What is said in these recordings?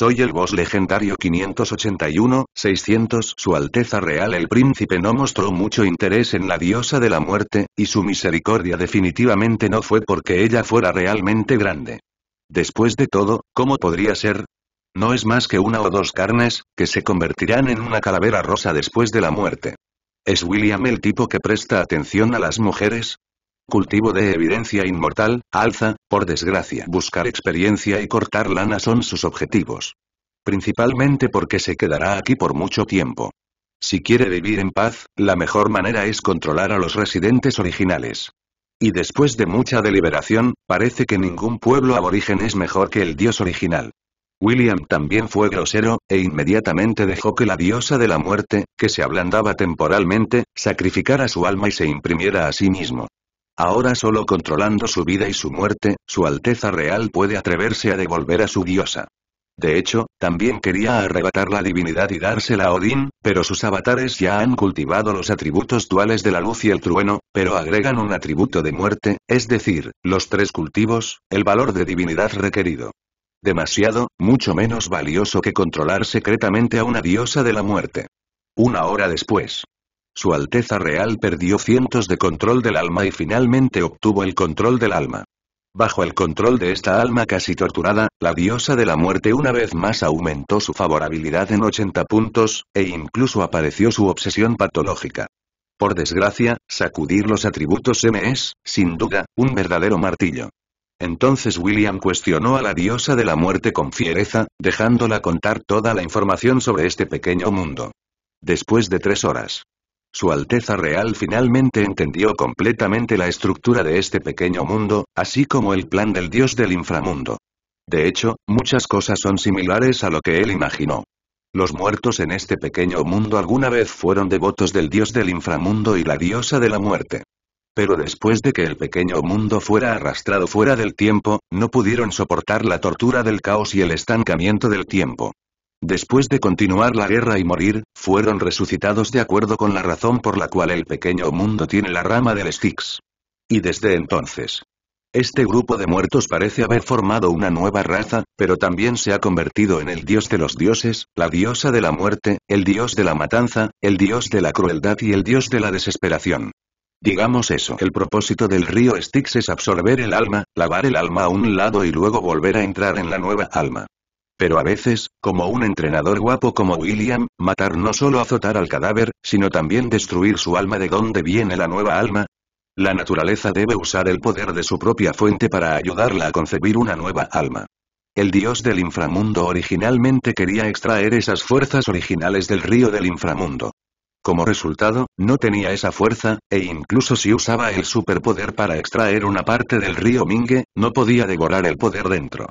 Soy el boss legendario 581-600. Su Alteza Real el Príncipe no mostró mucho interés en la diosa de la muerte, y su misericordia definitivamente no fue porque ella fuera realmente grande. Después de todo, ¿cómo podría ser? No es más que una o dos carnes, que se convertirán en una calavera rosa después de la muerte. ¿Es William el tipo que presta atención a las mujeres? Cultivo de evidencia inmortal, alza, por desgracia. Buscar experiencia y cortar lana son sus objetivos. Principalmente porque se quedará aquí por mucho tiempo. Si quiere vivir en paz, la mejor manera es controlar a los residentes originales. Y después de mucha deliberación, parece que ningún pueblo aborigen es mejor que el dios original. William también fue grosero, e inmediatamente dejó que la diosa de la muerte, que se ablandaba temporalmente, sacrificara su alma y se imprimiera a sí mismo. Ahora solo controlando su vida y su muerte, su Alteza Real puede atreverse a devolver a su diosa. De hecho, también quería arrebatar la divinidad y dársela a Odín, pero sus avatares ya han cultivado los atributos duales de la luz y el trueno, pero agregan un atributo de muerte, es decir, los tres cultivos, el valor de divinidad requerido. Demasiado, mucho menos valioso que controlar secretamente a una diosa de la muerte. Una hora después, Su Alteza Real perdió cientos de control del alma y finalmente obtuvo el control del alma. Bajo el control de esta alma casi torturada, la diosa de la muerte una vez más aumentó su favorabilidad en 80 puntos, e incluso apareció su obsesión patológica. Por desgracia, sacudir los atributos es, sin duda, un verdadero martillo. Entonces William cuestionó a la diosa de la muerte con fiereza, dejándola contar toda la información sobre este pequeño mundo. Después de 3 horas. Su Alteza Real finalmente entendió completamente la estructura de este pequeño mundo, así como el plan del dios del inframundo. De hecho, muchas cosas son similares a lo que él imaginó. Los muertos en este pequeño mundo alguna vez fueron devotos del dios del inframundo y la diosa de la muerte. Pero después de que el pequeño mundo fuera arrastrado fuera del tiempo, no pudieron soportar la tortura del caos y el estancamiento del tiempo. Después de continuar la guerra y morir, fueron resucitados de acuerdo con la razón por la cual el pequeño mundo tiene la rama del Styx. Y desde entonces, este grupo de muertos parece haber formado una nueva raza, pero también se ha convertido en el dios de los dioses, la diosa de la muerte, el dios de la matanza, el dios de la crueldad y el dios de la desesperación. Digamos eso. El propósito del río Styx es absorber el alma, lavar el alma a un lado y luego volver a entrar en la nueva alma. Pero a veces, como un entrenador guapo como William, matar no solo azotar al cadáver, sino también destruir su alma. ¿De dónde viene la nueva alma? La naturaleza debe usar el poder de su propia fuente para ayudarla a concebir una nueva alma. El dios del inframundo originalmente quería extraer esas fuerzas originales del río del inframundo. Como resultado, no tenía esa fuerza, e incluso si usaba el superpoder para extraer una parte del río Mingue, no podía devorar el poder dentro.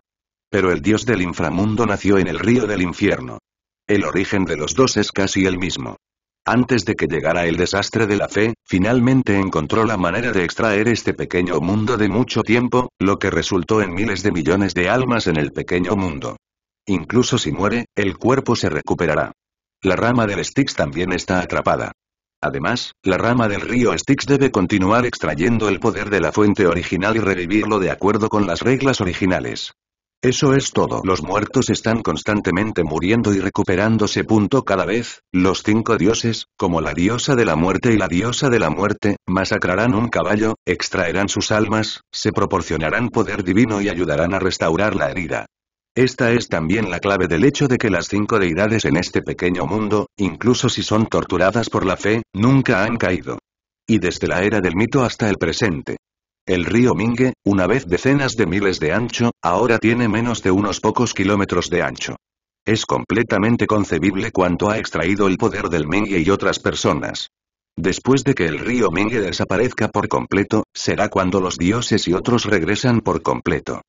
Pero el dios del inframundo nació en el río del infierno. El origen de los dos es casi el mismo. Antes de que llegara el desastre de la fe, finalmente encontró la manera de extraer este pequeño mundo de mucho tiempo, lo que resultó en miles de millones de almas en el pequeño mundo. Incluso si muere, el cuerpo se recuperará. La rama del Styx también está atrapada. Además, la rama del río Styx debe continuar extrayendo el poder de la fuente original y revivirlo de acuerdo con las reglas originales. Eso es todo. Los muertos están constantemente muriendo y recuperándose. Cada vez, los 5 dioses, como la diosa de la muerte y la diosa de la muerte, masacrarán un caballo, extraerán sus almas, se proporcionarán poder divino y ayudarán a restaurar la herida. Esta es también la clave del hecho de que las 5 deidades en este pequeño mundo, incluso si son torturadas por la fe, nunca han caído. Y desde la era del mito hasta el presente. El río Mingue, una vez decenas de miles de ancho, ahora tiene menos de unos pocos kilómetros de ancho. Es completamente concebible cuánto ha extraído el poder del Mingue y otras personas. Después de que el río Mingue desaparezca por completo, será cuando los dioses y otros regresan por completo.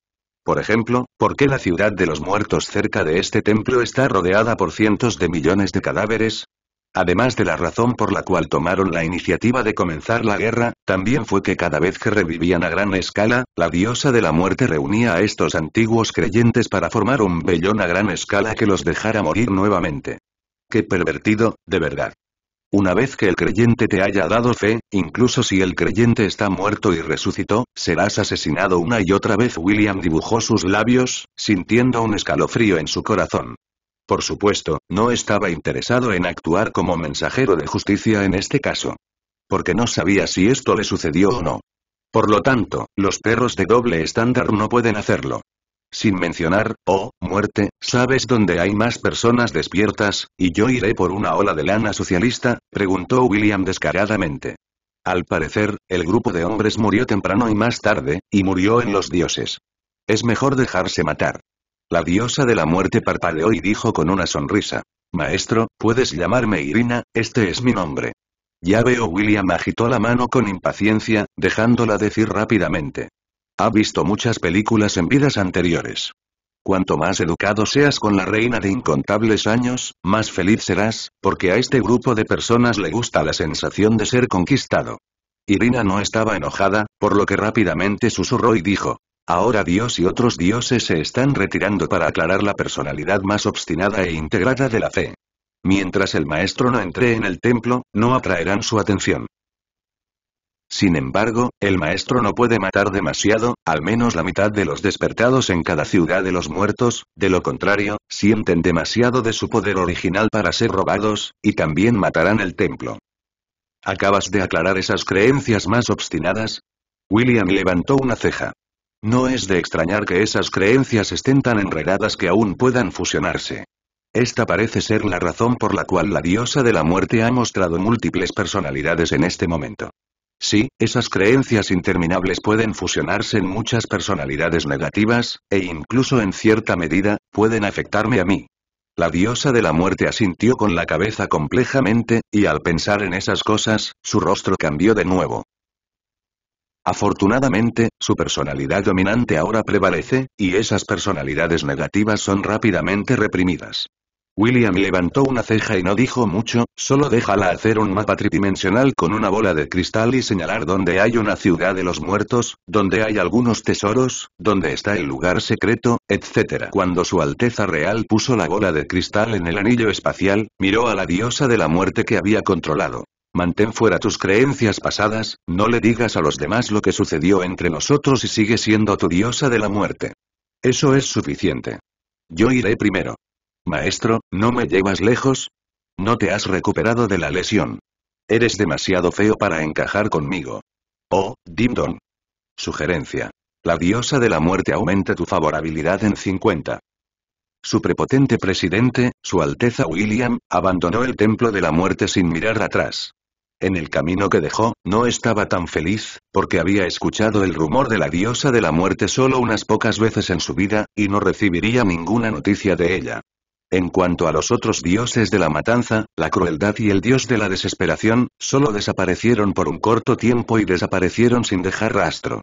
Por ejemplo, ¿por qué la ciudad de los muertos cerca de este templo está rodeada por cientos de millones de cadáveres? Además de la razón por la cual tomaron la iniciativa de comenzar la guerra, también fue que cada vez que revivían a gran escala, la diosa de la muerte reunía a estos antiguos creyentes para formar un vellón a gran escala que los dejara morir nuevamente. ¡Qué pervertido, de verdad! Una vez que el creyente te haya dado fe, incluso si el creyente está muerto y resucitó, serás asesinado una y otra vez. William dibujó sus labios, sintiendo un escalofrío en su corazón. Por supuesto, no estaba interesado en actuar como mensajero de justicia en este caso. Porque no sabía si esto le sucedió o no. Por lo tanto, los perros de doble estándar no pueden hacerlo. Sin mencionar, oh, muerte, ¿sabes dónde hay más personas despiertas, y yo iré por una ola de lana socialista?, preguntó William descaradamente. Al parecer, el grupo de hombres murió temprano y más tarde, y murió en los dioses. Es mejor dejarse matar. La diosa de la muerte parpadeó y dijo con una sonrisa. Maestro, puedes llamarme Irina, este es mi nombre. Ya veo. William agitó la mano con impaciencia, dejándola decir rápidamente. Ha visto muchas películas en vidas anteriores. Cuanto más educado seas con la reina de incontables años, más feliz serás, porque a este grupo de personas le gusta la sensación de ser conquistado. Irina no estaba enojada, por lo que rápidamente susurró y dijo. Ahora Dios y otros dioses se están retirando para aclarar la personalidad más obstinada e integrada de la fe. Mientras el maestro no entre en el templo, no atraerán su atención. Sin embargo, el maestro no puede matar demasiado, al menos la mitad de los despertados en cada ciudad de los muertos, de lo contrario, sienten demasiado de su poder original para ser robados, y también matarán el templo. ¿Acabas de aclarar esas creencias más obstinadas? William levantó una ceja. No es de extrañar que esas creencias estén tan enredadas que aún puedan fusionarse. Esta parece ser la razón por la cual la diosa de la muerte ha mostrado múltiples personalidades en este momento. Sí, esas creencias interminables pueden fusionarse en muchas personalidades negativas, e incluso en cierta medida, pueden afectarme a mí. La diosa de la muerte asintió con la cabeza complejamente, y al pensar en esas cosas, su rostro cambió de nuevo. Afortunadamente, su personalidad dominante ahora prevalece, y esas personalidades negativas son rápidamente reprimidas. William levantó una ceja y no dijo mucho, solo déjala hacer un mapa tridimensional con una bola de cristal y señalar donde hay una ciudad de los muertos, donde hay algunos tesoros, donde está el lugar secreto, etc. Cuando su Alteza Real puso la bola de cristal en el anillo espacial, miró a la diosa de la muerte que había controlado. Mantén fuera tus creencias pasadas, no le digas a los demás lo que sucedió entre nosotros y sigue siendo tu diosa de la muerte. Eso es suficiente. Yo iré primero. Maestro, ¿no me llevas lejos? No te has recuperado de la lesión. Eres demasiado feo para encajar conmigo. Oh, Dindon. Sugerencia. La diosa de la muerte aumenta tu favorabilidad en 50. Su prepotente presidente, Su Alteza William, abandonó el Templo de la Muerte sin mirar atrás. En el camino que dejó, no estaba tan feliz, porque había escuchado el rumor de la diosa de la muerte solo unas pocas veces en su vida, y no recibiría ninguna noticia de ella. En cuanto a los otros dioses de la matanza, la crueldad y el dios de la desesperación, solo desaparecieron por un corto tiempo y desaparecieron sin dejar rastro.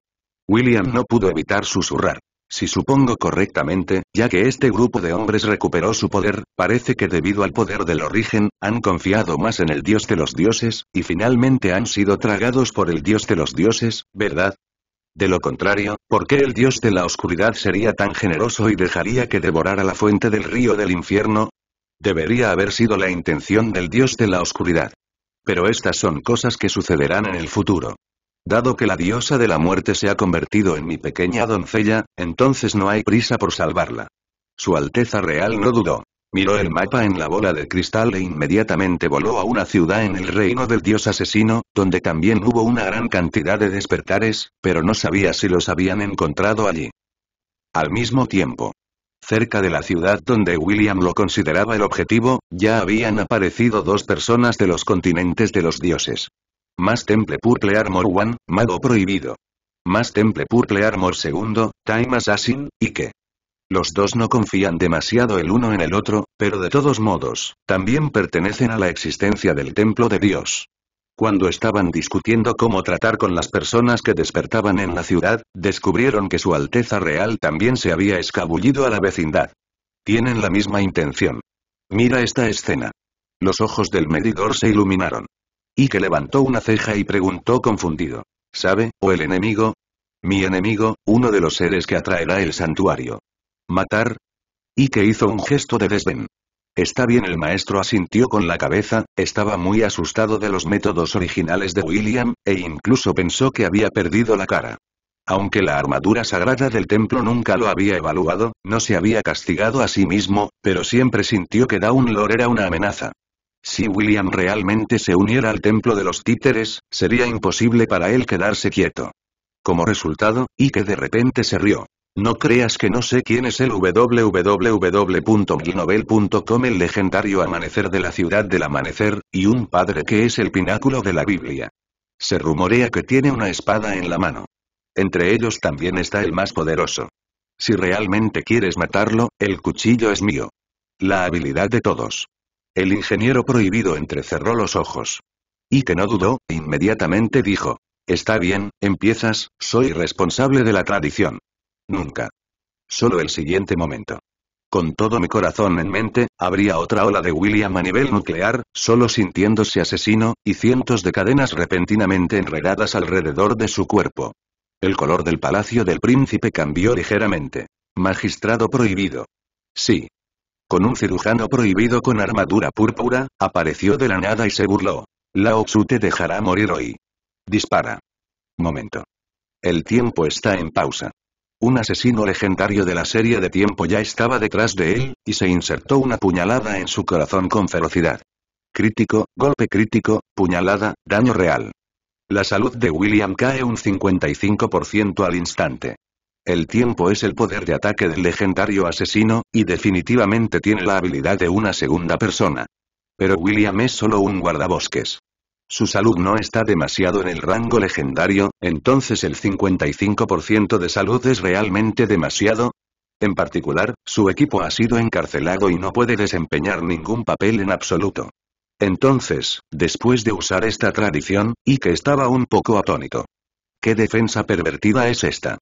William no pudo evitar susurrar. Si supongo correctamente, ya que este grupo de hombres recuperó su poder, parece que debido al poder del origen, han confiado más en el dios de los dioses, y finalmente han sido tragados por el dios de los dioses, ¿verdad? De lo contrario, ¿por qué el dios de la oscuridad sería tan generoso y dejaría que devorara la fuente del río del infierno? Debería haber sido la intención del dios de la oscuridad. Pero estas son cosas que sucederán en el futuro. Dado que la diosa de la muerte se ha convertido en mi pequeña doncella, entonces no hay prisa por salvarla. Su Alteza Real no dudó. Miró el mapa en la bola de cristal e inmediatamente voló a una ciudad en el reino del dios asesino, donde también hubo una gran cantidad de despertares, pero no sabía si los habían encontrado allí. Al mismo tiempo, cerca de la ciudad donde William lo consideraba el objetivo, ya habían aparecido dos personas de los continentes de los dioses. Más Temple Purple Armor 1, Mago Prohibido. Más Temple Purple Armor 2, Time Assassin, Ike. Los dos no confían demasiado el uno en el otro, pero de todos modos, también pertenecen a la existencia del Templo de Dios. Cuando estaban discutiendo cómo tratar con las personas que despertaban en la ciudad, descubrieron que Su Alteza Real también se había escabullido a la vecindad. Tienen la misma intención. Mira esta escena. Los ojos del medidor se iluminaron. Ike levantó una ceja y preguntó confundido. ¿Sabe, o el enemigo? Mi enemigo, uno de los seres que atraerá el santuario. ¿Matar? Ike hizo un gesto de desdén. Está bien, el maestro asintió con la cabeza, estaba muy asustado de los métodos originales de William, e incluso pensó que había perdido la cara. Aunque la armadura sagrada del templo nunca lo había evaluado, no se había castigado a sí mismo, pero siempre sintió que Downlord era una amenaza. Si William realmente se uniera al templo de los títeres, sería imposible para él quedarse quieto. Como resultado, Ike de repente se rió. No creas que no sé quién es el www.milnovel.com. El legendario amanecer de la Ciudad del Amanecer, y un padre que es el pináculo de la Biblia. Se rumorea que tiene una espada en la mano. Entre ellos también está el más poderoso. Si realmente quieres matarlo, el cuchillo es mío. La habilidad de todos. El ingeniero prohibido entrecerró los ojos. Y que no dudó, inmediatamente dijo. Está bien, empiezas, soy responsable de la tradición. Nunca. Solo el siguiente momento. Con todo mi corazón en mente, habría otra ola de William a nivel nuclear, solo sintiéndose asesino, y cientos de cadenas repentinamente enredadas alrededor de su cuerpo. El color del palacio del príncipe cambió ligeramente. Magistrado prohibido. Sí. Con un cirujano prohibido con armadura púrpura, apareció de la nada y se burló. Lao Tzu te dejará morir hoy. Dispara. Momento. El tiempo está en pausa. Un asesino legendario de la serie de tiempo ya estaba detrás de él, y se insertó una puñalada en su corazón con ferocidad. Crítico, golpe crítico, puñalada, daño real. La salud de William cae un 55% al instante. El tiempo es el poder de ataque del legendario asesino, y definitivamente tiene la habilidad de una segunda persona. Pero William es solo un guardabosques. Su salud no está demasiado en el rango legendario, entonces el 55% de salud es realmente demasiado. En particular, su equipo ha sido encarcelado y no puede desempeñar ningún papel en absoluto. Entonces, después de usar esta tradición, Ike estaba un poco atónito. ¿Qué defensa pervertida es esta?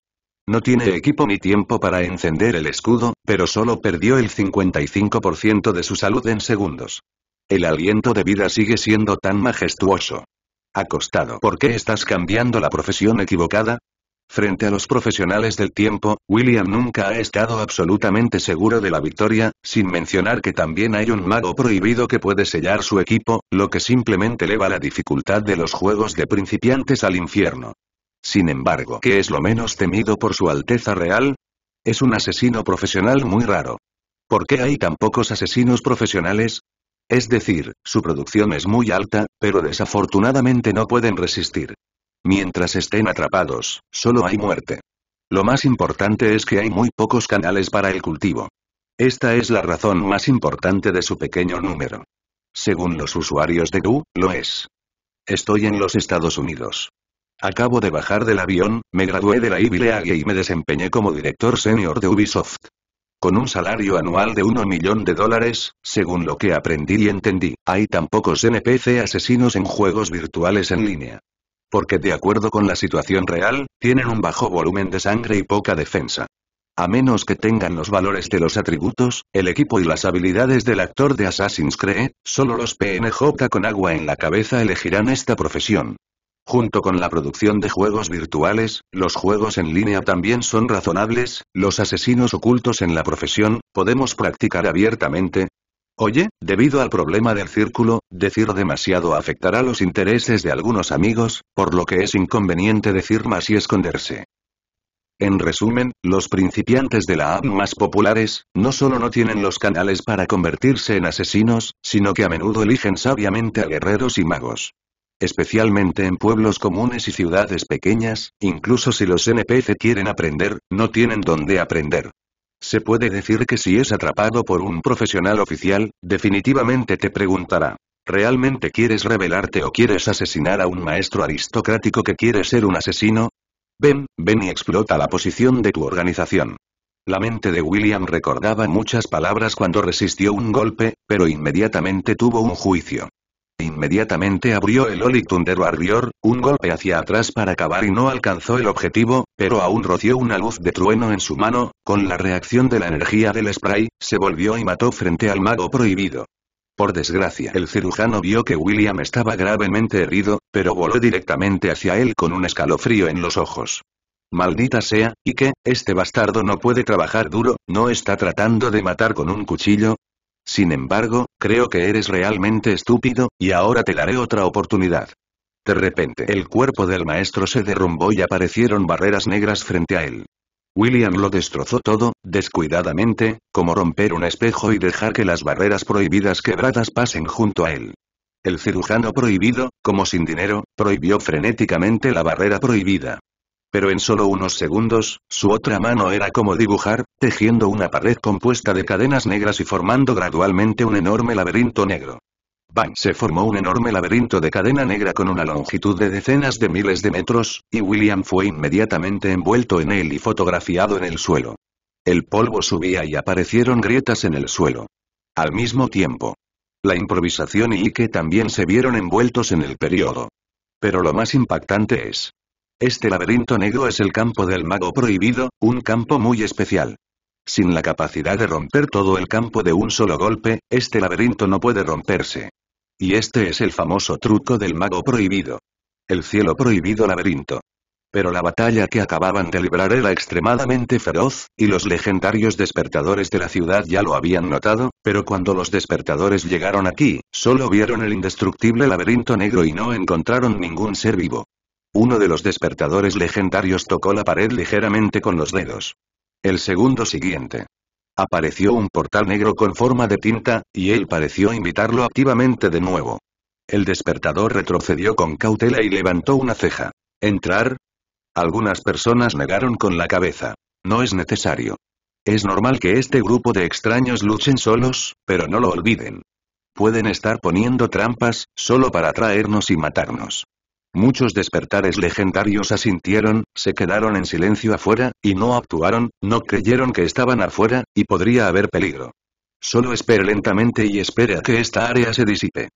No tiene equipo ni tiempo para encender el escudo, pero solo perdió el 55% de su salud en segundos. El aliento de vida sigue siendo tan majestuoso. Acostado. ¿Por qué estás cambiando la profesión equivocada? Frente a los profesionales del tiempo, William nunca ha estado absolutamente seguro de la victoria, sin mencionar que también hay un mago prohibido que puede sellar su equipo, lo que simplemente eleva la dificultad de los juegos de principiantes al infierno. Sin embargo, ¿qué es lo menos temido por su Alteza Real? Es un asesino profesional muy raro. ¿Por qué hay tan pocos asesinos profesionales? Es decir, su producción es muy alta, pero desafortunadamente no pueden resistir. Mientras estén atrapados, solo hay muerte. Lo más importante es que hay muy pocos canales para el cultivo. Esta es la razón más importante de su pequeño número. Según los usuarios de Gu, lo es. Estoy en los Estados Unidos. Acabo de bajar del avión, me gradué de la Ivy League y me desempeñé como director senior de Ubisoft. Con un salario anual de $1 millón, según lo que aprendí y entendí, hay tan pocos NPC asesinos en juegos virtuales en línea. Porque de acuerdo con la situación real, tienen un bajo volumen de sangre y poca defensa. A menos que tengan los valores de los atributos, el equipo y las habilidades del actor de Assassin's Creed, solo los PNJ con agua en la cabeza elegirán esta profesión. Junto con la producción de juegos virtuales, los juegos en línea también son razonables, los asesinos ocultos en la profesión, ¿podemos practicar abiertamente? Oye, debido al problema del círculo, decir demasiado afectará los intereses de algunos amigos, por lo que es inconveniente decir más y esconderse. En resumen, los principiantes de la app más populares, no solo no tienen los canales para convertirse en asesinos, sino que a menudo eligen sabiamente a guerreros y magos. Especialmente en pueblos comunes y ciudades pequeñas, incluso si los NPC quieren aprender, no tienen dónde aprender. Se puede decir que si es atrapado por un profesional oficial, definitivamente te preguntará, ¿realmente quieres rebelarte o quieres asesinar a un maestro aristocrático que quiere ser un asesino? Ven y explota la posición de tu organización. La mente de William recordaba muchas palabras cuando resistió un golpe, pero inmediatamente tuvo un juicio. Inmediatamente abrió el Oli Thunder Warrior, un golpe hacia atrás para acabar y no alcanzó el objetivo, pero aún roció una luz de trueno en su mano, con la reacción de la energía del spray, se volvió y mató frente al mago prohibido. Por desgracia, el cirujano vio que William estaba gravemente herido, pero voló directamente hacia él con un escalofrío en los ojos. Maldita sea, ¿y qué? Este bastardo no puede trabajar duro, ¿no está tratando de matar con un cuchillo? Sin embargo, creo que eres realmente estúpido, y ahora te daré otra oportunidad. De repente el cuerpo del maestro se derrumbó y aparecieron barreras negras frente a él. William lo destrozó todo, descuidadamente, como romper un espejo y dejar que las barreras prohibidas quebradas pasen junto a él. El cirujano prohibido, como sin dinero, prohibió frenéticamente la barrera prohibida. Pero en solo unos segundos, su otra mano era como dibujar, tejiendo una pared compuesta de cadenas negras y formando gradualmente un enorme laberinto negro. ¡Bam! Se formó un enorme laberinto de cadena negra con una longitud de decenas de miles de metros, y William fue inmediatamente envuelto en él y fotografiado en el suelo. El polvo subía y aparecieron grietas en el suelo. Al mismo tiempo, la improvisación y Ike también se vieron envueltos en el periodo. Pero lo más impactante es: este laberinto negro es el campo del mago prohibido, un campo muy especial. Sin la capacidad de romper todo el campo de un solo golpe, este laberinto no puede romperse. Y este es el famoso truco del mago prohibido. El cielo prohibido laberinto. Pero la batalla que acababan de librar era extremadamente feroz, y los legendarios despertadores de la ciudad ya lo habían notado, pero cuando los despertadores llegaron aquí, solo vieron el indestructible laberinto negro y no encontraron ningún ser vivo. Uno de los despertadores legendarios tocó la pared ligeramente con los dedos. El segundo siguiente, apareció un portal negro con forma de tinta, y él pareció invitarlo activamente de nuevo. El despertador retrocedió con cautela y levantó una ceja. ¿Entrar? Algunas personas negaron con la cabeza. No es necesario. Es normal que este grupo de extraños luchen solos, pero no lo olviden. Pueden estar poniendo trampas, solo para atraernos y matarnos. Muchos despertares legendarios asintieron, se quedaron en silencio afuera, y no actuaron, no creyeron que estaban afuera, y podría haber peligro. Solo espere lentamente y espere a que esta área se disipe.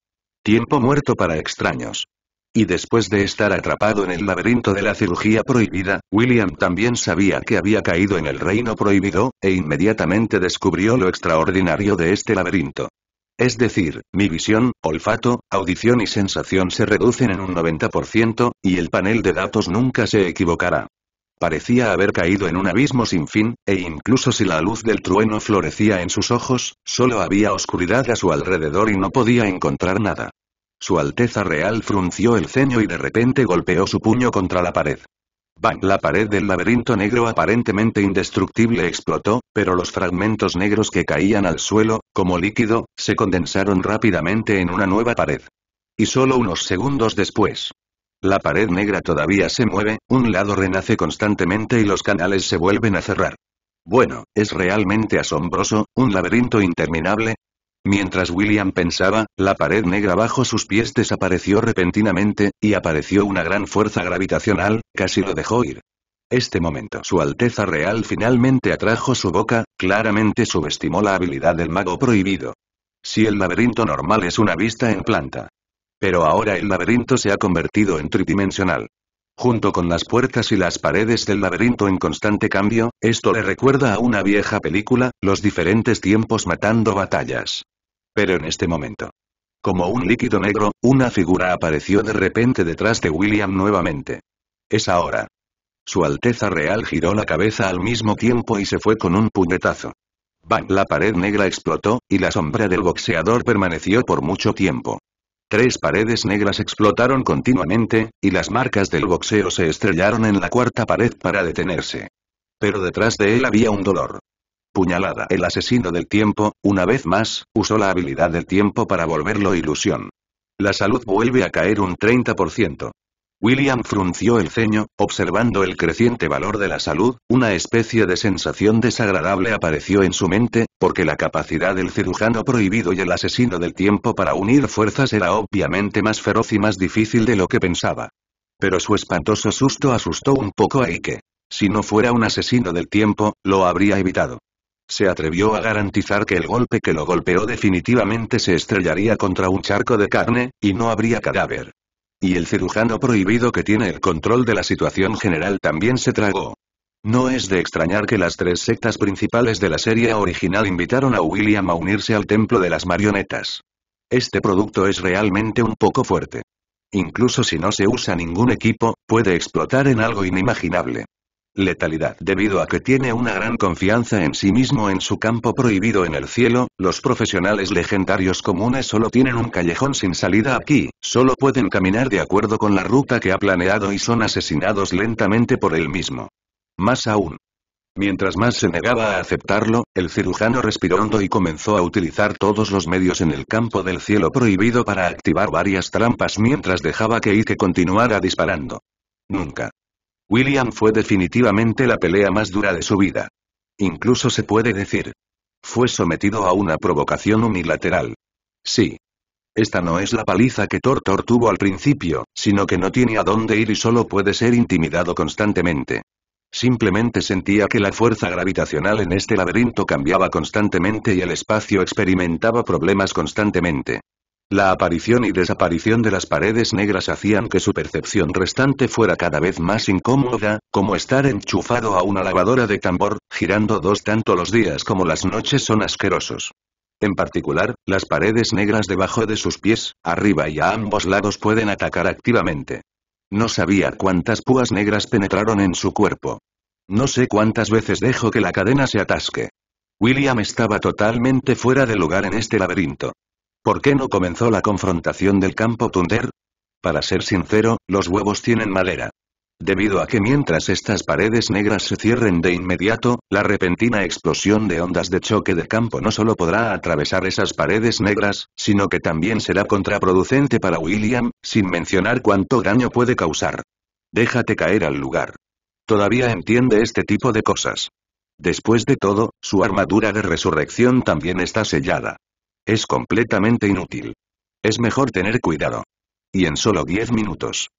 Tiempo muerto para extraños. Y después de estar atrapado en el laberinto de la cirugía prohibida, William también sabía que había caído en el reino prohibido, e inmediatamente descubrió lo extraordinario de este laberinto. Es decir, mi visión, olfato, audición y sensación se reducen en un 90%, y el panel de datos nunca se equivocará. Parecía haber caído en un abismo sin fin, e incluso si la luz del trueno florecía en sus ojos, solo había oscuridad a su alrededor y no podía encontrar nada. Su Alteza Real frunció el ceño y de repente golpeó su puño contra la pared. ¡Bang! La pared del laberinto negro aparentemente indestructible explotó, pero los fragmentos negros que caían al suelo, como líquido, se condensaron rápidamente en una nueva pared. Y solo unos segundos después, la pared negra todavía se mueve, un lado renace constantemente y los canales se vuelven a cerrar. Bueno, es realmente asombroso, un laberinto interminable. Mientras William pensaba, la pared negra bajo sus pies desapareció repentinamente, y apareció una gran fuerza gravitacional, casi lo dejó ir. Este momento Su Alteza Real finalmente atrajo su boca, claramente subestimó la habilidad del mago prohibido. Si el laberinto normal es una vista en planta. Pero ahora el laberinto se ha convertido en tridimensional. Junto con las puertas y las paredes del laberinto en constante cambio, esto le recuerda a una vieja película, los diferentes tiempos matando batallas. Pero en este momento, como un líquido negro, una figura apareció de repente detrás de William nuevamente. Es ahora. Su Alteza Real giró la cabeza al mismo tiempo y se fue con un puñetazo. ¡Bang! La pared negra explotó, y la sombra del boxeador permaneció por mucho tiempo. Tres paredes negras explotaron continuamente, y las marcas del boxeo se estrellaron en la cuarta pared para detenerse. Pero detrás de él había un dolor. Puñalada. El asesino del tiempo, una vez más, usó la habilidad del tiempo para volverlo ilusión. La salud vuelve a caer un 30%. William frunció el ceño, observando el creciente valor de la salud, una especie de sensación desagradable apareció en su mente, porque la capacidad del cirujano prohibido y el asesino del tiempo para unir fuerzas era obviamente más feroz y más difícil de lo que pensaba. Pero su espantoso susto asustó un poco a Ike. Si no fuera un asesino del tiempo, lo habría evitado. Se atrevió a garantizar que el golpe que lo golpeó definitivamente se estrellaría contra un charco de carne, y no habría cadáver. Y el cirujano prohibido que tiene el control de la situación general también se tragó. No es de extrañar que las tres sectas principales de la serie original invitaron a William a unirse al templo de las marionetas. Este producto es realmente un poco fuerte. Incluso si no se usa ningún equipo, puede explotar en algo inimaginable. Letalidad. Debido a que tiene una gran confianza en sí mismo en su campo prohibido en el cielo, los profesionales legendarios comunes solo tienen un callejón sin salida aquí, solo pueden caminar de acuerdo con la ruta que ha planeado y son asesinados lentamente por él mismo. Más aún. Mientras más se negaba a aceptarlo, el cirujano respiró hondo y comenzó a utilizar todos los medios en el campo del cielo prohibido para activar varias trampas mientras dejaba que Ike continuara disparando. Nunca. William fue definitivamente la pelea más dura de su vida. Incluso se puede decir. Fue sometido a una provocación unilateral. Sí. Esta no es la paliza que Thor tuvo al principio, sino que no tiene a dónde ir y solo puede ser intimidado constantemente. Simplemente sentía que la fuerza gravitacional en este laberinto cambiaba constantemente y el espacio experimentaba problemas constantemente. La aparición y desaparición de las paredes negras hacían que su percepción restante fuera cada vez más incómoda, como estar enchufado a una lavadora de tambor, girando tanto los días como las noches son asquerosos. En particular, las paredes negras debajo de sus pies, arriba y a ambos lados pueden atacar activamente. No sabía cuántas púas negras penetraron en su cuerpo. No sé cuántas veces dejó que la cadena se atasque. William estaba totalmente fuera de lugar en este laberinto. ¿Por qué no comenzó la confrontación del campo Thunder? Para ser sincero, los huevos tienen madera. Debido a que mientras estas paredes negras se cierren de inmediato, la repentina explosión de ondas de choque de campo no solo podrá atravesar esas paredes negras, sino que también será contraproducente para William, sin mencionar cuánto daño puede causar. Déjate caer al lugar. Todavía entiende este tipo de cosas. Después de todo, su armadura de resurrección también está sellada. Es completamente inútil. Es mejor tener cuidado. Y en solo 10 minutos.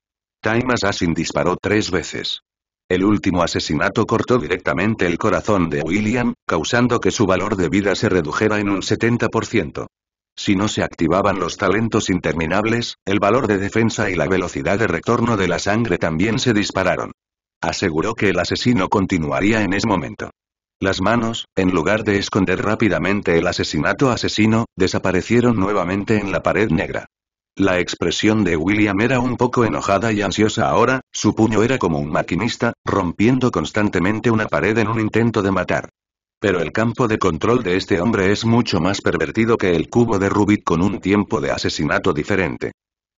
Time Assassin disparó 3 veces. El último asesinato cortó directamente el corazón de William, causando que su valor de vida se redujera en un 70%. Si no se activaban los talentos interminables, el valor de defensa y la velocidad de retorno de la sangre también se dispararon. Aseguró que el asesino continuaría en ese momento. Las manos, en lugar de esconder rápidamente el asesino, desaparecieron nuevamente en la pared negra. La expresión de William era un poco enojada y ansiosa ahora, su puño era como un maquinista, rompiendo constantemente una pared en un intento de matar. Pero el campo de control de este hombre es mucho más pervertido que el cubo de Rubik con un tiempo de asesinato diferente.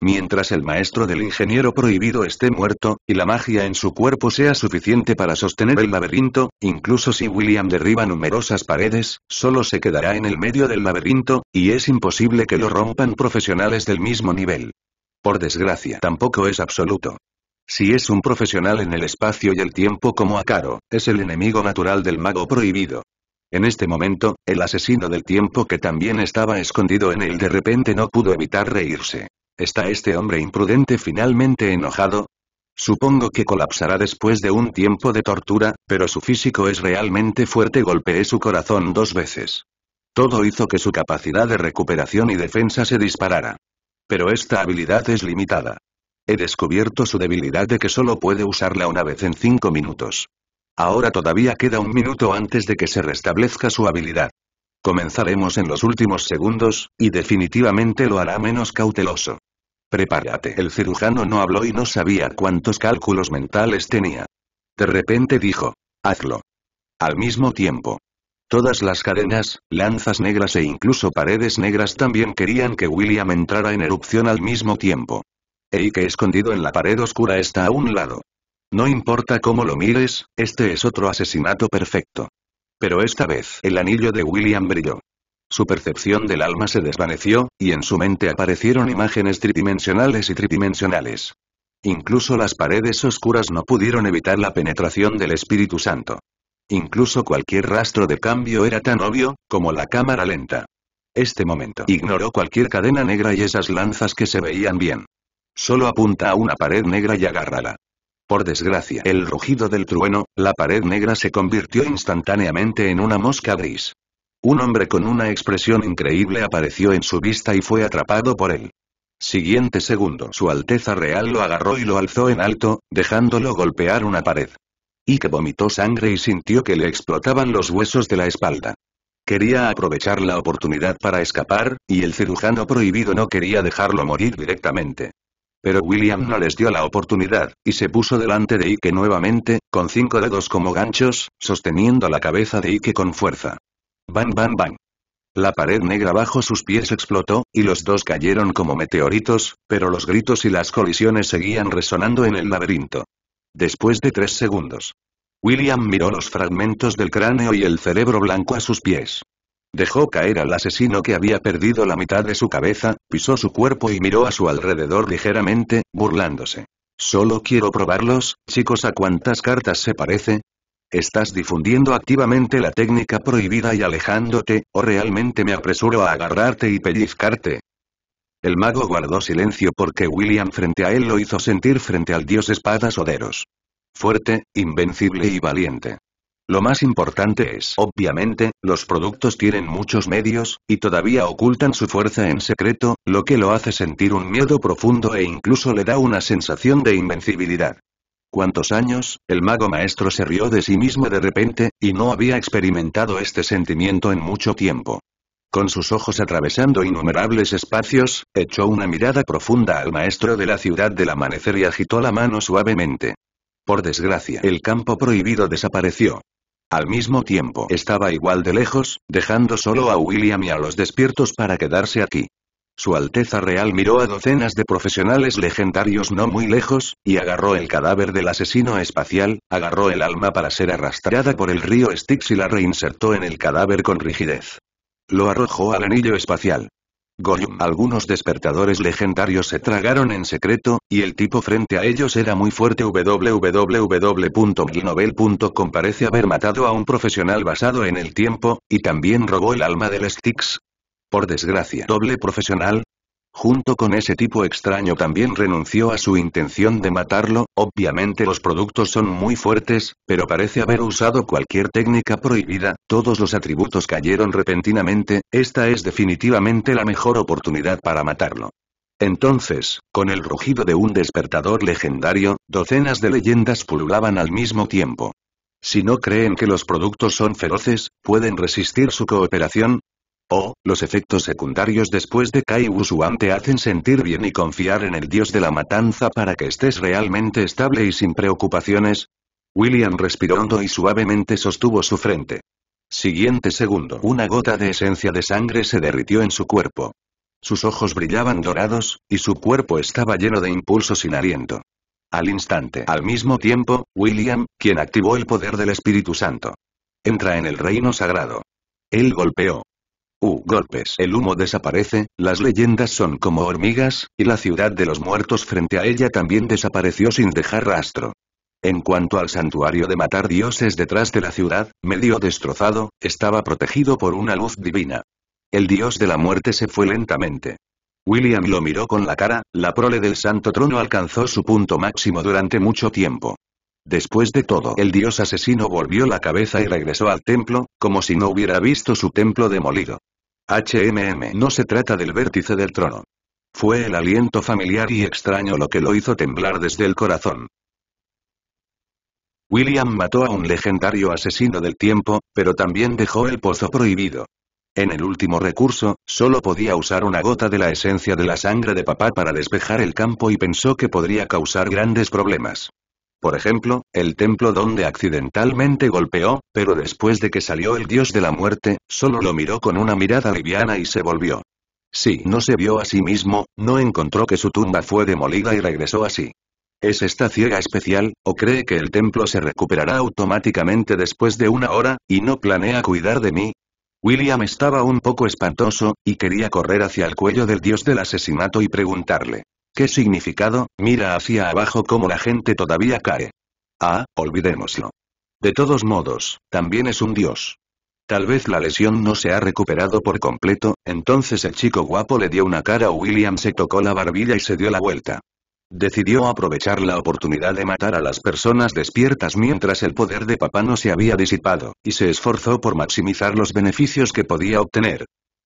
Mientras el maestro del ingeniero prohibido esté muerto, y la magia en su cuerpo sea suficiente para sostener el laberinto, incluso si William derriba numerosas paredes, solo se quedará en el medio del laberinto, y es imposible que lo rompan profesionales del mismo nivel. Por desgracia, tampoco es absoluto. Si es un profesional en el espacio y el tiempo como Akaro, es el enemigo natural del mago prohibido. En este momento, el asesino del tiempo que también estaba escondido en él de repente no pudo evitar reírse. ¿Está este hombre imprudente finalmente enojado? Supongo que colapsará después de un tiempo de tortura, pero su físico es realmente fuerte. Golpeé su corazón 2 veces. Todo hizo que su capacidad de recuperación y defensa se disparara. Pero esta habilidad es limitada. He descubierto su debilidad de que solo puede usarla una vez en 5 minutos. Ahora todavía queda un minuto antes de que se restablezca su habilidad. Comenzaremos en los últimos segundos, y definitivamente lo hará menos cauteloso. Prepárate. El cirujano no habló y no sabía cuántos cálculos mentales tenía. De repente dijo, hazlo. Al mismo tiempo. Todas las cadenas, lanzas negras e incluso paredes negras también querían que William entrara en erupción al mismo tiempo. Ike escondido en la pared oscura está a un lado. No importa cómo lo mires, este es otro asesinato perfecto. Pero esta vez el anillo de William brilló. Su percepción del alma se desvaneció, y en su mente aparecieron imágenes tridimensionales. Incluso las paredes oscuras no pudieron evitar la penetración del Espíritu Santo. Incluso cualquier rastro de cambio era tan obvio, como la cámara lenta. Este momento ignoró cualquier cadena negra y esas lanzas que se veían bien. Solo apunta a una pared negra y agárrala. Por desgracia, el rugido del trueno, la pared negra se convirtió instantáneamente en una mosca gris. Un hombre con una expresión increíble apareció en su vista y fue atrapado por él. Siguiente segundo, Su Alteza Real lo agarró y lo alzó en alto, dejándolo golpear una pared. Ike vomitó sangre y sintió que le explotaban los huesos de la espalda. Quería aprovechar la oportunidad para escapar, y el cirujano prohibido no quería dejarlo morir directamente. Pero William no les dio la oportunidad, y se puso delante de Ike nuevamente, con 5 dedos como ganchos, sosteniendo la cabeza de Ike con fuerza. ¡Bam, bam, bam! La pared negra bajo sus pies explotó, y los dos cayeron como meteoritos, pero los gritos y las colisiones seguían resonando en el laberinto. Después de 3 segundos. William miró los fragmentos del cráneo y el cerebro blanco a sus pies. Dejó caer al asesino que había perdido la mitad de su cabeza, pisó su cuerpo y miró a su alrededor ligeramente, burlándose. «Solo quiero probarlos, chicos, ¿a cuántas cartas se parece? ¿Estás difundiendo activamente la técnica prohibida y alejándote, o realmente me apresuro a agarrarte y pellizcarte?» El mago guardó silencio porque William frente a él lo hizo sentir frente al dios espadas Oderos. Fuerte, invencible y valiente. Lo más importante es, obviamente, los productos tienen muchos medios, y todavía ocultan su fuerza en secreto, lo que lo hace sentir un miedo profundo e incluso le da una sensación de invencibilidad. ¿Cuántos años? El mago maestro se rió de sí mismo de repente, y no había experimentado este sentimiento en mucho tiempo. Con sus ojos atravesando innumerables espacios, echó una mirada profunda al maestro de la ciudad del amanecer y agitó la mano suavemente. Por desgracia, el campo prohibido desapareció. Al mismo tiempo estaba igual de lejos, dejando solo a William y a los despiertos para quedarse aquí. Su Alteza Real miró a docenas de profesionales legendarios no muy lejos, y agarró el cadáver del asesino espacial, agarró el alma para ser arrastrada por el río Styx y la reinsertó en el cadáver con rigidez. Lo arrojó al anillo espacial. Gollum. Algunos despertadores legendarios se tragaron en secreto, y el tipo frente a ellos era muy fuerte. www.milnovel.com parece haber matado a un profesional basado en el tiempo, y también robó el alma del Styx. Por desgracia. ¿Doble profesional? Junto con ese tipo extraño también renunció a su intención de matarlo, obviamente los productos son muy fuertes, pero parece haber usado cualquier técnica prohibida, todos los atributos cayeron repentinamente, esta es definitivamente la mejor oportunidad para matarlo. Entonces, con el rugido de un despertador legendario, docenas de leyendas pululaban al mismo tiempo. Si no creen que los productos son feroces, ¿pueden resistir su cooperación? Oh, los efectos secundarios después de Kai Wushuang te hacen sentir bien y confiar en el dios de la matanza para que estés realmente estable y sin preocupaciones. William respiró hondo y suavemente sostuvo su frente. Siguiente segundo. Una gota de esencia de sangre se derritió en su cuerpo. Sus ojos brillaban dorados, y su cuerpo estaba lleno de impulso sin aliento. Al instante. Al mismo tiempo, William, quien activó el poder del Espíritu Santo. Entra en el reino sagrado. Él golpeó. Golpes. El humo desaparece, las leyendas son como hormigas, y la ciudad de los muertos frente a ella también desapareció sin dejar rastro. En cuanto al santuario de matar dioses detrás de la ciudad, medio destrozado, estaba protegido por una luz divina. El dios de la muerte se fue lentamente. William lo miró con la cara, la prole del santo trono alcanzó su punto máximo durante mucho tiempo. Después de todo, el dios asesino volvió la cabeza y regresó al templo, como si no hubiera visto su templo demolido. No se trata del vértice del trono. Fue el aliento familiar y extraño lo que lo hizo temblar desde el corazón. William mató a un legendario asesino del tiempo, pero también dejó el pozo prohibido. En el último recurso, solo podía usar una gota de la esencia de la sangre de papá para despejar el campo y pensó que podría causar grandes problemas. Por ejemplo, el templo donde accidentalmente golpeó, pero después de que salió el dios de la muerte, solo lo miró con una mirada liviana y se volvió. Si no se vio a sí mismo, no encontró que su tumba fue demolida y regresó así. ¿Es esta ciega especial, o cree que el templo se recuperará automáticamente después de una hora, y no planea cuidar de mí? William estaba un poco espantoso, y quería correr hacia el cuello del dios del asesinato y preguntarle. ¿Qué significado? Mira hacia abajo como la gente todavía cae. Ah, olvidémoslo. De todos modos, también es un dios. Tal vez la lesión no se ha recuperado por completo, entonces el chico guapo le dio una cara a William, se tocó la barbilla y se dio la vuelta. Decidió aprovechar la oportunidad de matar a las personas despiertas mientras el poder de papá no se había disipado, y se esforzó por maximizar los beneficios que podía obtener.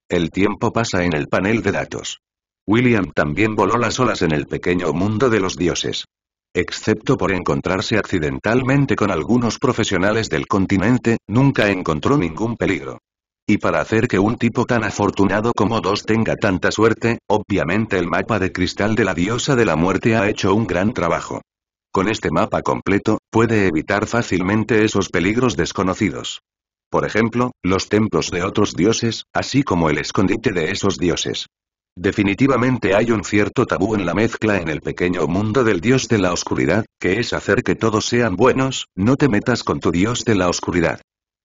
El tiempo pasa en el panel de datos. William también voló las olas en el pequeño mundo de los dioses. Excepto por encontrarse accidentalmente con algunos profesionales del continente, nunca encontró ningún peligro. Y para hacer que un tipo tan afortunado como dos tenga tanta suerte, obviamente el mapa de cristal de la diosa de la muerte ha hecho un gran trabajo. Con este mapa completo, puede evitar fácilmente esos peligros desconocidos. Por ejemplo, los templos de otros dioses, así como el escondite de esos dioses. Definitivamente hay un cierto tabú en la mezcla en el pequeño mundo del dios de la oscuridad, que es hacer que todos sean buenos, no te metas con tu dios de la oscuridad.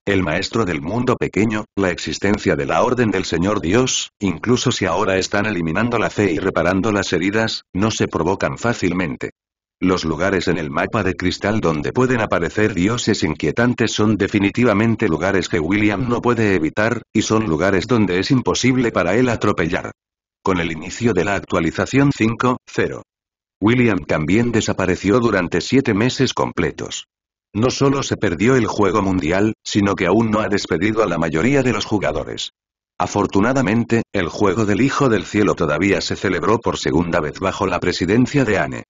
El maestro del mundo pequeño, la existencia de la orden del Señor Dios, incluso si ahora están eliminando la fe y reparando las heridas, no se provocan fácilmente. Los lugares en el mapa de cristal donde pueden aparecer dioses inquietantes son definitivamente lugares que William no puede evitar, y son lugares donde es imposible para él atropellar. Con el inicio de la actualización 5.0, William también desapareció durante 7 meses completos. No solo se perdió el juego mundial, sino que aún no ha despedido a la mayoría de los jugadores. Afortunadamente, el juego del Hijo del Cielo todavía se celebró por segunda vez bajo la presidencia de Annie.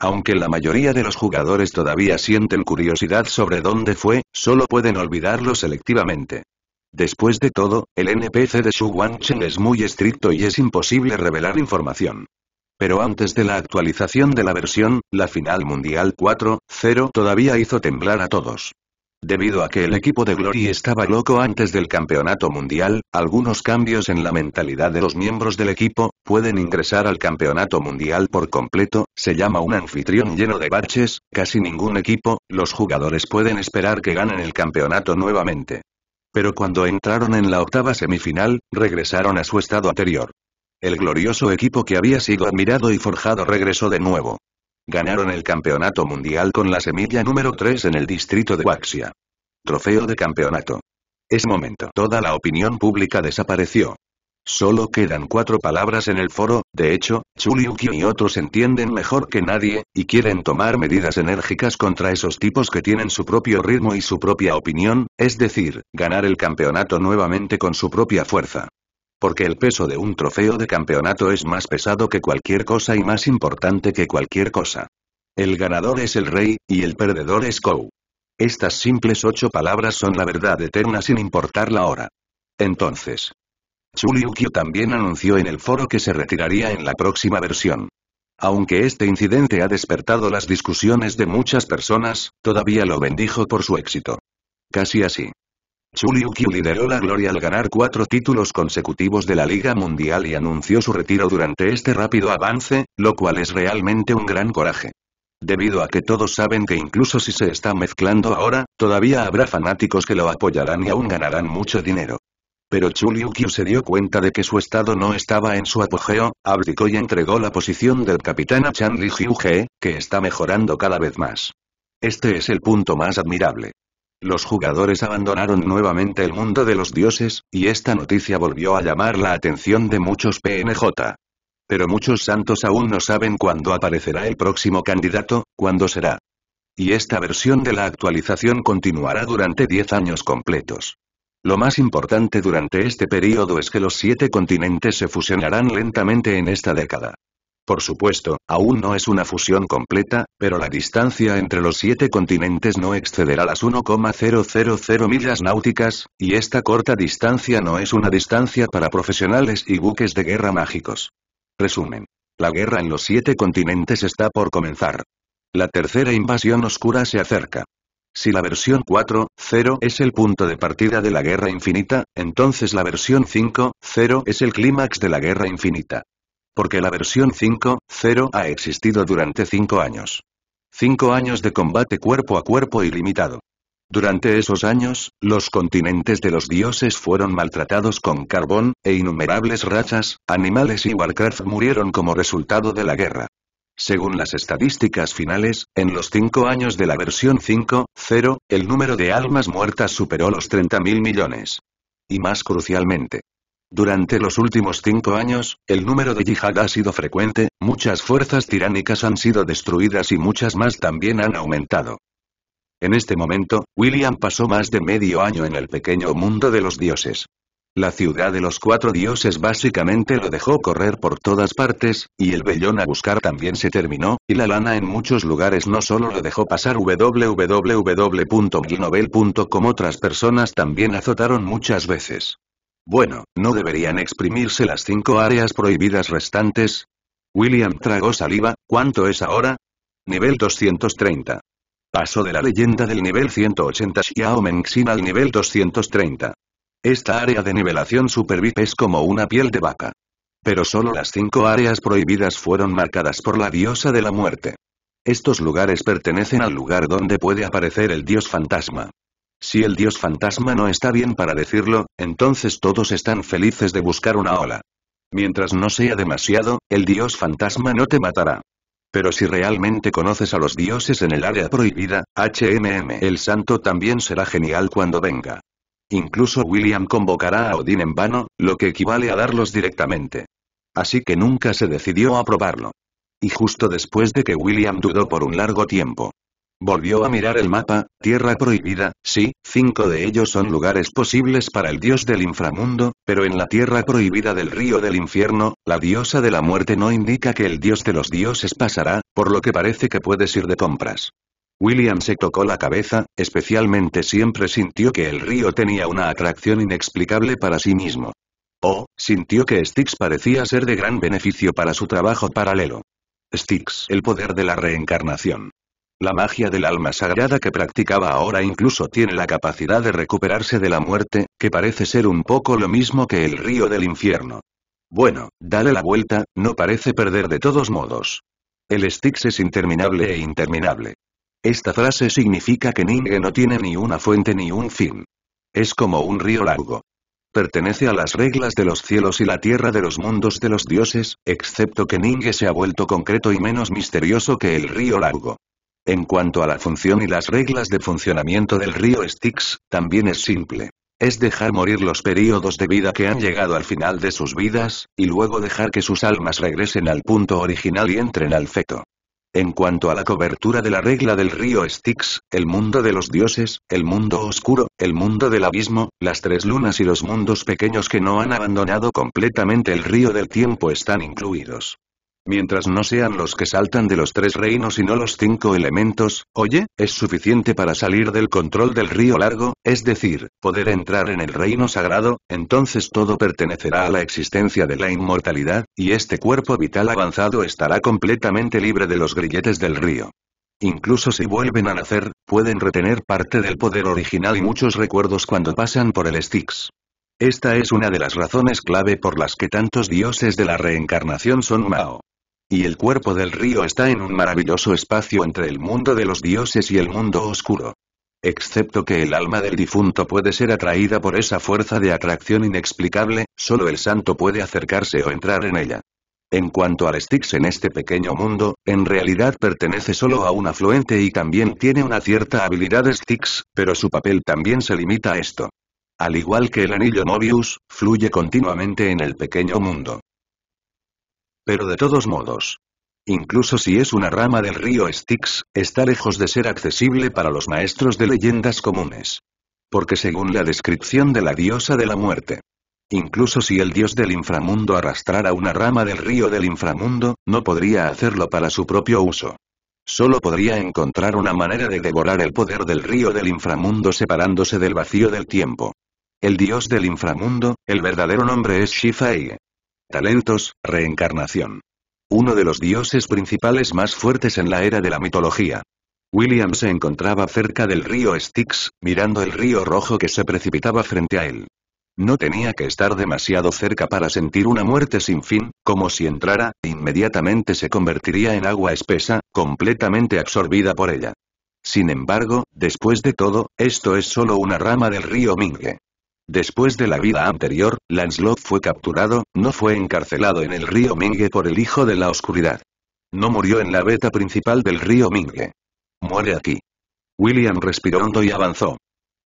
Aunque la mayoría de los jugadores todavía sienten curiosidad sobre dónde fue, solo pueden olvidarlo selectivamente. Después de todo, el NPC de Xu Guangchen es muy estricto y es imposible revelar información. Pero antes de la actualización de la versión, la final mundial 4.0 todavía hizo temblar a todos. Debido a que el equipo de Glory estaba loco antes del campeonato mundial, algunos cambios en la mentalidad de los miembros del equipo, pueden ingresar al campeonato mundial por completo, se llama un anfitrión lleno de baches, casi ningún equipo, los jugadores pueden esperar que ganen el campeonato nuevamente. Pero cuando entraron en la octava semifinal, regresaron a su estado anterior. El glorioso equipo que había sido admirado y forjado regresó de nuevo. Ganaron el campeonato mundial con la semilla número 3 en el distrito de Waxia. Trofeo de campeonato. Es momento. Toda la opinión pública desapareció. Solo quedan 4 palabras en el foro, de hecho, Chuliuki y otros entienden mejor que nadie, y quieren tomar medidas enérgicas contra esos tipos que tienen su propio ritmo y su propia opinión, es decir, ganar el campeonato nuevamente con su propia fuerza. Porque el peso de un trofeo de campeonato es más pesado que cualquier cosa y más importante que cualquier cosa. El ganador es el rey, y el perdedor es Kou. Estas simples 8 palabras son la verdad eterna sin importar la hora. Entonces... Chuliukyo también anunció en el foro que se retiraría en la próxima versión. Aunque este incidente ha despertado las discusiones de muchas personas, todavía lo bendijo por su éxito. Casi así. Chuliukyo lideró la gloria al ganar 4 títulos consecutivos de la Liga Mundial y anunció su retiro durante este rápido avance, lo cual es realmente un gran coraje. Debido a que todos saben que incluso si se está mezclando ahora, todavía habrá fanáticos que lo apoyarán y aún ganarán mucho dinero. Pero Chuliukyu se dio cuenta de que su estado no estaba en su apogeo, abdicó y entregó la posición del capitán a Chanli Hyuge, que está mejorando cada vez más. Este es el punto más admirable. Los jugadores abandonaron nuevamente el mundo de los dioses, y esta noticia volvió a llamar la atención de muchos PNJ. Pero muchos santos aún no saben cuándo aparecerá el próximo candidato, cuándo será. Y esta versión de la actualización continuará durante 10 años completos. Lo más importante durante este periodo es que los 7 continentes se fusionarán lentamente en esta década. Por supuesto, aún no es una fusión completa, pero la distancia entre los 7 continentes no excederá las 1,000 millas náuticas, y esta corta distancia no es una distancia para profesionales y buques de guerra mágicos. Resumen. La guerra en los 7 continentes está por comenzar. La tercera invasión oscura se acerca. Si la versión 4.0 es el punto de partida de la guerra infinita, entonces la versión 5.0 es el clímax de la guerra infinita. Porque la versión 5.0 ha existido durante 5 años. 5 años de combate cuerpo a cuerpo ilimitado. Durante esos años, los continentes de los dioses fueron maltratados con carbón, e innumerables razas, animales y Warcraft murieron como resultado de la guerra. Según las estadísticas finales, en los 5 años de la versión 5.0, el número de almas muertas superó los 30.000 millones. Y más crucialmente. Durante los últimos 5 años, el número de yihad ha sido frecuente, muchas fuerzas tiránicas han sido destruidas y muchas más también han aumentado. En este momento, William pasó más de medio año en el pequeño mundo de los dioses. La ciudad de los 4 dioses básicamente lo dejó correr por todas partes, y el vellón a buscar también se terminó, y la lana en muchos lugares no solo lo dejó pasar. www.glinovel.com Otras personas también azotaron muchas veces. Bueno, ¿no deberían exprimirse las 5 áreas prohibidas restantes? William tragó saliva. ¿Cuánto es ahora? Nivel 230. Pasó de la leyenda del nivel 180 Xiao Menxin al nivel 230. Esta área de nivelación Super VIP es como una piel de vaca. Pero solo las 5 áreas prohibidas fueron marcadas por la diosa de la muerte. Estos lugares pertenecen al lugar donde puede aparecer el dios fantasma. Si el dios fantasma no está bien para decirlo, entonces todos están felices de buscar una ola. Mientras no sea demasiado, el dios fantasma no te matará. Pero si realmente conoces a los dioses en el área prohibida, el santo también será genial cuando venga. Incluso William convocará a Odín en vano, lo que equivale a darlos directamente. Así que nunca se decidió a probarlo. Y justo después de que William dudó por un largo tiempo. Volvió a mirar el mapa. Tierra prohibida, sí, 5 de ellos son lugares posibles para el dios del inframundo, pero en la tierra prohibida del río del infierno, la diosa de la muerte no indica que el dios de los dioses pasará, por lo que parece que puedes ir de compras. William se tocó la cabeza, especialmente siempre sintió que el río tenía una atracción inexplicable para sí mismo. O, sintió que Styx parecía ser de gran beneficio para su trabajo paralelo. Styx, el poder de la reencarnación. La magia del alma sagrada que practicaba ahora incluso tiene la capacidad de recuperarse de la muerte, que parece ser un poco lo mismo que el río del infierno. Bueno, dale la vuelta, no parece perder de todos modos. El Styx es interminable e interminable. Esta frase significa que Mingue no tiene ni una fuente ni un fin. Es como un río largo. Pertenece a las reglas de los cielos y la tierra de los mundos de los dioses, excepto que Mingue se ha vuelto concreto y menos misterioso que el río largo. En cuanto a la función y las reglas de funcionamiento del río Styx, también es simple. Es dejar morir los períodos de vida que han llegado al final de sus vidas, y luego dejar que sus almas regresen al punto original y entren al feto. En cuanto a la cobertura de la regla del río Styx, el mundo de los dioses, el mundo oscuro, el mundo del abismo, las 3 lunas y los mundos pequeños que no han abandonado completamente el río del tiempo están incluidos. Mientras no sean los que saltan de los 3 reinos y no los 5 elementos, oye, es suficiente para salir del control del río largo, es decir, poder entrar en el reino sagrado, entonces todo pertenecerá a la existencia de la inmortalidad, y este cuerpo vital avanzado estará completamente libre de los grilletes del río. Incluso si vuelven a nacer, pueden retener parte del poder original y muchos recuerdos cuando pasan por el Styx. Esta es una de las razones clave por las que tantos dioses de la reencarnación son Mao. Y el cuerpo del río está en un maravilloso espacio entre el mundo de los dioses y el mundo oscuro. Excepto que el alma del difunto puede ser atraída por esa fuerza de atracción inexplicable, solo el santo puede acercarse o entrar en ella. En cuanto al Styx en este pequeño mundo, en realidad pertenece solo a un afluente y también tiene una cierta habilidad Styx, pero su papel también se limita a esto. Al igual que el anillo Mobius, fluye continuamente en el pequeño mundo. Pero de todos modos, incluso si es una rama del río Styx, está lejos de ser accesible para los maestros de leyendas comunes. Porque según la descripción de la diosa de la muerte, incluso si el dios del inframundo arrastrara una rama del río del inframundo, no podría hacerlo para su propio uso. Solo podría encontrar una manera de devorar el poder del río del inframundo separándose del vacío del tiempo. El dios del inframundo, el verdadero nombre es Shifai. Talentos, reencarnación. Uno de los dioses principales más fuertes en la era de la mitología. William se encontraba cerca del río Styx, mirando el río rojo que se precipitaba frente a él. No tenía que estar demasiado cerca para sentir una muerte sin fin, como si entrara, inmediatamente se convertiría en agua espesa, completamente absorbida por ella. Sin embargo, después de todo, esto es solo una rama del río Mingue. Después de la vida anterior, Lancelot fue capturado, no fue encarcelado en el río Mingue por el hijo de la oscuridad. No murió en la veta principal del río Mingue. Muere aquí. William respiró hondo y avanzó.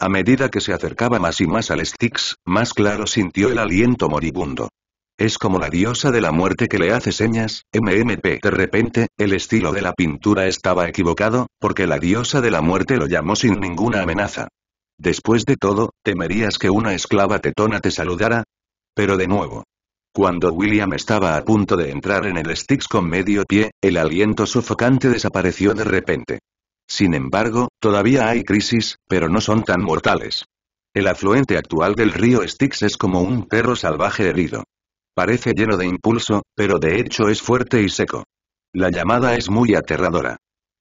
A medida que se acercaba más y más al Styx, más claro sintió el aliento moribundo. Es como la diosa de la muerte que le hace señas, MMP. De repente, el estilo de la pintura estaba equivocado, porque la diosa de la muerte lo llamó sin ninguna amenaza. Después de todo, ¿temerías que una esclava tetona te saludara? Pero de nuevo. Cuando William estaba a punto de entrar en el Styx con medio pie, el aliento sofocante desapareció de repente. Sin embargo, todavía hay crisis, pero no son tan mortales. El afluente actual del río Styx es como un perro salvaje herido. Parece lleno de impulso, pero de hecho es fuerte y seco. La llamada es muy aterradora.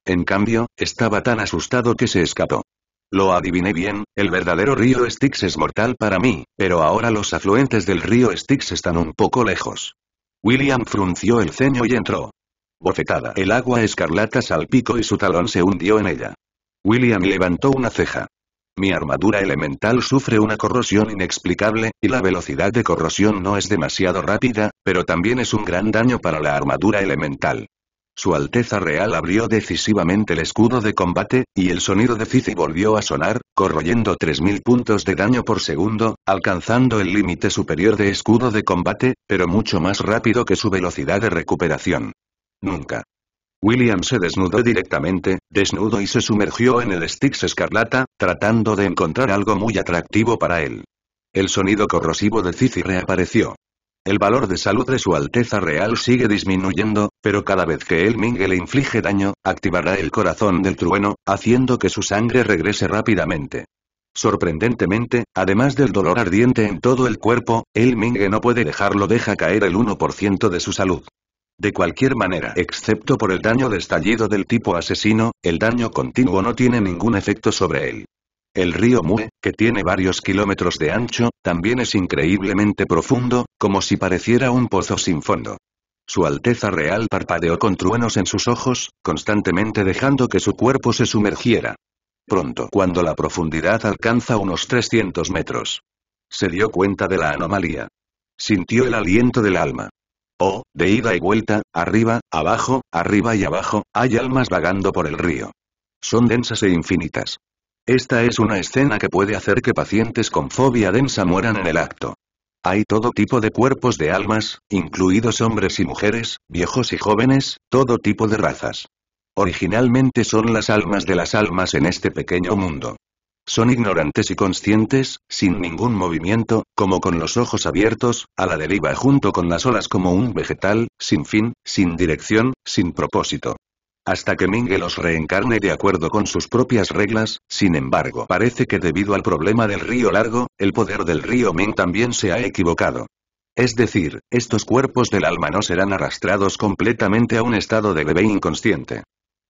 En cambio, estaba tan asustado que se escapó. Lo adiviné bien, el verdadero río Styx es mortal para mí, pero ahora los afluentes del río Styx están un poco lejos. William frunció el ceño y entró. Bofetada. El agua escarlata salpicó y su talón se hundió en ella. William levantó una ceja. Mi armadura elemental sufre una corrosión inexplicable, y la velocidad de corrosión no es demasiado rápida, pero también es un gran daño para la armadura elemental. Su Alteza Real abrió decisivamente el escudo de combate, y el sonido de Cici volvió a sonar, corroyendo 3000 puntos de daño por segundo, alcanzando el límite superior de escudo de combate, pero mucho más rápido que su velocidad de recuperación. Nunca. William se desnudó directamente, desnudo y se sumergió en el Styx escarlata, tratando de encontrar algo muy atractivo para él. El sonido corrosivo de Cici reapareció. El valor de salud de su Alteza Real sigue disminuyendo, pero cada vez que el Mingue le inflige daño, activará el corazón del trueno, haciendo que su sangre regrese rápidamente. Sorprendentemente, además del dolor ardiente en todo el cuerpo, el Mingue no puede dejarlo, deja caer el 1% de su salud. De cualquier manera, excepto por el daño de estallido del tipo asesino, el daño continuo no tiene ningún efecto sobre él. El río Mue, que tiene varios kilómetros de ancho, también es increíblemente profundo, como si pareciera un pozo sin fondo. Su Alteza Real parpadeó con truenos en sus ojos, constantemente dejando que su cuerpo se sumergiera. Pronto, cuando la profundidad alcanza unos 300 metros, se dio cuenta de la anomalía. Sintió el aliento del alma. Oh, de ida y vuelta, arriba y abajo, hay almas vagando por el río. Son densas e infinitas. Esta es una escena que puede hacer que pacientes con fobia densa mueran en el acto. Hay todo tipo de cuerpos de almas, incluidos hombres y mujeres, viejos y jóvenes, todo tipo de razas. Originalmente son las almas de las almas en este pequeño mundo. Son ignorantes y conscientes, sin ningún movimiento, como con los ojos abiertos, a la deriva junto con las olas como un vegetal, sin fin, sin dirección, sin propósito. Hasta que Mingue los reencarne de acuerdo con sus propias reglas, sin embargo, parece que debido al problema del río largo, el poder del río Ming también se ha equivocado. Es decir, estos cuerpos del alma no serán arrastrados completamente a un estado de bebé inconsciente.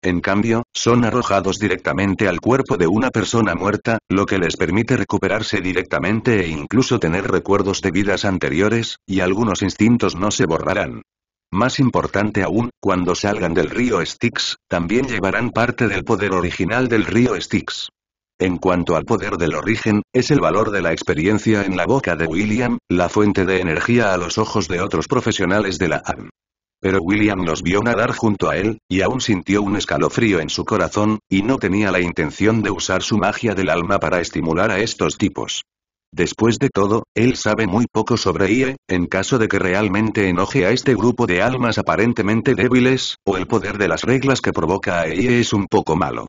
En cambio, son arrojados directamente al cuerpo de una persona muerta, lo que les permite recuperarse directamente e incluso tener recuerdos de vidas anteriores, y algunos instintos no se borrarán. Más importante aún, cuando salgan del río Styx, también llevarán parte del poder original del río Styx. En cuanto al poder del origen, es el valor de la experiencia en la boca de William, la fuente de energía a los ojos de otros profesionales de la AM. Pero William los vio nadar junto a él, y aún sintió un escalofrío en su corazón, y no tenía la intención de usar su magia del alma para estimular a estos tipos. Después de todo, él sabe muy poco sobre IE, en caso de que realmente enoje a este grupo de almas aparentemente débiles, o el poder de las reglas que provoca a IE es un poco malo.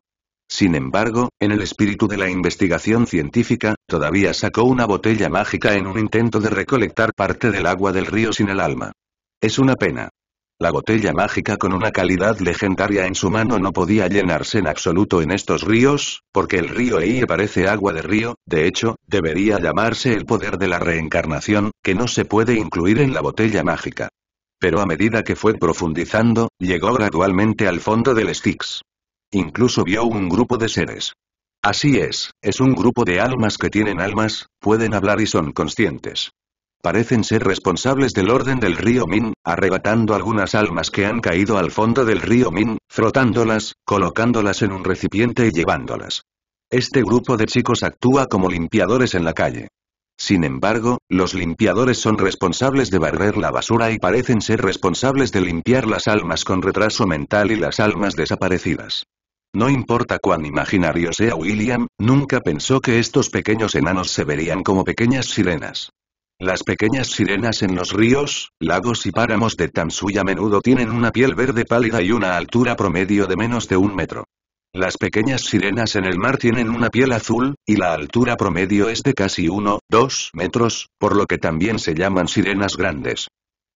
Sin embargo, en el espíritu de la investigación científica, todavía sacó una botella mágica en un intento de recolectar parte del agua del río sin el alma. Es una pena. La botella mágica con una calidad legendaria en su mano no podía llenarse en absoluto en estos ríos, porque el río Ie parece agua de río, de hecho, debería llamarse el poder de la reencarnación, que no se puede incluir en la botella mágica. Pero a medida que fue profundizando, llegó gradualmente al fondo del Styx. Incluso vio un grupo de seres. Así es un grupo de almas que tienen almas, pueden hablar y son conscientes. Parecen ser responsables del orden del río Min, arrebatando algunas almas que han caído al fondo del río Min, frotándolas, colocándolas en un recipiente y llevándolas. Este grupo de chicos actúa como limpiadores en la calle. Sin embargo, los limpiadores son responsables de barrer la basura y parecen ser responsables de limpiar las almas con retraso mental y las almas desaparecidas. No importa cuán imaginario sea William, nunca pensó que estos pequeños enanos se verían como pequeñas sirenas. Las pequeñas sirenas en los ríos, lagos y páramos de Tamsui a menudo tienen una piel verde pálida y una altura promedio de menos de 1 metro. Las pequeñas sirenas en el mar tienen una piel azul, y la altura promedio es de casi 1-2 metros, por lo que también se llaman sirenas grandes.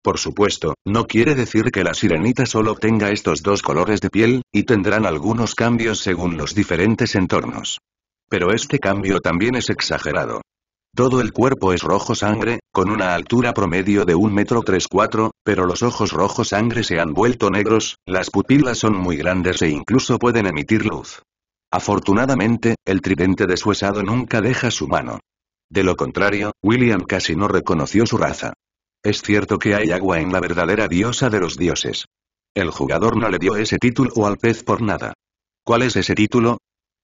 Por supuesto, no quiere decir que la sirenita solo tenga estos dos colores de piel, y tendrán algunos cambios según los diferentes entornos. Pero este cambio también es exagerado. Todo el cuerpo es rojo sangre, con una altura promedio de 1,34 m, pero los ojos rojo sangre se han vuelto negros, las pupilas son muy grandes e incluso pueden emitir luz. Afortunadamente, el tridente desuesado nunca deja su mano. De lo contrario, William casi no reconoció su raza. Es cierto que hay agua en la verdadera diosa de los dioses. El jugador no le dio ese título al pez por nada. ¿Cuál es ese título?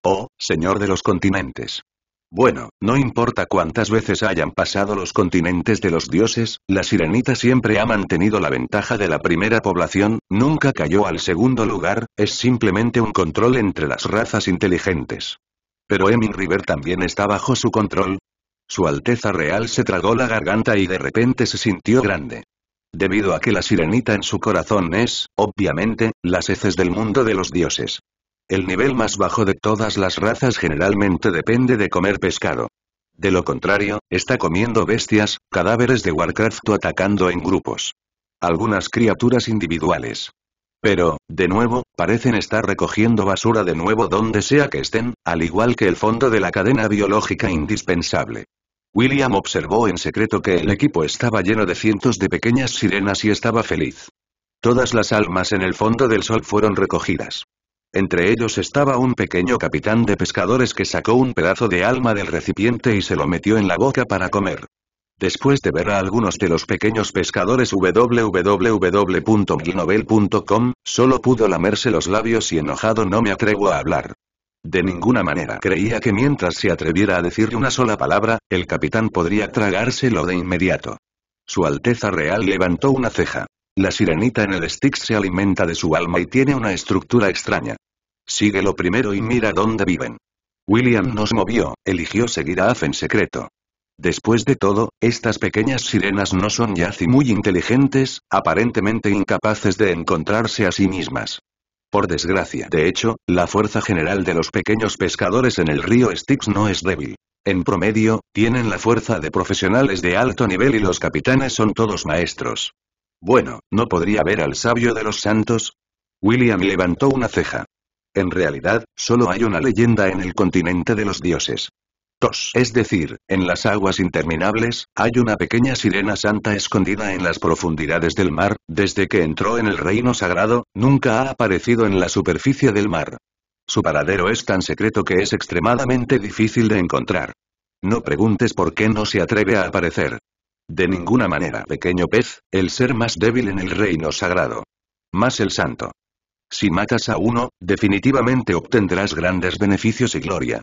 Oh, señor de los continentes. Bueno, no importa cuántas veces hayan pasado los continentes de los dioses, la sirenita siempre ha mantenido la ventaja de la primera población, nunca cayó al segundo lugar, es simplemente un control entre las razas inteligentes. Pero Emin River también está bajo su control. Su Alteza Real se tragó la garganta y de repente se sintió grande. Debido a que la sirenita en su corazón es, obviamente, las heces del mundo de los dioses. El nivel más bajo de todas las razas generalmente depende de comer pescado. De lo contrario, está comiendo bestias, cadáveres de Warcraft o atacando en grupos. Algunas criaturas individuales. Pero, de nuevo, parecen estar recogiendo basura de nuevo donde sea que estén, al igual que el fondo de la cadena biológica indispensable. William observó en secreto que el equipo estaba lleno de cientos de pequeñas sirenas y estaba feliz. Todas las almas en el fondo del sol fueron recogidas. Entre ellos estaba un pequeño capitán de pescadores que sacó un pedazo de alma del recipiente y se lo metió en la boca para comer. Después de ver a algunos de los pequeños pescadores www.glinovel.com, solo pudo lamerse los labios y enojado no me atrevo a hablar. De ninguna manera creía que mientras se atreviera a decir una sola palabra, el capitán podría tragárselo de inmediato. Su Alteza Real levantó una ceja. La sirenita en el Styx se alimenta de su alma y tiene una estructura extraña. Síguelo primero y mira dónde viven. William nos movió, eligió seguir a Af en secreto. Después de todo, estas pequeñas sirenas no son yazi muy inteligentes, aparentemente incapaces de encontrarse a sí mismas. Por desgracia, de hecho, la fuerza general de los pequeños pescadores en el río Styx no es débil. En promedio, tienen la fuerza de profesionales de alto nivel y los capitanes son todos maestros. Bueno, ¿no podría ver al sabio de los santos? William levantó una ceja. En realidad, solo hay una leyenda en el continente de los dioses. Tos, es decir, en las aguas interminables, hay una pequeña sirena santa escondida en las profundidades del mar, desde que entró en el reino sagrado, nunca ha aparecido en la superficie del mar. Su paradero es tan secreto que es extremadamente difícil de encontrar. No preguntes por qué no se atreve a aparecer. De ninguna manera, pequeño pez, el ser más débil en el reino sagrado. Más el santo. Si matas a uno, definitivamente obtendrás grandes beneficios y gloria.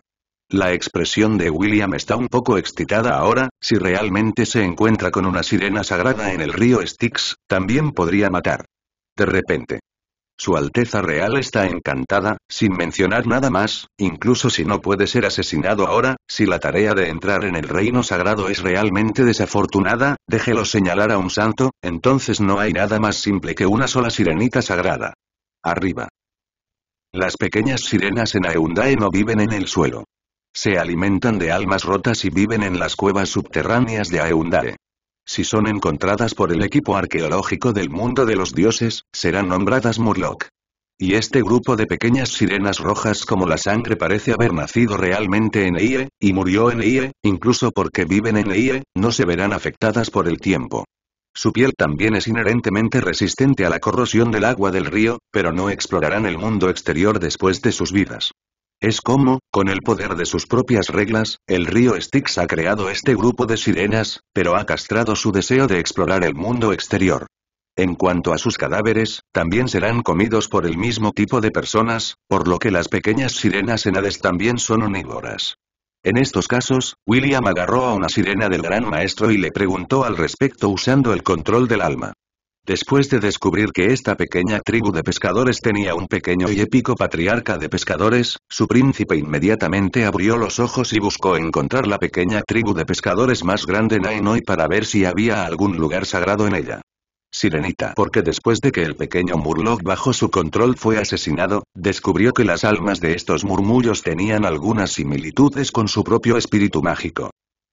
La expresión de William está un poco excitada ahora, si realmente se encuentra con una sirena sagrada en el río Styx, también podría matar. De repente. Su Alteza Real está encantada, sin mencionar nada más, incluso si no puede ser asesinado ahora, si la tarea de entrar en el reino sagrado es realmente desafortunada, déjelo señalar a un santo, entonces no hay nada más simple que una sola sirenita sagrada. Arriba. Las pequeñas sirenas en Aeundae no viven en el suelo. Se alimentan de almas rotas y viven en las cuevas subterráneas de Aeundae. Si son encontradas por el equipo arqueológico del mundo de los dioses, serán nombradas Murloc. Y este grupo de pequeñas sirenas rojas como la sangre parece haber nacido realmente en Ie, y murió en Ie, incluso porque viven en Ie, no se verán afectadas por el tiempo. Su piel también es inherentemente resistente a la corrosión del agua del río, pero no explorarán el mundo exterior después de sus vidas. Es como, con el poder de sus propias reglas, el río Styx ha creado este grupo de sirenas, pero ha castrado su deseo de explorar el mundo exterior. En cuanto a sus cadáveres, también serán comidos por el mismo tipo de personas, por lo que las pequeñas sirenas en Hades también son omnívoras. En estos casos, William agarró a una sirena del Gran Maestro y le preguntó al respecto usando el control del alma. Después de descubrir que esta pequeña tribu de pescadores tenía un pequeño y épico patriarca de pescadores, su príncipe inmediatamente abrió los ojos y buscó encontrar la pequeña tribu de pescadores más grande en Aenoi para ver si había algún lugar sagrado en ella. Sirenita, porque después de que el pequeño Murloc bajo su control fue asesinado, descubrió que las almas de estos murmullos tenían algunas similitudes con su propio espíritu mágico.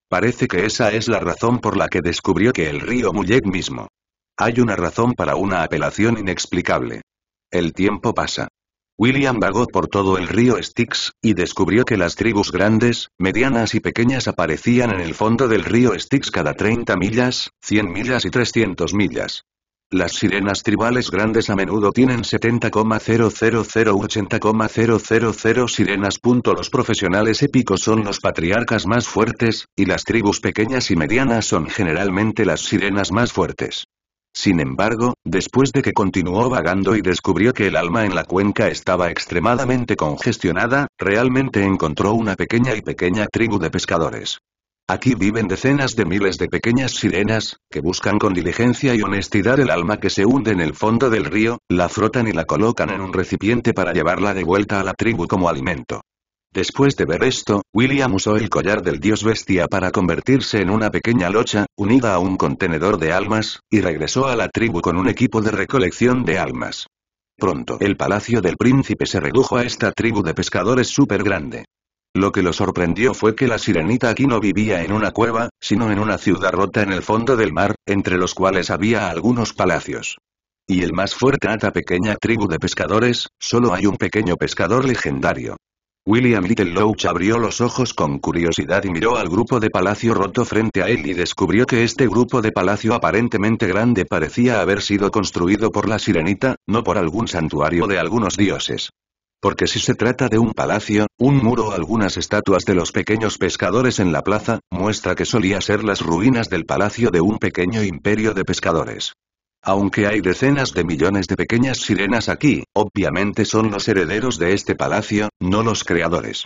Parece que esa es la razón por la que descubrió que el río Mullek mismo. Hay una razón para una apelación inexplicable. El tiempo pasa. William vagó por todo el río Styx, y descubrió que las tribus grandes, medianas y pequeñas aparecían en el fondo del río Styx cada 30 millas, 100 millas y 300 millas. Las sirenas tribales grandes a menudo tienen 70,000–80,000 sirenas. Los profesionales épicos son los patriarcas más fuertes, y las tribus pequeñas y medianas son generalmente las sirenas más fuertes. Sin embargo, después de que continuó vagando y descubrió que el alma en la cuenca estaba extremadamente congestionada, realmente encontró una pequeña tribu de pescadores. Aquí viven decenas de miles de pequeñas sirenas, que buscan con diligencia y honestidad el alma que se hunde en el fondo del río, la frotan y la colocan en un recipiente para llevarla de vuelta a la tribu como alimento. Después de ver esto, William usó el collar del dios bestia para convertirse en una pequeña locha, unida a un contenedor de almas, y regresó a la tribu con un equipo de recolección de almas. Pronto el palacio del príncipe se redujo a esta tribu de pescadores súper grande. Lo que lo sorprendió fue que la sirenita aquí no vivía en una cueva, sino en una ciudad rota en el fondo del mar, entre los cuales había algunos palacios. Y el más fuerte de esta pequeña tribu de pescadores, solo hay un pequeño pescador legendario. William Littlelooch abrió los ojos con curiosidad y miró al grupo de palacio roto frente a él y descubrió que este grupo de palacio aparentemente grande parecía haber sido construido por la sirenita, no por algún santuario de algunos dioses. Porque si se trata de un palacio, un muro o algunas estatuas de los pequeños pescadores en la plaza, muestra que solía ser las ruinas del palacio de un pequeño imperio de pescadores. Aunque hay decenas de millones de pequeñas sirenas aquí, obviamente son los herederos de este palacio, no los creadores.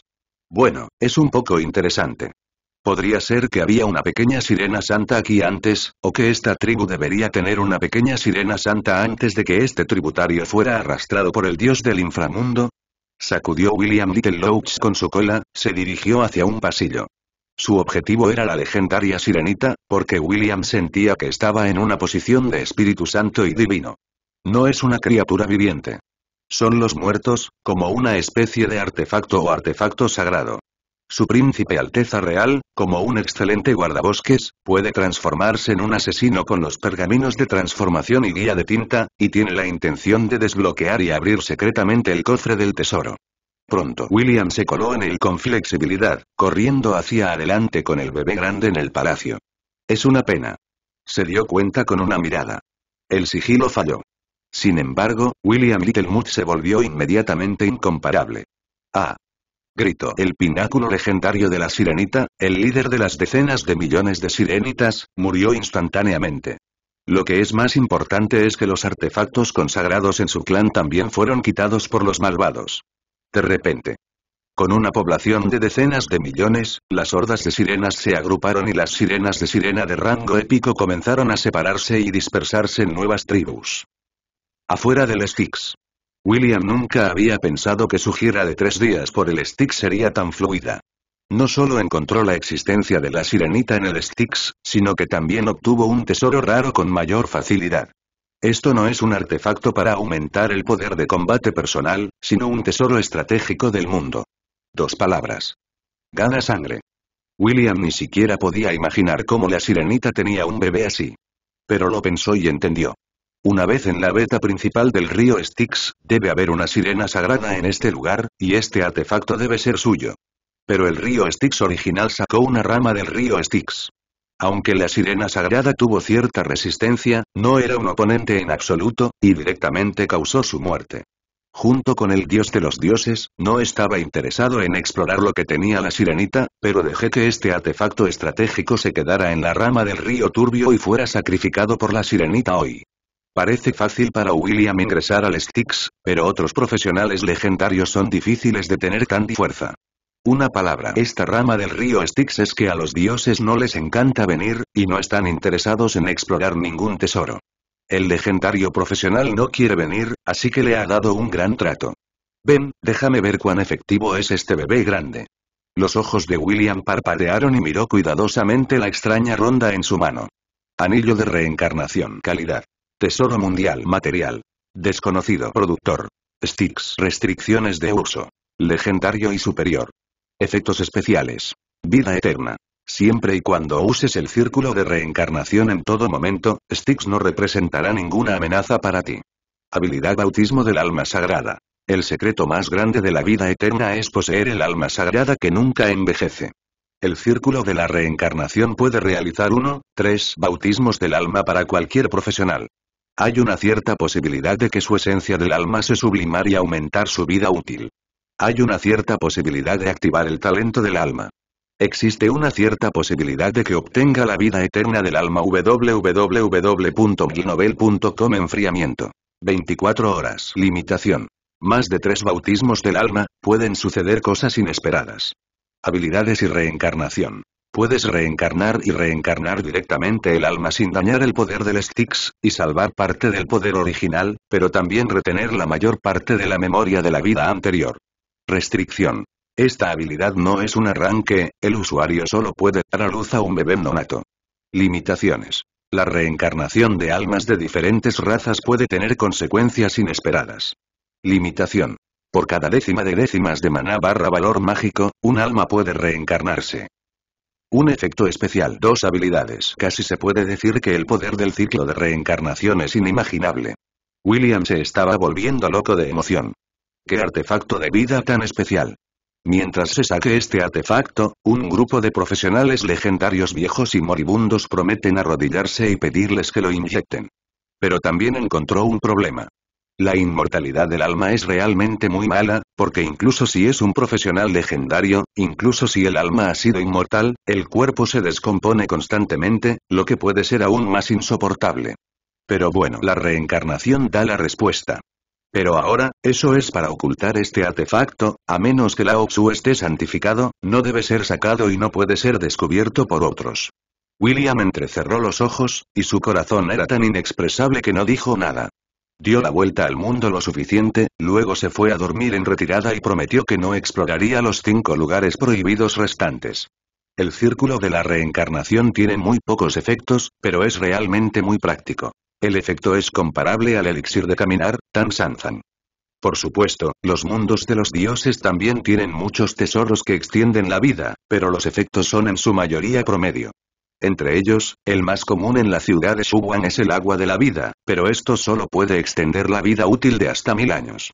Bueno, es un poco interesante. Podría ser que había una pequeña sirena santa aquí antes, o que esta tribu debería tener una pequeña sirena santa antes de que este tributario fuera arrastrado por el dios del inframundo. Sacudió William Littlelooch con su cola, se dirigió hacia un pasillo. Su objetivo era la legendaria sirenita, porque William sentía que estaba en una posición de espíritu santo y divino. No es una criatura viviente. Son los muertos, como una especie de artefacto o artefacto sagrado. Su príncipe Alteza Real, como un excelente guardabosques, puede transformarse en un asesino con los pergaminos de transformación y guía de tinta, y tiene la intención de desbloquear y abrir secretamente el cofre del tesoro. Pronto William se coló en él con flexibilidad, corriendo hacia adelante con el bebé grande en el palacio. Es una pena. Se dio cuenta con una mirada. El sigilo falló. Sin embargo, William Littlemood se volvió inmediatamente incomparable. ¡Ah! Gritó el pináculo legendario de la sirenita, el líder de las decenas de millones de sirenitas, murió instantáneamente. Lo que es más importante es que los artefactos consagrados en su clan también fueron quitados por los malvados. De repente, con una población de decenas de millones, las hordas de sirenas se agruparon y las sirenas de sirena de rango épico comenzaron a separarse y dispersarse en nuevas tribus. Afuera del Styx. William nunca había pensado que su gira de 3 días por el Styx sería tan fluida. No solo encontró la existencia de la sirenita en el Styx, sino que también obtuvo un tesoro raro con mayor facilidad. Esto no es un artefacto para aumentar el poder de combate personal, sino un tesoro estratégico del mundo. 2 palabras. Gana sangre. William ni siquiera podía imaginar cómo la sirenita tenía un bebé así. Pero lo pensó y entendió. Una vez en la veta principal del río Styx, debe haber una sirena sagrada en este lugar, y este artefacto debe ser suyo. Pero el río Styx original sacó una rama del río Styx. Aunque la sirena sagrada tuvo cierta resistencia, no era un oponente en absoluto, y directamente causó su muerte. Junto con el dios de los dioses, no estaba interesado en explorar lo que tenía la sirenita, pero dejé que este artefacto estratégico se quedara en la rama del río turbio y fuera sacrificado por la sirenita hoy. Parece fácil para William ingresar al Styx, pero otros profesionales legendarios son difíciles de tener tanta fuerza. Una palabra. Esta rama del río Styx es que a los dioses no les encanta venir, y no están interesados en explorar ningún tesoro. El legendario profesional no quiere venir, así que le ha dado un gran trato. Ven, déjame ver cuán efectivo es este bebé grande. Los ojos de William parpadearon y miró cuidadosamente la extraña ronda en su mano. Anillo de reencarnación. Calidad. Tesoro mundial. Material. Desconocido. Productor. Styx. Restricciones de uso. Legendario y superior. Efectos especiales. Vida eterna. Siempre y cuando uses el círculo de reencarnación en todo momento, Styx no representará ninguna amenaza para ti. Habilidad. Bautismo del alma sagrada. El secreto más grande de la vida eterna es poseer el alma sagrada que nunca envejece. El círculo de la reencarnación puede realizar 1, 3 bautismos del alma para cualquier profesional. Hay una cierta posibilidad de que su esencia del alma se sublimar y aumentar su vida útil. Hay una cierta posibilidad de activar el talento del alma. Existe una cierta posibilidad de que obtenga la vida eterna del alma. www.ginovel.com Enfriamiento. 24 horas. Limitación. Más de 3 bautismos del alma, pueden suceder cosas inesperadas. Habilidades y reencarnación. Puedes reencarnar y reencarnar directamente el alma sin dañar el poder del Styx, y salvar parte del poder original, pero también retener la mayor parte de la memoria de la vida anterior. Restricción. Esta habilidad no es un arranque, el usuario solo puede dar a luz a un bebé no nato. Limitaciones. La reencarnación de almas de diferentes razas puede tener consecuencias inesperadas. Limitación. Por cada décima de décimas de maná barra valor mágico, un alma puede reencarnarse. Un efecto especial. 2 habilidades. Casi se puede decir que el poder del ciclo de reencarnación es inimaginable. William se estaba volviendo loco de emoción. ¡Qué artefacto de vida tan especial! Mientras se saque este artefacto, un grupo de profesionales legendarios viejos y moribundos prometen arrodillarse y pedirles que lo inyecten. Pero también encontró un problema. La inmortalidad del alma es realmente muy mala, porque incluso si es un profesional legendario, incluso si el alma ha sido inmortal, el cuerpo se descompone constantemente, lo que puede ser aún más insoportable. Pero bueno, la reencarnación da la respuesta. Pero ahora, eso es para ocultar este artefacto, a menos que Lao Tzu esté santificado, no debe ser sacado y no puede ser descubierto por otros. William entrecerró los ojos, y su corazón era tan inexpresable que no dijo nada. Dio la vuelta al mundo lo suficiente, luego se fue a dormir en retirada y prometió que no exploraría los 5 lugares prohibidos restantes. El círculo de la reencarnación tiene muy pocos efectos, pero es realmente muy práctico. El efecto es comparable al elixir de caminar, Tan Sanzan. Por supuesto, los mundos de los dioses también tienen muchos tesoros que extienden la vida, pero los efectos son en su mayoría promedio. Entre ellos, el más común en la ciudad de Shuwan es el agua de la vida, pero esto solo puede extender la vida útil de hasta 1000 años.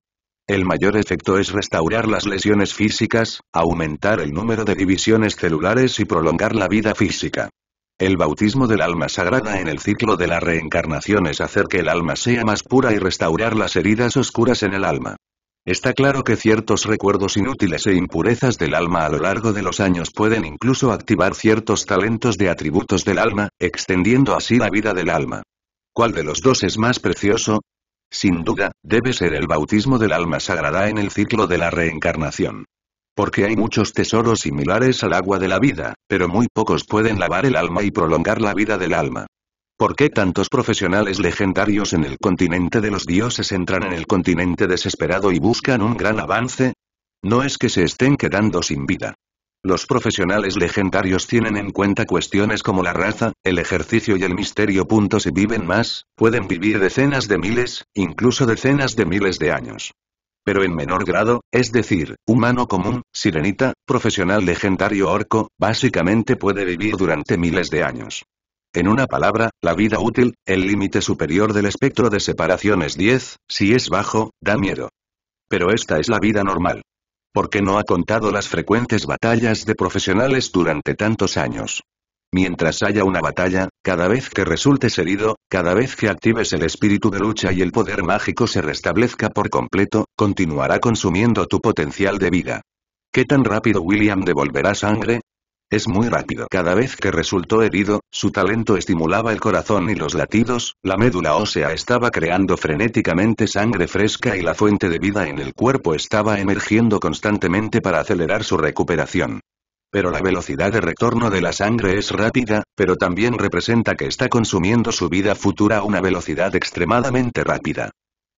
El mayor efecto es restaurar las lesiones físicas, aumentar el número de divisiones celulares y prolongar la vida física. El bautismo del alma sagrada en el ciclo de la reencarnación es hacer que el alma sea más pura y restaurar las heridas oscuras en el alma. Está claro que ciertos recuerdos inútiles e impurezas del alma a lo largo de los años pueden incluso activar ciertos talentos de atributos del alma, extendiendo así la vida del alma. ¿Cuál de los dos es más precioso? Sin duda, debe ser el bautismo del alma sagrada en el ciclo de la reencarnación. Porque hay muchos tesoros similares al agua de la vida, pero muy pocos pueden lavar el alma y prolongar la vida del alma. ¿Por qué tantos profesionales legendarios en el continente de los dioses entran en el continente desesperado y buscan un gran avance? No es que se estén quedando sin vida. Los profesionales legendarios tienen en cuenta cuestiones como la raza, el ejercicio y el misterio. Si viven más, pueden vivir decenas de miles, incluso decenas de miles de años. Pero en menor grado, es decir, humano común, sirenita, profesional legendario orco, básicamente puede vivir durante miles de años. En una palabra, la vida útil, el límite superior del espectro de separación es 10, si es bajo, da miedo. Pero esta es la vida normal. ¿Por qué no ha contado las frecuentes batallas de profesionales durante tantos años? Mientras haya una batalla, cada vez que resultes herido, cada vez que actives el espíritu de lucha y el poder mágico se restablezca por completo, continuará consumiendo tu potencial de vida. ¿Qué tan rápido William devolverá sangre? Es muy rápido. Cada vez que resultó herido, su talento estimulaba el corazón y los latidos, la médula ósea estaba creando frenéticamente sangre fresca y la fuente de vida en el cuerpo estaba emergiendo constantemente para acelerar su recuperación. Pero la velocidad de retorno de la sangre es rápida, pero también representa que está consumiendo su vida futura a una velocidad extremadamente rápida.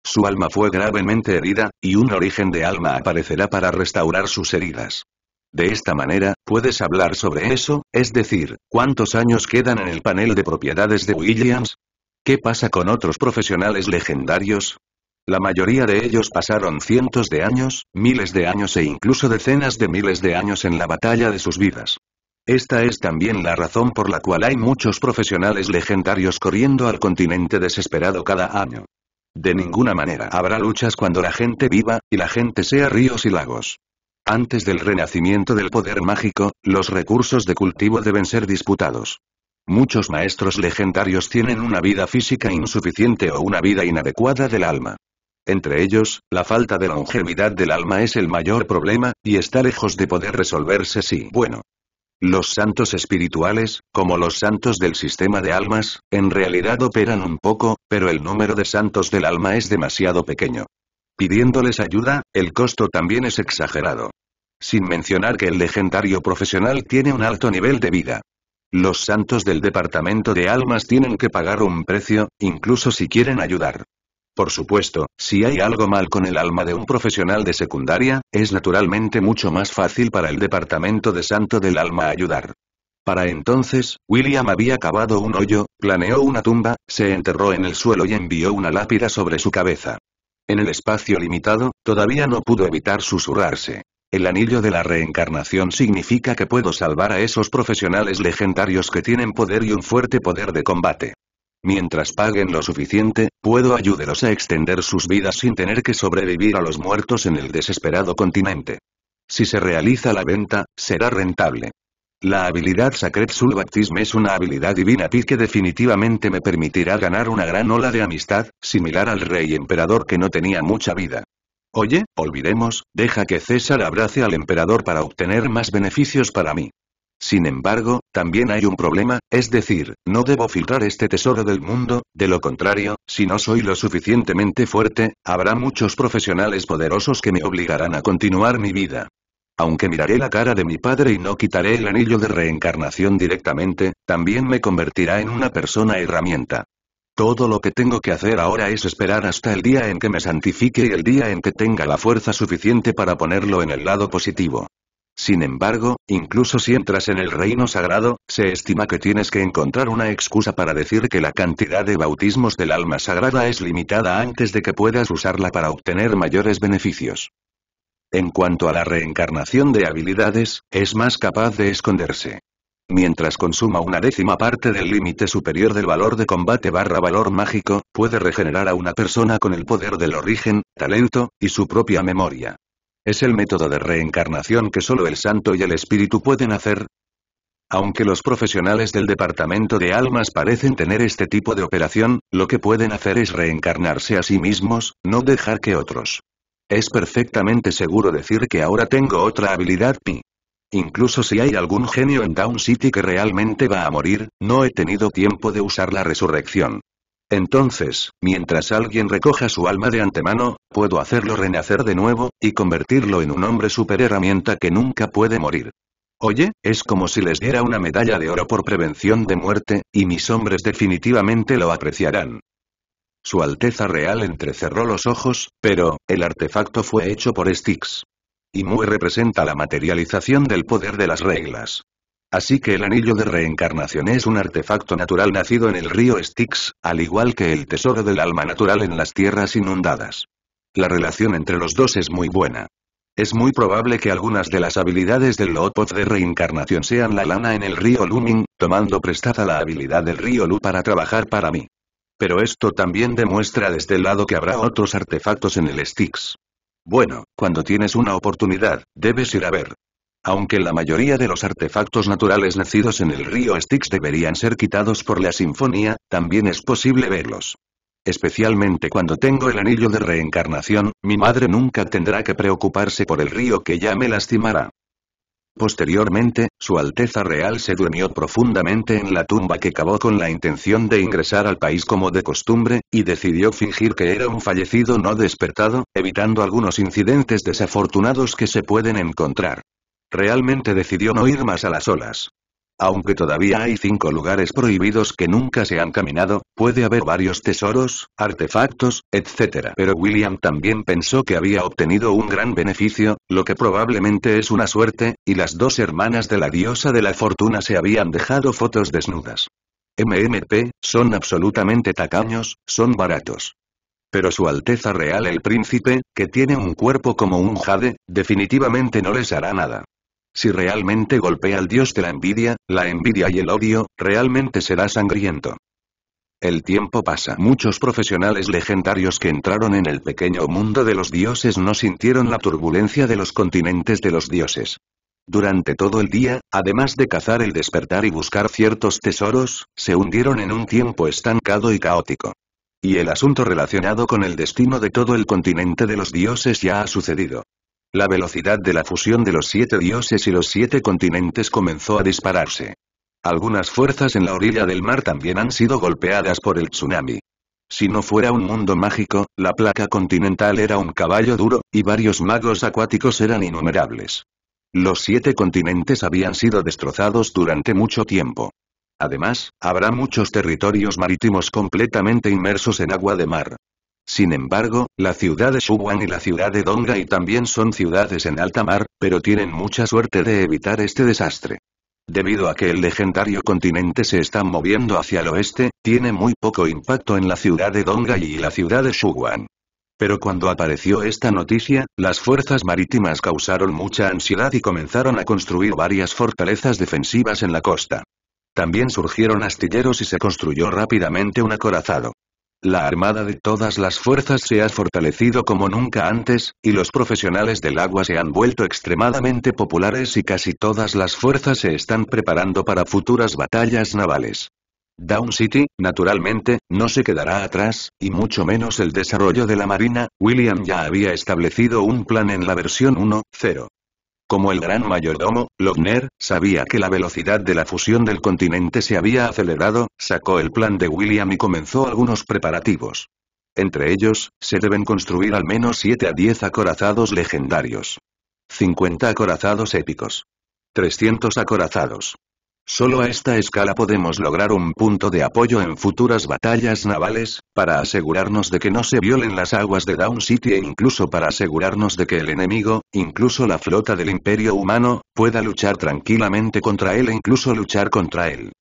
Su alma fue gravemente herida, y un origen de alma aparecerá para restaurar sus heridas. De esta manera, puedes hablar sobre eso, es decir, ¿cuántos años quedan en el panel de propiedades de Williams? ¿Qué pasa con otros profesionales legendarios? La mayoría de ellos pasaron cientos de años, miles de años e incluso decenas de miles de años en la batalla de sus vidas. Esta es también la razón por la cual hay muchos profesionales legendarios corriendo al continente desesperado cada año. De ninguna manera habrá luchas cuando la gente viva, y la gente sea ríos y lagos. Antes del renacimiento del poder mágico, los recursos de cultivo deben ser disputados. Muchos maestros legendarios tienen una vida física insuficiente o una vida inadecuada del alma. Entre ellos, la falta de longevidad del alma es el mayor problema, y está lejos de poder resolverse si bueno. Los santos espirituales, como los santos del sistema de almas, en realidad operan un poco, pero el número de santos del alma es demasiado pequeño. Pidiéndoles ayuda, el costo también es exagerado. Sin mencionar que el legendario profesional tiene un alto nivel de vida. Los santos del departamento de almas tienen que pagar un precio, incluso si quieren ayudar. Por supuesto, si hay algo mal con el alma de un profesional de secundaria, es naturalmente mucho más fácil para el departamento de santo del alma ayudar. Para entonces, William había cavado un hoyo, planeó una tumba, se enterró en el suelo y envió una lápida sobre su cabeza. En el espacio limitado, todavía no pudo evitar susurrarse. El anillo de la reencarnación significa que puedo salvar a esos profesionales legendarios que tienen poder y un fuerte poder de combate. Mientras paguen lo suficiente, puedo ayudarlos a extender sus vidas sin tener que sobrevivir a los muertos en el desesperado continente. Si se realiza la venta, será rentable. La habilidad Sacred Soul Baptism es una habilidad divina que definitivamente me permitirá ganar una gran ola de amistad, similar al rey emperador que no tenía mucha vida. Oye, olvidemos, deja que César abrace al emperador para obtener más beneficios para mí. Sin embargo, también hay un problema, es decir, no debo filtrar este tesoro del mundo, de lo contrario, si no soy lo suficientemente fuerte, habrá muchos profesionales poderosos que me obligarán a continuar mi vida. Aunque miraré la cara de mi padre y no quitaré el anillo de reencarnación directamente, también me convertirá en una persona herramienta. Todo lo que tengo que hacer ahora es esperar hasta el día en que me santifique y el día en que tenga la fuerza suficiente para ponerlo en el lado positivo. Sin embargo, incluso si entras en el reino sagrado, se estima que tienes que encontrar una excusa para decir que la cantidad de bautismos del alma sagrada es limitada antes de que puedas usarla para obtener mayores beneficios. En cuanto a la reencarnación de habilidades, es más capaz de esconderse. Mientras consuma una décima parte del límite superior del valor de combate barra valor mágico, puede regenerar a una persona con el poder del origen, talento, y su propia memoria. ¿Es el método de reencarnación que solo el santo y el espíritu pueden hacer? Aunque los profesionales del departamento de almas parecen tener este tipo de operación, lo que pueden hacer es reencarnarse a sí mismos, no dejar que otros. Es perfectamente seguro decir que ahora tengo otra habilidad pi. Incluso si hay algún genio en Down City que realmente va a morir, no he tenido tiempo de usar la resurrección. Entonces, mientras alguien recoja su alma de antemano, puedo hacerlo renacer de nuevo, y convertirlo en un hombre superherramienta que nunca puede morir. Oye, es como si les diera una medalla de oro por prevención de muerte, y mis hombres definitivamente lo apreciarán. Su Alteza Real entrecerró los ojos, pero, el artefacto fue hecho por Styx. Y Mu representa la materialización del poder de las reglas. Así que el anillo de reencarnación es un artefacto natural nacido en el río Styx, al igual que el tesoro del alma natural en las tierras inundadas. La relación entre los dos es muy buena. Es muy probable que algunas de las habilidades del Lootpot de reencarnación sean la lana en el río Luming, tomando prestada la habilidad del río Lu para trabajar para mí. Pero esto también demuestra desde el lado que habrá otros artefactos en el Styx. Bueno, cuando tienes una oportunidad, debes ir a ver. Aunque la mayoría de los artefactos naturales nacidos en el río Styx deberían ser quitados por la sinfonía, también es posible verlos. Especialmente cuando tengo el anillo de reencarnación, mi madre nunca tendrá que preocuparse por el río que ya me lastimará. Posteriormente, Su Alteza Real se durmió profundamente en la tumba que cavó con la intención de ingresar al país como de costumbre, y decidió fingir que era un fallecido no despertado, evitando algunos incidentes desafortunados que se pueden encontrar. Realmente decidió no ir más a las olas. Aunque todavía hay 5 lugares prohibidos que nunca se han caminado, puede haber varios tesoros, artefactos, etc. Pero William también pensó que había obtenido un gran beneficio, lo que probablemente es una suerte, y las dos hermanas de la diosa de la fortuna se habían dejado fotos desnudas. MMP, son absolutamente tacaños, son baratos. Pero Su Alteza Real el Príncipe, que tiene un cuerpo como un jade, definitivamente no les hará nada. Si realmente golpea al dios de la envidia y el odio, realmente será sangriento. El tiempo pasa. Muchos profesionales legendarios que entraron en el pequeño mundo de los dioses no sintieron la turbulencia de los continentes de los dioses. Durante todo el día, además de cazar el despertar y buscar ciertos tesoros, se hundieron en un tiempo estancado y caótico. Y el asunto relacionado con el destino de todo el continente de los dioses ya ha sucedido. La velocidad de la fusión de los 7 dioses y los 7 continentes comenzó a dispararse. Algunas fuerzas en la orilla del mar también han sido golpeadas por el tsunami. Si no fuera un mundo mágico, la placa continental era un caballo duro, y varios magos acuáticos eran innumerables. Los 7 continentes habían sido destrozados durante mucho tiempo. Además, habrá muchos territorios marítimos completamente inmersos en agua de mar. Sin embargo, la ciudad de Shuwan y la ciudad de Dongai también son ciudades en alta mar, pero tienen mucha suerte de evitar este desastre. Debido a que el legendario continente se está moviendo hacia el oeste, tiene muy poco impacto en la ciudad de Dongai y la ciudad de Shuwan. Pero cuando apareció esta noticia, las fuerzas marítimas causaron mucha ansiedad y comenzaron a construir varias fortalezas defensivas en la costa. También surgieron astilleros y se construyó rápidamente un acorazado. La armada de todas las fuerzas se ha fortalecido como nunca antes, y los profesionales del agua se han vuelto extremadamente populares y casi todas las fuerzas se están preparando para futuras batallas navales. Down City, naturalmente, no se quedará atrás, y mucho menos el desarrollo de la marina. William ya había establecido un plan en la versión 1.0. Como el gran mayordomo, Lodner, sabía que la velocidad de la fusión del continente se había acelerado, sacó el plan de William y comenzó algunos preparativos. Entre ellos, se deben construir al menos 7 a 10 acorazados legendarios. 50 acorazados épicos. 300 acorazados. Solo a esta escala podemos lograr un punto de apoyo en futuras batallas navales, para asegurarnos de que no se violen las aguas de Down City e incluso para asegurarnos de que el enemigo, incluso la flota del Imperio Humano, pueda luchar tranquilamente contra él e incluso luchar contra él.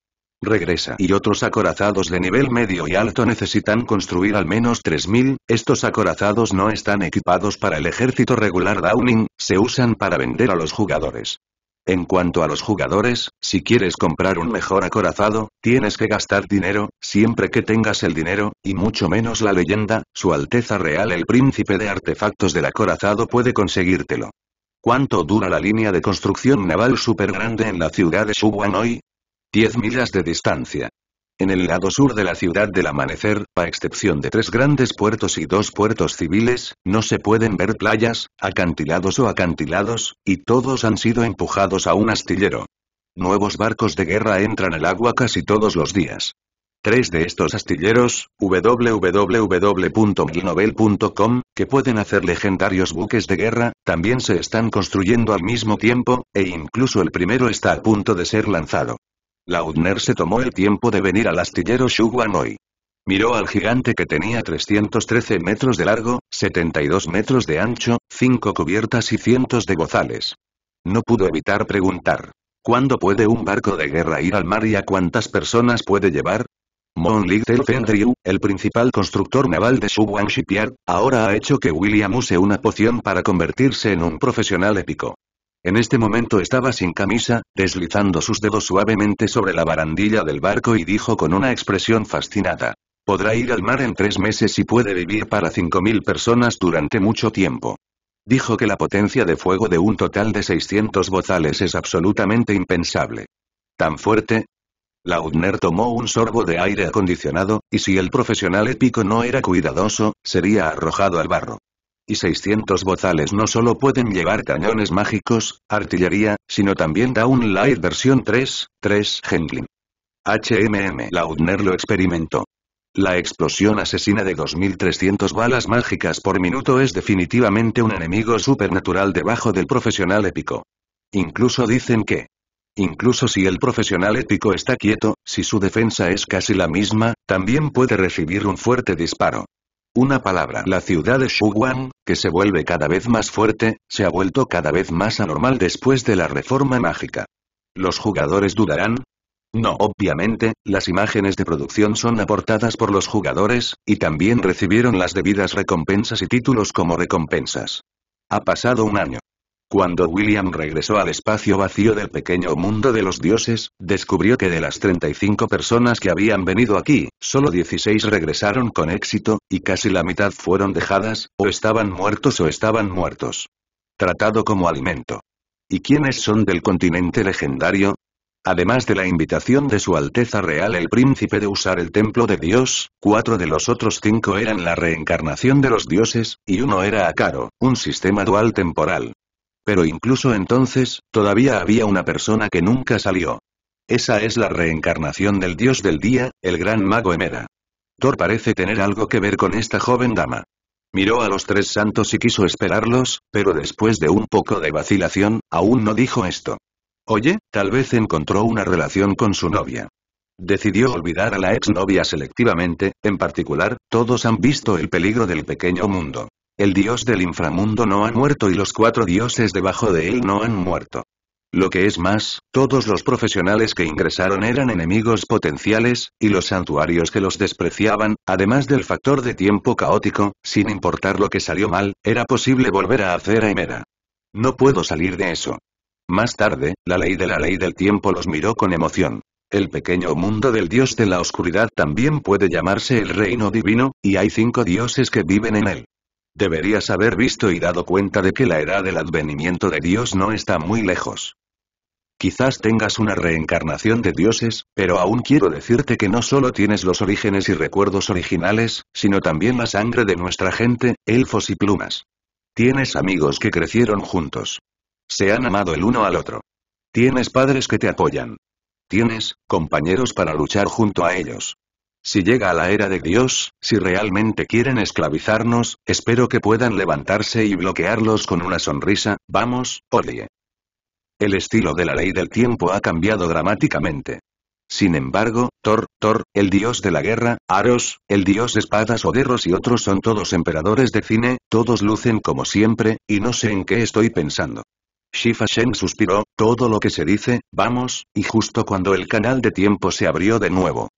Regresa y otros acorazados de nivel medio y alto necesitan construir al menos 3000, estos acorazados no están equipados para el ejército regular Downing, se usan para vender a los jugadores. En cuanto a los jugadores, si quieres comprar un mejor acorazado, tienes que gastar dinero, siempre que tengas el dinero, y mucho menos la leyenda, Su Alteza Real el Príncipe de Artefactos del Acorazado puede conseguírtelo. ¿Cuánto dura la línea de construcción naval super grande en la ciudad de Shuwan hoy? 10 millas de distancia. En el lado sur de la ciudad del amanecer, a excepción de 3 grandes puertos y 2 puertos civiles, no se pueden ver playas, acantilados o acantilados, y todos han sido empujados a un astillero. Nuevos barcos de guerra entran al agua casi todos los días. 3 de estos astilleros, www.glinovel.com, que pueden hacer legendarios buques de guerra, también se están construyendo al mismo tiempo, e incluso el primero está a punto de ser lanzado. Lodner se tomó el tiempo de venir al astillero Shuwan hoy. Miró al gigante que tenía 313 metros de largo, 72 metros de ancho, 5 cubiertas y cientos de bozales. No pudo evitar preguntar, ¿cuándo puede un barco de guerra ir al mar y a cuántas personas puede llevar? Mon Little Fendrew, el principal constructor naval de Shuwan Shipyard, ahora ha hecho que William use una poción para convertirse en un profesional épico. En este momento estaba sin camisa, deslizando sus dedos suavemente sobre la barandilla del barco y dijo con una expresión fascinada. Podrá ir al mar en 3 meses y puede vivir para 5000 personas durante mucho tiempo. Dijo que la potencia de fuego de un total de 600 bozales es absolutamente impensable. ¿Tan fuerte? Lodner tomó un sorbo de aire acondicionado, y si el profesional épico no era cuidadoso, sería arrojado al barro. Y 600 bozales no solo pueden llevar cañones mágicos, artillería, sino también Down Light versión 3.3 Handling. HMM Lodner lo experimentó. La explosión asesina de 2300 balas mágicas por minuto es definitivamente un enemigo supernatural debajo del profesional épico. Incluso dicen que, incluso si el profesional épico está quieto, si su defensa es casi la misma, también puede recibir un fuerte disparo. Una palabra, la ciudad de Shuwan, que se vuelve cada vez más fuerte, se ha vuelto cada vez más anormal después de la reforma mágica. ¿Los jugadores dudarán? No, obviamente, las imágenes de producción son aportadas por los jugadores, y también recibieron las debidas recompensas y títulos como recompensas. Ha pasado un año. Cuando William regresó al espacio vacío del pequeño mundo de los dioses, descubrió que de las 35 personas que habían venido aquí, solo 16 regresaron con éxito, y casi la mitad fueron dejadas, o estaban muertos. Tratado como alimento. ¿Y quiénes son del continente legendario? Además de la invitación de su Alteza Real el Príncipe de usar el Templo de Dios, 4 de los otros 5 eran la reencarnación de los dioses, y uno era Akaro, un sistema dual temporal. Pero incluso entonces, todavía había una persona que nunca salió. Esa es la reencarnación del dios del día, el gran mago Emera. Thor parece tener algo que ver con esta joven dama. Miró a los tres santos y quiso esperarlos, pero después de un poco de vacilación, aún no dijo esto. Oye, tal vez encontró una relación con su novia. Decidió olvidar a la exnovia selectivamente, en particular, todos han visto el peligro del pequeño mundo. El dios del inframundo no ha muerto y los 4 dioses debajo de él no han muerto. Lo que es más, todos los profesionales que ingresaron eran enemigos potenciales, y los santuarios que los despreciaban, además del factor de tiempo caótico, sin importar lo que salió mal, era posible volver a hacer a Emera. No puedo salir de eso. Más tarde, la ley del tiempo los miró con emoción. El pequeño mundo del dios de la oscuridad también puede llamarse el reino divino, y hay 5 dioses que viven en él. Deberías haber visto y dado cuenta de que la edad del advenimiento de Dios no está muy lejos. Quizás tengas una reencarnación de dioses, pero aún quiero decirte que no solo tienes los orígenes y recuerdos originales, sino también la sangre de nuestra gente, elfos y plumas. Tienes amigos que crecieron juntos. Se han amado el uno al otro. Tienes padres que te apoyan. Tienes compañeros para luchar junto a ellos. Si llega a la era de Dios, si realmente quieren esclavizarnos, espero que puedan levantarse y bloquearlos con una sonrisa, vamos, Odie. El estilo de la ley del tiempo ha cambiado dramáticamente. Sin embargo, Thor, el dios de la guerra, Aros, el dios de espadas o derros y otros son todos emperadores de cine, todos lucen como siempre, y no sé en qué estoy pensando. Shifa Shen suspiró, todo lo que se dice, vamos, y justo cuando el canal de tiempo se abrió de nuevo.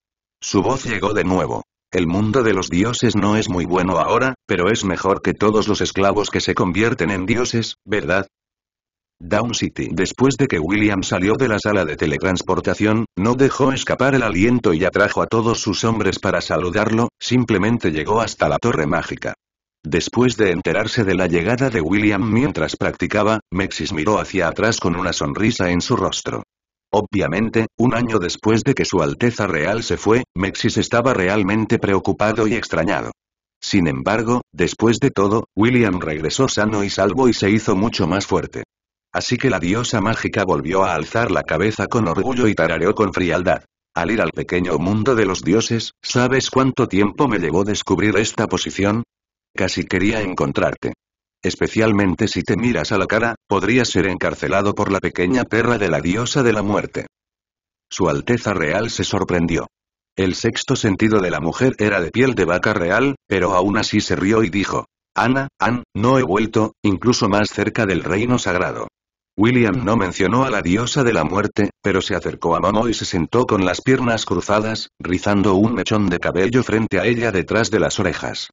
Su voz llegó de nuevo. El mundo de los dioses no es muy bueno ahora, pero es mejor que todos los esclavos que se convierten en dioses, ¿verdad? Down City. Después de que William salió de la sala de teletransportación, no dejó escapar el aliento y atrajo a todos sus hombres para saludarlo, simplemente llegó hasta la torre mágica. Después de enterarse de la llegada de William mientras practicaba, Mexis miró hacia atrás con una sonrisa en su rostro. Obviamente, un año después de que su Alteza Real se fue, Mexis estaba realmente preocupado y extrañado. Sin embargo, después de todo, William regresó sano y salvo y se hizo mucho más fuerte. Así que la diosa mágica volvió a alzar la cabeza con orgullo y tarareó con frialdad. Al ir al pequeño mundo de los dioses, ¿sabes cuánto tiempo me llevó descubrir esta posición? Casi quería encontrarte. Especialmente si te miras a la cara, podrías ser encarcelado por la pequeña perra de la diosa de la muerte. Su Alteza Real se sorprendió. El sexto sentido de la mujer era de piel de vaca real, pero aún así se rió y dijo: Ann, no he vuelto, incluso más cerca del reino sagrado. William no mencionó a la diosa de la muerte, pero se acercó a Momo y se sentó con las piernas cruzadas, rizando un mechón de cabello frente a ella detrás de las orejas.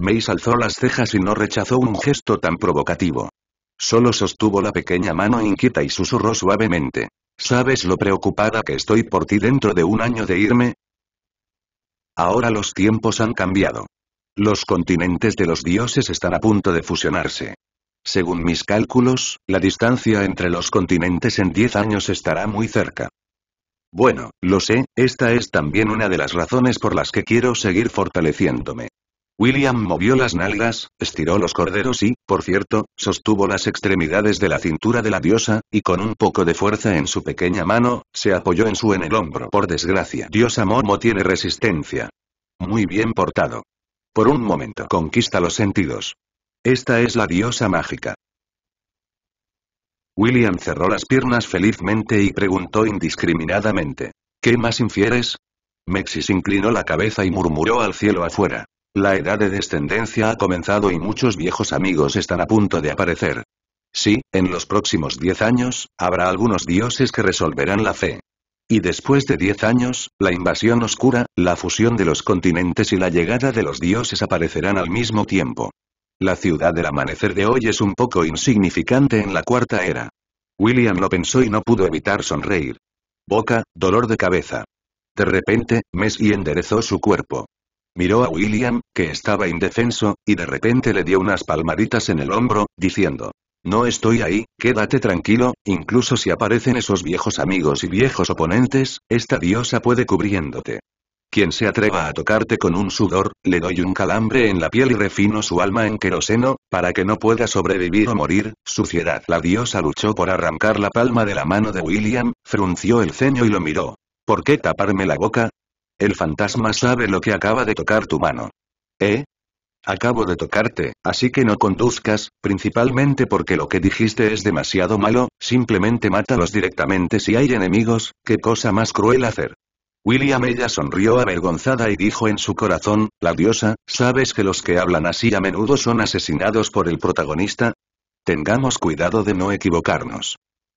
Mace alzó las cejas y no rechazó un gesto tan provocativo. Solo sostuvo la pequeña mano inquieta y susurró suavemente: ¿Sabes lo preocupada que estoy por ti dentro de un año de irme? Ahora los tiempos han cambiado. Los continentes de los dioses están a punto de fusionarse. Según mis cálculos, la distancia entre los continentes en 10 años estará muy cerca. Bueno, lo sé, esta es también una de las razones por las que quiero seguir fortaleciéndome. William movió las nalgas, estiró los corderos y, por cierto, sostuvo las extremidades de la cintura de la diosa, y con un poco de fuerza en su pequeña mano, se apoyó en el hombro. Por desgracia, diosa Momo tiene resistencia. Muy bien portado. Por un momento conquista los sentidos. Esta es la diosa mágica. William cerró las piernas felizmente y preguntó indiscriminadamente: ¿Qué más infieres? Mexis inclinó la cabeza y murmuró al cielo afuera. La edad de descendencia ha comenzado y muchos viejos amigos están a punto de aparecer. Sí, en los próximos 10 años, habrá algunos dioses que resolverán la fe. Y después de 10 años, la invasión oscura, la fusión de los continentes y la llegada de los dioses aparecerán al mismo tiempo. La ciudad del amanecer de hoy es un poco insignificante en la cuarta era. William lo pensó y no pudo evitar sonreír. Boca, dolor de cabeza. De repente, Mexis enderezó su cuerpo. Miró a William, que estaba indefenso, y de repente le dio unas palmaditas en el hombro, diciendo: «No estoy ahí, quédate tranquilo, incluso si aparecen esos viejos amigos y viejos oponentes, esta diosa puede cubriéndote. Quien se atreva a tocarte con un sudor, le doy un calambre en la piel y refino su alma en queroseno, para que no pueda sobrevivir o morir, suciedad». La diosa luchó por arrancar la palma de la mano de William, frunció el ceño y lo miró. «¿Por qué taparme la boca? El fantasma sabe lo que acaba de tocar tu mano». «¿Eh? Acabo de tocarte, así que no conduzcas, principalmente porque lo que dijiste es demasiado malo, simplemente mátalos directamente si hay enemigos, qué cosa más cruel hacer». William ella sonrió avergonzada y dijo en su corazón: «La diosa, ¿sabes que los que hablan así a menudo son asesinados por el protagonista? Tengamos cuidado de no equivocarnos».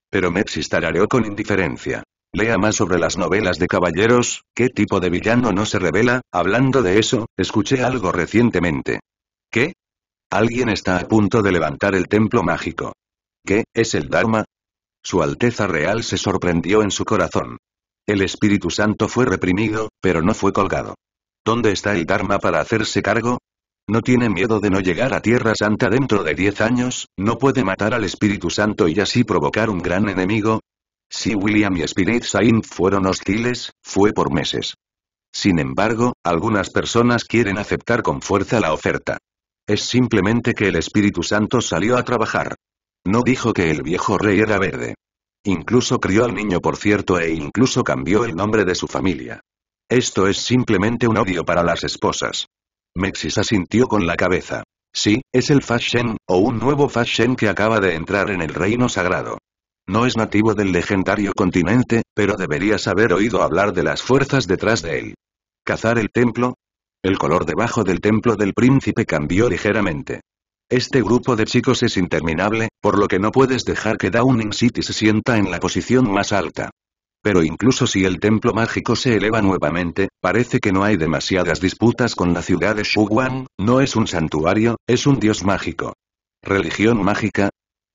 Pero Mexis tarareó con indiferencia: «Lea más sobre las novelas de caballeros, ¿qué tipo de villano no se revela?». Hablando de eso, escuché algo recientemente. «¿Qué? Alguien está a punto de levantar el templo mágico». «¿Qué, es el Dharma?». Su Alteza Real se sorprendió en su corazón. El Espíritu Santo fue reprimido, pero no fue colgado. ¿Dónde está el Dharma para hacerse cargo? ¿No tiene miedo de no llegar a Tierra Santa dentro de 10 años? ¿No puede matar al Espíritu Santo y así provocar un gran enemigo? Si William y Spirit Saint fueron hostiles, fue por Mexis. Sin embargo, algunas personas quieren aceptar con fuerza la oferta. Es simplemente que el Espíritu Santo salió a trabajar. No dijo que el viejo rey era verde. Incluso crió al niño, por cierto, e incluso cambió el nombre de su familia. Esto es simplemente un odio para las esposas. Mexis asintió con la cabeza. Sí, es el Fashen, o un nuevo Fashen que acaba de entrar en el reino sagrado. No es nativo del legendario continente, pero deberías haber oído hablar de las fuerzas detrás de él. ¿Cazar el templo? El color debajo del templo del príncipe cambió ligeramente. Este grupo de chicos es interminable, por lo que no puedes dejar que Downing City se sienta en la posición más alta. Pero incluso si el templo mágico se eleva nuevamente, parece que no hay demasiadas disputas con la ciudad de Shuguang. No es un santuario, es un dios mágico. ¿Religión mágica?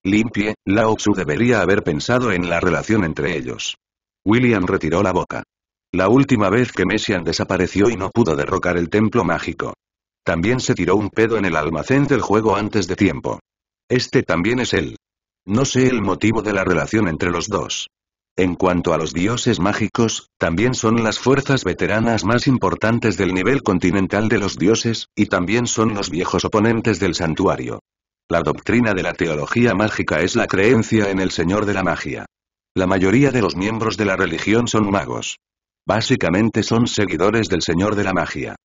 Limpie, Lao Tzu debería haber pensado en la relación entre ellos. William retiró la boca. La última vez que Mexis desapareció y no pudo derrocar el templo mágico. También se tiró un pedo en el almacén del juego antes de tiempo. Este también es él. No sé el motivo de la relación entre los dos. En cuanto a los dioses mágicos, también son las fuerzas veteranas más importantes del nivel continental de los dioses, y también son los viejos oponentes del santuario. La doctrina de la teología mágica es la creencia en el Señor de la Magia. La mayoría de los miembros de la religión son magos. Básicamente son seguidores del Señor de la Magia.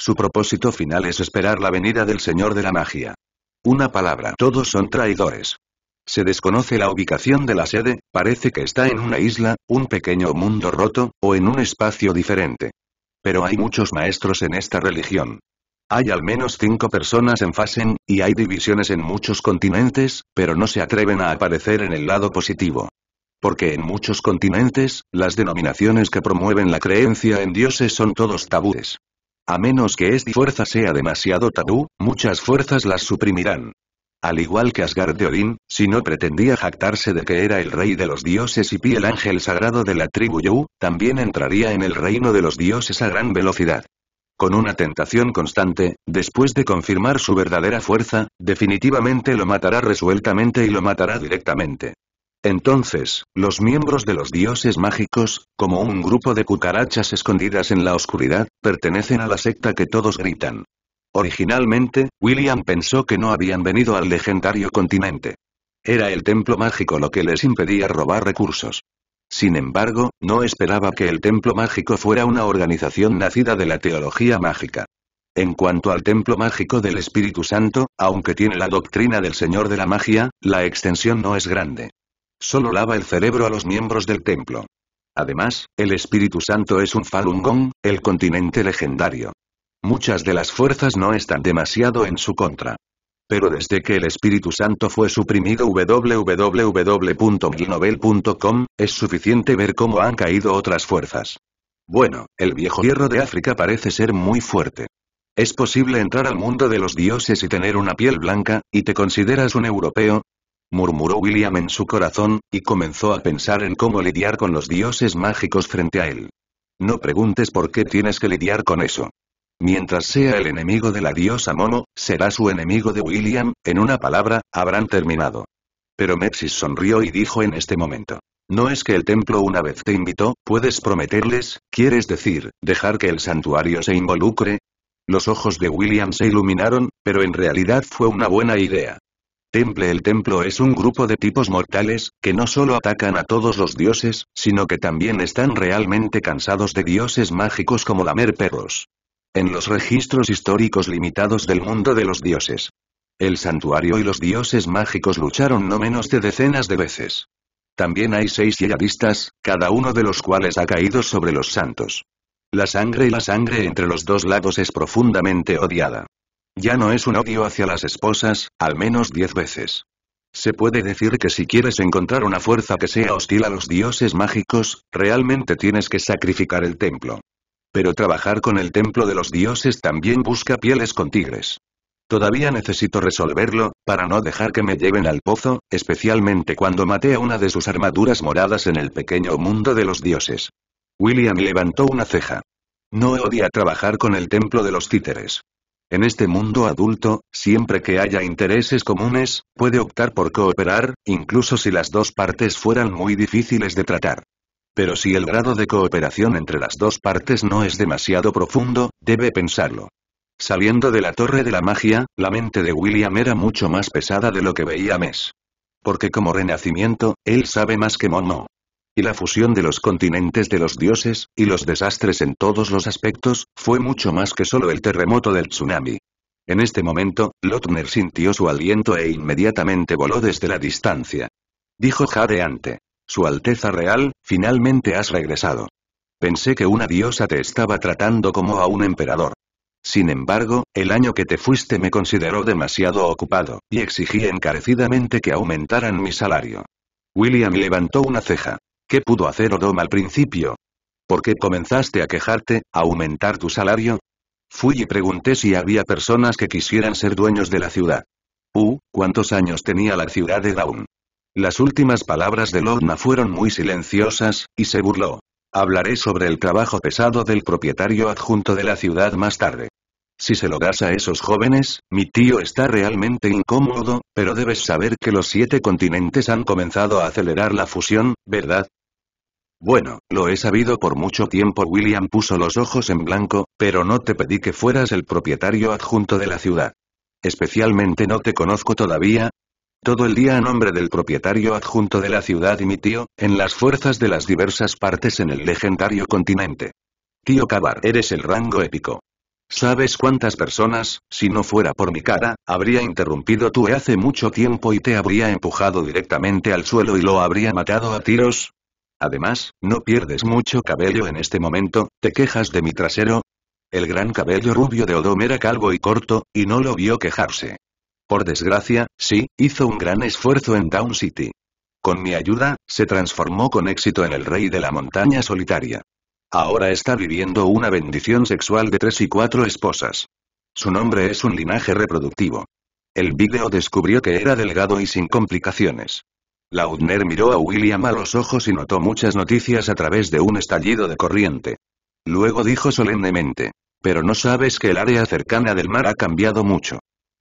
Su propósito final es esperar la venida del Señor de la Magia. Una palabra, todos son traidores. Se desconoce la ubicación de la sede, parece que está en una isla, un pequeño mundo roto, o en un espacio diferente. Pero hay muchos maestros en esta religión. Hay al menos 5 personas en Fasen, y hay divisiones en muchos continentes, pero no se atreven a aparecer en el lado positivo. Porque en muchos continentes, las denominaciones que promueven la creencia en dioses son todos tabúes. A menos que esta fuerza sea demasiado tabú, muchas fuerzas las suprimirán. Al igual que Asgard de Odín, si no pretendía jactarse de que era el rey de los dioses y Pi, el ángel sagrado de la tribu Yu, también entraría en el reino de los dioses a gran velocidad. Con una tentación constante, después de confirmar su verdadera fuerza, definitivamente lo matará resueltamente y lo matará directamente. Entonces, los miembros de los dioses mágicos, como un grupo de cucarachas escondidas en la oscuridad, pertenecen a la secta que todos gritan. Originalmente, William pensó que no habían venido al legendario continente. Era el templo mágico lo que les impedía robar recursos. Sin embargo, no esperaba que el templo mágico fuera una organización nacida de la teología mágica. En cuanto al templo mágico del Espíritu Santo, aunque tiene la doctrina del Señor de la Magia, la extensión no es grande. Solo lava el cerebro a los miembros del templo. Además, el Espíritu Santo es un Falun Gong, el continente legendario. Muchas de las fuerzas no están demasiado en su contra. Pero desde que el Espíritu Santo fue suprimido www.glnovel.com, es suficiente ver cómo han caído otras fuerzas. Bueno, el viejo hierro de África parece ser muy fuerte. ¿Es posible entrar al mundo de los dioses y tener una piel blanca, y te consideras un europeo? Murmuró William en su corazón, y comenzó a pensar en cómo lidiar con los dioses mágicos frente a él. No preguntes por qué tienes que lidiar con eso. Mientras sea el enemigo de la diosa Momo, será su enemigo de William, en una palabra, habrán terminado. Pero Mexis sonrió y dijo en este momento. No es que el templo una vez te invitó, ¿puedes prometerles, quieres decir, dejar que el santuario se involucre? Los ojos de William se iluminaron, pero en realidad fue una buena idea. El templo es un grupo de tipos mortales, que no solo atacan a todos los dioses, sino que también están realmente cansados de dioses mágicos como lamer perros. En los registros históricos limitados del mundo de los dioses. El santuario y los dioses mágicos lucharon no menos de decenas de veces. También hay 6 yihadistas, cada uno de los cuales ha caído sobre los santos. La sangre entre los dos lados es profundamente odiada. Ya no es un odio hacia las esposas, al menos 10 veces. Se puede decir que si quieres encontrar una fuerza que sea hostil a los dioses mágicos, realmente tienes que sacrificar el templo. Pero trabajar con el templo de los dioses también busca pieles con tigres. Todavía necesito resolverlo, para no dejar que me lleven al pozo, especialmente cuando maté a una de sus armaduras moradas en el pequeño mundo de los dioses. William levantó una ceja. No odia trabajar con el templo de los títeres. En este mundo adulto, siempre que haya intereses comunes, puede optar por cooperar, incluso si las dos partes fueran muy difíciles de tratar. Pero si el grado de cooperación entre las dos partes no es demasiado profundo, debe pensarlo. Saliendo de la Torre de la Magia, la mente de William era mucho más pesada de lo que veía Mes. Porque como renacimiento, él sabe más que Momo. Y la fusión de los continentes de los dioses, y los desastres en todos los aspectos, fue mucho más que solo el terremoto del tsunami. En este momento, Lodner sintió su aliento e inmediatamente voló desde la distancia. Dijo jadeante. Su Alteza Real, finalmente has regresado. Pensé que una diosa te estaba tratando como a un emperador. Sin embargo, el año que te fuiste me consideró demasiado ocupado, y exigí encarecidamente que aumentaran mi salario. William levantó una ceja. ¿Qué pudo hacer Odom al principio? ¿Por qué comenzaste a quejarte, a aumentar tu salario? Fui y pregunté si había personas que quisieran ser dueños de la ciudad. ¿Cuántos años tenía la ciudad de Daun? Las últimas palabras de Lodna fueron muy silenciosas, y se burló. Hablaré sobre el trabajo pesado del propietario adjunto de la ciudad más tarde. Si se lo das a esos jóvenes, mi tío está realmente incómodo, pero debes saber que los 7 continentes han comenzado a acelerar la fusión, ¿verdad? Bueno, lo he sabido por mucho tiempo. William puso los ojos en blanco, pero no te pedí que fueras el propietario adjunto de la ciudad. Especialmente no te conozco todavía. Todo el día a nombre del propietario adjunto de la ciudad y mi tío, en las fuerzas de las diversas partes en el legendario continente. Tío Cabar, eres el rango épico. ¿Sabes cuántas personas, si no fuera por mi cara, habría interrumpido tú hace mucho tiempo y te habría empujado directamente al suelo y lo habría matado a tiros? Además, no pierdes mucho cabello en este momento, ¿te quejas de mi trasero? El gran cabello rubio de Odom era calvo y corto, y no lo vio quejarse. Por desgracia, sí, hizo un gran esfuerzo en Down City. Con mi ayuda, se transformó con éxito en el rey de la montaña solitaria. Ahora está viviendo una bendición sexual de 3 y 4 esposas. Su nombre es un linaje reproductivo. El vídeo descubrió que era delgado y sin complicaciones. Lodner miró a William a los ojos y notó muchas noticias a través de un estallido de corriente. Luego dijo solemnemente, pero no sabes que el área cercana del mar ha cambiado mucho.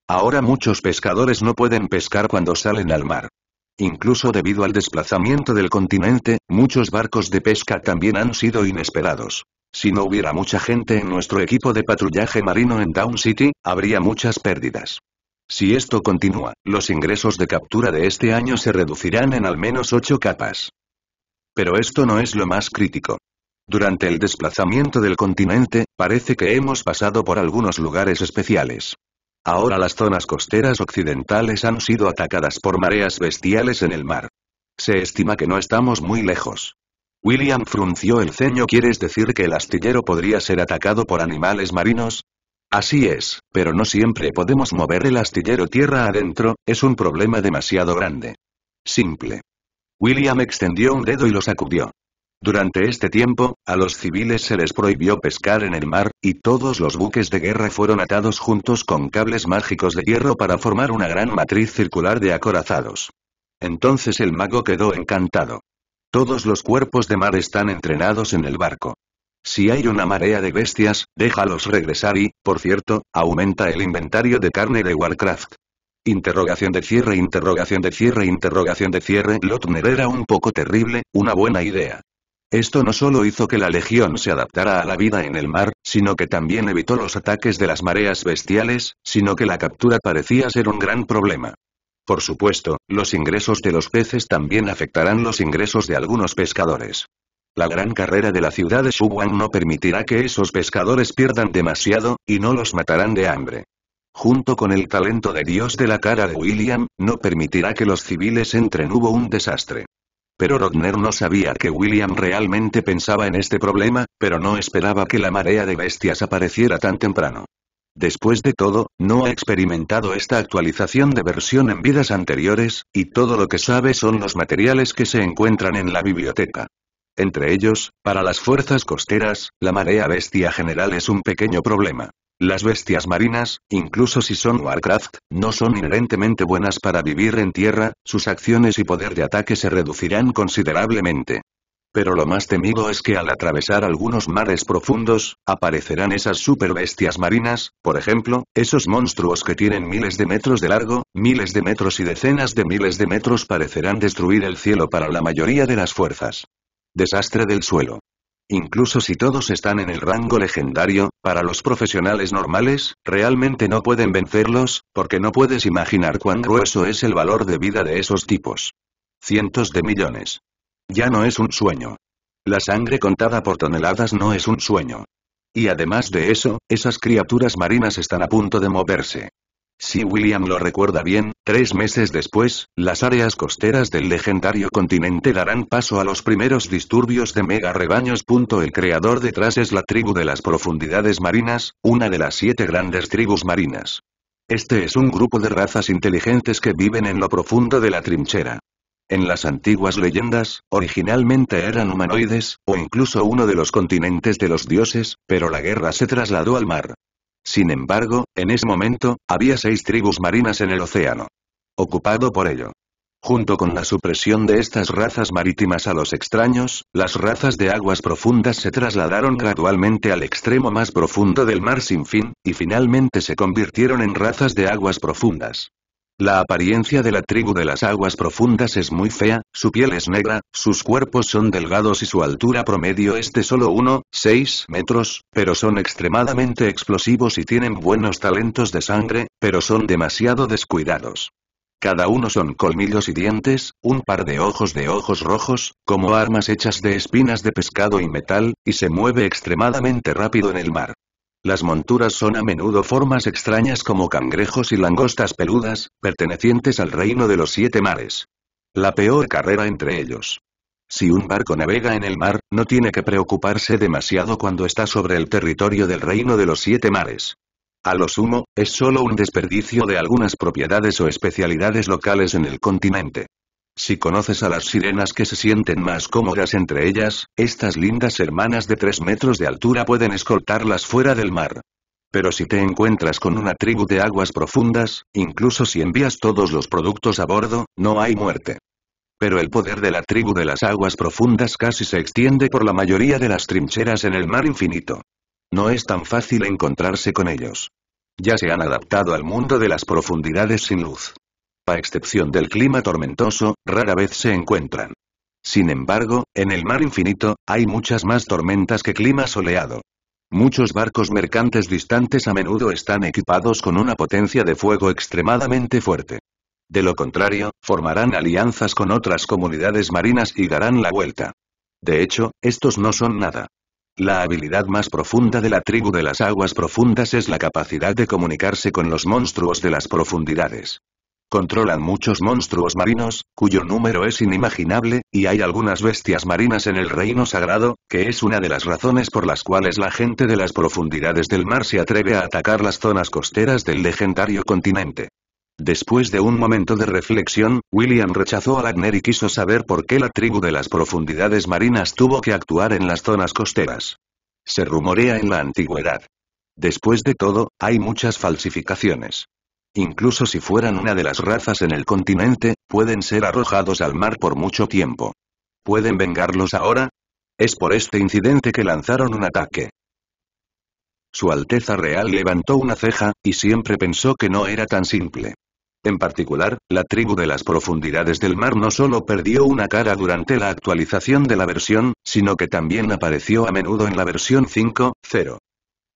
Ahora muchos pescadores no pueden pescar cuando salen al mar. Incluso debido al desplazamiento del continente, muchos barcos de pesca también han sido inesperados. Si no hubiera mucha gente en nuestro equipo de patrullaje marino en Down City, habría muchas pérdidas. Si esto continúa, los ingresos de captura de este año se reducirán en al menos 8 capas. Pero esto no es lo más crítico. Durante el desplazamiento del continente, parece que hemos pasado por algunos lugares especiales. Ahora las zonas costeras occidentales han sido atacadas por mareas bestiales en el mar. Se estima que no estamos muy lejos. William frunció el ceño. ¿Quieres decir que el astillero podría ser atacado por animales marinos? Así es, pero no siempre podemos mover el astillero tierra adentro, es un problema demasiado grande. Simple. William extendió un dedo y lo sacudió. Durante este tiempo, a los civiles se les prohibió pescar en el mar, y todos los buques de guerra fueron atados juntos con cables mágicos de hierro para formar una gran matriz circular de acorazados. Entonces el mago quedó encantado. Todos los cuerpos de mar están entrenados en el barco. Si hay una marea de bestias, déjalos regresar y, por cierto, aumenta el inventario de carne de Warcraft. ... Lodner era un poco terrible, una buena idea. Esto no solo hizo que la legión se adaptara a la vida en el mar, sino que también evitó los ataques de las mareas bestiales, sino que la captura parecía ser un gran problema. Por supuesto, los ingresos de los peces también afectarán los ingresos de algunos pescadores. La gran carrera de la ciudad de Shuwan no permitirá que esos pescadores pierdan demasiado, y no los matarán de hambre. Junto con el talento de Dios de la cara de William, no permitirá que los civiles entren. Hubo un desastre. Pero Lodner no sabía que William realmente pensaba en este problema, pero no esperaba que la marea de bestias apareciera tan temprano. Después de todo, no ha experimentado esta actualización de versión en vidas anteriores, y todo lo que sabe son los materiales que se encuentran en la biblioteca. Entre ellos, para las fuerzas costeras, la marea bestia general es un pequeño problema. Las bestias marinas, incluso si son Warcraft, no son inherentemente buenas para vivir en tierra, sus acciones y poder de ataque se reducirán considerablemente. Pero lo más temido es que al atravesar algunos mares profundos, aparecerán esas super bestias marinas, por ejemplo, esos monstruos que tienen miles de metros de largo, miles de metros y decenas de miles de metros parecerán destruir el cielo para la mayoría de las fuerzas. Desastre del suelo. Incluso si todos están en el rango legendario, para los profesionales normales, realmente no pueden vencerlos, porque no puedes imaginar cuán grueso es el valor de vida de esos tipos. Cientos de millones. Ya no es un sueño. La sangre contada por toneladas no es un sueño. Y además de eso, esas criaturas marinas están a punto de moverse. Si William lo recuerda bien, 3 meses después, las áreas costeras del legendario continente darán paso a los primeros disturbios de mega rebaños. El creador detrás es la tribu de las profundidades marinas, una de las 7 grandes tribus marinas. Este es un grupo de razas inteligentes que viven en lo profundo de la trinchera. En las antiguas leyendas, originalmente eran humanoides, o incluso uno de los continentes de los dioses, pero la guerra se trasladó al mar. Sin embargo, en ese momento, había 6 tribus marinas en el océano. Ocupado por ello. Junto con la supresión de estas razas marítimas a los extraños, las razas de aguas profundas se trasladaron gradualmente al extremo más profundo del mar sin fin, y finalmente se convirtieron en razas de aguas profundas. La apariencia de la tribu de las aguas profundas es muy fea, su piel es negra, sus cuerpos son delgados y su altura promedio es de solo 1,6 metros, pero son extremadamente explosivos y tienen buenos talentos de sangre, pero son demasiado descuidados. Cada uno son colmillos y dientes, un par de ojos rojos, como armas hechas de espinas de pescado y metal, y se mueve extremadamente rápido en el mar. Las monturas son a menudo formas extrañas como cangrejos y langostas peludas, pertenecientes al reino de los 7 mares. La peor carrera entre ellos. Si un barco navega en el mar, no tiene que preocuparse demasiado cuando está sobre el territorio del reino de los 7 mares. A lo sumo, es solo un desperdicio de algunas propiedades o especialidades locales en el continente. Si conoces a las sirenas que se sienten más cómodas entre ellas, estas lindas hermanas de 3 metros de altura pueden escoltarlas fuera del mar. Pero si te encuentras con una tribu de aguas profundas, incluso si envías todos los productos a bordo, no hay muerte. Pero el poder de la tribu de las aguas profundas casi se extiende por la mayoría de las trincheras en el mar infinito. No es tan fácil encontrarse con ellos. Ya se han adaptado al mundo de las profundidades sin luz. A excepción del clima tormentoso, rara vez se encuentran. Sin embargo, en el mar infinito, hay muchas más tormentas que clima soleado. Muchos barcos mercantes distantes a menudo están equipados con una potencia de fuego extremadamente fuerte. De lo contrario, formarán alianzas con otras comunidades marinas y darán la vuelta. De hecho, estos no son nada. La habilidad más profunda de la tribu de las aguas profundas es la capacidad de comunicarse con los monstruos de las profundidades. Controlan muchos monstruos marinos, cuyo número es inimaginable, y hay algunas bestias marinas en el reino sagrado, que es una de las razones por las cuales la gente de las profundidades del mar se atreve a atacar las zonas costeras del legendario continente. Después de un momento de reflexión, William rechazó a Lodner y quiso saber por qué la tribu de las profundidades marinas tuvo que actuar en las zonas costeras. Se rumorea en la antigüedad. Después de todo, hay muchas falsificaciones. Incluso si fueran una de las razas en el continente, pueden ser arrojados al mar por mucho tiempo. ¿Pueden vengarlos ahora? Es por este incidente que lanzaron un ataque. Su Alteza Real levantó una ceja, y siempre pensó que no era tan simple. En particular, la tribu de las profundidades del mar no solo perdió una cara durante la actualización de la versión, sino que también apareció a menudo en la versión 5.0.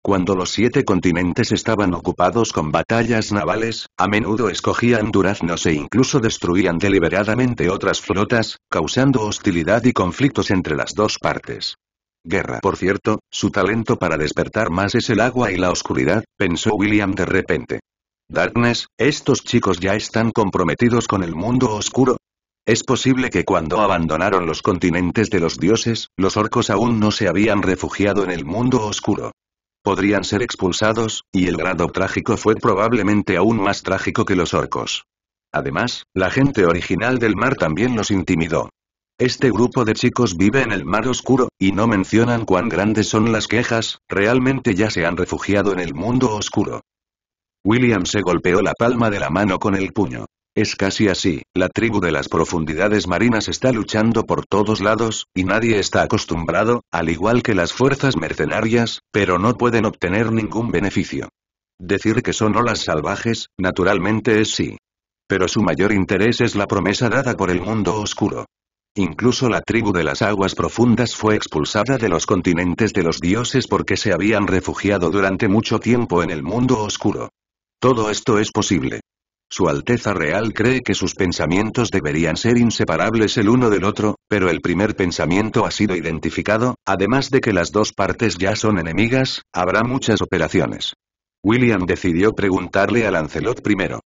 Cuando los 7 continentes estaban ocupados con batallas navales, a menudo escogían duraznos e incluso destruían deliberadamente otras flotas, causando hostilidad y conflictos entre las dos partes. Guerra. Por cierto, su talento para despertar más es el agua y la oscuridad, pensó William de repente. Darkness, ¿estos chicos ya están comprometidos con el mundo oscuro? Es posible que cuando abandonaron los continentes de los dioses, los orcos aún no se habían refugiado en el mundo oscuro. Podrían ser expulsados, y el grado trágico fue probablemente aún más trágico que los orcos. Además, la gente original del mar también los intimidó. Este grupo de chicos vive en el mar oscuro, y no mencionan cuán grandes son las quejas, realmente ya se han refugiado en el mundo oscuro. William se golpeó la palma de la mano con el puño. Es casi así, la tribu de las profundidades marinas está luchando por todos lados, y nadie está acostumbrado, al igual que las fuerzas mercenarias, pero no pueden obtener ningún beneficio. Decir que son olas salvajes, naturalmente es sí. Pero su mayor interés es la promesa dada por el mundo oscuro. Incluso la tribu de las aguas profundas fue expulsada de los continentes de los dioses porque se habían refugiado durante mucho tiempo en el mundo oscuro. Todo esto es posible. Su Alteza Real cree que sus pensamientos deberían ser inseparables el uno del otro, pero el primer pensamiento ha sido identificado, además de que las dos partes ya son enemigas, habrá muchas operaciones. William decidió preguntarle a Lancelot primero.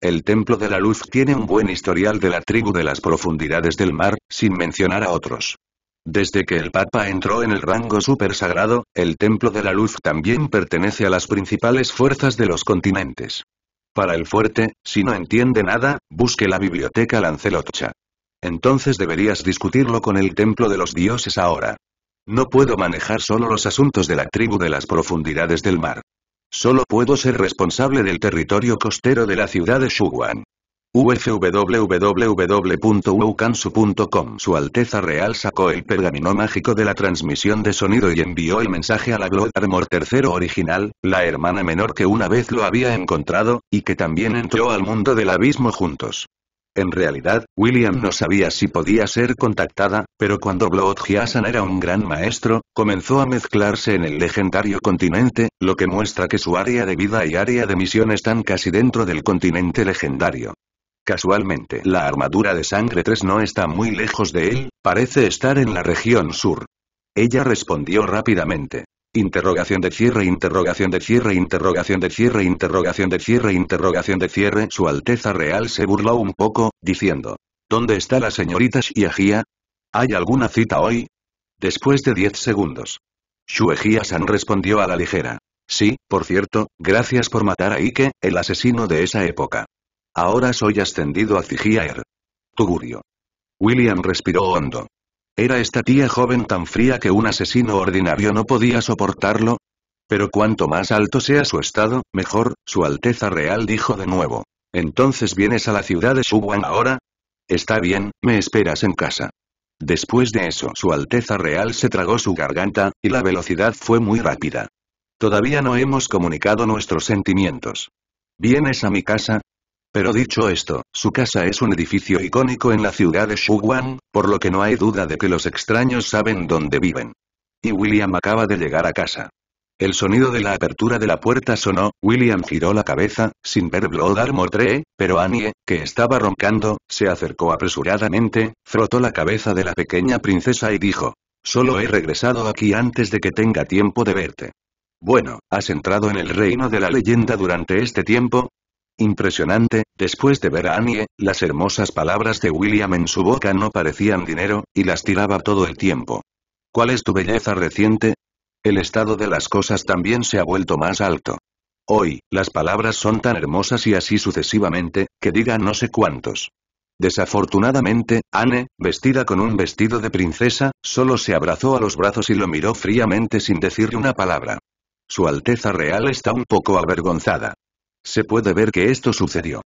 El Templo de la Luz tiene un buen historial de la tribu de las profundidades del mar, sin mencionar a otros. Desde que el Papa entró en el rango supersagrado, el Templo de la Luz también pertenece a las principales fuerzas de los continentes. Para el fuerte, si no entiende nada, busque la biblioteca Lancelotcha. Entonces deberías discutirlo con el Templo de los Dioses ahora. No puedo manejar solo los asuntos de la tribu de las profundidades del mar. Solo puedo ser responsable del territorio costero de la ciudad de Shuwan. www.ukansu.com. Su Alteza Real sacó el pergamino mágico de la transmisión de sonido y envió el mensaje a la Blood Armor III original, la hermana menor que una vez lo había encontrado, y que también entró al mundo del abismo juntos. En realidad, William no sabía si podía ser contactada, pero cuando Blood Hyasan era un gran maestro, comenzó a mezclarse en el legendario continente, lo que muestra que su área de vida y área de misión están casi dentro del continente legendario. Casualmente, la armadura de sangre 3 no está muy lejos de él, parece estar en la región sur. Ella respondió rápidamente. Interrogación de cierre. Su Alteza Real se burló un poco, diciendo: ¿Dónde está la señorita Shiajia? ¿Hay alguna cita hoy? Después de 10 segundos. Shiajia-san respondió a la ligera. Sí, por cierto, gracias por matar a Ike, el asesino de esa época. Ahora soy ascendido a Cigiaer. Tugurio. William respiró hondo. ¿Era esta tía joven tan fría que un asesino ordinario no podía soportarlo? Pero cuanto más alto sea su estado, mejor, Su Alteza Real dijo de nuevo. ¿Entonces vienes a la ciudad de Shuwan ahora? Está bien, me esperas en casa. Después de eso Su Alteza Real se tragó su garganta, y la velocidad fue muy rápida. Todavía no hemos comunicado nuestros sentimientos. ¿Vienes a mi casa? Pero dicho esto, su casa es un edificio icónico en la ciudad de Shuwan, por lo que no hay duda de que los extraños saben dónde viven. Y William acaba de llegar a casa. El sonido de la apertura de la puerta sonó, William giró la cabeza, sin ver Blood Armor 3, pero Annie, que estaba roncando, se acercó apresuradamente, frotó la cabeza de la pequeña princesa y dijo: «Solo he regresado aquí antes de que tenga tiempo de verte». «Bueno, ¿has entrado en el reino de la leyenda durante este tiempo?» Impresionante, después de ver a Annie, las hermosas palabras de William en su boca no parecían dinero, y las tiraba todo el tiempo. ¿Cuál es tu belleza reciente? El estado de las cosas también se ha vuelto más alto. Hoy, las palabras son tan hermosas y así sucesivamente, que diga no sé cuántos. Desafortunadamente, Anne, vestida con un vestido de princesa, solo se abrazó a los brazos y lo miró fríamente sin decirle una palabra. Su Alteza Real está un poco avergonzada. Se puede ver que esto sucedió.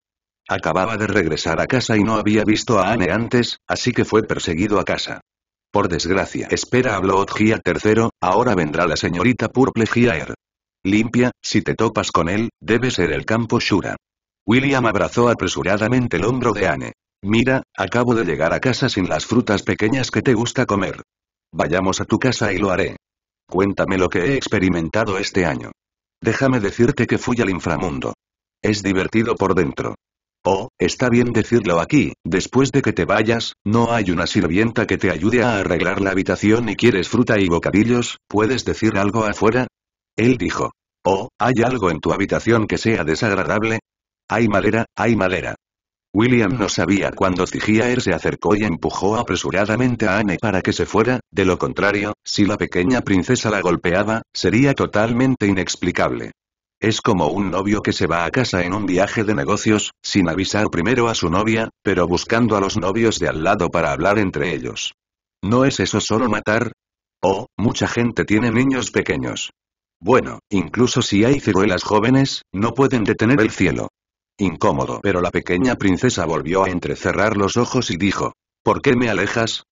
Acababa de regresar a casa y no había visto a Anne antes, así que fue perseguido a casa. Por desgracia. Espera, habló Gia III, ahora vendrá la señorita Purple Giaer. Limpia, si te topas con él, debe ser el campo Shura. William abrazó apresuradamente el hombro de Anne. Mira, acabo de llegar a casa sin las frutas pequeñas que te gusta comer. Vayamos a tu casa y lo haré. Cuéntame lo que he experimentado este año. Déjame decirte que fui al inframundo. Es divertido por dentro. Oh, está bien decirlo aquí, después de que te vayas, no hay una sirvienta que te ayude a arreglar la habitación y quieres fruta y bocadillos, ¿puedes decir algo afuera? Él dijo. Oh, ¿hay algo en tu habitación que sea desagradable? Hay madera, hay madera. William no sabía cuándo Cigiaer se acercó y empujó apresuradamente a Anne para que se fuera, de lo contrario, si la pequeña princesa la golpeaba, sería totalmente inexplicable. Es como un novio que se va a casa en un viaje de negocios, sin avisar primero a su novia, pero buscando a los novios de al lado para hablar entre ellos. ¿No es eso solo matar? Oh, mucha gente tiene niños pequeños. Bueno, incluso si hay ciruelas jóvenes, no pueden detener el cielo. Incómodo. Pero la pequeña princesa volvió a entrecerrar los ojos y dijo, ¿por qué me alejas?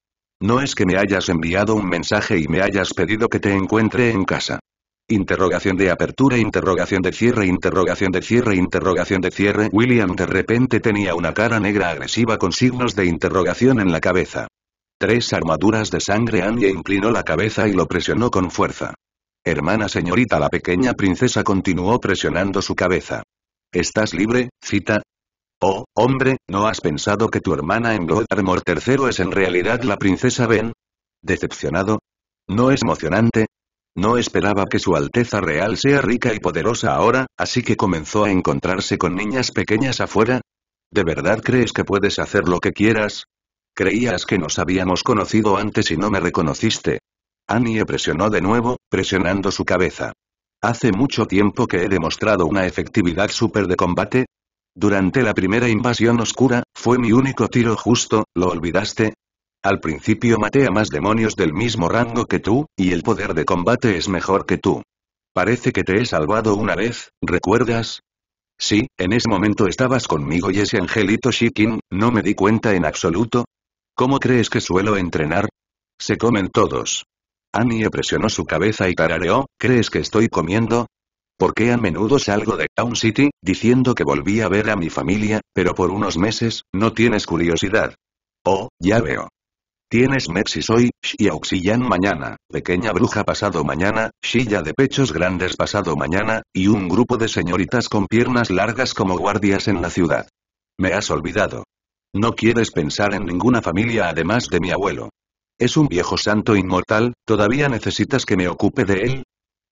No es que me hayas enviado un mensaje y me hayas pedido que te encuentre en casa. Interrogación de apertura, interrogación de cierre, interrogación de cierre, interrogación de cierre. William de repente tenía una cara negra agresiva con signos de interrogación en la cabeza. Tres armaduras de sangre. Annie inclinó la cabeza y lo presionó con fuerza. Hermana señorita, la pequeña princesa continuó presionando su cabeza. ¿Estás libre, cita? Oh, hombre, ¿no has pensado que tu hermana en Blood Armor III es en realidad la princesa Ben? Decepcionado. ¿No es emocionante? No esperaba que su Alteza Real sea rica y poderosa ahora, así que comenzó a encontrarse con niñas pequeñas afuera. ¿De verdad crees que puedes hacer lo que quieras? Creías que nos habíamos conocido antes y no me reconociste. Annie presionó de nuevo, presionando su cabeza. ¿Hace mucho tiempo que he demostrado una efectividad súper de combate? Durante la primera invasión oscura, fue mi único tiro justo, ¿lo olvidaste? Al principio maté a más demonios del mismo rango que tú, y el poder de combate es mejor que tú. Parece que te he salvado una vez, ¿recuerdas? Sí, en ese momento estabas conmigo y ese angelito Shikin, no me di cuenta en absoluto. ¿Cómo crees que suelo entrenar? Se comen todos. Annie presionó su cabeza y tarareó, ¿crees que estoy comiendo? Porque a menudo salgo de Down City, diciendo que volví a ver a mi familia, pero por unos meses, no tienes curiosidad. Oh, ya veo. Tienes Mexis hoy, Xiaoxiyan mañana, pequeña bruja pasado mañana, Shilla de pechos grandes pasado mañana, y un grupo de señoritas con piernas largas como guardias en la ciudad. Me has olvidado. No quieres pensar en ninguna familia además de mi abuelo. Es un viejo santo inmortal, ¿todavía necesitas que me ocupe de él?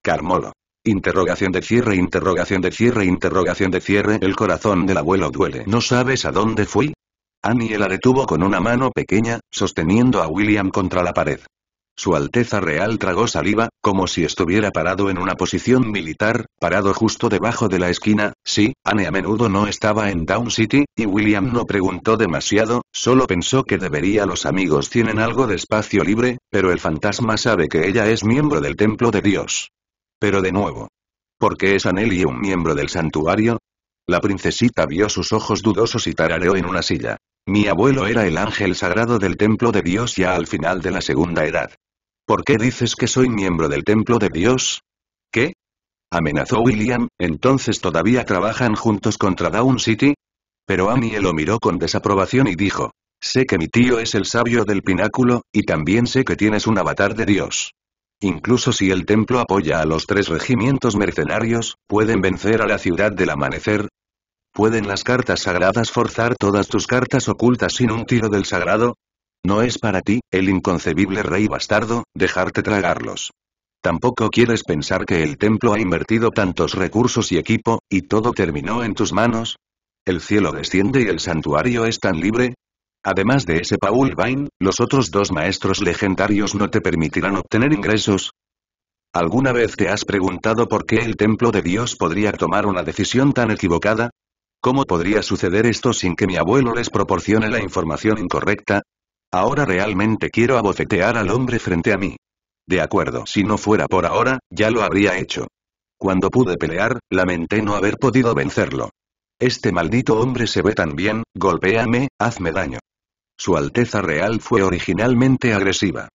Carmoro. Interrogación de cierre, interrogación de cierre, interrogación de cierre. El corazón del abuelo duele. ¿No sabes a dónde fui? Annie la detuvo con una mano pequeña, sosteniendo a William contra la pared. Su Alteza Real tragó saliva, como si estuviera parado en una posición militar, parado justo debajo de la esquina. Sí, Annie a menudo no estaba en Down City, y William no preguntó demasiado, solo pensó que debería. Los amigos tienen algo de espacio libre, pero el fantasma sabe que ella es miembro del Templo de Dios. Pero de nuevo, ¿por qué es Annie un miembro del santuario? La princesita vio sus ojos dudosos y tarareó en una silla. Mi abuelo era el ángel sagrado del Templo de Dios ya al final de la segunda edad. ¿Por qué dices que soy miembro del Templo de Dios? ¿Qué? Amenazó William, ¿entonces todavía trabajan juntos contra Down City? Pero Annie lo miró con desaprobación y dijo, sé que mi tío es el sabio del pináculo, y también sé que tienes un avatar de Dios. Incluso si el templo apoya a los tres regimientos mercenarios, ¿pueden vencer a la Ciudad del Amanecer? ¿Pueden las cartas sagradas forzar todas tus cartas ocultas sin un tiro del sagrado? No es para ti, el inconcebible rey bastardo, dejarte tragarlos. Tampoco quieres pensar que el templo ha invertido tantos recursos y equipo, y todo terminó en tus manos. El cielo desciende y el santuario es tan libre. Además de ese Paul Vine, los otros dos maestros legendarios no te permitirán obtener ingresos. ¿Alguna vez te has preguntado por qué el Templo de Dios podría tomar una decisión tan equivocada? ¿Cómo podría suceder esto sin que mi abuelo les proporcione la información incorrecta? Ahora realmente quiero abofetear al hombre frente a mí. De acuerdo, si no fuera por ahora, ya lo habría hecho. Cuando pude pelear, lamenté no haber podido vencerlo. Este maldito hombre se ve tan bien, golpéame, hazme daño. Su Alteza Real fue originalmente agresiva.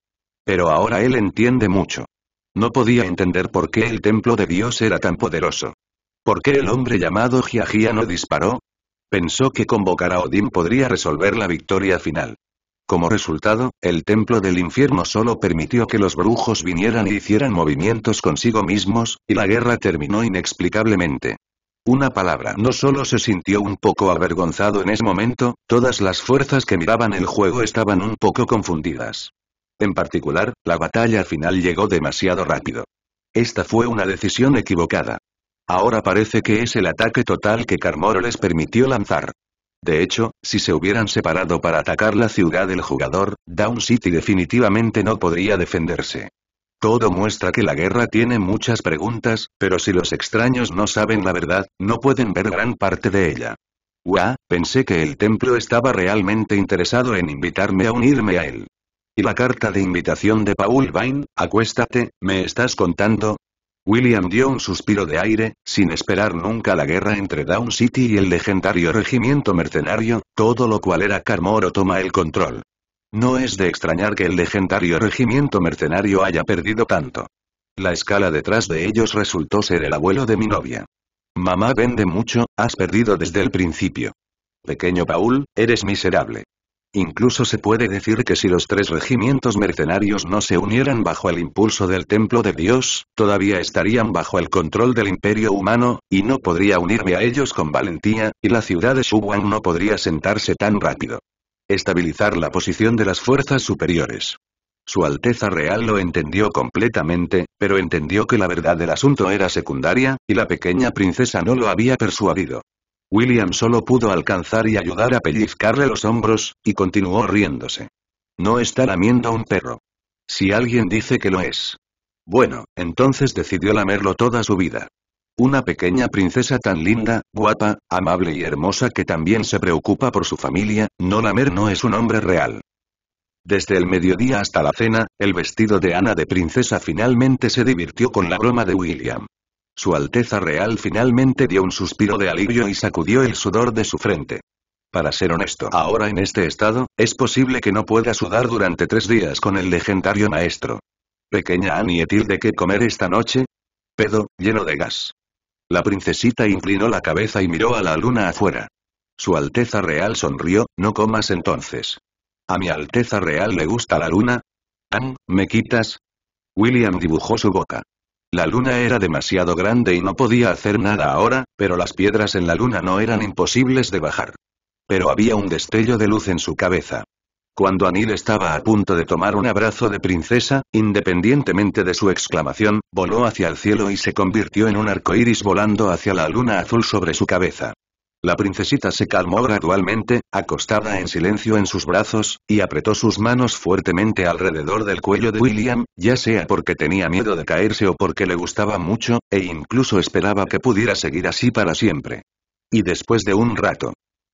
Pero ahora él entiende mucho. No podía entender por qué el Templo de Dios era tan poderoso. ¿Por qué el hombre llamado Shiajia no disparó? Pensó que convocar a Odín podría resolver la victoria final. Como resultado, el Templo del Infierno solo permitió que los brujos vinieran y hicieran movimientos consigo mismos, y la guerra terminó inexplicablemente. Una palabra, no solo se sintió un poco avergonzado en ese momento, todas las fuerzas que miraban el juego estaban un poco confundidas. En particular, la batalla final llegó demasiado rápido. Esta fue una decisión equivocada. Ahora parece que es el ataque total que Carmoro les permitió lanzar. De hecho, si se hubieran separado para atacar la ciudad del jugador, Down City definitivamente no podría defenderse. Todo muestra que la guerra tiene muchas preguntas, pero si los extraños no saben la verdad, no pueden ver gran parte de ella. Guau, pensé que el templo estaba realmente interesado en invitarme a unirme a él. ¿Y la carta de invitación de Paul Vine, acuéstate, me estás contando? William dio un suspiro de aire, sin esperar nunca la guerra entre Down City y el legendario regimiento mercenario, todo lo cual era Carmoro toma el control. No es de extrañar que el legendario regimiento mercenario haya perdido tanto. La escala detrás de ellos resultó ser el abuelo de mi novia. Mamá vende mucho, has perdido desde el principio. Pequeño Paul, eres miserable. Incluso se puede decir que si los tres regimientos mercenarios no se unieran bajo el impulso del Templo de Dios, todavía estarían bajo el control del Imperio Humano, y no podría unirme a ellos con valentía, y la ciudad de Shuwan no podría sentarse tan rápido. Estabilizar la posición de las fuerzas superiores. Su Alteza Real lo entendió completamente, pero entendió que la verdad del asunto era secundaria, y la pequeña princesa no lo había persuadido. William solo pudo alcanzar y ayudar a pellizcarle los hombros, y continuó riéndose. No está lamiendo un perro. Si alguien dice que lo es. Bueno, entonces decidió lamerlo toda su vida. Una pequeña princesa tan linda, guapa, amable y hermosa que también se preocupa por su familia, no lamer no es un hombre real. Desde el mediodía hasta la cena, el vestido de Ana de princesa finalmente se divirtió con la broma de William. Su Alteza Real finalmente dio un suspiro de alivio y sacudió el sudor de su frente. Para ser honesto, ahora en este estado, es posible que no pueda sudar durante 3 días con el legendario maestro. Pequeña Annie, ¿de qué comer esta noche? Pedo, lleno de gas. La princesita inclinó la cabeza y miró a la luna afuera. Su Alteza Real sonrió, no comas entonces. ¿A mi Alteza Real le gusta la luna? Ann, ¿me quitas? William dibujó su boca. La luna era demasiado grande y no podía hacer nada ahora, pero las piedras en la luna no eran imposibles de bajar. Pero había un destello de luz en su cabeza. Cuando Anil estaba a punto de tomar un abrazo de princesa, independientemente de su exclamación, voló hacia el cielo y se convirtió en un arcoíris volando hacia la luna azul sobre su cabeza. La princesita se calmó gradualmente, acostada en silencio en sus brazos, y apretó sus manos fuertemente alrededor del cuello de William, ya sea porque tenía miedo de caerse o porque le gustaba mucho, e incluso esperaba que pudiera seguir así para siempre. Y después de un rato,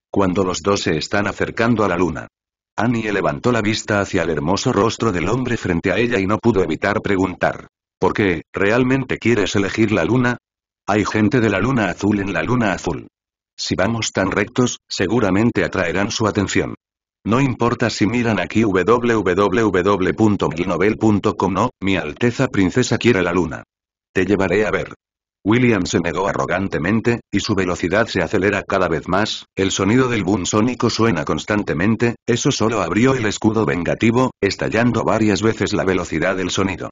cuando los dos se están acercando a la luna, Annie levantó la vista hacia el hermoso rostro del hombre frente a ella y no pudo evitar preguntar, ¿por qué, realmente quieres elegir la luna? Hay gente de la luna azul en la luna azul. Si vamos tan rectos, seguramente atraerán su atención. No importa si miran aquí www.milnovel.com, no, mi Alteza Princesa quiere la luna. Te llevaré a ver. William se negó arrogantemente, y su velocidad se acelera cada vez más, el sonido del boom sónico suena constantemente, eso solo abrió el escudo vengativo, estallando varias veces la velocidad del sonido.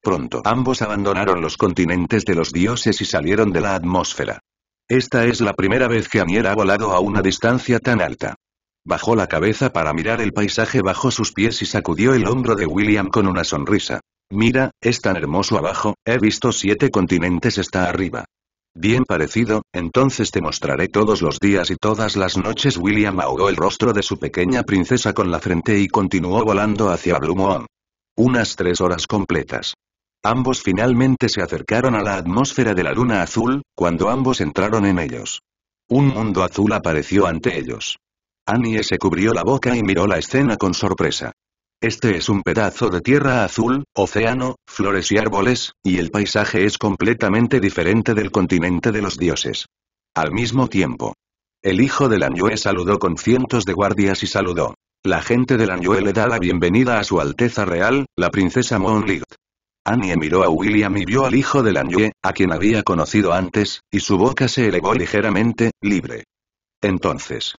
Pronto ambos abandonaron los continentes de los dioses y salieron de la atmósfera. Esta es la primera vez que Aniel ha volado a una distancia tan alta. Bajó la cabeza para mirar el paisaje bajo sus pies y sacudió el hombro de William con una sonrisa. Mira, es tan hermoso abajo, he visto 7 continentes está arriba. Bien parecido, entonces te mostraré todos los días y todas las noches. William ahogó el rostro de su pequeña princesa con la frente y continuó volando hacia Blue Moon. Unas 3 horas completas. Ambos finalmente se acercaron a la atmósfera de la luna azul, cuando ambos entraron en ellos. Un mundo azul apareció ante ellos. Annie se cubrió la boca y miró la escena con sorpresa. Este es un pedazo de tierra azul, océano, flores y árboles, y el paisaje es completamente diferente del continente de los dioses. Al mismo tiempo, el hijo de Lanyue saludó con cientos de guardias y saludó. La gente de Lanyue le da la bienvenida a su Alteza Real, la princesa Moonlight. Annie miró a William y vio al hijo de Lanyue, a quien había conocido antes, y su boca se elevó ligeramente, libre. Entonces,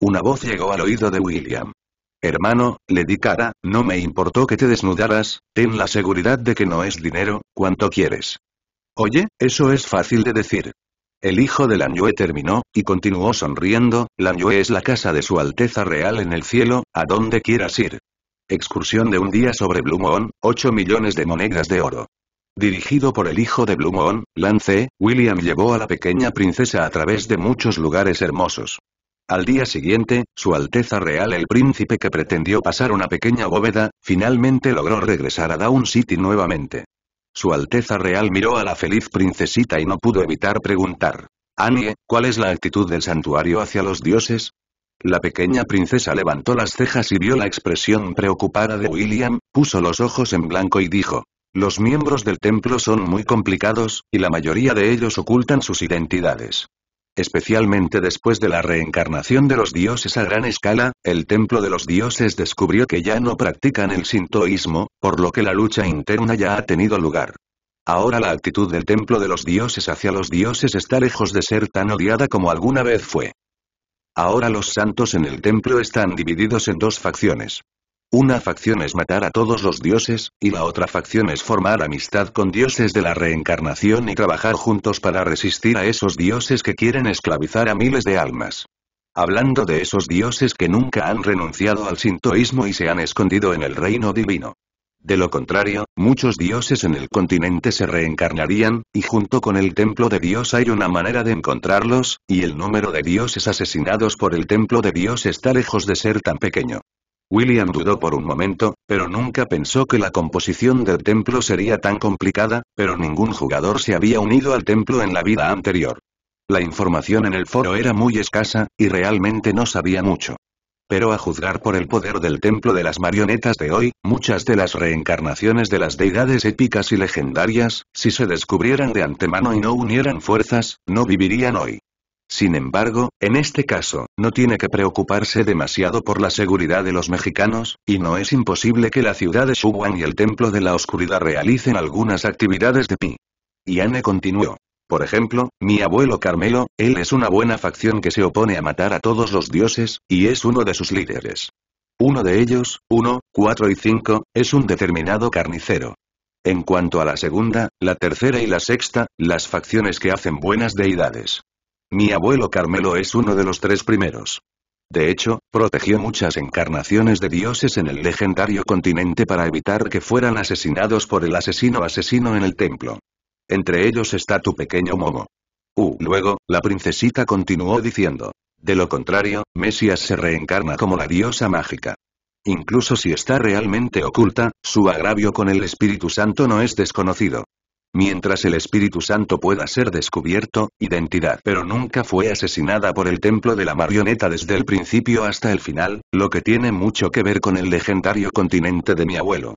una voz llegó al oído de William. Hermano, le di cara, no me importó que te desnudaras, ten la seguridad de que no es dinero, cuanto quieres. Oye, eso es fácil de decir. El hijo de Lanyue terminó, y continuó sonriendo, Lanyue es la casa de su Alteza Real en el cielo, a donde quieras ir. Excursión de un día sobre Blue Moon, 8 millones de monedas de oro. Dirigido por el hijo de Blue Moon, Lance, William llevó a la pequeña princesa a través de muchos lugares hermosos. Al día siguiente, su Alteza Real el príncipe que pretendió pasar una pequeña bóveda, finalmente logró regresar a Down City nuevamente. Su Alteza Real miró a la feliz princesita y no pudo evitar preguntar. Annie, ¿cuál es la actitud del santuario hacia los dioses? La pequeña princesa levantó las cejas y vio la expresión preocupada de William, puso los ojos en blanco y dijo. Los miembros del templo son muy complicados, y la mayoría de ellos ocultan sus identidades. Especialmente después de la reencarnación de los dioses a gran escala, el templo de los dioses descubrió que ya no practican el sintoísmo, por lo que la lucha interna ya ha tenido lugar. Ahora la actitud del templo de los dioses hacia los dioses está lejos de ser tan odiada como alguna vez fue. Ahora los santos en el templo están divididos en dos facciones. Una facción es matar a todos los dioses, y la otra facción es formar amistad con dioses de la reencarnación y trabajar juntos para resistir a esos dioses que quieren esclavizar a miles de almas. Hablando de esos dioses que nunca han renunciado al sintoísmo y se han escondido en el reino divino. De lo contrario, muchos dioses en el continente se reencarnarían, y junto con el templo de Dios hay una manera de encontrarlos, y el número de dioses asesinados por el templo de Dios está lejos de ser tan pequeño. William dudó por un momento, pero nunca pensó que la composición del templo sería tan complicada, pero ningún jugador se había unido al templo en la vida anterior. La información en el foro era muy escasa, y realmente no sabía mucho. Pero a juzgar por el poder del templo de las marionetas de hoy, muchas de las reencarnaciones de las deidades épicas y legendarias, si se descubrieran de antemano y no unieran fuerzas, no vivirían hoy. Sin embargo, en este caso, no tiene que preocuparse demasiado por la seguridad de los mexicanos, y no es imposible que la ciudad de Shuwan y el Templo de la Oscuridad realicen algunas actividades de pi. Y Anne continuó. Por ejemplo, mi abuelo Carmelo, él es una buena facción que se opone a matar a todos los dioses, y es uno de sus líderes. Uno de ellos, 1, 4 y 5, es un determinado carnicero. En cuanto a la segunda, la tercera y la sexta, las facciones que hacen buenas deidades. Mi abuelo Carmelo es uno de los tres primeros. De hecho, protegió muchas encarnaciones de dioses en el legendario continente para evitar que fueran asesinados por el asesino en el templo. Entre ellos está tu pequeño Momo. Luego, la princesita continuó diciendo. De lo contrario, Mexis se reencarna como la diosa mágica. Incluso si está realmente oculta, su agravio con el Espíritu Santo no es desconocido. Mientras el Espíritu Santo pueda ser descubierto, identidad pero nunca fue asesinada por el templo de la marioneta desde el principio hasta el final, lo que tiene mucho que ver con el legendario continente de mi abuelo.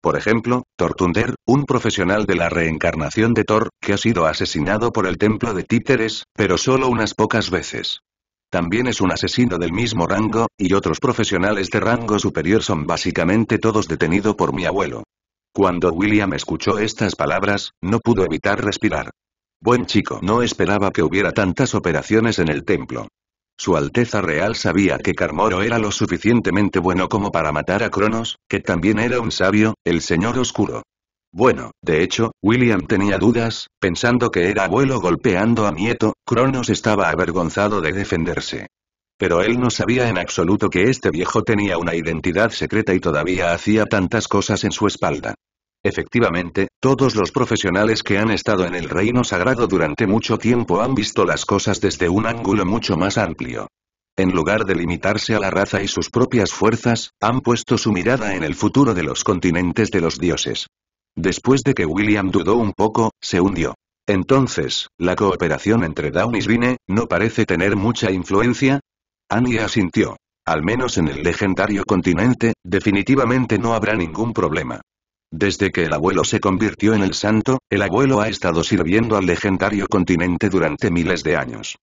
Por ejemplo, Thor Thunder, un profesional de la reencarnación de Thor, que ha sido asesinado por el templo de títeres, pero solo unas pocas veces. También es un asesino del mismo rango, y otros profesionales de rango superior son básicamente todos detenidos por mi abuelo. Cuando William escuchó estas palabras, no pudo evitar respirar. Buen chico, no esperaba que hubiera tantas operaciones en el templo. Su Alteza Real sabía que Carmoro era lo suficientemente bueno como para matar a Cronos, que también era un sabio, el Señor Oscuro. Bueno, de hecho, William tenía dudas, pensando que era abuelo golpeando a nieto, Cronos estaba avergonzado de defenderse. Pero él no sabía en absoluto que este viejo tenía una identidad secreta y todavía hacía tantas cosas en su espalda. Efectivamente, todos los profesionales que han estado en el reino sagrado durante mucho tiempo han visto las cosas desde un ángulo mucho más amplio. En lugar de limitarse a la raza y sus propias fuerzas, han puesto su mirada en el futuro de los continentes de los dioses. Después de que William dudó un poco, se hundió. Entonces, ¿la cooperación entre Dawn y Svine no parece tener mucha influencia? Annie asintió. Al menos en el legendario continente, definitivamente no habrá ningún problema. Desde que el abuelo se convirtió en el santo, el abuelo ha estado sirviendo al legendario continente durante miles de años.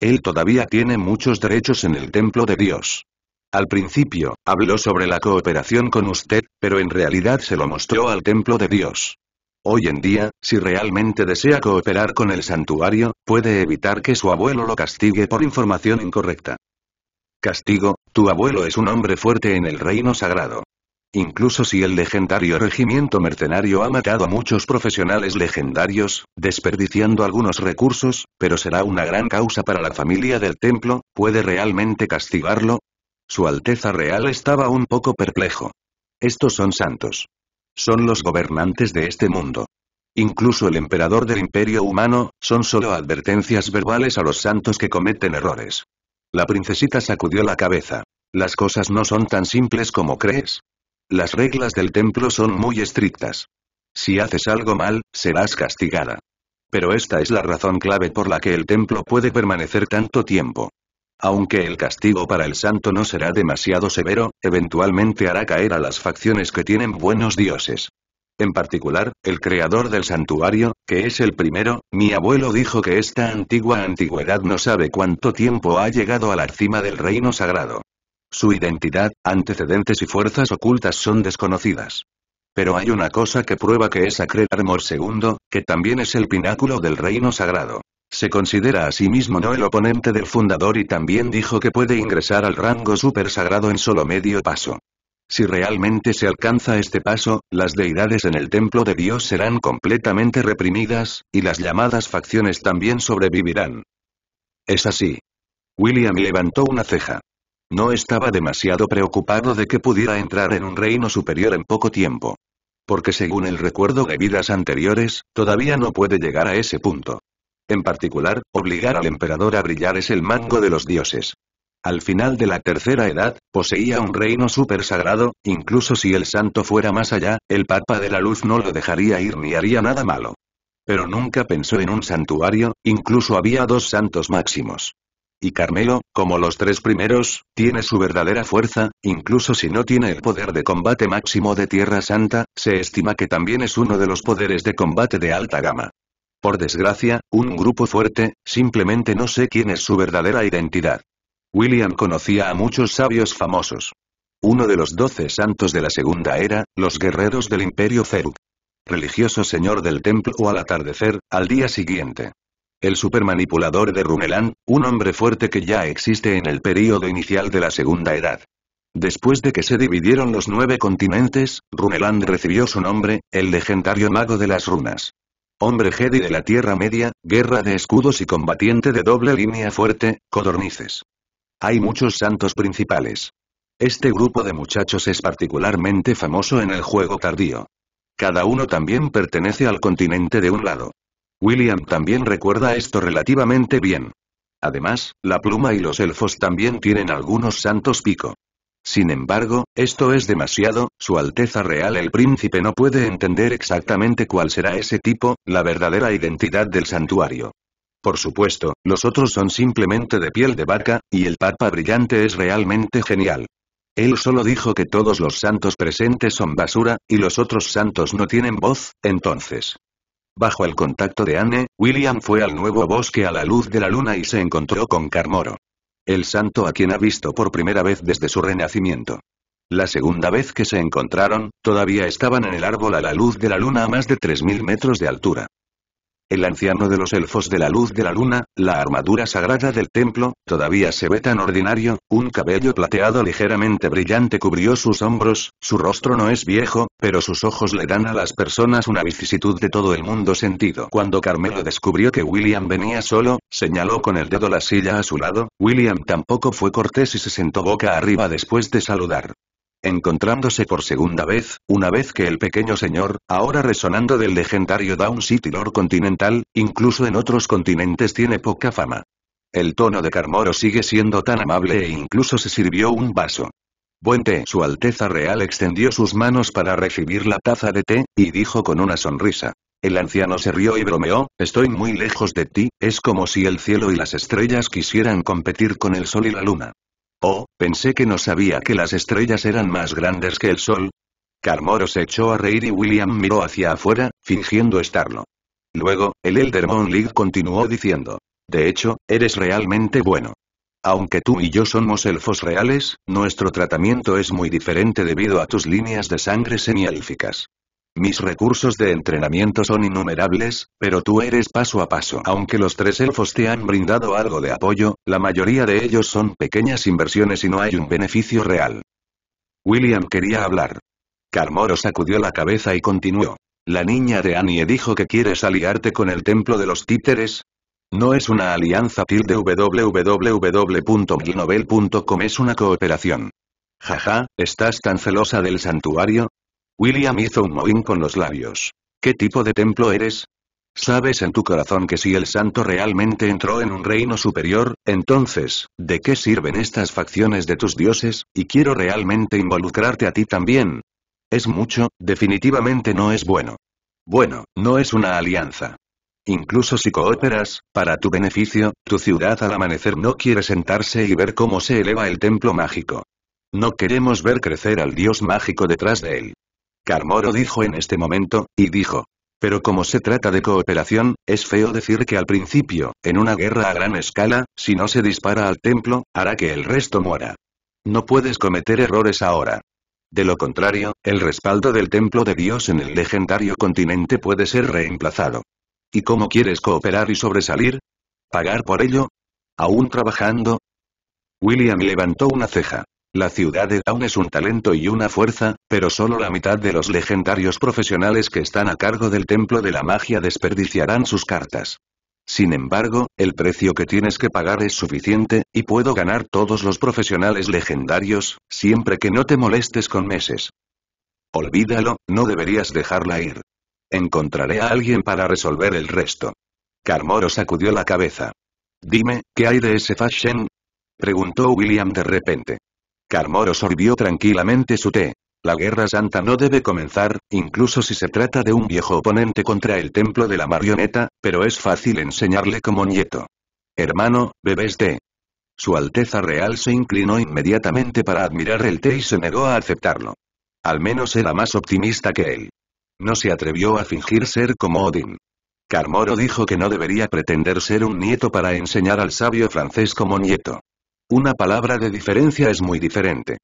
Él todavía tiene muchos derechos en el templo de Dios. Al principio, habló sobre la cooperación con usted, pero en realidad se lo mostró al templo de Dios. Hoy en día, si realmente desea cooperar con el santuario, puede evitar que su abuelo lo castigue por información incorrecta. Castigo, tu abuelo es un hombre fuerte en el reino sagrado. Incluso si el legendario regimiento mercenario ha matado a muchos profesionales legendarios, desperdiciando algunos recursos, pero será una gran causa para la familia del templo, ¿puede realmente castigarlo? Su Alteza Real estaba un poco perplejo. Estos son santos. Son los gobernantes de este mundo. Incluso el emperador del Imperio Humano, son solo advertencias verbales a los santos que cometen errores. La princesita sacudió la cabeza. Las cosas no son tan simples como crees. Las reglas del templo son muy estrictas. Si haces algo mal, serás castigada. Pero esta es la razón clave por la que el templo puede permanecer tanto tiempo. Aunque el castigo para el santo no será demasiado severo, eventualmente hará caer a las facciones que tienen buenos dioses. En particular, el creador del santuario, que es el primero, mi abuelo dijo que esta antigua antigüedad no sabe cuánto tiempo ha llegado a la cima del reino sagrado. Su identidad, antecedentes y fuerzas ocultas son desconocidas. Pero hay una cosa que prueba que es Sacred Armor II, que también es el pináculo del reino sagrado. Se considera a sí mismo no el oponente del fundador y también dijo que puede ingresar al rango super sagrado en solo medio paso. Si realmente se alcanza este paso, las deidades en el templo de Dios serán completamente reprimidas, y las llamadas facciones también sobrevivirán. Es así. William levantó una ceja. No estaba demasiado preocupado de que pudiera entrar en un reino superior en poco tiempo. Porque según el recuerdo de vidas anteriores, todavía no puede llegar a ese punto. En particular, obligar al emperador a brillar es el mango de los dioses. Al final de la tercera edad, poseía un reino súper sagrado, incluso si el santo fuera más allá, el Papa de la Luz no lo dejaría ir ni haría nada malo. Pero nunca pensó en un santuario, incluso había dos santos máximos. Y Carmelo, como los tres primeros, tiene su verdadera fuerza, incluso si no tiene el poder de combate máximo de Tierra Santa, se estima que también es uno de los poderes de combate de alta gama. Por desgracia, un grupo fuerte, simplemente no sé quién es su verdadera identidad. William conocía a muchos sabios famosos. Uno de los 12 santos de la segunda era, los guerreros del Imperio Zerug. Religioso señor del templo al atardecer, al día siguiente. El supermanipulador de Runelan, un hombre fuerte que ya existe en el período inicial de la segunda edad. Después de que se dividieron los 9 continentes, Runelan recibió su nombre, el legendario mago de las runas. Hombre Jedi de la Tierra Media, guerra de escudos y combatiente de doble línea fuerte, codornices. Hay muchos santos principales. Este grupo de muchachos es particularmente famoso en el juego tardío. Cada uno también pertenece al continente de un lado. William también recuerda esto relativamente bien. Además, la pluma y los elfos también tienen algunos santos pico. Sin embargo, esto es demasiado, Su Alteza Real el Príncipe no puede entender exactamente cuál será ese tipo, la verdadera identidad del santuario. Por supuesto, los otros son simplemente de piel de vaca, y el Papa Brillante es realmente genial. Él solo dijo que todos los santos presentes son basura, y los otros santos no tienen voz, entonces. Bajo el contacto de Anne, William fue al nuevo bosque a la luz de la luna y se encontró con Carmoro. El santo a quien ha visto por primera vez desde su renacimiento. La segunda vez que se encontraron, todavía estaban en el árbol a la luz de la luna a más de 3000 metros de altura. El anciano de los elfos de la luz de la luna, la armadura sagrada del templo, todavía se ve tan ordinario, un cabello plateado ligeramente brillante cubrió sus hombros, su rostro no es viejo, pero sus ojos le dan a las personas una vicisitud de todo el mundo sentido. Cuando Carmelo descubrió que William venía solo, señaló con el dedo la silla a su lado, William tampoco fue cortés y se sentó boca arriba después de saludar. Encontrándose por segunda vez, una vez que el pequeño señor, ahora resonando del legendario Down City Lord Continental, incluso en otros continentes tiene poca fama. El tono de Carmoro sigue siendo tan amable e incluso se sirvió un vaso. Buen té. Su Alteza Real extendió sus manos para recibir la taza de té, y dijo con una sonrisa. El anciano se rió y bromeó, estoy muy lejos de ti, es como si el cielo y las estrellas quisieran competir con el sol y la luna. Oh, pensé que no sabía que las estrellas eran más grandes que el sol. Carmoro se echó a reír y William miró hacia afuera, fingiendo estarlo. Luego, el Elder Monlig continuó diciendo. De hecho, eres realmente bueno. Aunque tú y yo somos elfos reales, nuestro tratamiento es muy diferente debido a tus líneas de sangre semiélficas. Mis recursos de entrenamiento son innumerables, pero tú eres paso a paso. Aunque los tres elfos te han brindado algo de apoyo, la mayoría de ellos son pequeñas inversiones y no hay un beneficio real. William quería hablar. Carmoro sacudió la cabeza y continuó. La niña de Annie dijo que quieres aliarte con el templo de los títeres. No es una alianza tilde www.glinovel.com, es una cooperación. Jaja, ¿estás tan celosa del santuario? William hizo un mohín con los labios. ¿Qué tipo de templo eres? Sabes en tu corazón que si el santo realmente entró en un reino superior, entonces, ¿de qué sirven estas facciones de tus dioses? Y quiero realmente involucrarte a ti también. Es mucho, definitivamente no es bueno. Bueno, no es una alianza. Incluso si cooperas, para tu beneficio, tu ciudad al amanecer no quiere sentarse y ver cómo se eleva el templo mágico. No queremos ver crecer al dios mágico detrás de él. Carmoro dijo en este momento, y dijo. Pero como se trata de cooperación, es feo decir que al principio, en una guerra a gran escala, si no se dispara al templo, hará que el resto muera. No puedes cometer errores ahora. De lo contrario, el respaldo del templo de Dios en el legendario continente puede ser reemplazado. ¿Y cómo quieres cooperar y sobresalir? ¿Pagar por ello? ¿Aún trabajando? William levantó una ceja. La ciudad de Down es un talento y una fuerza, pero solo la mitad de los legendarios profesionales que están a cargo del templo de la magia desperdiciarán sus cartas. Sin embargo, el precio que tienes que pagar es suficiente, y puedo ganar todos los profesionales legendarios, siempre que no te molestes con Mexis. Olvídalo, no deberías dejarla ir. Encontraré a alguien para resolver el resto. Carmoro sacudió la cabeza. Dime, ¿qué hay de ese fashion? Preguntó William de repente. Carmoro sorbió tranquilamente su té. La guerra santa no debe comenzar, incluso si se trata de un viejo oponente contra el templo de la marioneta, pero es fácil enseñarle como nieto. Hermano, ¿bebes té? Su Alteza Real se inclinó inmediatamente para admirar el té y se negó a aceptarlo. Al menos era más optimista que él. No se atrevió a fingir ser como Odín. Carmoro dijo que no debería pretender ser un nieto para enseñar al sabio francés como nieto. Una palabra de diferencia es muy diferente.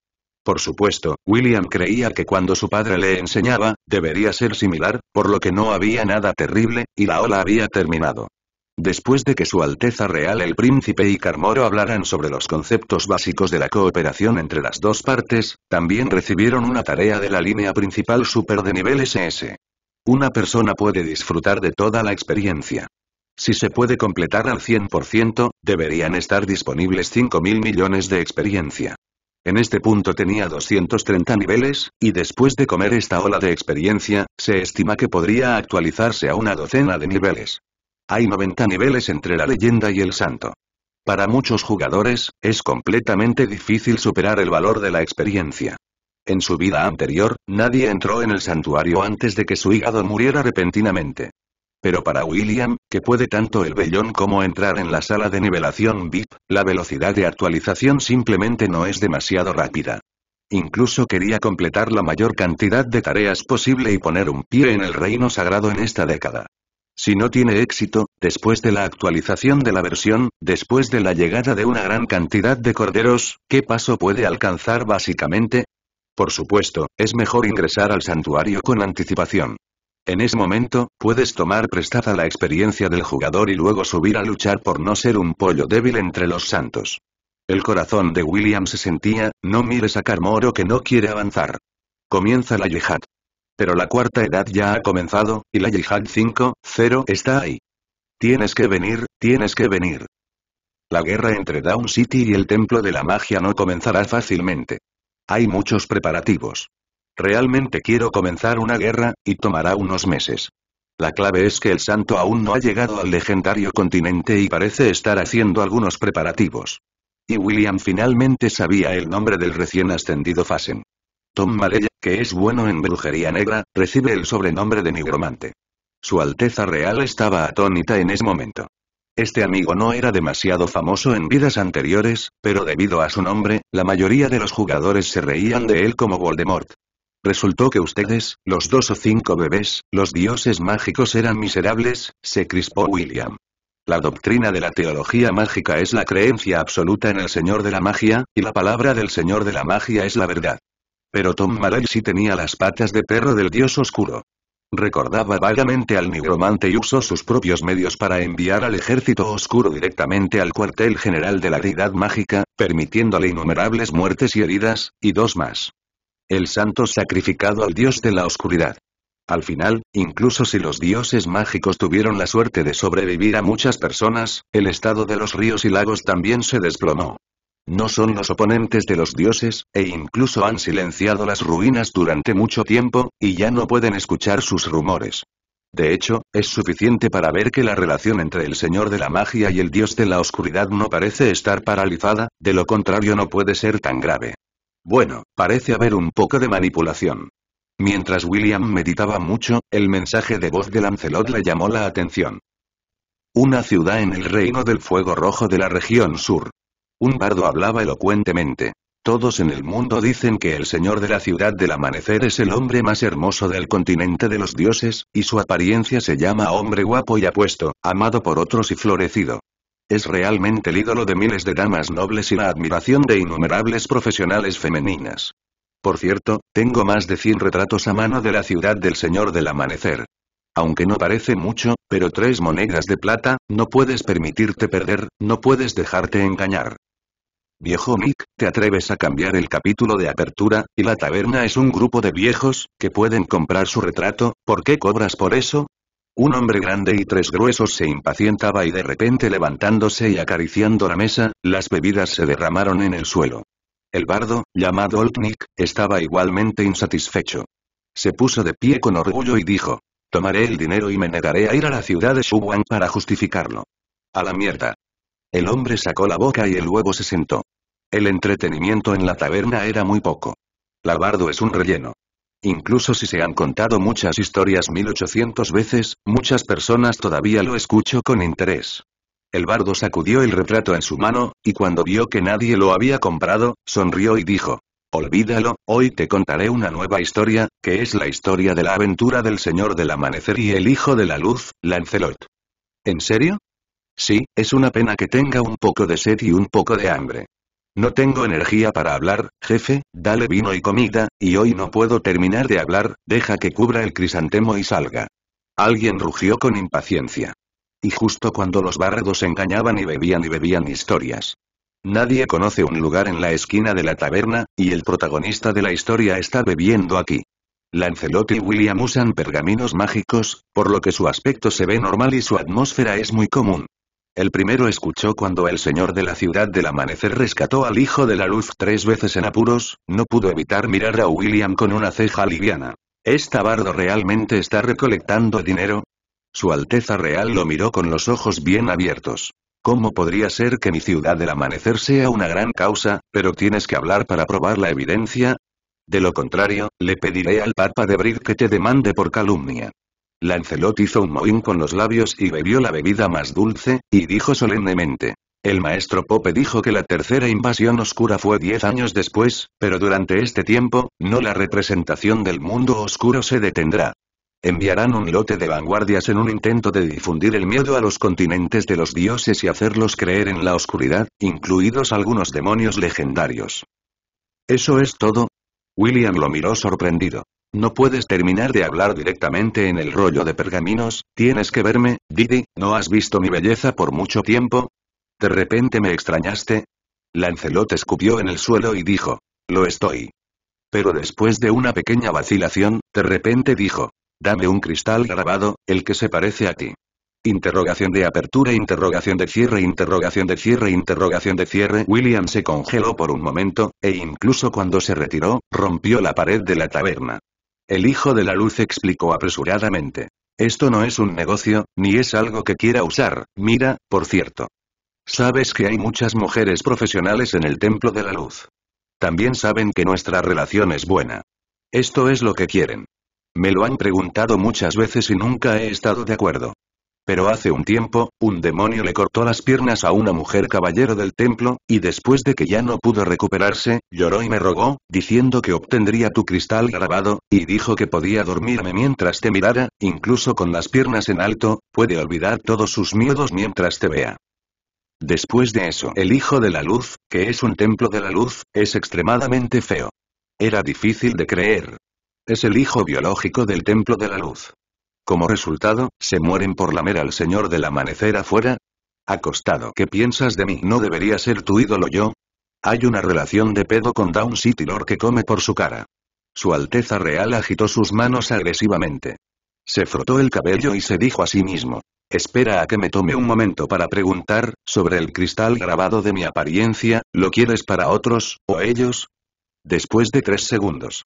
Por supuesto, William creía que cuando su padre le enseñaba, debería ser similar, por lo que no había nada terrible, y la ola había terminado. Después de que Su Alteza Real el Príncipe y Carmoro hablaran sobre los conceptos básicos de la cooperación entre las dos partes, también recibieron una tarea de la línea principal super de nivel SS. Una persona puede disfrutar de toda la experiencia. Si se puede completar al 100%, deberían estar disponibles 5.000 millones de experiencia. En este punto tenía 230 niveles, y después de comer esta ola de experiencia, se estima que podría actualizarse a una docena de niveles. Hay 90 niveles entre la leyenda y el santo. Para muchos jugadores, es completamente difícil superar el valor de la experiencia. En su vida anterior, nadie entró en el santuario antes de que su hígado muriera repentinamente. Pero para William, que puede tanto el vellón como entrar en la sala de nivelación VIP, la velocidad de actualización simplemente no es demasiado rápida. Incluso quería completar la mayor cantidad de tareas posible y poner un pie en el reino sagrado en esta década. Si no tiene éxito, después de la actualización de la versión, después de la llegada de una gran cantidad de corderos, ¿qué paso puede alcanzar básicamente? Por supuesto, es mejor ingresar al santuario con anticipación. En ese momento, puedes tomar prestada la experiencia del jugador y luego subir a luchar por no ser un pollo débil entre los santos. El corazón de William se sentía, no mires a Carmoro que no quiere avanzar. Comienza la yihad. Pero la cuarta edad ya ha comenzado, y la yihad 5-0 está ahí. Tienes que venir, tienes que venir. La guerra entre Down City y el templo de la magia no comenzará fácilmente. Hay muchos preparativos. Realmente quiero comenzar una guerra, y tomará unos meses. La clave es que el santo aún no ha llegado al legendario continente y parece estar haciendo algunos preparativos. Y William finalmente sabía el nombre del recién ascendido Fasen. Tom Marley, que es bueno en brujería negra, recibe el sobrenombre de nigromante. Su Alteza Real estaba atónita en ese momento. Este amigo no era demasiado famoso en vidas anteriores, pero debido a su nombre, la mayoría de los jugadores se reían de él como Voldemort. Resultó que ustedes, los 2 o 5 bebés, los dioses mágicos eran miserables, se crispó William. La doctrina de la teología mágica es la creencia absoluta en el Señor de la Magia, y la palabra del Señor de la Magia es la verdad. Pero Tom Marley sí tenía las patas de perro del Dios Oscuro. Recordaba vagamente al nigromante y usó sus propios medios para enviar al ejército oscuro directamente al cuartel general de la deidad mágica, permitiéndole innumerables muertes y heridas, y 2 más. El santo sacrificado al Dios de la Oscuridad. Al final, incluso si los dioses mágicos tuvieron la suerte de sobrevivir a muchas personas, el estado de los ríos y lagos también se desplomó. No son los oponentes de los dioses, e incluso han silenciado las ruinas durante mucho tiempo, y ya no pueden escuchar sus rumores. De hecho, es suficiente para ver que la relación entre el Señor de la Magia y el Dios de la Oscuridad no parece estar paralizada, de lo contrario no puede ser tan grave. Bueno, parece haber un poco de manipulación. Mientras William meditaba mucho, el mensaje de voz de Lancelot le llamó la atención. Una ciudad en el reino del fuego rojo de la región sur. Un bardo hablaba elocuentemente. Todos en el mundo dicen que el señor de la ciudad del amanecer es el hombre más hermoso del continente de los dioses, y su apariencia se llama hombre guapo y apuesto, amado por otros y florecido. Es realmente el ídolo de miles de damas nobles y la admiración de innumerables profesionales femeninas. Por cierto, tengo más de 100 retratos a mano de la ciudad del Señor del Amanecer. Aunque no parece mucho, pero 3 monedas de plata, no puedes permitirte perder, no puedes dejarte engañar. Viejo Mick, te atreves a cambiar el capítulo de apertura, y la taberna es un grupo de viejos, que pueden comprar su retrato, ¿por qué cobras por eso? Un hombre grande y 3 gruesos se impacientaba y de repente levantándose y acariciando la mesa, las bebidas se derramaron en el suelo. El bardo, llamado Old Nick, estaba igualmente insatisfecho. Se puso de pie con orgullo y dijo, «Tomaré el dinero y me negaré a ir a la ciudad de Shuwan para justificarlo. A la mierda». El hombre sacó la boca y el huevo se sentó. El entretenimiento en la taberna era muy poco. La bardo es un relleno. Incluso si se han contado muchas historias 1800 veces, muchas personas todavía lo escucho con interés. El bardo sacudió el retrato en su mano, y cuando vio que nadie lo había comprado, sonrió y dijo, «Olvídalo, hoy te contaré una nueva historia, que es la historia de la aventura del Señor del Amanecer y el Hijo de la Luz, Lancelot». ¿En serio? Sí, es una pena que tenga un poco de sed y un poco de hambre. No tengo energía para hablar, jefe, dale vino y comida, y hoy no puedo terminar de hablar, deja que cubra el crisantemo y salga. Alguien rugió con impaciencia. Y justo cuando los bardos engañaban y bebían historias. Nadie conoce un lugar en la esquina de la taberna, y el protagonista de la historia está bebiendo aquí. Lancelot y William usan pergaminos mágicos, por lo que su aspecto se ve normal y su atmósfera es muy común. El primero escuchó cuando el señor de la ciudad del amanecer rescató al hijo de la luz 3 veces en apuros, no pudo evitar mirar a William con una ceja liviana. ¿Esta bardo realmente está recolectando dinero? Su Alteza Real lo miró con los ojos bien abiertos. ¿Cómo podría ser que mi ciudad del amanecer sea una gran causa, pero tienes que hablar para probar la evidencia? De lo contrario, le pediré al Papa de Brid que te demande por calumnia. Lancelot hizo un mohín con los labios y bebió la bebida más dulce, y dijo solemnemente. El maestro Pope dijo que la tercera invasión oscura fue 10 años después, pero durante este tiempo, no la representación del mundo oscuro se detendrá. Enviarán un lote de vanguardias en un intento de difundir el miedo a los continentes de los dioses y hacerlos creer en la oscuridad, incluidos algunos demonios legendarios. ¿Eso es todo? William lo miró sorprendido. No puedes terminar de hablar directamente en el rollo de pergaminos, tienes que verme, Didi, ¿no has visto mi belleza por mucho tiempo? ¿De repente me extrañaste? Lancelot escupió en el suelo y dijo, lo estoy. Pero después de una pequeña vacilación, de repente dijo, dame un cristal grabado, el que se parece a ti. Interrogación de apertura, interrogación de cierre, interrogación de cierre, interrogación de cierre. William se congeló por un momento, e incluso cuando se retiró, rompió la pared de la taberna. El hijo de la luz explicó apresuradamente. Esto no es un negocio, ni es algo que quiera usar, mira, por cierto. Sabes que hay muchas mujeres profesionales en el Templo de la Luz. También saben que nuestra relación es buena. Esto es lo que quieren. Me lo han preguntado muchas veces y nunca he estado de acuerdo. Pero hace un tiempo, un demonio le cortó las piernas a una mujer caballero del templo, y después de que ya no pudo recuperarse, lloró y me rogó, diciendo que obtendría tu cristal grabado, y dijo que podía dormirme mientras te mirara, incluso con las piernas en alto, puede olvidar todos sus miedos mientras te vea. Después de eso, el Hijo de la Luz, que es un templo de la luz, es extremadamente feo. Era difícil de creer. Es el hijo biológico del templo de la luz. Como resultado, se mueren por lamer al Señor del Amanecer afuera. Acostado. ¿Qué piensas de mí? ¿No debería ser tu ídolo yo? Hay una relación de pedo con Down City Lord que come por su cara. Su Alteza Real agitó sus manos agresivamente. Se frotó el cabello y se dijo a sí mismo. Espera a que me tome un momento para preguntar, sobre el cristal grabado de mi apariencia, ¿lo quieres para otros, o ellos? Después de 3 segundos.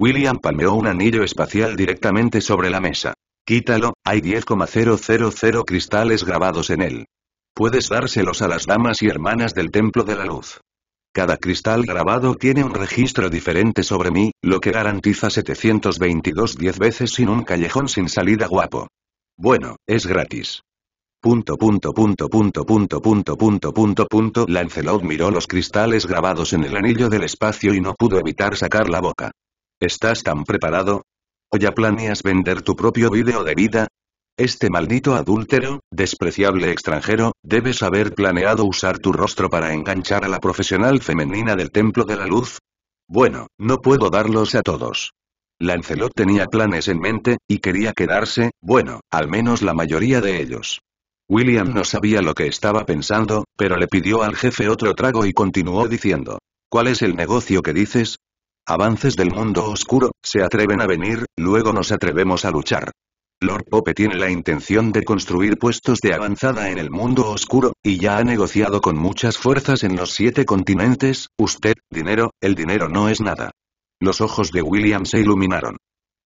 William palmeó un anillo espacial directamente sobre la mesa. Quítalo, hay 10,000 cristales grabados en él. Puedes dárselos a las damas y hermanas del Templo de la Luz. Cada cristal grabado tiene un registro diferente sobre mí, lo que garantiza 722 10 veces sin un callejón sin salida guapo. Bueno, es gratis. Lancelot miró los cristales grabados en el anillo del espacio y no pudo evitar sacar la boca. ¿Estás tan preparado? ¿O ya planeas vender tu propio vídeo de vida? Este maldito adúltero, despreciable extranjero, debes haber planeado usar tu rostro para enganchar a la profesional femenina del Templo de la Luz. Bueno, no puedo darlos a todos. Lancelot tenía planes en mente, y quería quedarse, bueno, al menos la mayoría de ellos. William no sabía lo que estaba pensando, pero le pidió al jefe otro trago y continuó diciendo. ¿Cuál es el negocio que dices? Avances del mundo oscuro, se atreven a venir, luego nos atrevemos a luchar. Lord Pope tiene la intención de construir puestos de avanzada en el mundo oscuro, y ya ha negociado con muchas fuerzas en los 7 continentes, usted, dinero, el dinero no es nada. Los ojos de William se iluminaron.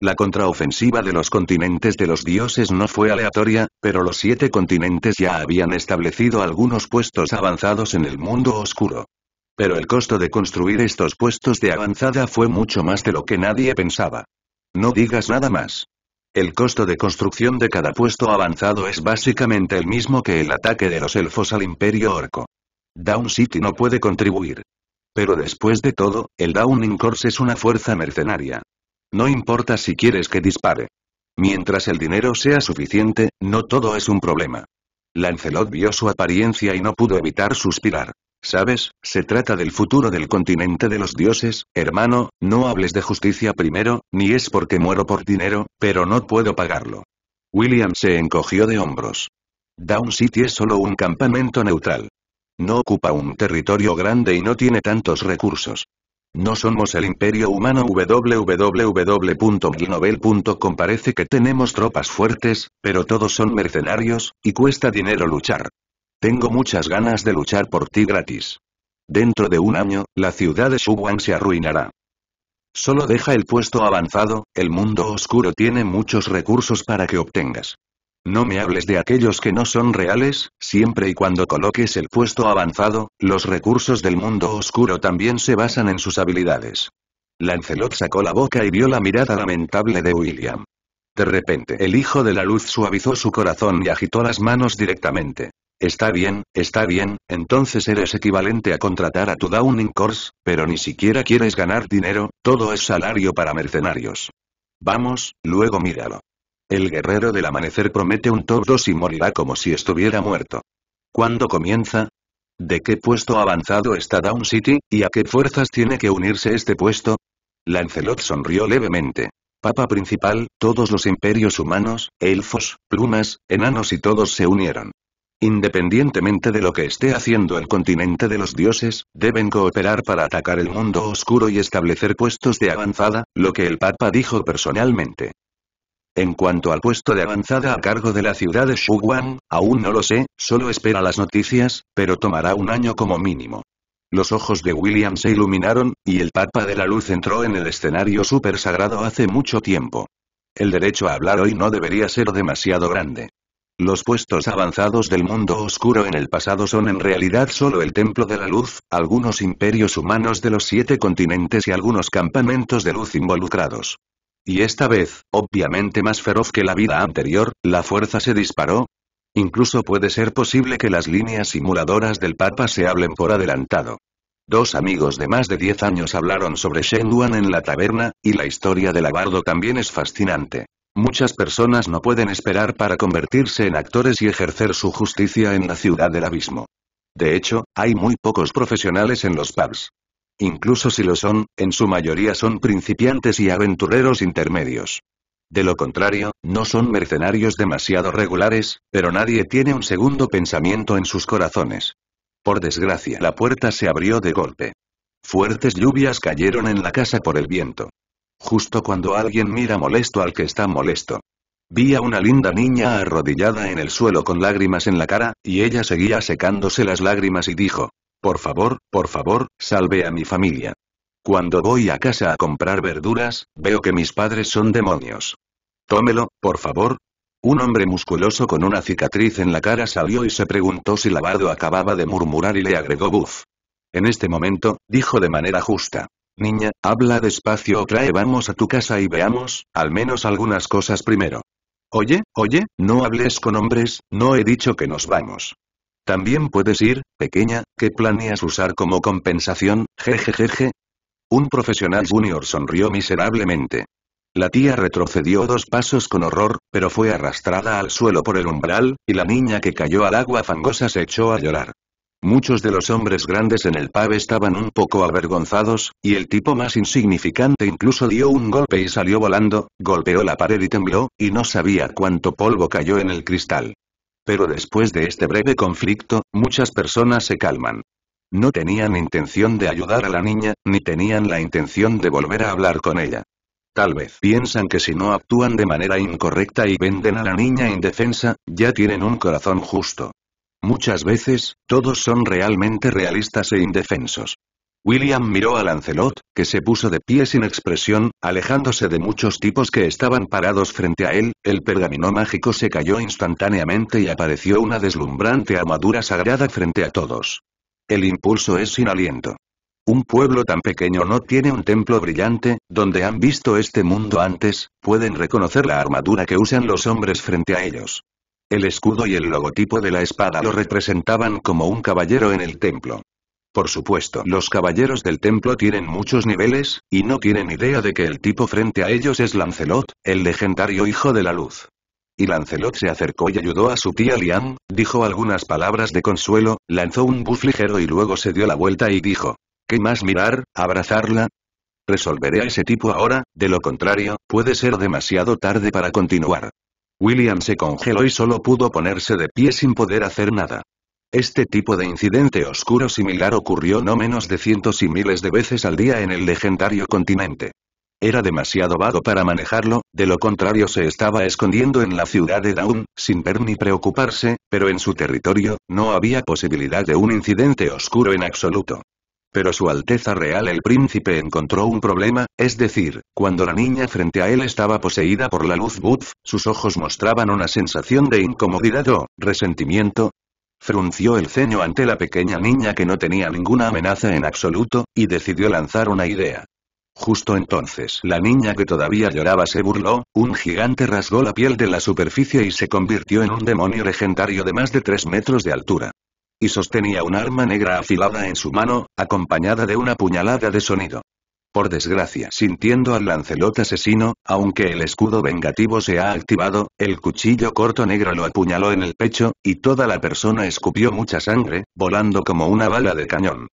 La contraofensiva de los continentes de los dioses no fue aleatoria, pero los 7 continentes ya habían establecido algunos puestos avanzados en el mundo oscuro. Pero el costo de construir estos puestos de avanzada fue mucho más de lo que nadie pensaba. No digas nada más. El costo de construcción de cada puesto avanzado es básicamente el mismo que el ataque de los elfos al Imperio Orco. Down City no puede contribuir. Pero después de todo, el Downing Corps es una fuerza mercenaria. No importa si quieres que dispare. Mientras el dinero sea suficiente, no todo es un problema. Lancelot vio su apariencia y no pudo evitar suspirar. ¿Sabes? Se trata del futuro del continente de los dioses, hermano, no hables de justicia primero, ni es porque muero por dinero, pero no puedo pagarlo. William se encogió de hombros. Down City es solo un campamento neutral. No ocupa un territorio grande y no tiene tantos recursos. No somos el Imperio Humano. www.glinovel.com Parece que tenemos tropas fuertes, pero todos son mercenarios, y cuesta dinero luchar. Tengo muchas ganas de luchar por ti gratis. Dentro de un año, la ciudad de Shuwan se arruinará. Solo deja el puesto avanzado, el mundo oscuro tiene muchos recursos para que obtengas. No me hables de aquellos que no son reales, siempre y cuando coloques el puesto avanzado, los recursos del mundo oscuro también se basan en sus habilidades. Lancelot sacó la boca y vio la mirada lamentable de William. De repente, el Hijo de la Luz suavizó su corazón y agitó las manos directamente. Está bien, entonces eres equivalente a contratar a tu Downing Corps, pero ni siquiera quieres ganar dinero, todo es salario para mercenarios. Vamos, luego míralo. El guerrero del amanecer promete un top 2 y morirá como si estuviera muerto. ¿Cuándo comienza? ¿De qué puesto avanzado está Down City, y a qué fuerzas tiene que unirse este puesto? Lancelot sonrió levemente. Papa principal, todos los imperios humanos, elfos, plumas, enanos y todos se unieron. Independientemente de lo que esté haciendo el continente de los dioses, deben cooperar para atacar el mundo oscuro y establecer puestos de avanzada, lo que el Papa dijo personalmente. En cuanto al puesto de avanzada a cargo de la ciudad de Shuwan, aún no lo sé, solo espera las noticias, pero tomará un año como mínimo. Los ojos de William se iluminaron, y el Papa de la Luz entró en el escenario súper sagrado hace mucho tiempo. El derecho a hablar hoy no debería ser demasiado grande. Los puestos avanzados del mundo oscuro en el pasado son en realidad solo el Templo de la Luz, algunos imperios humanos de los 7 continentes y algunos campamentos de luz involucrados. Y esta vez, obviamente más feroz que la vida anterior, la fuerza se disparó. Incluso puede ser posible que las líneas simuladoras del Papa se hablen por adelantado. Dos amigos de más de 10 años hablaron sobre Shenduan en la taberna, y la historia del bardo también es fascinante. Muchas personas no pueden esperar para convertirse en actores y ejercer su justicia en la ciudad del abismo. De hecho, hay muy pocos profesionales en los pubs. Incluso si lo son, en su mayoría son principiantes y aventureros intermedios. De lo contrario, no son mercenarios demasiado regulares, pero nadie tiene un segundo pensamiento en sus corazones. Por desgracia, la puerta se abrió de golpe. Fuertes lluvias cayeron en la casa por el viento. Justo cuando alguien mira molesto al que está molesto. Vi a una linda niña arrodillada en el suelo con lágrimas en la cara, y ella seguía secándose las lágrimas y dijo: por favor, salve a mi familia. Cuando voy a casa a comprar verduras, veo que mis padres son demonios. Tómelo, por favor. Un hombre musculoso con una cicatriz en la cara salió y se preguntó si la bardo acababa de murmurar y le agregó buf. En este momento, dijo de manera justa: niña, habla despacio o trae vamos a tu casa y veamos, al menos algunas cosas primero. Oye, no hables con hombres, no he dicho que nos vamos. También puedes ir, pequeña, ¿qué planeas usar como compensación, jejejeje? Un profesional junior sonrió miserablemente. La tía retrocedió 2 pasos con horror, pero fue arrastrada al suelo por el umbral, y la niña que cayó al agua fangosa se echó a llorar. Muchos de los hombres grandes en el pub estaban un poco avergonzados, y el tipo más insignificante incluso dio un golpe y salió volando, golpeó la pared y tembló, y no sabía cuánto polvo cayó en el cristal. Pero después de este breve conflicto, muchas personas se calman. No tenían intención de ayudar a la niña, ni tenían la intención de volver a hablar con ella. Tal vez piensan que si no actúan de manera incorrecta y venden a la niña indefensa, ya tienen un corazón justo. Muchas veces, todos son realmente realistas e indefensos. William miró a Lancelot, que se puso de pie sin expresión, alejándose de muchos tipos que estaban parados frente a él, el pergamino mágico se cayó instantáneamente y apareció una deslumbrante armadura sagrada frente a todos. El impulso es sin aliento. Un pueblo tan pequeño no tiene un templo brillante, donde han visto este mundo antes, pueden reconocer la armadura que usan los hombres frente a ellos. El escudo y el logotipo de la espada lo representaban como un caballero en el templo. Por supuesto, los caballeros del templo tienen muchos niveles, y no tienen idea de que el tipo frente a ellos es Lancelot, el legendario hijo de la luz. Y Lancelot se acercó y ayudó a su tía Liam, dijo algunas palabras de consuelo, lanzó un buf ligero y luego se dio la vuelta y dijo: ¿qué más mirar, abrazarla? Resolveré a ese tipo ahora, de lo contrario, puede ser demasiado tarde para continuar. William se congeló y solo pudo ponerse de pie sin poder hacer nada. Este tipo de incidente oscuro similar ocurrió no menos de cientos y miles de veces al día en el legendario continente. Era demasiado vago para manejarlo, de lo contrario se estaba escondiendo en la ciudad de Down, sin ver ni preocuparse, pero en su territorio, no había posibilidad de un incidente oscuro en absoluto. Pero su Alteza Real el Príncipe encontró un problema, es decir, cuando la niña frente a él estaba poseída por la luz buf, sus ojos mostraban una sensación de incomodidad o resentimiento. Frunció el ceño ante la pequeña niña que no tenía ninguna amenaza en absoluto, y decidió lanzar una idea. Justo entonces la niña que todavía lloraba se burló, un gigante rasgó la piel de la superficie y se convirtió en un demonio legendario de más de 3 metros de altura. Y sostenía un arma negra afilada en su mano, acompañada de una puñalada de sonido. Por desgracia, sintiendo al Lancelot asesino, aunque el escudo vengativo se ha activado, el cuchillo corto negro lo apuñaló en el pecho, y toda la persona escupió mucha sangre, volando como una bala de cañón.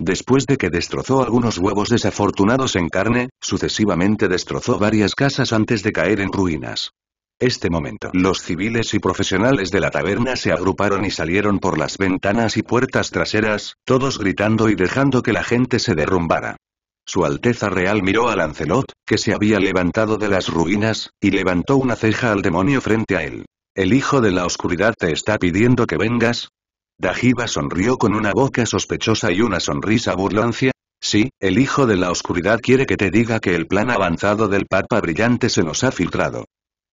Después de que destrozó algunos huevos desafortunados en carne, sucesivamente destrozó varias casas antes de caer en ruinas. Este momento, los civiles y profesionales de la taberna se agruparon y salieron por las ventanas y puertas traseras, todos gritando y dejando que la gente se derrumbara. Su Alteza Real miró a Lancelot, que se había levantado de las ruinas, y levantó una ceja al demonio frente a él. «¿El hijo de la oscuridad te está pidiendo que vengas?» Dajiba sonrió con una boca sospechosa y una sonrisa burlancia. «Sí, el hijo de la oscuridad quiere que te diga que el plan avanzado del Papa Brillante se nos ha filtrado.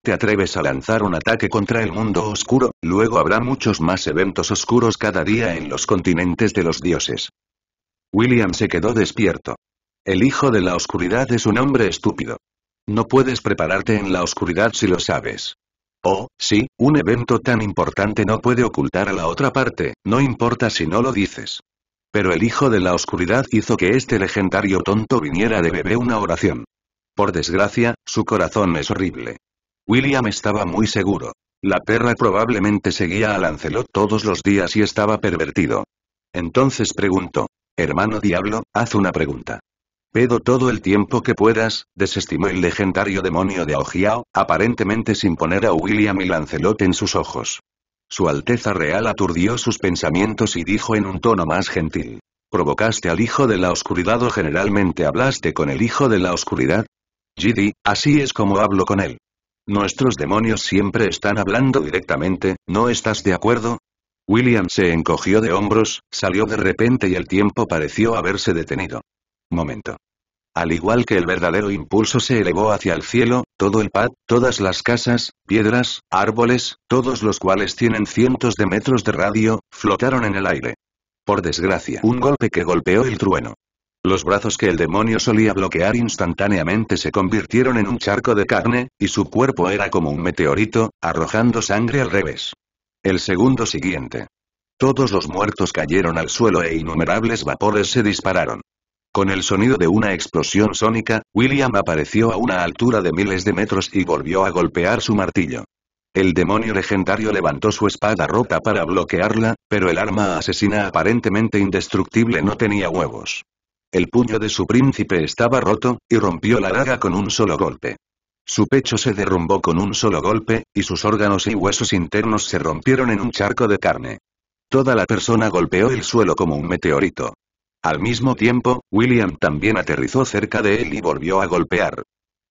te atreves a lanzar un ataque contra el mundo oscuro, luego habrá muchos más eventos oscuros cada día en los continentes de los dioses. William se quedó despierto. El hijo de la oscuridad es un hombre estúpido. No puedes prepararte en la oscuridad si lo sabes. Oh, sí, un evento tan importante no puede ocultar a la otra parte, no importa si no lo dices. Pero el hijo de la oscuridad hizo que este legendario tonto viniera de bebé una oración. Por desgracia, su corazón es horrible. William estaba muy seguro. La perra probablemente seguía a Lancelot todos los días y estaba pervertido. Entonces preguntó, hermano diablo, haz una pregunta. Pedo todo el tiempo que puedas, desestimó el legendario demonio de Aogiao, aparentemente sin poner a William y Lancelot en sus ojos. Su Alteza Real aturdió sus pensamientos y dijo en un tono más gentil. ¿Provocaste al hijo de la oscuridad o generalmente hablaste con el hijo de la oscuridad? GD, así es como hablo con él. Nuestros demonios siempre están hablando directamente, ¿no estás de acuerdo? William se encogió de hombros, salió de repente y el tiempo pareció haberse detenido. Momento. Al igual que el verdadero impulso se elevó hacia el cielo, todo el pad, todas las casas, piedras, árboles, todos los cuales tienen cientos de metros de radio, flotaron en el aire. Por desgracia, un golpe que golpeó el trueno. Los brazos que el demonio solía bloquear instantáneamente se convirtieron en un charco de carne, y su cuerpo era como un meteorito, arrojando sangre al revés. El segundo siguiente. Todos los muertos cayeron al suelo e innumerables vapores se dispararon. Con el sonido de una explosión sónica, William apareció a una altura de miles de metros y volvió a golpear su martillo. El demonio legendario levantó su espada rota para bloquearla, pero el arma asesina aparentemente indestructible no tenía huevos. El puño de su príncipe estaba roto, y rompió la daga con un solo golpe. Su pecho se derrumbó con un solo golpe, y sus órganos y huesos internos se rompieron en un charco de carne. Toda la persona golpeó el suelo como un meteorito. Al mismo tiempo, William también aterrizó cerca de él y volvió a golpear.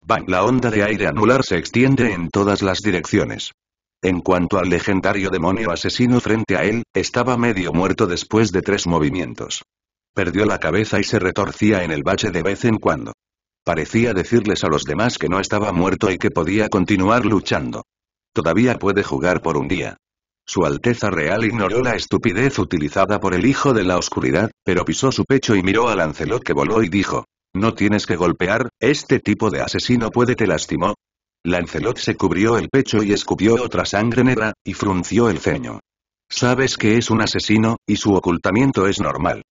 Bang, la onda de aire anular se extiende en todas las direcciones. En cuanto al legendario demonio asesino frente a él, estaba medio muerto después de 3 movimientos. Perdió la cabeza y se retorcía en el bache de vez en cuando. Parecía decirles a los demás que no estaba muerto y que podía continuar luchando. Todavía puede jugar por un día. Su Alteza Real ignoró la estupidez utilizada por el hijo de la oscuridad, pero pisó su pecho y miró a Lancelot que voló y dijo, «No tienes que golpear, este tipo de asesino puede te lastimó». Lancelot se cubrió el pecho y escupió otra sangre negra, y frunció el ceño. Sabes que es un asesino, y su ocultamiento es normal.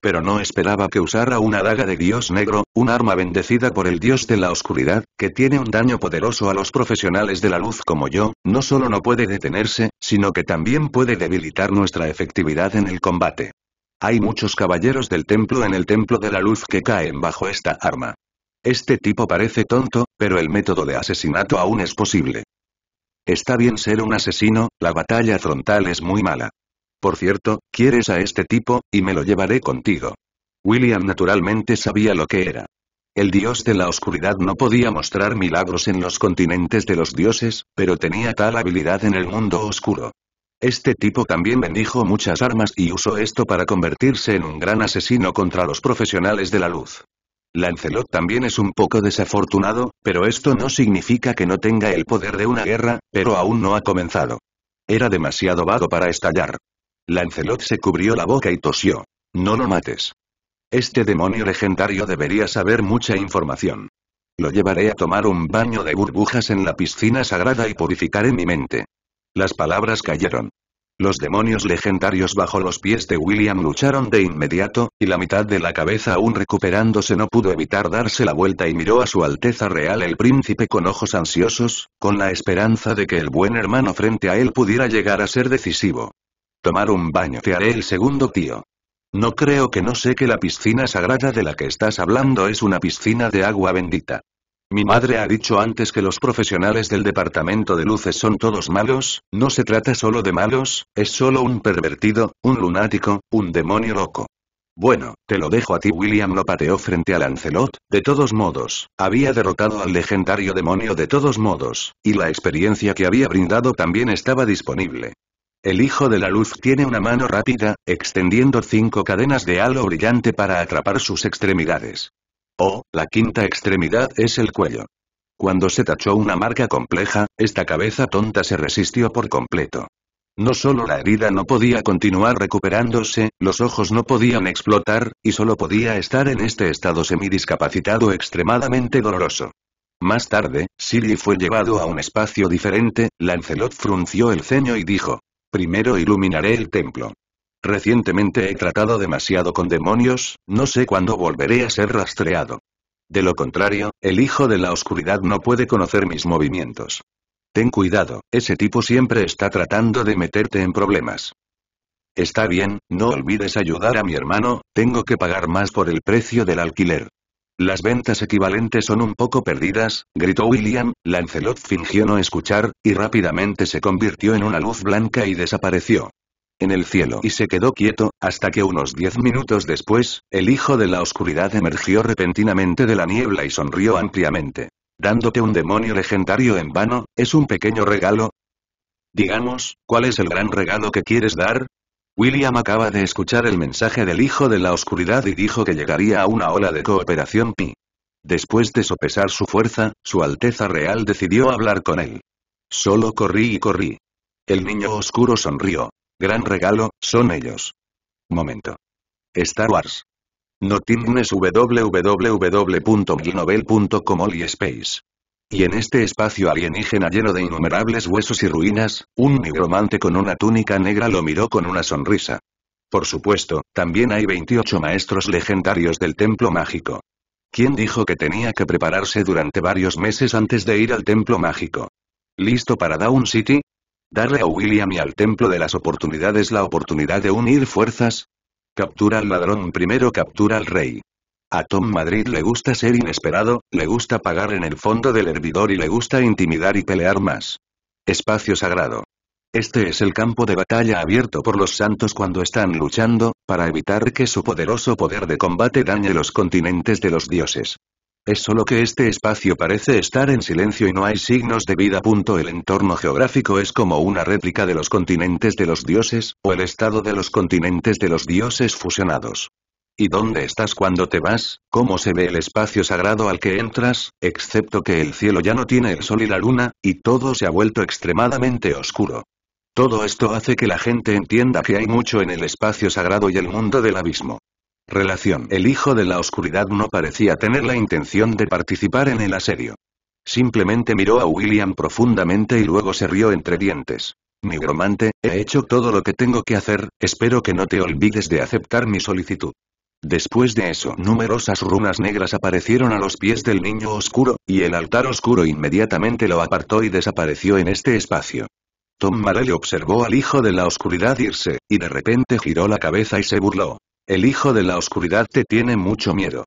Pero no esperaba que usara una daga de Dios negro, un arma bendecida por el Dios de la oscuridad, que tiene un daño poderoso a los profesionales de la luz como yo, no solo no puede detenerse, sino que también puede debilitar nuestra efectividad en el combate. Hay muchos caballeros del templo en el Templo de la Luz que caen bajo esta arma. Este tipo parece tonto, pero el método de asesinato aún es posible. Está bien ser un asesino, la batalla frontal es muy mala. Por cierto, quieres a este tipo, y me lo llevaré contigo. William naturalmente sabía lo que era. El dios de la oscuridad no podía mostrar milagros en los continentes de los dioses, pero tenía tal habilidad en el mundo oscuro. Este tipo también bendijo muchas armas y usó esto para convertirse en un gran asesino contra los profesionales de la luz. Lancelot también es un poco desafortunado, pero esto no significa que no tenga el poder de una guerra, pero aún no ha comenzado. Era demasiado vago para estallar. Lancelot se cubrió la boca y tosió. No lo mates. Este demonio legendario debería saber mucha información. Lo llevaré a tomar un baño de burbujas en la piscina sagrada y purificaré mi mente. Las palabras cayeron. Los demonios legendarios bajo los pies de William lucharon de inmediato, y la mitad de la cabeza aún recuperándose no pudo evitar darse la vuelta y miró a su Alteza Real el príncipe con ojos ansiosos, con la esperanza de que el buen hermano frente a él pudiera llegar a ser decisivo. Tomar un baño te haré el segundo tío. No creo que no sé que la piscina sagrada de la que estás hablando es una piscina de agua bendita. Mi madre ha dicho antes que los profesionales del departamento de luces son todos malos, no se trata solo de malos, es solo un pervertido, un lunático, un demonio loco. Bueno, te lo dejo a ti. William lo pateó frente a Lancelot, de todos modos, había derrotado al legendario demonio de todos modos, y la experiencia que había brindado también estaba disponible. El hijo de la luz tiene una mano rápida, extendiendo 5 cadenas de halo brillante para atrapar sus extremidades. Oh, la quinta extremidad es el cuello. Cuando se tachó una marca compleja, esta cabeza tonta se resistió por completo. No solo la herida no podía continuar recuperándose, los ojos no podían explotar, y solo podía estar en este estado semidiscapacitado extremadamente doloroso. Más tarde, Silly fue llevado a un espacio diferente. Lancelot frunció el ceño y dijo: primero iluminaré el templo. Recientemente he tratado demasiado con demonios, no sé cuándo volveré a ser rastreado. De lo contrario, el hijo de la oscuridad no puede conocer mis movimientos. Ten cuidado, ese tipo siempre está tratando de meterte en problemas. Está bien, no olvides ayudar a mi hermano, tengo que pagar más por el precio del alquiler. Las ventas equivalentes son un poco perdidas, gritó William. Lancelot fingió no escuchar, y rápidamente se convirtió en una luz blanca y desapareció en el cielo y se quedó quieto, hasta que unos 10 minutos después, el hijo de la oscuridad emergió repentinamente de la niebla y sonrió ampliamente. Dándote un demonio legendario en vano, ¿es un pequeño regalo? Digamos, ¿cuál es el gran regalo que quieres dar? William acaba de escuchar el mensaje del hijo de la oscuridad y dijo que llegaría a una ola de cooperación pi. Después de sopesar su fuerza, su Alteza Real decidió hablar con él. Solo corrí y corrí. El niño oscuro sonrió. Gran regalo, son ellos. Momento. Star Wars. No tienes www.ginovel.com Space. Y en este espacio alienígena lleno de innumerables huesos y ruinas, un nigromante con una túnica negra lo miró con una sonrisa. Por supuesto, también hay 28 maestros legendarios del Templo Mágico. ¿Quién dijo que tenía que prepararse durante varios meses antes de ir al Templo Mágico? ¿Listo para Down City? ¿Darle a William y al Templo de las Oportunidades la oportunidad de unir fuerzas? Captura al ladrón primero, captura al rey. A Tom Marley le gusta ser inesperado, le gusta pagar en el fondo del hervidor y le gusta intimidar y pelear más. Espacio sagrado. Este es el campo de batalla abierto por los santos cuando están luchando, para evitar que su poderoso poder de combate dañe los continentes de los dioses. Es solo que este espacio parece estar en silencio y no hay signos de vida. El entorno geográfico es como una réplica de los continentes de los dioses, o el estado de los continentes de los dioses fusionados. ¿Y dónde estás cuando te vas? ¿Cómo se ve el espacio sagrado al que entras? Excepto que el cielo ya no tiene el sol y la luna, y todo se ha vuelto extremadamente oscuro. Todo esto hace que la gente entienda que hay mucho en el espacio sagrado y el mundo del abismo. Relación. El hijo de la oscuridad no parecía tener la intención de participar en el asedio. Simplemente miró a William profundamente y luego se rió entre dientes. Nigromante, he hecho todo lo que tengo que hacer, espero que no te olvides de aceptar mi solicitud. Después de eso, numerosas runas negras aparecieron a los pies del niño oscuro, y el altar oscuro inmediatamente lo apartó y desapareció en este espacio. Tom Marley observó al hijo de la oscuridad irse, y de repente giró la cabeza y se burló. El hijo de la oscuridad te tiene mucho miedo.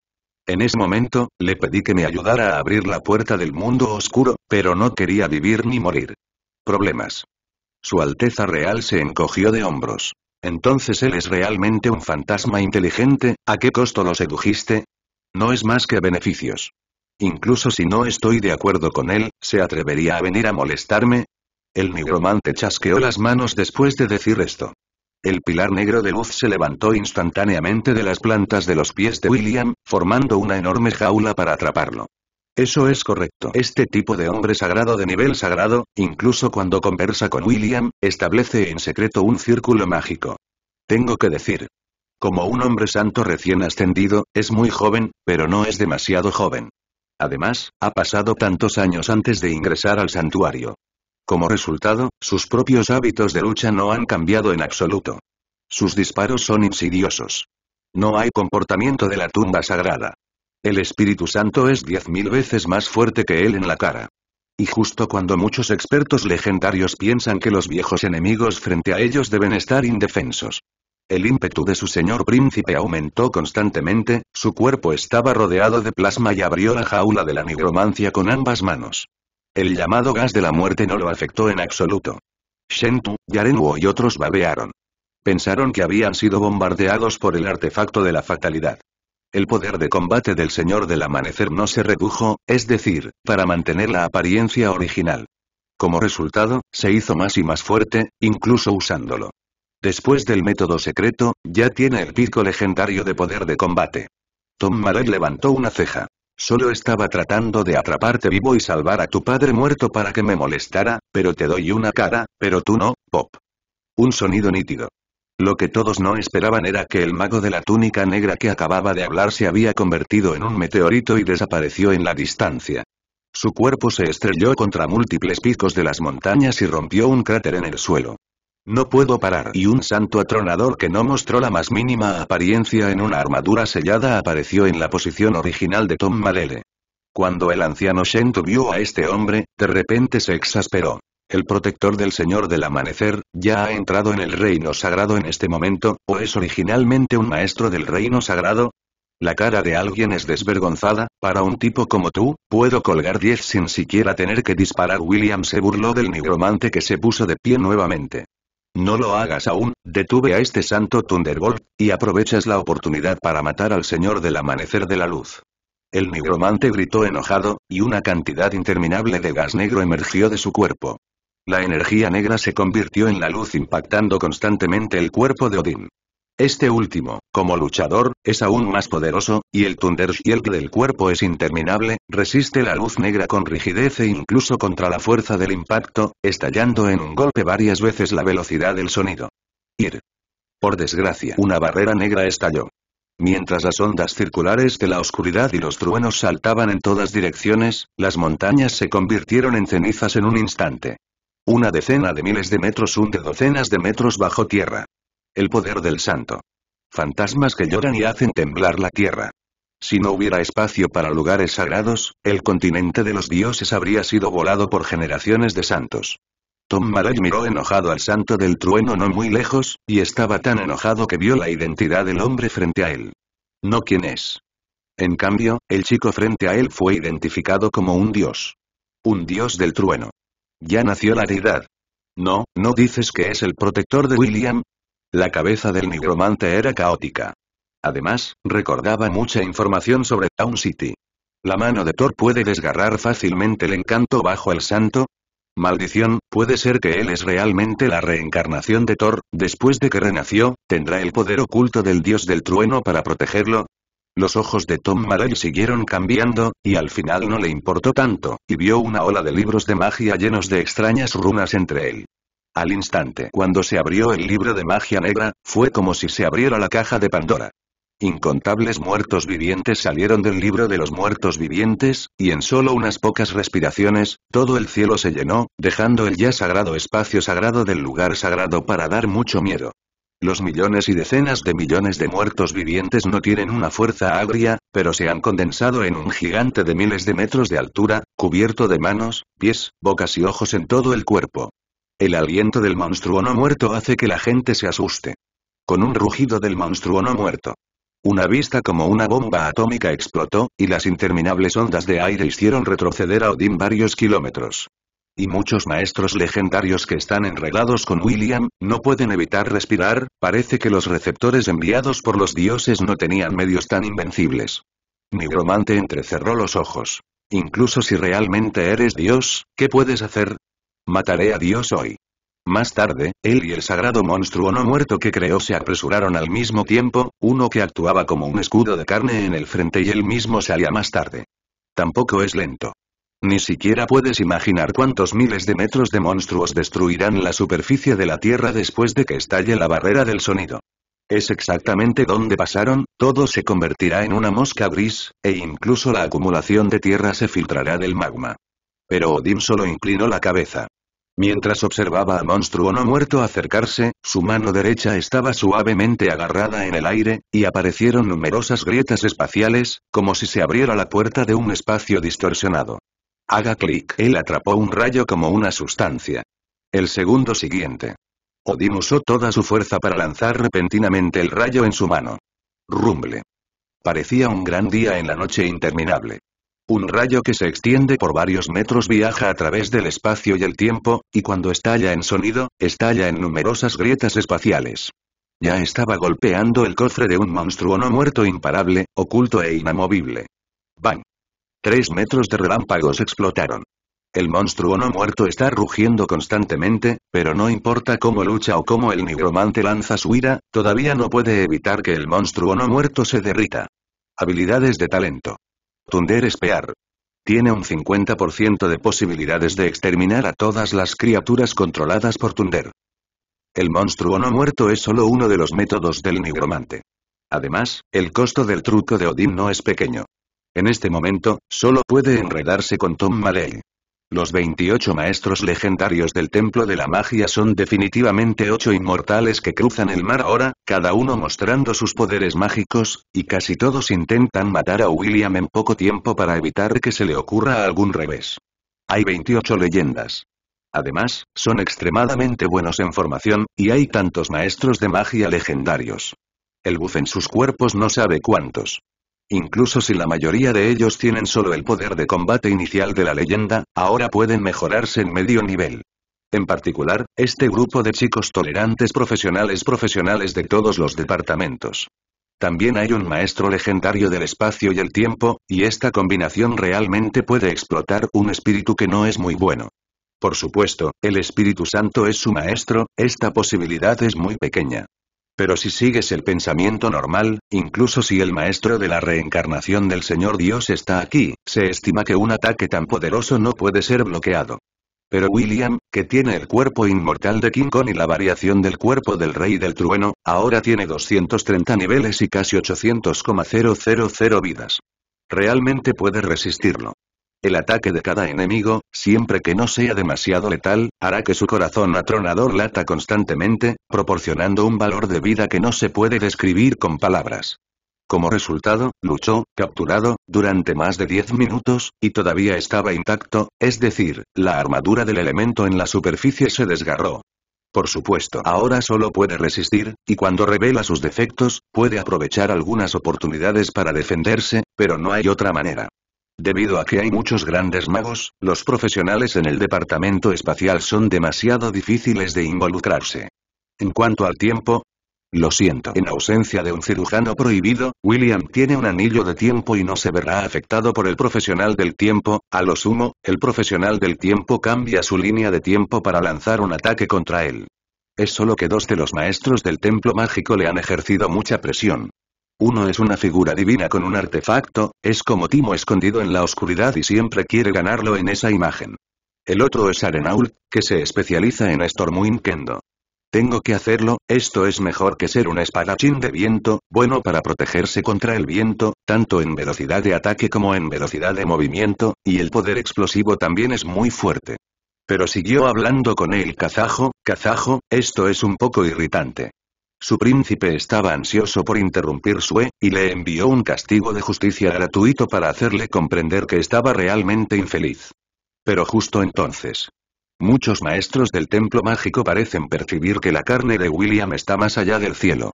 En ese momento, le pedí que me ayudara a abrir la puerta del mundo oscuro, pero no quería vivir ni morir. Problemas. Su Alteza Real se encogió de hombros. Entonces él es realmente un fantasma inteligente, ¿a qué costo lo sedujiste? No es más que beneficios. Incluso si no estoy de acuerdo con él, ¿se atrevería a venir a molestarme? El nigromante chasqueó las manos después de decir esto. El pilar negro de luz se levantó instantáneamente de las plantas de los pies de William, formando una enorme jaula para atraparlo. Eso es correcto. Este tipo de hombre sagrado de nivel sagrado, incluso cuando conversa con William, establece en secreto un círculo mágico. Tengo que decir, como un hombre santo recién ascendido, es muy joven, pero no es demasiado joven. Además, ha pasado tantos años antes de ingresar al santuario. Como resultado, sus propios hábitos de lucha no han cambiado en absoluto. Sus disparos son insidiosos. No hay comportamiento de la tumba sagrada. El Espíritu Santo es 10.000 veces más fuerte que él en la cara. Y justo cuando muchos expertos legendarios piensan que los viejos enemigos frente a ellos deben estar indefensos. El ímpetu de su señor príncipe aumentó constantemente, su cuerpo estaba rodeado de plasma y abrió la jaula de la nigromancia con ambas manos. El llamado gas de la muerte no lo afectó en absoluto. Shentu, Yarenwu y otros babearon. Pensaron que habían sido bombardeados por el artefacto de la fatalidad. El poder de combate del Señor del Amanecer no se redujo, es decir, para mantener la apariencia original. Como resultado, se hizo más y más fuerte, incluso usándolo. Después del método secreto, ya tiene el pico legendario de poder de combate. Tom Marley levantó una ceja. Solo estaba tratando de atraparte vivo y salvar a tu padre muerto para que me molestara, pero te doy una cara, pero tú no, Pop. Un sonido nítido. Lo que todos no esperaban era que el mago de la túnica negra que acababa de hablar se había convertido en un meteorito y desapareció en la distancia. Su cuerpo se estrelló contra múltiples picos de las montañas y rompió un cráter en el suelo. No puedo parar. Y un santo atronador que no mostró la más mínima apariencia en una armadura sellada apareció en la posición original de Tom Marley. Cuando el anciano Shento vio a este hombre, de repente se exasperó. El protector del Señor del Amanecer, ya ha entrado en el reino sagrado en este momento, ¿o es originalmente un maestro del reino sagrado? La cara de alguien es desvergonzada, para un tipo como tú, puedo colgar 10 sin siquiera tener que disparar. William se burló del nigromante que se puso de pie nuevamente. No lo hagas aún, detuve a este santo Thunderbolt, y aprovechas la oportunidad para matar al Señor del Amanecer de la Luz. El nigromante gritó enojado, y una cantidad interminable de gas negro emergió de su cuerpo. La energía negra se convirtió en la luz impactando constantemente el cuerpo de Odín. Este último, como luchador, es aún más poderoso, y el Thundershield del cuerpo es interminable, resiste la luz negra con rigidez e incluso contra la fuerza del impacto, estallando en un golpe varias veces la velocidad del sonido. Ir. Por desgracia, una barrera negra estalló. Mientras las ondas circulares de la oscuridad y los truenos saltaban en todas direcciones, las montañas se convirtieron en cenizas en un instante. Una decena de miles de metros, un de docenas de metros bajo tierra. El poder del santo. Fantasmas que lloran y hacen temblar la tierra. Si no hubiera espacio para lugares sagrados, el continente de los dioses habría sido volado por generaciones de santos. Tom Marley miró enojado al santo del trueno no muy lejos, y estaba tan enojado que vio la identidad del hombre frente a él. No quién es. En cambio, el chico frente a él fue identificado como un dios. Un dios del trueno. Ya nació la deidad. No, ¿no dices que es el protector de William? La cabeza del nigromante era caótica. Además, recordaba mucha información sobre Down City. La mano de Thor puede desgarrar fácilmente el encanto bajo el santo. Maldición, puede ser que él es realmente la reencarnación de Thor, después de que renació, ¿tendrá el poder oculto del dios del trueno para protegerlo? Los ojos de Tom Marley siguieron cambiando, y al final no le importó tanto, y vio una ola de libros de magia llenos de extrañas runas entre él. Al instante, cuando se abrió el libro de magia negra, fue como si se abriera la caja de Pandora. Incontables muertos vivientes salieron del libro de los muertos vivientes, y en solo unas pocas respiraciones, todo el cielo se llenó, dejando el ya sagrado espacio sagrado del lugar sagrado para dar mucho miedo. Los millones y decenas de millones de muertos vivientes no tienen una fuerza agria, pero se han condensado en un gigante de miles de metros de altura, cubierto de manos, pies, bocas y ojos en todo el cuerpo. El aliento del monstruo no muerto hace que la gente se asuste. Con un rugido del monstruo no muerto. Una vista como una bomba atómica explotó, y las interminables ondas de aire hicieron retroceder a Odín varios kilómetros. Y muchos maestros legendarios que están enredados con William, no pueden evitar respirar, parece que los receptores enviados por los dioses no tenían medios tan invencibles. Nigromante entrecerró los ojos. Incluso si realmente eres dios, ¿qué puedes hacer? Mataré a Dios hoy. Más tarde, él y el sagrado monstruo no muerto que creó se apresuraron al mismo tiempo, uno que actuaba como un escudo de carne en el frente y él mismo salía más tarde. Tampoco es lento. Ni siquiera puedes imaginar cuántos miles de metros de monstruos destruirán la superficie de la Tierra después de que estalle la barrera del sonido. Es exactamente donde pasaron, todo se convertirá en una mosca gris, e incluso la acumulación de tierra se filtrará del magma. Pero Odín solo inclinó la cabeza. Mientras observaba al monstruo no muerto acercarse, su mano derecha estaba suavemente agarrada en el aire, y aparecieron numerosas grietas espaciales, como si se abriera la puerta de un espacio distorsionado. Haga clic. Él atrapó un rayo como una sustancia. El segundo siguiente. Odín usó toda su fuerza para lanzar repentinamente el rayo en su mano. Rumble. Parecía un gran día en la noche interminable. Un rayo que se extiende por varios metros viaja a través del espacio y el tiempo, y cuando estalla en sonido, estalla en numerosas grietas espaciales. Ya estaba golpeando el cofre de un monstruo no muerto imparable, oculto e inamovible. ¡Bang! 3 metros de relámpagos explotaron. El monstruo no muerto está rugiendo constantemente, pero no importa cómo lucha o cómo el nigromante lanza su ira, todavía no puede evitar que el monstruo no muerto se derrita. Habilidades de talento. Thunder Spear. Tiene un 50% de posibilidades de exterminar a todas las criaturas controladas por Thunder. El monstruo no muerto es solo uno de los métodos del nigromante. Además, el costo del truco de Odín no es pequeño. En este momento, solo puede enredarse con Tom Marley. Los 28 maestros legendarios del Templo de la Magia son definitivamente 8 inmortales que cruzan el mar ahora, cada uno mostrando sus poderes mágicos, y casi todos intentan matar a William en poco tiempo para evitar que se le ocurra algún revés. Hay 28 leyendas. Además, son extremadamente buenos en formación, y hay tantos maestros de magia legendarios. El buff en sus cuerpos no sabe cuántos. Incluso si la mayoría de ellos tienen solo el poder de combate inicial de la leyenda, ahora pueden mejorarse en medio nivel. En particular, este grupo de chicos tolerantes profesionales de todos los departamentos. También hay un maestro legendario del espacio y el tiempo, y esta combinación realmente puede explotar un espíritu que no es muy bueno. Por supuesto, el Espíritu Santo es su maestro, esta posibilidad es muy pequeña. Pero si sigues el pensamiento normal, incluso si el maestro de la reencarnación del Señor Dios está aquí, se estima que un ataque tan poderoso no puede ser bloqueado. Pero William, que tiene el cuerpo inmortal de King Kong y la variación del cuerpo del Rey del Trueno, ahora tiene 230 niveles y casi 800,000 vidas. Realmente puede resistirlo. El ataque de cada enemigo, siempre que no sea demasiado letal, hará que su corazón atronador lata constantemente, proporcionando un valor de vida que no se puede describir con palabras. Como resultado, luchó, capturado, durante más de 10 minutos, y todavía estaba intacto, es decir, la armadura del elemento en la superficie se desgarró. Por supuesto, ahora solo puede resistir, y cuando revela sus defectos, puede aprovechar algunas oportunidades para defenderse, pero no hay otra manera. Debido a que hay muchos grandes magos, los profesionales en el departamento espacial son demasiado difíciles de involucrarse. En cuanto al tiempo, lo siento. En ausencia de un cirujano prohibido, William tiene un anillo de tiempo y no se verá afectado por el profesional del tiempo, a lo sumo, el profesional del tiempo cambia su línea de tiempo para lanzar un ataque contra él. Es solo que 2 de los maestros del templo mágico le han ejercido mucha presión. Uno es una figura divina con un artefacto, es como Timo escondido en la oscuridad y siempre quiere ganarlo en esa imagen. El otro es Arenault, que se especializa en Stormwind Kendo. Tengo que hacerlo, esto es mejor que ser un espadachín de viento, bueno para protegerse contra el viento, tanto en velocidad de ataque como en velocidad de movimiento, y el poder explosivo también es muy fuerte. Pero siguió hablando con el kazajo, esto es un poco irritante. Su príncipe estaba ansioso por interrumpir su y le envió un castigo de justicia gratuito para hacerle comprender que estaba realmente infeliz. Pero justo entonces, muchos maestros del templo mágico parecen percibir que la carne de William está más allá del cielo.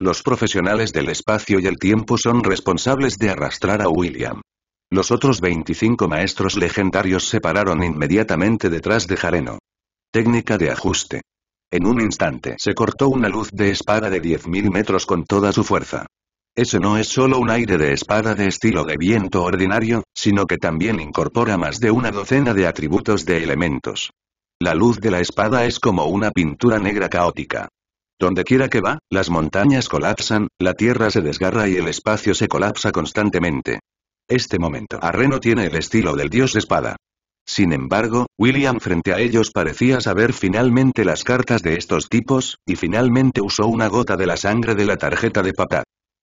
Los profesionales del espacio y el tiempo son responsables de arrastrar a William. Los otros 25 maestros legendarios se pararon inmediatamente detrás de Jareno. Técnica de ajuste. En un instante se cortó una luz de espada de 10.000 metros con toda su fuerza. Ese no es solo un aire de espada de estilo de viento ordinario, sino que también incorpora más de una docena de atributos de elementos. La luz de la espada es como una pintura negra caótica. Donde quiera que va, las montañas colapsan, la tierra se desgarra y el espacio se colapsa constantemente. Este momento Arreno tiene el estilo del dios espada. Sin embargo, William frente a ellos parecía saber finalmente las cartas de estos tipos, y finalmente usó una gota de la sangre de la tarjeta de papá.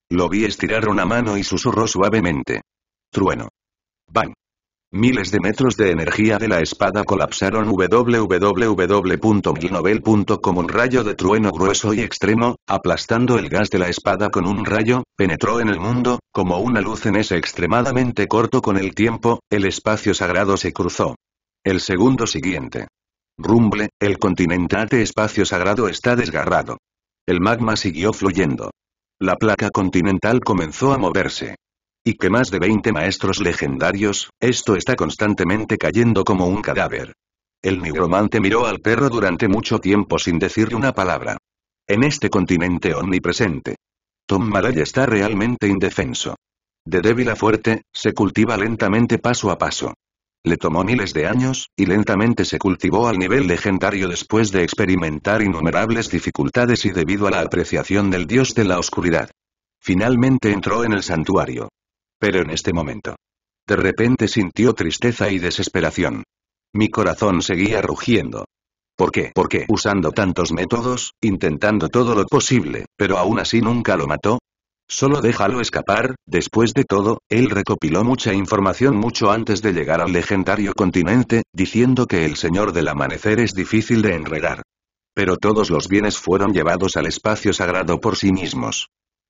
Lo vi estirar una mano y susurró suavemente. Trueno. Bang. Miles de metros de energía de la espada colapsaron www.milnovel.com. Un rayo de trueno grueso y extremo, aplastando el gas de la espada con un rayo, penetró en el mundo, como una luz en ese extremadamente corto con el tiempo, el espacio sagrado se cruzó. El segundo siguiente. Rumble, el continente espacio sagrado está desgarrado. El magma siguió fluyendo. La placa continental comenzó a moverse. Y que más de 20 maestros legendarios, esto está constantemente cayendo como un cadáver. El nigromante miró al perro durante mucho tiempo sin decirle una palabra. En este continente omnipresente, Tom Marley está realmente indefenso. De débil a fuerte, se cultiva lentamente paso a paso. Le tomó miles de años, y lentamente se cultivó al nivel legendario después de experimentar innumerables dificultades y debido a la apreciación del dios de la oscuridad. Finalmente entró en el santuario. Pero en este momento, De repente sintió tristeza y desesperación. Mi corazón seguía rugiendo. ¿Por qué? ¿Por qué? Usando tantos métodos, intentando todo lo posible, pero aún así nunca lo mató. Solo déjalo escapar. Después de todo, él recopiló mucha información mucho antes de llegar al legendario continente, diciendo que el Señor del Amanecer es difícil de enredar. Pero todos los bienes fueron llevados al espacio sagrado por sí mismos.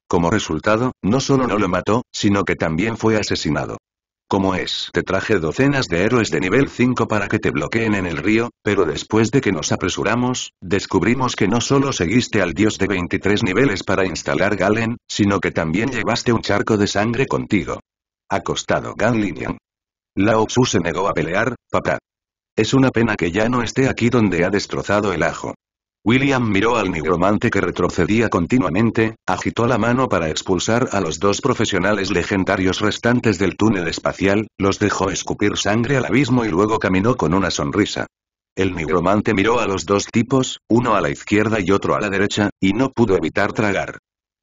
Como resultado, no solo no lo mató, sino que también fue asesinado. Como es, te traje docenas de héroes de nivel 5 para que te bloqueen en el río, pero después de que nos apresuramos, descubrimos que no solo seguiste al dios de 23 niveles para instalar Galen, sino que también llevaste un charco de sangre contigo. Acostado Ganlinian. Lao Tzu se negó a pelear, papá. Es una pena que ya no esté aquí donde ha destrozado el ajo. William miró al nigromante que retrocedía continuamente, agitó la mano para expulsar a los dos profesionales legendarios restantes del túnel espacial, los dejó escupir sangre al abismo y luego caminó con una sonrisa. El nigromante miró a los dos tipos, uno a la izquierda y otro a la derecha, y no pudo evitar tragar.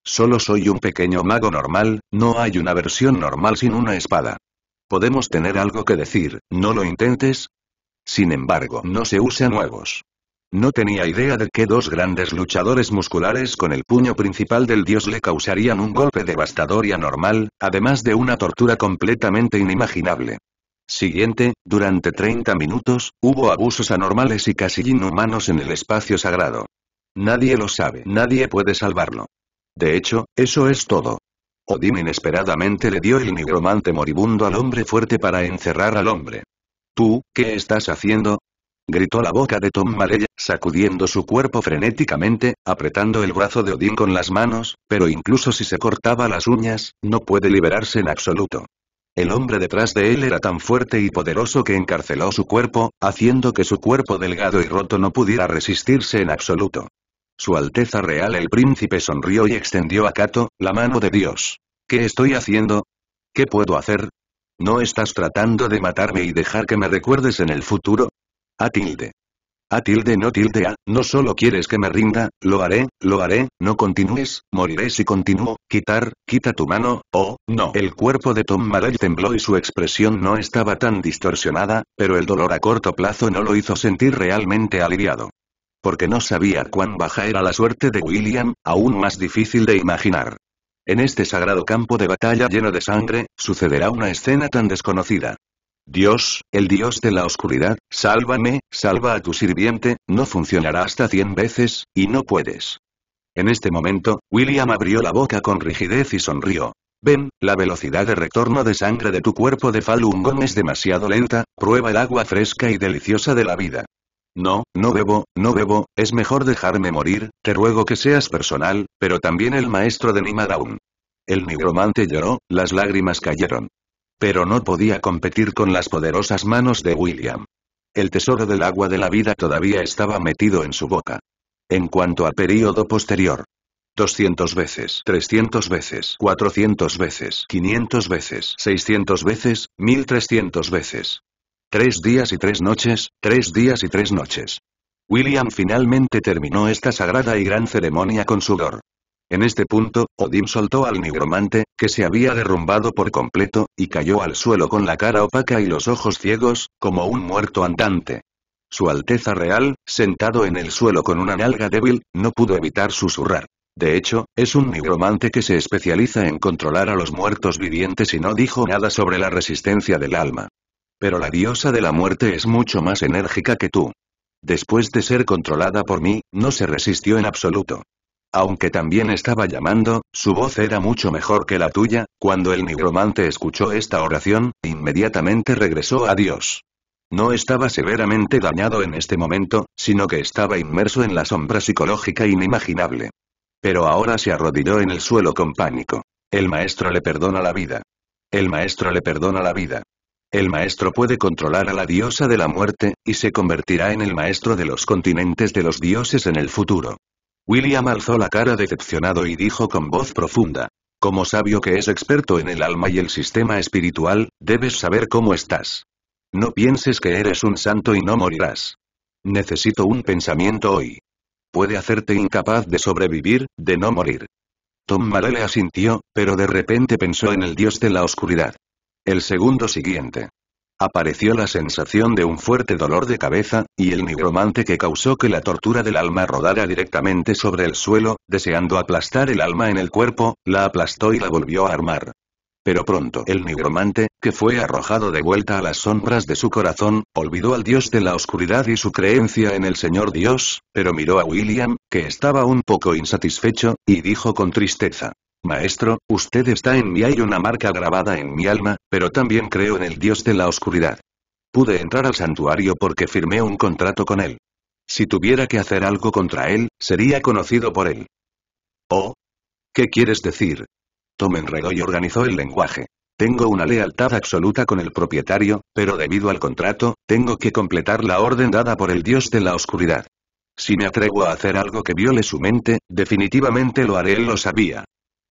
Solo soy un pequeño mago normal, no hay una versión normal sin una espada. Podemos tener algo que decir, ¿no lo intentes? Sin embargo, no se usa nuevos. No tenía idea de que dos grandes luchadores musculares con el puño principal del dios le causarían un golpe devastador y anormal, además de una tortura completamente inimaginable. Siguiente, durante 30 minutos, hubo abusos anormales y casi inhumanos en el espacio sagrado. Nadie lo sabe, nadie puede salvarlo. De hecho, eso es todo. Odín inesperadamente le dio el nigromante moribundo al hombre fuerte para encerrar al hombre. ¿Tú, qué estás haciendo? Gritó la boca de Tom Marley, sacudiendo su cuerpo frenéticamente, apretando el brazo de Odín con las manos, pero incluso si se cortaba las uñas, no puede liberarse en absoluto. El hombre detrás de él era tan fuerte y poderoso que encarceló su cuerpo, haciendo que su cuerpo delgado y roto no pudiera resistirse en absoluto. Su Alteza Real el Príncipe sonrió y extendió a Kato, la mano de Dios. ¿Qué estoy haciendo? ¿Qué puedo hacer? ¿No estás tratando de matarme y dejar que me recuerdes en el futuro? A tilde, no tilde, no solo quieres que me rinda, lo haré, no continúes, moriré si continúo, quita tu mano, oh, no. El cuerpo de Tom Marley tembló y su expresión no estaba tan distorsionada, pero el dolor a corto plazo no lo hizo sentir realmente aliviado. Porque no sabía cuán baja era la suerte de William, aún más difícil de imaginar. En este sagrado campo de batalla lleno de sangre, sucederá una escena tan desconocida. Dios, el Dios de la oscuridad, sálvame, salva a tu sirviente, no funcionará hasta 100 veces, y no puedes. En este momento, William abrió la boca con rigidez y sonrió. Ven, la velocidad de retorno de sangre de tu cuerpo de Falun Gong es demasiado lenta, prueba el agua fresca y deliciosa de la vida. No, no bebo, es mejor dejarme morir, te ruego que seas personal, pero también el maestro de Nima Daun. El nigromante lloró, las lágrimas cayeron. Pero no podía competir con las poderosas manos de William. El tesoro del agua de la vida todavía estaba metido en su boca. En cuanto a período posterior. 200 veces, 300 veces, 400 veces, 500 veces, 600 veces, 1300 veces. 3 días y 3 noches, 3 días y 3 noches. William finalmente terminó esta sagrada y gran ceremonia con sudor. En este punto, Odín soltó al nigromante, que se había derrumbado por completo, y cayó al suelo con la cara opaca y los ojos ciegos, como un muerto andante. Su Alteza Real, sentado en el suelo con una nalga débil, no pudo evitar susurrar. De hecho, es un nigromante que se especializa en controlar a los muertos vivientes y no dijo nada sobre la resistencia del alma. Pero la diosa de la muerte es mucho más enérgica que tú. Después de ser controlada por mí, no se resistió en absoluto. Aunque también estaba llamando, su voz era mucho mejor que la tuya. Cuando el nigromante escuchó esta oración, inmediatamente regresó a Dios. No estaba severamente dañado en este momento, sino que estaba inmerso en la sombra psicológica inimaginable. Pero ahora se arrodilló en el suelo con pánico. El maestro le perdona la vida. El maestro le perdona la vida. El maestro puede controlar a la diosa de la muerte, y se convertirá en el maestro de los continentes de los dioses en el futuro. William alzó la cara decepcionado y dijo con voz profunda. Como sabio que es experto en el alma y el sistema espiritual, debes saber cómo estás. No pienses que eres un santo y no morirás. Necesito un pensamiento hoy. Puede hacerte incapaz de sobrevivir, de no morir. Tom Marley asintió, pero de repente pensó en el dios de la oscuridad. El segundo siguiente. Apareció la sensación de un fuerte dolor de cabeza, y el nigromante que causó que la tortura del alma rodara directamente sobre el suelo, deseando aplastar el alma en el cuerpo, la aplastó y la volvió a armar. Pero pronto el nigromante, que fue arrojado de vuelta a las sombras de su corazón, olvidó al dios de la oscuridad y su creencia en el señor Dios, pero miró a William, que estaba un poco insatisfecho, y dijo con tristeza: «Maestro, usted está en mí, hay una marca grabada en mi alma, pero también creo en el dios de la oscuridad. Pude entrar al santuario porque firmé un contrato con él. Si tuviera que hacer algo contra él, sería conocido por él». «Oh. ¿Qué quieres decir?» Tom enredó y organizó el lenguaje. «Tengo una lealtad absoluta con el propietario, pero debido al contrato, tengo que completar la orden dada por el dios de la oscuridad. Si me atrevo a hacer algo que viole su mente, definitivamente lo haré». Él lo sabía.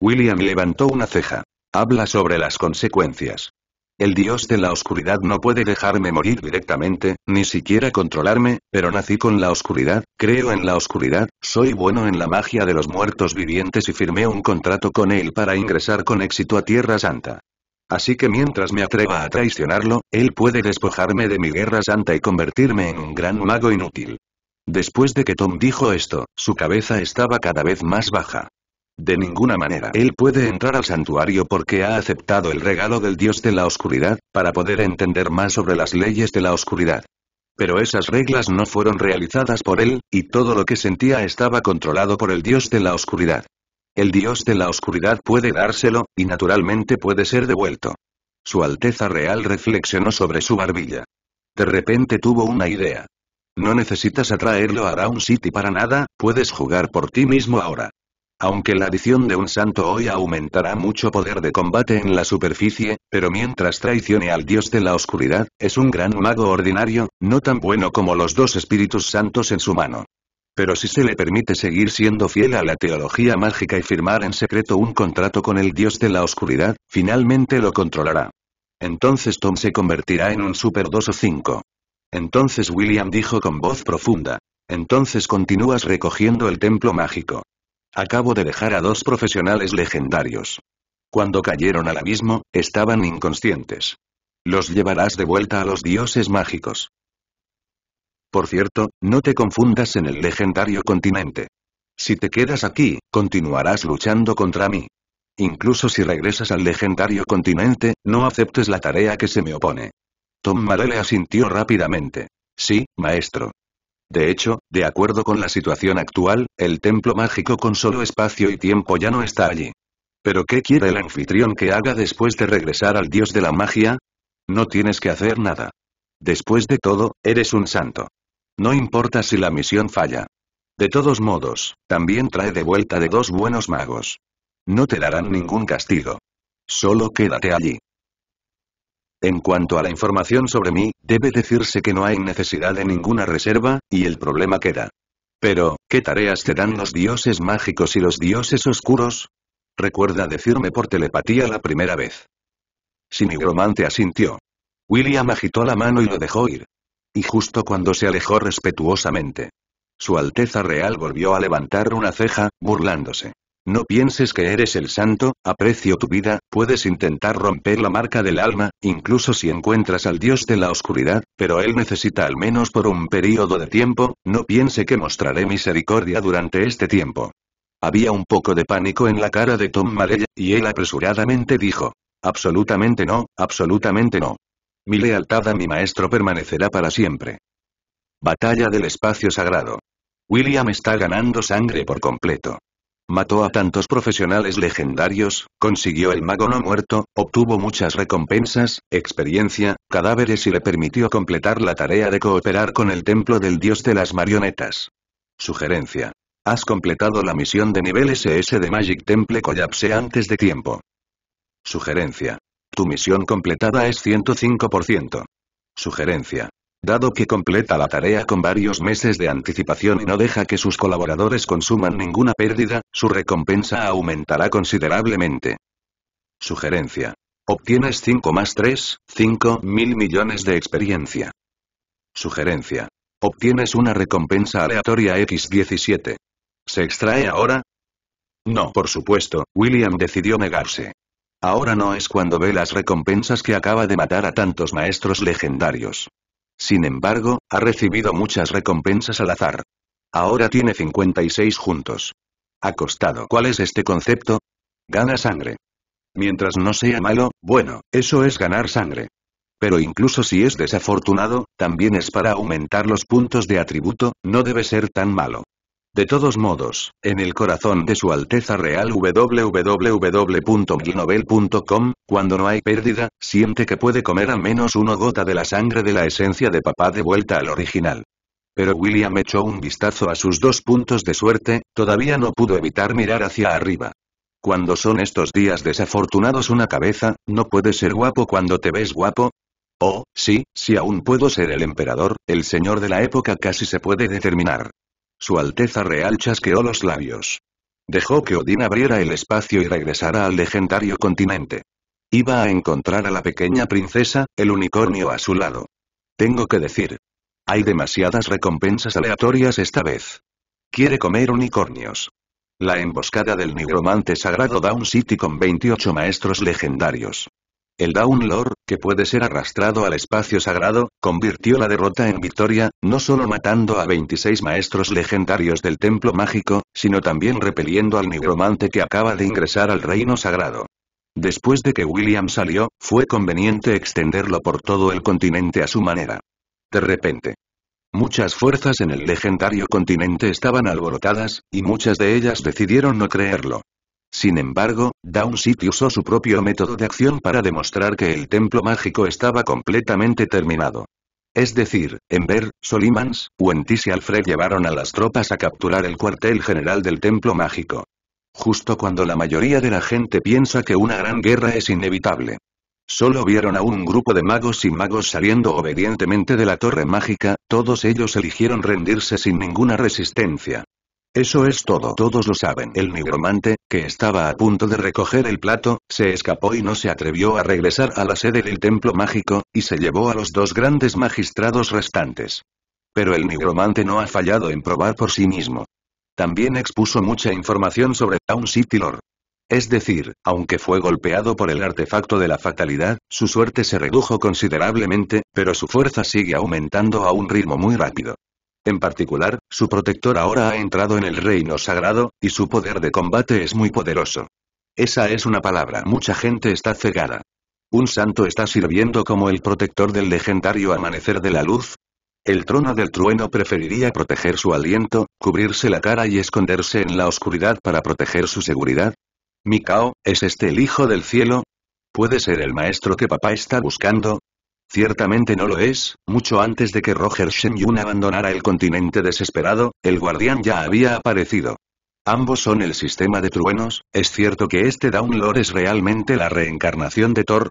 William levantó una ceja. «Habla sobre las consecuencias. El dios de la oscuridad no puede dejarme morir directamente, ni siquiera controlarme, pero nací con la oscuridad, creo en la oscuridad, soy bueno en la magia de los muertos vivientes y firmé un contrato con él para ingresar con éxito a Tierra Santa. Así que mientras me atreva a traicionarlo, él puede despojarme de mi guerra santa y convertirme en un gran mago inútil». Después de que Tom dijo esto, su cabeza estaba cada vez más baja. De ninguna manera él puede entrar al santuario porque ha aceptado el regalo del dios de la oscuridad, para poder entender más sobre las leyes de la oscuridad. Pero esas reglas no fueron realizadas por él, y todo lo que sentía estaba controlado por el dios de la oscuridad. El dios de la oscuridad puede dárselo, y naturalmente puede ser devuelto. Su Alteza Real reflexionó sobre su barbilla. De repente tuvo una idea. «No necesitas atraerlo a Down City para nada, puedes jugar por ti mismo ahora. Aunque la adición de un santo hoy aumentará mucho poder de combate en la superficie, pero mientras traicione al dios de la oscuridad, es un gran mago ordinario, no tan bueno como los dos espíritus santos en su mano. Pero si se le permite seguir siendo fiel a la teología mágica y firmar en secreto un contrato con el dios de la oscuridad, finalmente lo controlará. Entonces Tom se convertirá en un super 2 o 5. Entonces William dijo con voz profunda: «Entonces continúas recogiendo el templo mágico. Acabo de dejar a dos profesionales legendarios. Cuando cayeron al abismo, estaban inconscientes. Los llevarás de vuelta a los dioses mágicos. Por cierto, no te confundas en el legendario continente. Si te quedas aquí, continuarás luchando contra mí. Incluso si regresas al legendario continente, no aceptes la tarea que se me opone». Tom Marley asintió rápidamente. «Sí, maestro. De hecho, de acuerdo con la situación actual, el templo mágico con solo espacio y tiempo ya no está allí. ¿Pero qué quiere el anfitrión que haga después de regresar al dios de la magia? No tienes que hacer nada. Después de todo, eres un santo. No importa si la misión falla. De todos modos, también trae de vuelta de dos buenos magos. No te darán ningún castigo. Solo quédate allí. En cuanto a la información sobre mí, debe decirse que no hay necesidad de ninguna reserva, y el problema queda». «Pero, ¿qué tareas te dan los dioses mágicos y los dioses oscuros? Recuerda decirme por telepatía la primera vez». Sin nigromante asintió. William agitó la mano y lo dejó ir. Y justo cuando se alejó respetuosamente, Su Alteza Real volvió a levantar una ceja, burlándose. «No pienses que eres el santo, aprecio tu vida, puedes intentar romper la marca del alma, incluso si encuentras al dios de la oscuridad, pero él necesita al menos por un período de tiempo, no piense que mostraré misericordia durante este tiempo». Había un poco de pánico en la cara de Tom Marley, y él apresuradamente dijo: «Absolutamente no, absolutamente no. Mi lealtad a mi maestro permanecerá para siempre». Batalla del espacio sagrado. William está ganando sangre por completo. Mató a tantos profesionales legendarios, consiguió el mago no muerto, obtuvo muchas recompensas, experiencia, cadáveres y le permitió completar la tarea de cooperar con el templo del dios de las marionetas. Sugerencia: has completado la misión de nivel SS de Magic Temple Collapse antes de tiempo. Sugerencia: tu misión completada es 105%. Sugerencia: dado que completa la tarea con varios meses de anticipación y no deja que sus colaboradores consuman ninguna pérdida, su recompensa aumentará considerablemente. Sugerencia: obtienes 5 + 3, 5.000 millones de experiencia. Sugerencia: obtienes una recompensa aleatoria X17. ¿Se extrae ahora? No, por supuesto, William decidió negarse. Ahora no es cuando ve las recompensas que acaba de matar a tantos maestros legendarios. Sin embargo, ha recibido muchas recompensas al azar. Ahora tiene 56 juntos. Ha costado. ¿Cuál es este concepto? Gana sangre. Mientras no sea malo, bueno, eso es ganar sangre. Pero incluso si es desafortunado, también es para aumentar los puntos de atributo, no debe ser tan malo. De todos modos, en el corazón de su Alteza Real www.glinovel.com, cuando no hay pérdida, siente que puede comer al menos una gota de la sangre de la esencia de papá de vuelta al original. Pero William echó un vistazo a sus dos puntos de suerte, todavía no pudo evitar mirar hacia arriba. Cuando son estos días desafortunados una cabeza, ¿no puedes ser guapo cuando te ves guapo? Oh, sí, si aún puedo ser el emperador, el señor de la época casi se puede determinar. Su Alteza Real chasqueó los labios. Dejó que Odín abriera el espacio y regresara al legendario continente. Iba a encontrar a la pequeña princesa, el unicornio a su lado. Tengo que decir. Hay demasiadas recompensas aleatorias esta vez. Quiere comer unicornios. La emboscada del nigromante sagrado Down City con 28 maestros legendarios. El Down Lord, que puede ser arrastrado al espacio sagrado, convirtió la derrota en victoria, no solo matando a 26 maestros legendarios del templo mágico, sino también repeliendo al nigromante que acaba de ingresar al reino sagrado. Después de que William salió, fue conveniente extenderlo por todo el continente a su manera. De repente, muchas fuerzas en el legendario continente estaban alborotadas, y muchas de ellas decidieron no creerlo. Sin embargo, Down City usó su propio método de acción para demostrar que el templo mágico estaba completamente terminado. Es decir, Ember, Solimans, Wentis y Alfred llevaron a las tropas a capturar el cuartel general del templo mágico. Justo cuando la mayoría de la gente piensa que una gran guerra es inevitable. Solo vieron a un grupo de magos y magos saliendo obedientemente de la torre mágica, todos ellos eligieron rendirse sin ninguna resistencia. Eso es todo. Todos lo saben. El nigromante, que estaba a punto de recoger el plato, se escapó y no se atrevió a regresar a la sede del templo mágico, y se llevó a los dos grandes magistrados restantes. Pero el nigromante no ha fallado en probar por sí mismo. También expuso mucha información sobre Down City Lord. Es decir, aunque fue golpeado por el artefacto de la fatalidad, su suerte se redujo considerablemente, pero su fuerza sigue aumentando a un ritmo muy rápido. En particular, su protector ahora ha entrado en el reino sagrado, y su poder de combate es muy poderoso. Esa es una palabra. Mucha gente está cegada. ¿Un santo está sirviendo como el protector del legendario amanecer de la luz? El trono del trueno preferiría proteger su aliento, cubrirse la cara y esconderse en la oscuridad para proteger su seguridad. ¿Mikao, es este el hijo del cielo? ¿Puede ser el maestro que papá está buscando? Ciertamente no lo es. Mucho antes de que Roger Shenyun abandonara el continente desesperado, el guardián ya había aparecido. Ambos son el sistema de truenos. ¿Es cierto que este Down Lord es realmente la reencarnación de Thor?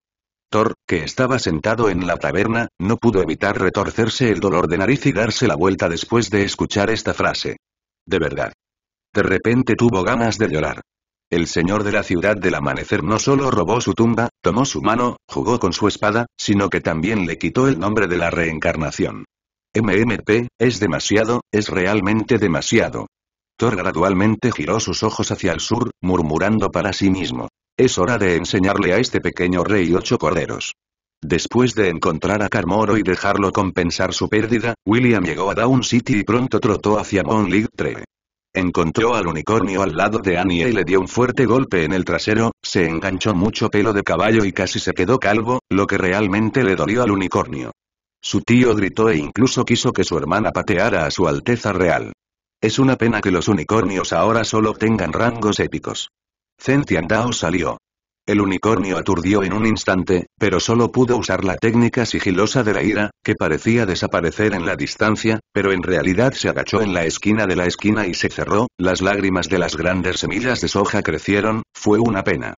Thor, que estaba sentado en la taberna, no pudo evitar retorcerse el dolor de nariz y darse la vuelta después de escuchar esta frase. De verdad. De repente tuvo ganas de llorar. El señor de la ciudad del amanecer no solo robó su tumba, tomó su mano, jugó con su espada, sino que también le quitó el nombre de la reencarnación. MMP, es demasiado, es realmente demasiado. Thor gradualmente giró sus ojos hacia el sur, murmurando para sí mismo. Es hora de enseñarle a este pequeño rey 8 corderos. Después de encontrar a Carmoro y dejarlo compensar su pérdida, William llegó a Down City y pronto trotó hacia Mount Lighttree. Encontró al unicornio al lado de Annie y le dio un fuerte golpe en el trasero, se enganchó mucho pelo de caballo y casi se quedó calvo, lo que realmente le dolió al unicornio. Su tío gritó e incluso quiso que su hermana pateara a su Alteza Real. Es una pena que los unicornios ahora solo tengan rangos épicos. Centian Dao salió. El unicornio aturdió en un instante, pero solo pudo usar la técnica sigilosa de la ira, que parecía desaparecer en la distancia, pero en realidad se agachó en la esquina de la esquina y se cerró, las lágrimas de las grandes semillas de soja crecieron, fue una pena.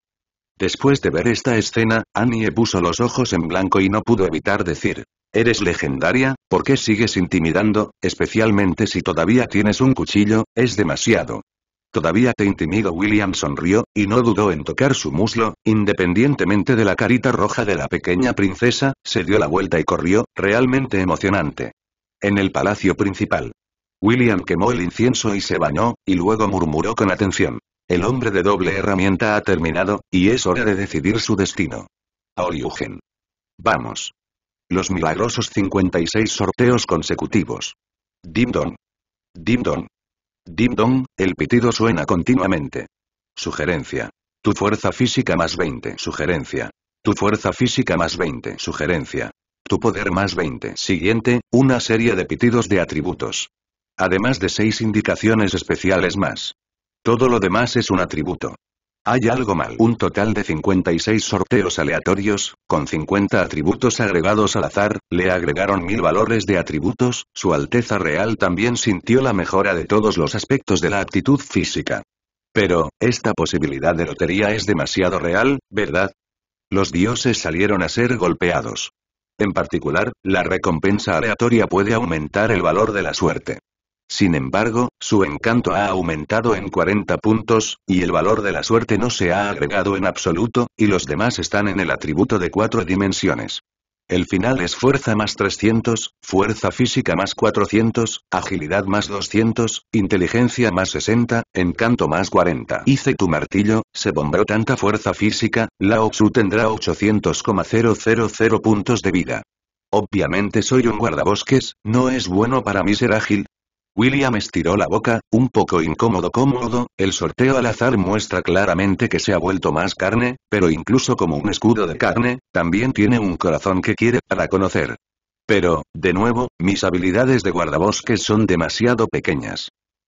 Después de ver esta escena, Annie puso los ojos en blanco y no pudo evitar decir, «Eres legendaria, ¿por qué sigues intimidando, especialmente si todavía tienes un cuchillo, es demasiado». Todavía te intimido. William sonrió, y no dudó en tocar su muslo, independientemente de la carita roja de la pequeña princesa, se dio la vuelta y corrió, realmente emocionante. En el palacio principal. William quemó el incienso y se bañó, y luego murmuró con atención. El hombre de doble herramienta ha terminado, y es hora de decidir su destino. Oriugen. Vamos. Los milagrosos 56 sorteos consecutivos. Dim dong. Dim dong. Dim dong, el pitido suena continuamente. Sugerencia. Tu fuerza física más 20. Sugerencia. Tu fuerza física más 20. Sugerencia. Tu poder más 20. Siguiente, una serie de pitidos de atributos. Además de 6 indicaciones especiales más. Todo lo demás es un atributo. Hay algo mal. Un total de 56 sorteos aleatorios, con 50 atributos agregados al azar, le agregaron 1000 valores de atributos, Su Alteza Real también sintió la mejora de todos los aspectos de la aptitud física. Pero, esta posibilidad de lotería es demasiado real, ¿verdad? Los dioses salieron a ser golpeados. En particular, la recompensa aleatoria puede aumentar el valor de la suerte. Sin embargo, su encanto ha aumentado en 40 puntos, y el valor de la suerte no se ha agregado en absoluto, y los demás están en el atributo de 4 dimensiones. El final es fuerza más 300, fuerza física más 400, agilidad más 200, inteligencia más 60, encanto más 40. Hice tu martillo, se bombró tanta fuerza física, Lao Tzu tendrá 800,000 puntos de vida. Obviamente soy un guardabosques, no es bueno para mí ser ágil. William estiró la boca, un poco incómodo. El sorteo al azar muestra claramente que se ha vuelto más carne, pero incluso como un escudo de carne, también tiene un corazón que quiere para conocer. Pero, de nuevo, mis habilidades de guardabosques son demasiado pequeñas.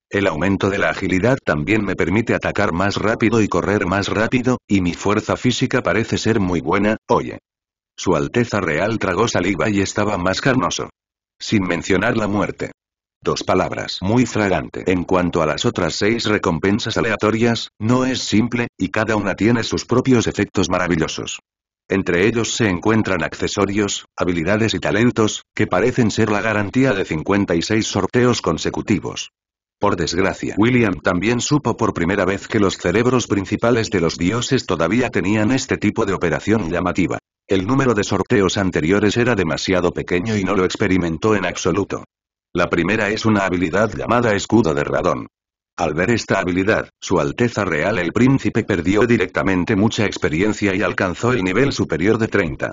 El aumento de la agilidad también me permite atacar más rápido y correr más rápido, y mi fuerza física parece ser muy buena, oye. Su Alteza Real tragó saliva y estaba más carnoso. Sin mencionar la muerte. 2 palabras. Muy fragante. En cuanto a las otras 6 recompensas aleatorias, no es simple, y cada una tiene sus propios efectos maravillosos. Entre ellos se encuentran accesorios, habilidades y talentos, que parecen ser la garantía de 56 sorteos consecutivos. Por desgracia, William también supo por primera vez que los cerebros principales de los dioses todavía tenían este tipo de operación llamativa. El número de sorteos anteriores era demasiado pequeño y no lo experimentó en absoluto. La primera es una habilidad llamada Escudo de Radón. Al ver esta habilidad, Su Alteza Real el Príncipe perdió directamente mucha experiencia y alcanzó el nivel superior de 30.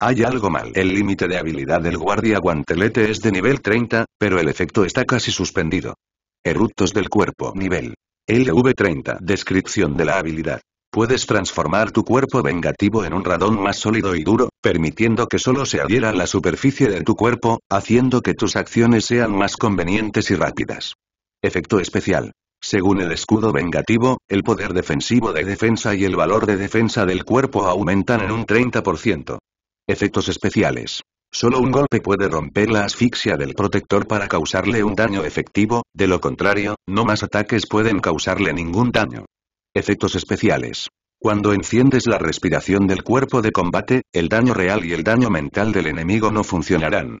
Hay algo mal. El límite de habilidad del Guardia Guantelete es de nivel 30, pero el efecto está casi suspendido. Eruptos del Cuerpo. Nivel. LV30. Descripción de la habilidad. Puedes transformar tu cuerpo vengativo en un radón más sólido y duro, permitiendo que solo se adhiera a la superficie de tu cuerpo, haciendo que tus acciones sean más convenientes y rápidas. Efecto especial. Según el escudo vengativo, el poder defensivo de defensa y el valor de defensa del cuerpo aumentan en un 30%. Efectos especiales. Solo un golpe puede romper la asfixia del protector para causarle un daño efectivo, de lo contrario, no más ataques pueden causarle ningún daño. Efectos especiales. Cuando enciendes la respiración del cuerpo de combate, el daño real y el daño mental del enemigo no funcionarán.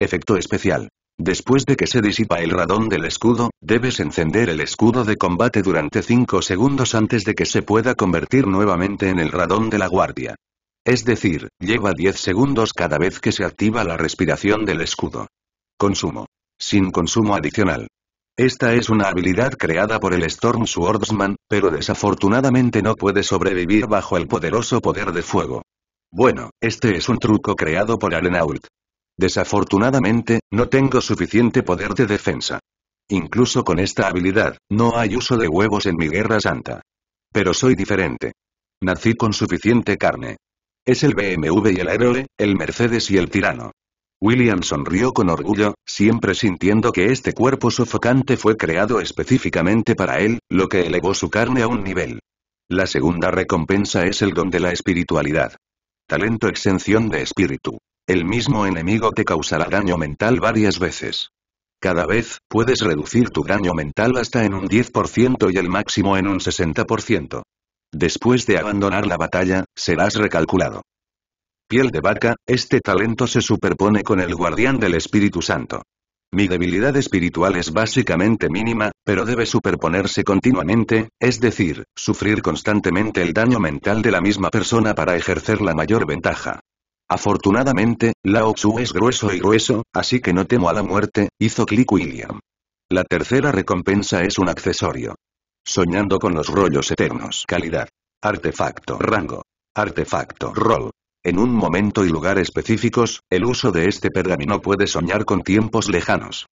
Efecto especial. Después de que se disipa el radón del escudo, debes encender el escudo de combate durante 5 segundos antes de que se pueda convertir nuevamente en el radón de la guardia. Es decir, lleva 10 segundos cada vez que se activa la respiración del escudo. Consumo. Sin consumo adicional. Esta es una habilidad creada por el Storm Swordsman, pero desafortunadamente no puede sobrevivir bajo el poderoso poder de fuego. Bueno, este es un truco creado por Arenault. Desafortunadamente, no tengo suficiente poder de defensa. Incluso con esta habilidad, no hay uso de huevos en mi Guerra Santa. Pero soy diferente. Nací con suficiente carne. Es el BMW y el héroe, el Mercedes y el tirano. William sonrió con orgullo, siempre sintiendo que este cuerpo sofocante fue creado específicamente para él, lo que elevó su carne a un nivel. La segunda recompensa es el don de la espiritualidad. Talento Exención de espíritu. El mismo enemigo te causará daño mental varias veces. Cada vez, puedes reducir tu daño mental hasta en un 10% y el máximo en un 60%. Después de abandonar la batalla, serás recalculado. Piel de vaca, este talento se superpone con el guardián del Espíritu Santo. Mi debilidad espiritual es básicamente mínima, pero debe superponerse continuamente, es decir, sufrir constantemente el daño mental de la misma persona para ejercer la mayor ventaja. Afortunadamente, Lao Tzu es grueso, así que no temo a la muerte, hizo clic William. La tercera recompensa es un accesorio. Soñando con los rollos eternos. Calidad. Artefacto. Rango. Artefacto. Rol. En un momento y lugar específicos, el uso de este pergamino puede soñar con tiempos lejanos.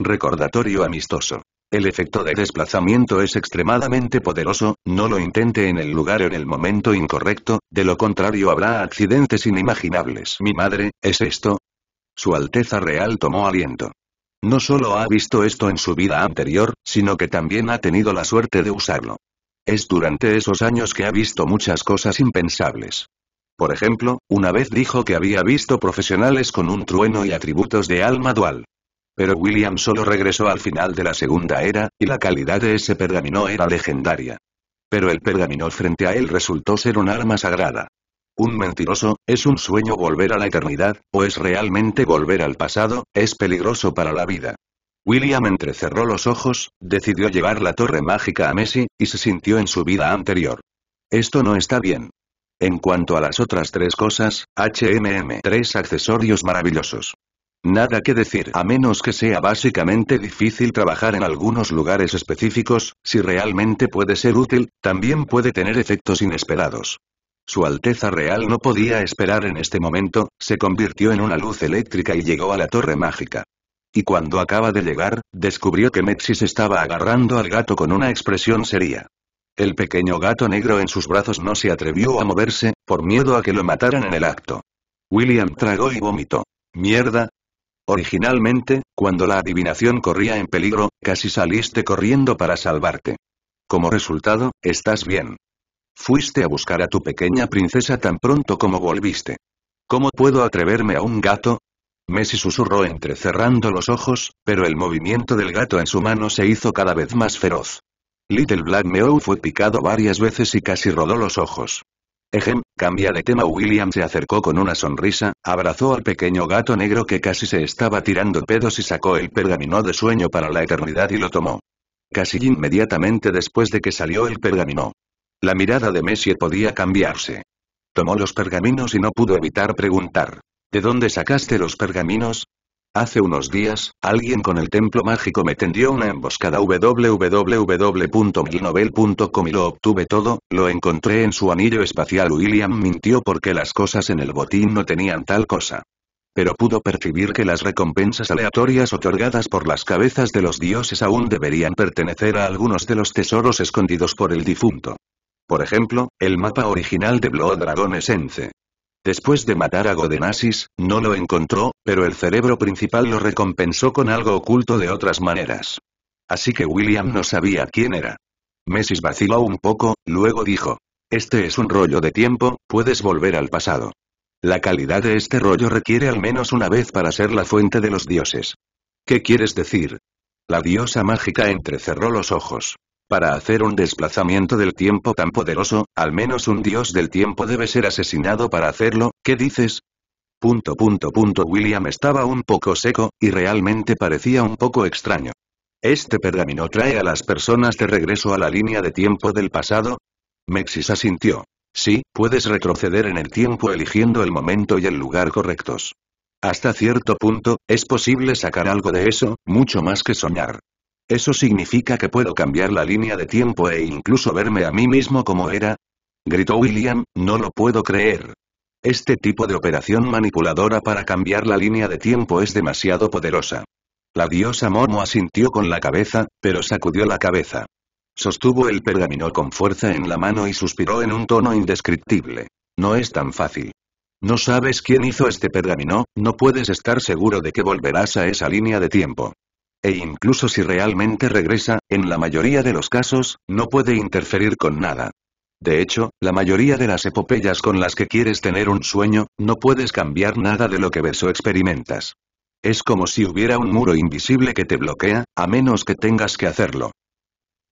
Recordatorio amistoso. El efecto de desplazamiento es extremadamente poderoso, no lo intente en el lugar o en el momento incorrecto, de lo contrario habrá accidentes inimaginables. Mi madre, ¿es esto? Su Alteza Real tomó aliento. No solo ha visto esto en su vida anterior, sino que también ha tenido la suerte de usarlo. Es durante esos años que ha visto muchas cosas impensables. Por ejemplo, una vez dijo que había visto profesionales con un trueno y atributos de alma dual. Pero William solo regresó al final de la segunda era, y la calidad de ese pergamino era legendaria. Pero el pergamino frente a él resultó ser un arma sagrada. Un mentiroso, ¿es un sueño volver a la eternidad, o es realmente volver al pasado? Es peligroso para la vida. William entrecerró los ojos, decidió llevar la torre mágica a Messi, y se sintió en su vida anterior. Esto no está bien. En cuanto a las otras tres cosas, tres accesorios maravillosos. Nada que decir, a menos que sea básicamente difícil trabajar en algunos lugares específicos, si realmente puede ser útil, también puede tener efectos inesperados. Su Alteza Real no podía esperar en este momento, se convirtió en una luz eléctrica y llegó a la torre mágica. Y cuando acaba de llegar, descubrió que Mexis estaba agarrando al gato con una expresión seria. El pequeño gato negro en sus brazos no se atrevió a moverse, por miedo a que lo mataran en el acto. William tragó y vomitó. ¡Mierda! Originalmente, cuando la adivinación corría en peligro, casi saliste corriendo para salvarte. Como resultado, estás bien. Fuiste a buscar a tu pequeña princesa tan pronto como volviste. ¿Cómo puedo atreverme a un gato? Messi susurró entrecerrando los ojos, pero el movimiento del gato en su mano se hizo cada vez más feroz. Little Black Meow fue picado varias veces y casi rodó los ojos. Ejem, cambia de tema. William se acercó con una sonrisa, abrazó al pequeño gato negro que casi se estaba tirando pedos y sacó el pergamino de sueño para la eternidad y lo tomó. Casi inmediatamente después de que salió el pergamino. La mirada de Messi podía cambiarse. Tomó los pergaminos y no pudo evitar preguntar. ¿De dónde sacaste los pergaminos? Hace unos días, alguien con el templo mágico me tendió una emboscada www.milnovel.com y lo obtuve todo, lo encontré en su anillo espacial. William mintió porque las cosas en el botín no tenían tal cosa. Pero pudo percibir que las recompensas aleatorias otorgadas por las cabezas de los dioses aún deberían pertenecer a algunos de los tesoros escondidos por el difunto. Por ejemplo, el mapa original de Blood Dragon Essence. Después de matar a Godenasis, no lo encontró, pero el cerebro principal lo recompensó con algo oculto de otras maneras. Así que William no sabía quién era. Mexis vaciló un poco, luego dijo. Este es un rollo de tiempo, puedes volver al pasado. La calidad de este rollo requiere al menos una vez para ser la fuente de los dioses. ¿Qué quieres decir? La diosa mágica entrecerró los ojos. Para hacer un desplazamiento del tiempo tan poderoso, al menos un dios del tiempo debe ser asesinado para hacerlo, ¿qué dices? William estaba un poco seco, y realmente parecía un poco extraño. ¿Este pergamino trae a las personas de regreso a la línea de tiempo del pasado? Mexis asintió. Sí, puedes retroceder en el tiempo eligiendo el momento y el lugar correctos. Hasta cierto punto, es posible sacar algo de eso, mucho más que soñar. ¿Eso significa que puedo cambiar la línea de tiempo e incluso verme a mí mismo como era? Gritó William, no lo puedo creer. Este tipo de operación manipuladora para cambiar la línea de tiempo es demasiado poderosa. La diosa Momo asintió con la cabeza, pero sacudió la cabeza. Sostuvo el pergamino con fuerza en la mano y suspiró en un tono indescriptible. No es tan fácil. No sabes quién hizo este pergamino, no puedes estar seguro de que volverás a esa línea de tiempo. E incluso si realmente regresa, en la mayoría de los casos, no puede interferir con nada. De hecho, la mayoría de las epopeyas con las que quieres tener un sueño, no puedes cambiar nada de lo que ves o experimentas. Es como si hubiera un muro invisible que te bloquea, a menos que tengas que hacerlo.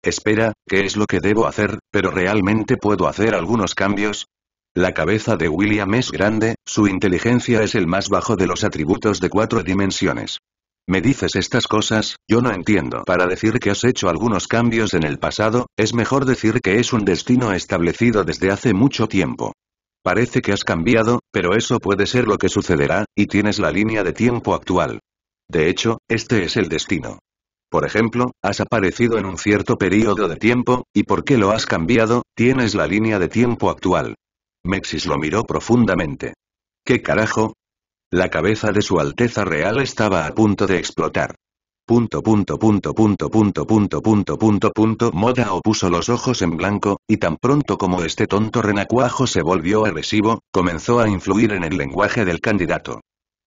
Espera, ¿qué es lo que debo hacer, pero realmente puedo hacer algunos cambios? La cabeza de William es grande, su inteligencia es el más bajo de los atributos de 4 dimensiones. Me dices estas cosas, yo no entiendo. Para decir que has hecho algunos cambios en el pasado, es mejor decir que es un destino establecido desde hace mucho tiempo. Parece que has cambiado, pero eso puede ser lo que sucederá, y tienes la línea de tiempo actual. De hecho, este es el destino. Por ejemplo, has aparecido en un cierto periodo de tiempo, ¿y por qué lo has cambiado? Tienes la línea de tiempo actual. Mexis lo miró profundamente. ¿Qué carajo? La cabeza de su Alteza Real estaba a punto de explotar. Moda opuso los ojos en blanco, y tan pronto como este tonto renacuajo se volvió agresivo, comenzó a influir en el lenguaje del candidato.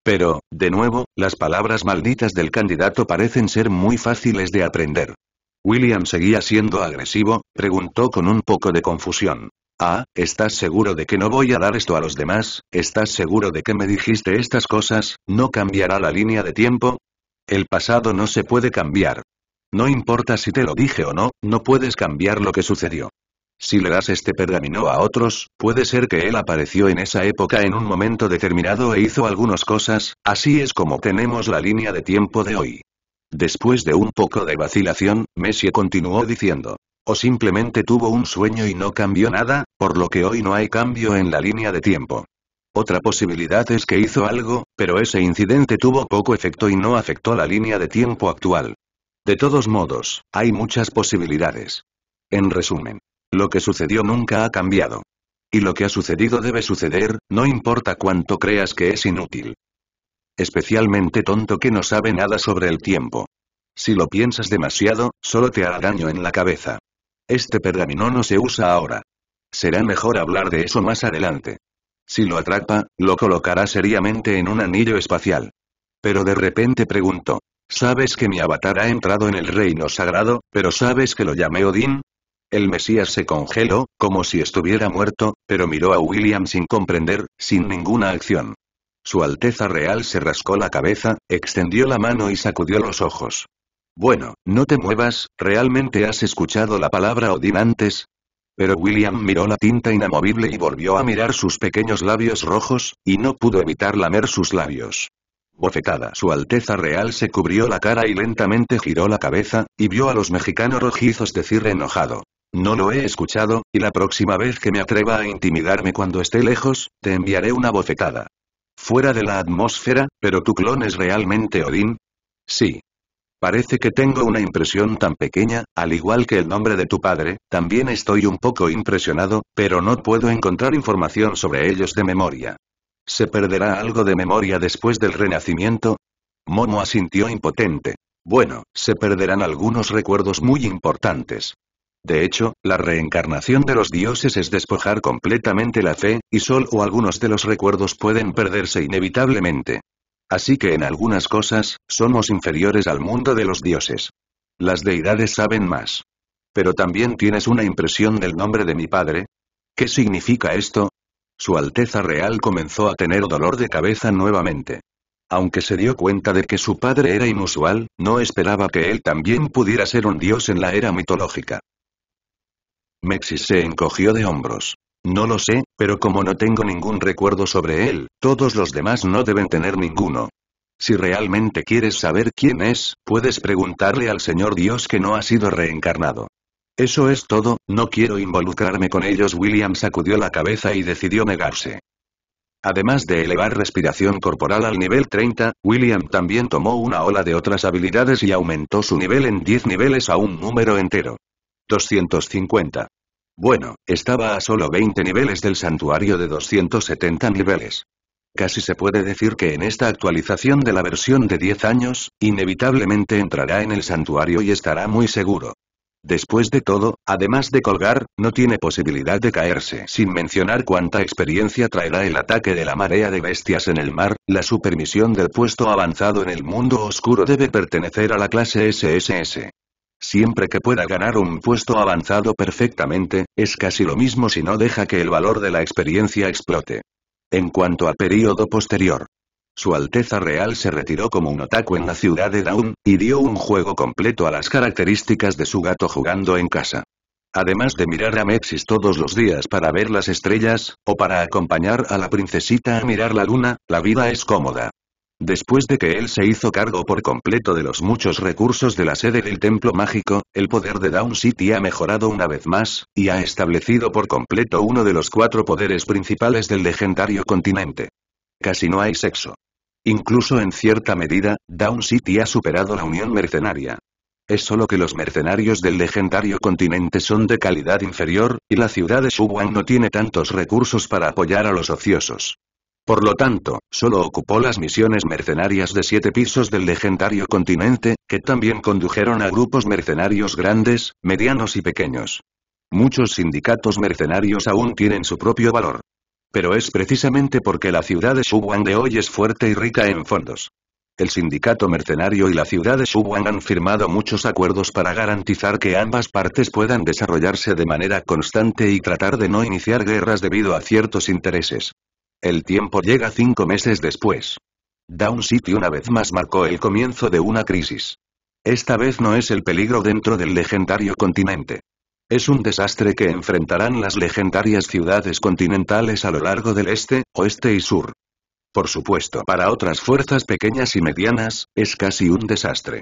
Pero, de nuevo, las palabras malditas del candidato parecen ser muy fáciles de aprender. William seguía siendo agresivo, preguntó con un poco de confusión. Ah, ¿estás seguro de que no voy a dar esto a los demás? ¿Estás seguro de que me dijiste estas cosas? ¿No cambiará la línea de tiempo? El pasado no se puede cambiar. No importa si te lo dije o no, no puedes cambiar lo que sucedió. Si le das este pergamino a otros, puede ser que él apareció en esa época en un momento determinado e hizo algunas cosas, así es como tenemos la línea de tiempo de hoy. Después de un poco de vacilación, Messi continuó diciendo. O simplemente tuvo un sueño y no cambió nada, por lo que hoy no hay cambio en la línea de tiempo. Otra posibilidad es que hizo algo, pero ese incidente tuvo poco efecto y no afectó la línea de tiempo actual. De todos modos, hay muchas posibilidades. En resumen, lo que sucedió nunca ha cambiado. Y lo que ha sucedido debe suceder, no importa cuánto creas que es inútil. Especialmente tonto que no sabe nada sobre el tiempo. Si lo piensas demasiado, solo te hará daño en la cabeza. Este pergamino no se usa ahora. Será mejor hablar de eso más adelante. Si lo atrapa, lo colocará seriamente en un anillo espacial. Pero de repente preguntó. ¿Sabes que mi avatar ha entrado en el reino sagrado, pero sabes que lo llamé Odín? El Mesías se congeló, como si estuviera muerto, pero miró a William sin comprender, sin ninguna acción. Su Alteza Real se rascó la cabeza, extendió la mano y sacudió los ojos. Bueno, no te muevas, ¿realmente has escuchado la palabra Odín antes? Pero William miró la tinta inamovible y volvió a mirar sus pequeños labios rojos, y no pudo evitar lamer sus labios. Bofetada. Su Alteza Real se cubrió la cara y lentamente giró la cabeza, y vio a los mexicanos rojizos decir enojado. No lo he escuchado, y la próxima vez que me atreva a intimidarme cuando esté lejos, te enviaré una bofetada. Fuera de la atmósfera, ¿pero tu clon es realmente Odín? Sí. Parece que tengo una impresión tan pequeña, al igual que el nombre de tu padre, también estoy un poco impresionado, pero no puedo encontrar información sobre ellos de memoria. ¿Se perderá algo de memoria después del renacimiento? Momo asintió impotente. Bueno, se perderán algunos recuerdos muy importantes. De hecho, la reencarnación de los dioses es despojar completamente la fe, y solo algunos de los recuerdos pueden perderse inevitablemente. Así que en algunas cosas, somos inferiores al mundo de los dioses. Las deidades saben más. Pero también tienes una impresión del nombre de mi padre. ¿Qué significa esto? Su Alteza Real comenzó a tener dolor de cabeza nuevamente. Aunque se dio cuenta de que su padre era inusual, no esperaba que él también pudiera ser un dios en la era mitológica. Mexis se encogió de hombros. No lo sé, pero como no tengo ningún recuerdo sobre él, todos los demás no deben tener ninguno. Si realmente quieres saber quién es, puedes preguntarle al Señor Dios que no ha sido reencarnado. Eso es todo, no quiero involucrarme con ellos. William sacudió la cabeza y decidió negarse. Además de elevar respiración corporal al nivel 30, William también tomó una ola de otras habilidades y aumentó su nivel en 10 niveles a un número entero. 250. Bueno, estaba a solo 20 niveles del santuario de 270 niveles. Casi se puede decir que en esta actualización de la versión de 10 años, inevitablemente entrará en el santuario y estará muy seguro. Después de todo, además de colgar, no tiene posibilidad de caerse. Sin mencionar cuánta experiencia traerá el ataque de la marea de bestias en el mar, la supermisión del puesto avanzado en el mundo oscuro debe pertenecer a la clase SSS. Siempre que pueda ganar un puesto avanzado perfectamente, es casi lo mismo si no deja que el valor de la experiencia explote. En cuanto a período posterior, Su Alteza Real se retiró como un otaku en la ciudad de Down, y dio un juego completo a las características de su gato jugando en casa. Además de mirar a Mexis todos los días para ver las estrellas, o para acompañar a la princesita a mirar la luna, la vida es cómoda. Después de que él se hizo cargo por completo de los muchos recursos de la sede del Templo Mágico, el poder de Down City ha mejorado una vez más, y ha establecido por completo uno de los 4 poderes principales del legendario continente. Casi no hay sexo. Incluso en cierta medida, Down City ha superado la unión mercenaria. Es solo que los mercenarios del legendario continente son de calidad inferior, y la ciudad de Shuang no tiene tantos recursos para apoyar a los ociosos. Por lo tanto, solo ocupó las misiones mercenarias de 7 pisos del legendario continente, que también condujeron a grupos mercenarios grandes, medianos y pequeños. Muchos sindicatos mercenarios aún tienen su propio valor. Pero es precisamente porque la ciudad de Shuang de hoy es fuerte y rica en fondos. El sindicato mercenario y la ciudad de Shuang han firmado muchos acuerdos para garantizar que ambas partes puedan desarrollarse de manera constante y tratar de no iniciar guerras debido a ciertos intereses. El tiempo llega 5 meses después. Down City una vez más marcó el comienzo de una crisis. Esta vez no es el peligro dentro del legendario continente. Es un desastre que enfrentarán las legendarias ciudades continentales a lo largo del este, oeste y sur. Por supuesto, para otras fuerzas pequeñas y medianas, es casi un desastre.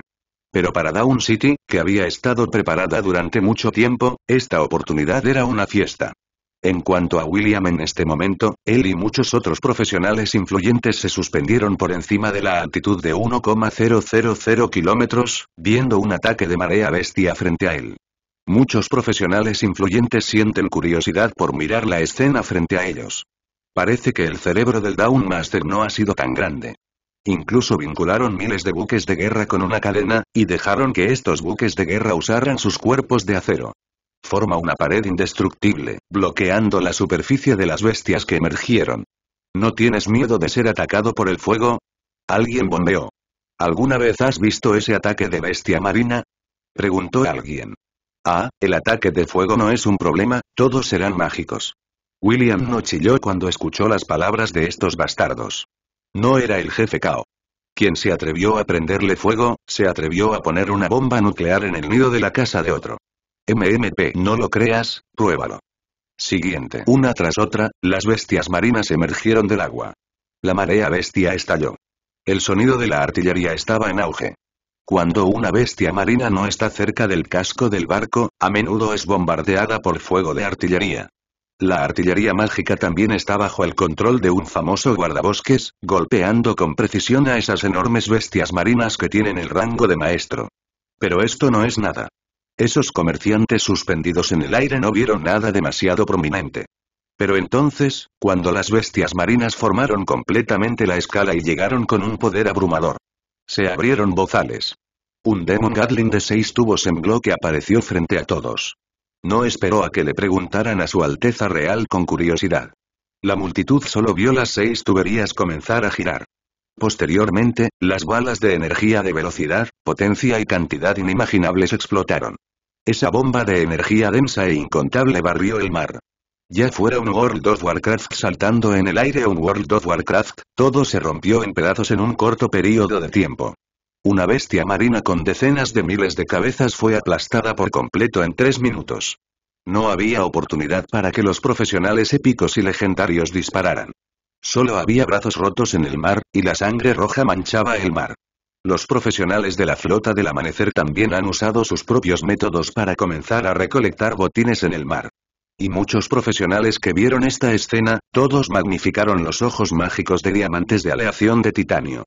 Pero para Down City, que había estado preparada durante mucho tiempo, esta oportunidad era una fiesta. En cuanto a William en este momento, él y muchos otros profesionales influyentes se suspendieron por encima de la altitud de 1,000 kilómetros, viendo un ataque de marea bestia frente a él. Muchos profesionales influyentes sienten curiosidad por mirar la escena frente a ellos. Parece que el cerebro del Downmaster no ha sido tan grande. Incluso vincularon miles de buques de guerra con una cadena, y dejaron que estos buques de guerra usaran sus cuerpos de acero. Forma una pared indestructible, bloqueando la superficie de las bestias que emergieron. ¿No tienes miedo de ser atacado por el fuego? Alguien bombeó. ¿Alguna vez has visto ese ataque de bestia marina? Preguntó alguien. Ah, el ataque de fuego no es un problema, todos serán mágicos. William no chilló cuando escuchó las palabras de estos bastardos. No era el jefe Cao. Quien se atrevió a prenderle fuego, se atrevió a poner una bomba nuclear en el nido de la casa de otro. MMP, no lo creas, pruébalo. Siguiente. Una tras otra, las bestias marinas emergieron del agua. La marea bestia estalló. El sonido de la artillería estaba en auge. Cuando una bestia marina no está cerca del casco del barco, a menudo es bombardeada por fuego de artillería. La artillería mágica también está bajo el control de un famoso guardabosques, golpeando con precisión a esas enormes bestias marinas que tienen el rango de maestro. Pero esto no es nada. Esos comerciantes suspendidos en el aire no vieron nada demasiado prominente. Pero entonces, cuando las bestias marinas formaron completamente la escala y llegaron con un poder abrumador. Se abrieron bozales. Un Demon Gatling de 6 tubos en bloque apareció frente a todos. No esperó a que le preguntaran a su Alteza Real con curiosidad. La multitud solo vio las 6 tuberías comenzar a girar. Posteriormente, las balas de energía de velocidad, potencia y cantidad inimaginables explotaron. Esa bomba de energía densa e incontable barrió el mar. Ya fuera un World of Warcraft saltando en el aire o un World of Warcraft, todo se rompió en pedazos en un corto periodo de tiempo. Una bestia marina con decenas de miles de cabezas fue aplastada por completo en 3 minutos. No había oportunidad para que los profesionales épicos y legendarios dispararan. Solo había brazos rotos en el mar, y la sangre roja manchaba el mar. Los profesionales de la flota del amanecer también han usado sus propios métodos para comenzar a recolectar botines en el mar. Y muchos profesionales que vieron esta escena, todos magnificaron los ojos mágicos de diamantes de aleación de titanio.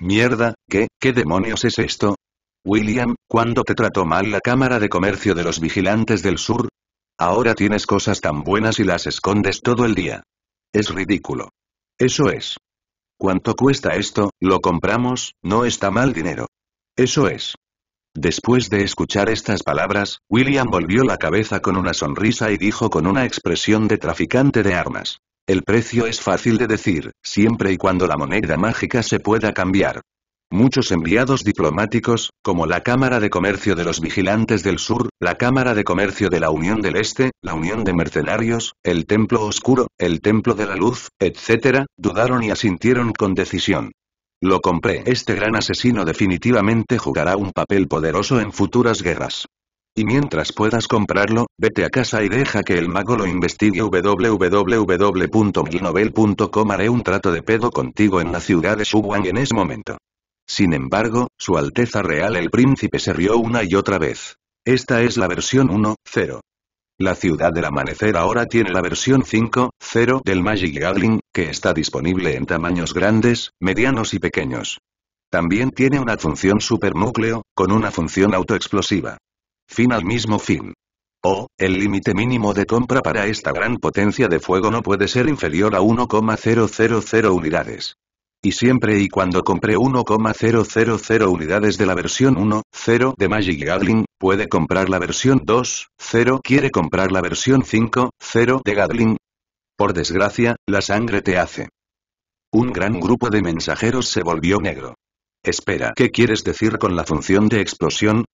Mierda, ¿qué demonios es esto? William, ¿cuándo te trató mal la Cámara de Comercio de los Vigilantes del Sur? Ahora tienes cosas tan buenas y las escondes todo el día. Es ridículo. Eso es. ¿Cuánto cuesta esto? Lo compramos, no está mal dinero. Eso es. Después de escuchar estas palabras, William volvió la cabeza con una sonrisa y dijo con una expresión de traficante de armas. El precio es fácil de decir, siempre y cuando la moneda mágica se pueda cambiar. Muchos enviados diplomáticos, como la Cámara de Comercio de los Vigilantes del Sur, la Cámara de Comercio de la Unión del Este, la Unión de Mercenarios, el Templo Oscuro, el Templo de la Luz, etc., dudaron y asintieron con decisión. Lo compré. Este gran asesino definitivamente jugará un papel poderoso en futuras guerras. Y mientras puedas comprarlo, vete a casa y deja que el mago lo investigue. www.milnovel.com Haré un trato de pedo contigo en la ciudad de Shuang en ese momento. Sin embargo, su Alteza Real el Príncipe se rió una y otra vez. Esta es la versión 1.0. La ciudad del amanecer ahora tiene la versión 5.0 del Magic Gatling, que está disponible en tamaños grandes, medianos y pequeños. También tiene una función supernúcleo, con una función autoexplosiva. Fin al mismo fin. O, el límite mínimo de compra para esta gran potencia de fuego no puede ser inferior a 1,000 unidades. Y siempre y cuando compre 1,000 unidades de la versión 1.0 de Magic Gatling, puede comprar la versión 2.0. ¿Quiere comprar la versión 5.0 de Gatling? Por desgracia, la sangre te hace. Un gran grupo de mensajeros se volvió negro. Espera, ¿qué quieres decir con la función de explosión?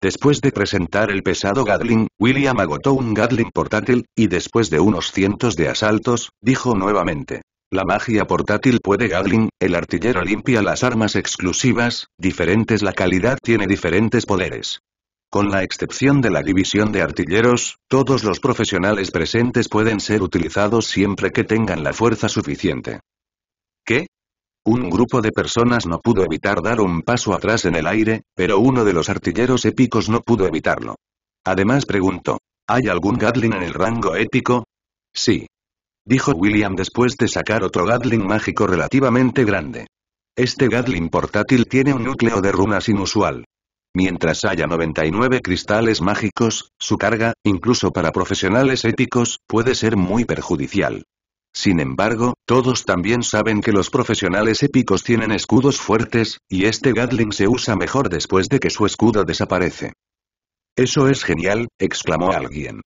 Después de presentar el pesado Gatling, William agotó un Gatling portátil, y después de unos cientos de asaltos, dijo nuevamente. La magia portátil puede Gatling, el artillero limpia las armas exclusivas, diferentes la calidad tiene diferentes poderes. Con la excepción de la división de artilleros, todos los profesionales presentes pueden ser utilizados siempre que tengan la fuerza suficiente. ¿Qué? Un grupo de personas no pudo evitar dar un paso atrás en el aire, pero uno de los artilleros épicos no pudo evitarlo. Además preguntó, ¿hay algún Gatling en el rango épico? Sí. Dijo William después de sacar otro Gatling mágico relativamente grande. Este Gatling portátil tiene un núcleo de runas inusual. Mientras haya 99 cristales mágicos, su carga, incluso para profesionales éticos, puede ser muy perjudicial. Sin embargo, todos también saben que los profesionales épicos tienen escudos fuertes, y este Gatling se usa mejor después de que su escudo desaparece. «Eso es genial», exclamó alguien.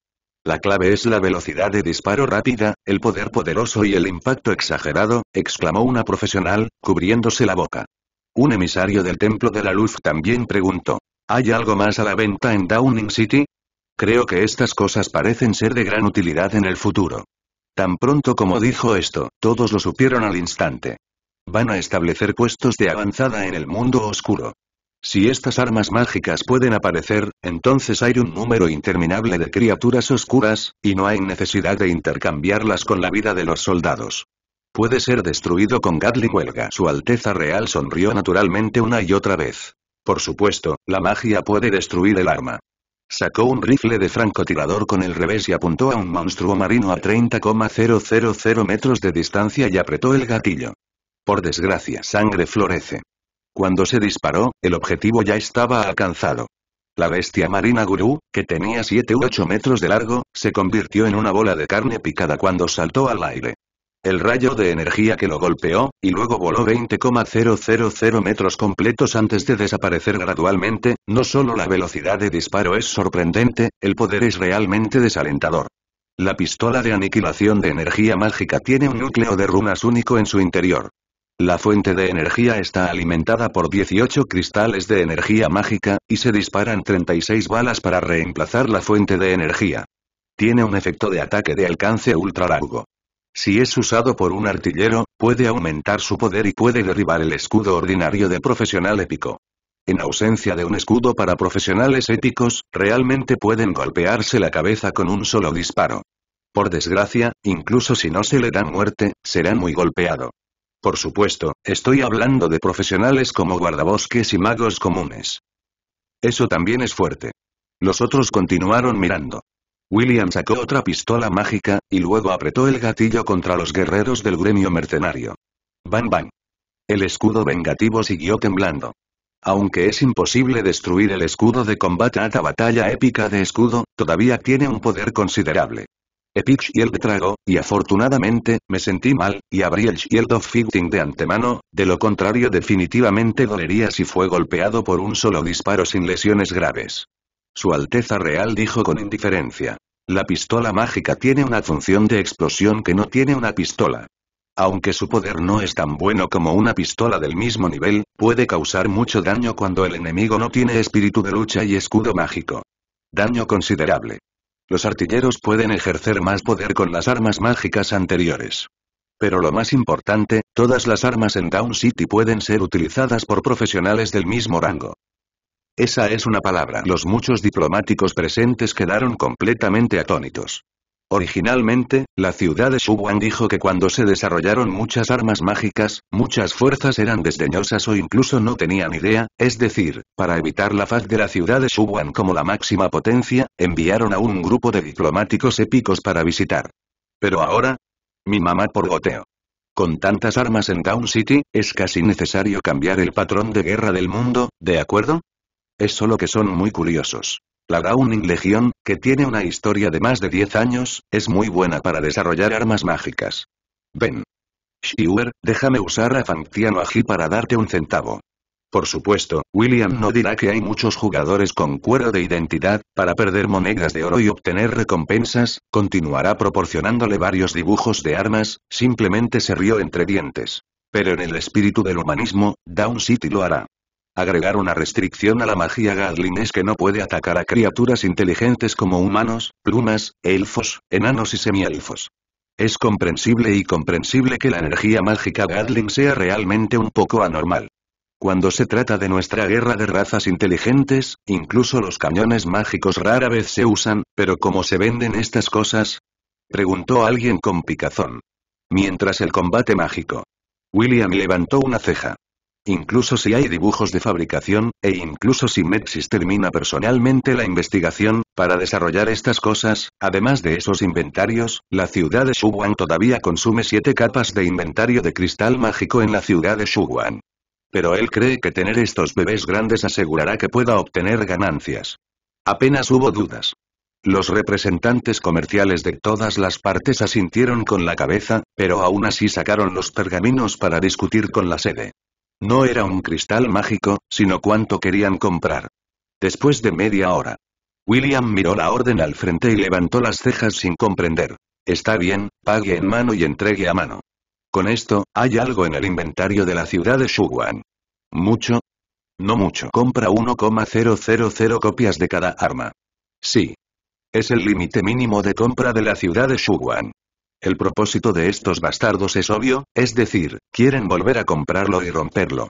La clave es la velocidad de disparo rápida, el poder poderoso y el impacto exagerado, exclamó una profesional, cubriéndose la boca. Un emisario del Templo de la Luz también preguntó, ¿hay algo más a la venta en Downing City? Creo que estas cosas parecen ser de gran utilidad en el futuro. Tan pronto como dijo esto, todos lo supieron al instante. Van a establecer puestos de avanzada en el mundo oscuro. Si estas armas mágicas pueden aparecer, entonces hay un número interminable de criaturas oscuras, y no hay necesidad de intercambiarlas con la vida de los soldados. Puede ser destruido con Gatling huelga. Su Alteza Real sonrió naturalmente una y otra vez. Por supuesto, la magia puede destruir el arma. Sacó un rifle de francotirador con el revés y apuntó a un monstruo marino a 30,000 metros de distancia y apretó el gatillo. Por desgracia, sangre florece. Cuando se disparó, el objetivo ya estaba alcanzado. La bestia marina gurú, que tenía 7 u 8 metros de largo, se convirtió en una bola de carne picada cuando saltó al aire. El rayo de energía que lo golpeó, y luego voló 20,000 metros completos antes de desaparecer gradualmente. No solo la velocidad de disparo es sorprendente, el poder es realmente desalentador. La pistola de aniquilación de energía mágica tiene un núcleo de runas único en su interior. La fuente de energía está alimentada por 18 cristales de energía mágica, y se disparan 36 balas para reemplazar la fuente de energía. Tiene un efecto de ataque de alcance ultra largo. Si es usado por un artillero, puede aumentar su poder y puede derribar el escudo ordinario de profesional épico. En ausencia de un escudo para profesionales épicos, realmente pueden golpearse la cabeza con un solo disparo. Por desgracia, incluso si no se le da muerte, será muy golpeado. Por supuesto, estoy hablando de profesionales como guardabosques y magos comunes. Eso también es fuerte. Los otros continuaron mirando. William sacó otra pistola mágica, y luego apretó el gatillo contra los guerreros del gremio mercenario. Bang bang. El escudo vengativo siguió temblando. Aunque es imposible destruir el escudo de combate a la batalla épica de escudo, todavía tiene un poder considerable. Epic Shield tragó, y afortunadamente, me sentí mal, y abrí el Shield of Fighting de antemano, de lo contrario definitivamente dolería si fue golpeado por un solo disparo sin lesiones graves. Su Alteza Real dijo con indiferencia. La pistola mágica tiene una función de explosión que no tiene una pistola. Aunque su poder no es tan bueno como una pistola del mismo nivel, puede causar mucho daño cuando el enemigo no tiene espíritu de lucha y escudo mágico. Daño considerable. Los artilleros pueden ejercer más poder con las armas mágicas anteriores. Pero lo más importante, todas las armas en Down City pueden ser utilizadas por profesionales del mismo rango. Esa es una palabra. Los muchos diplomáticos presentes quedaron completamente atónitos. Originalmente, la ciudad de Shuwan dijo que cuando se desarrollaron muchas armas mágicas, muchas fuerzas eran desdeñosas o incluso no tenían idea, es decir, para evitar la faz de la ciudad de Shuwan como la máxima potencia, enviaron a un grupo de diplomáticos épicos para visitar. Pero ahora, mi mamá por goteo. Con tantas armas en Down City, es casi necesario cambiar el patrón de guerra del mundo, ¿de acuerdo? Es solo que son muy curiosos. La Downing Legion, que tiene una historia de más de 10 años, es muy buena para desarrollar armas mágicas. Ven. Shiwer, déjame usar a Fantiano Aji para darte un centavo. Por supuesto, William no dirá que hay muchos jugadores con cuero de identidad, para perder monedas de oro y obtener recompensas, continuará proporcionándole varios dibujos de armas, simplemente se rió entre dientes. Pero en el espíritu del humanismo, Down City lo hará. Agregar una restricción a la magia Gatling es que no puede atacar a criaturas inteligentes como humanos, plumas, elfos, enanos y semielfos. Es comprensible que la energía mágica Gatling sea realmente un poco anormal. Cuando se trata de nuestra guerra de razas inteligentes, incluso los cañones mágicos rara vez se usan, pero ¿cómo se venden estas cosas? Preguntó alguien con picazón. Mientras el combate mágico. William levantó una ceja. Incluso si hay dibujos de fabricación, e incluso si Mexis termina personalmente la investigación, para desarrollar estas cosas, además de esos inventarios, la ciudad de Shuwan todavía consume 7 capas de inventario de cristal mágico en la ciudad de Shuwan. Pero él cree que tener estos bebés grandes asegurará que pueda obtener ganancias. Apenas hubo dudas. Los representantes comerciales de todas las partes asintieron con la cabeza, pero aún así sacaron los pergaminos para discutir con la sede. No era un cristal mágico, sino cuánto querían comprar. Después de media hora, William miró la orden al frente y levantó las cejas sin comprender. Está bien, pague en mano y entregue a mano. Con esto, hay algo en el inventario de la ciudad de Shuwan. ¿Mucho? No mucho. Compra 1,000 copias de cada arma. Sí. Es el límite mínimo de compra de la ciudad de Shuwan. El propósito de estos bastardos es obvio, es decir, quieren volver a comprarlo y romperlo.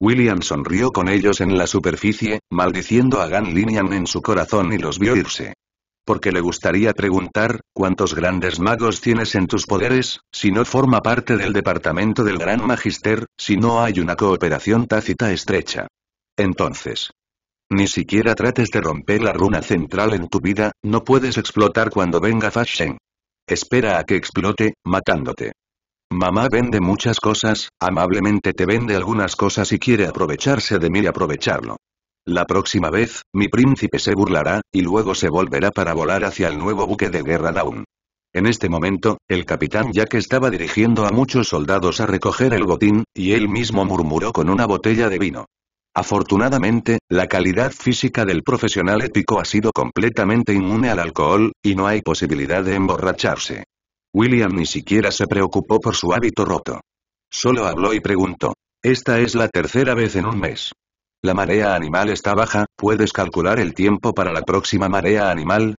William sonrió con ellos en la superficie, maldiciendo a Gan Linian en su corazón y los vio irse. Porque le gustaría preguntar, ¿cuántos grandes magos tienes en tus poderes, si no forma parte del departamento del Gran Magister, si no hay una cooperación tácita estrecha? Entonces, ni siquiera trates de romper la runa central en tu vida, no puedes explotar cuando venga Fashen. Espera a que explote, matándote. Mamá vende muchas cosas, amablemente te vende algunas cosas y quiere aprovecharse de mí y aprovecharlo. La próxima vez, mi príncipe se burlará, y luego se volverá para volar hacia el nuevo buque de guerra Dawn. En este momento, el capitán Jack estaba dirigiendo a muchos soldados a recoger el botín, y él mismo murmuró con una botella de vino. Afortunadamente, la calidad física del profesional épico ha sido completamente inmune al alcohol, y no hay posibilidad de emborracharse. William ni siquiera se preocupó por su hábito roto. Solo habló y preguntó. Esta es la tercera vez en un mes. La marea animal está baja, ¿puedes calcular el tiempo para la próxima marea animal?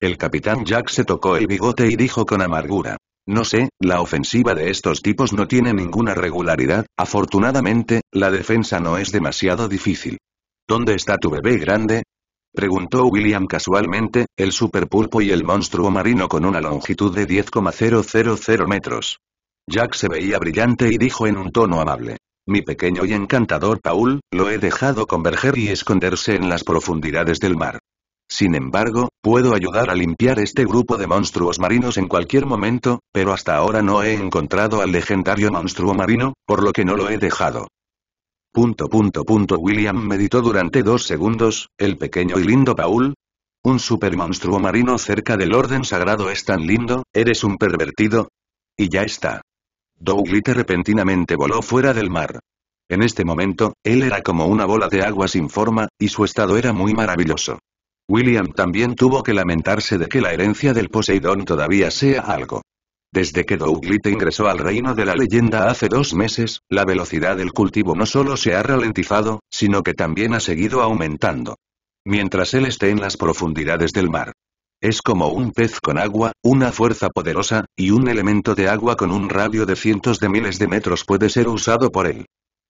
El capitán Jack se tocó el bigote y dijo con amargura. No sé, la ofensiva de estos tipos no tiene ninguna regularidad, afortunadamente, la defensa no es demasiado difícil. ¿Dónde está tu bebé grande? Preguntó William casualmente, el superpulpo y el monstruo marino con una longitud de 10,000 metros. Jack se veía brillante y dijo en un tono amable. Mi pequeño y encantador Paul, lo he dejado converger y esconderse en las profundidades del mar. Sin embargo, puedo ayudar a limpiar este grupo de monstruos marinos en cualquier momento, pero hasta ahora no he encontrado al legendario monstruo marino, por lo que no lo he dejado. William meditó durante 2 segundos, el pequeño y lindo Paul. Un supermonstruo marino cerca del orden sagrado es tan lindo, eres un pervertido. Y ya está. Douglet repentinamente voló fuera del mar. En este momento, él era como una bola de agua sin forma, y su estado era muy maravilloso. William también tuvo que lamentarse de que la herencia del Poseidón todavía sea algo. Desde que Douglet ingresó al reino de la leyenda hace 2 meses, la velocidad del cultivo no solo se ha ralentizado, sino que también ha seguido aumentando. Mientras él esté en las profundidades del mar. Es como un pez con agua, una fuerza poderosa, y un elemento de agua con un radio de cientos de miles de metros puede ser usado por él.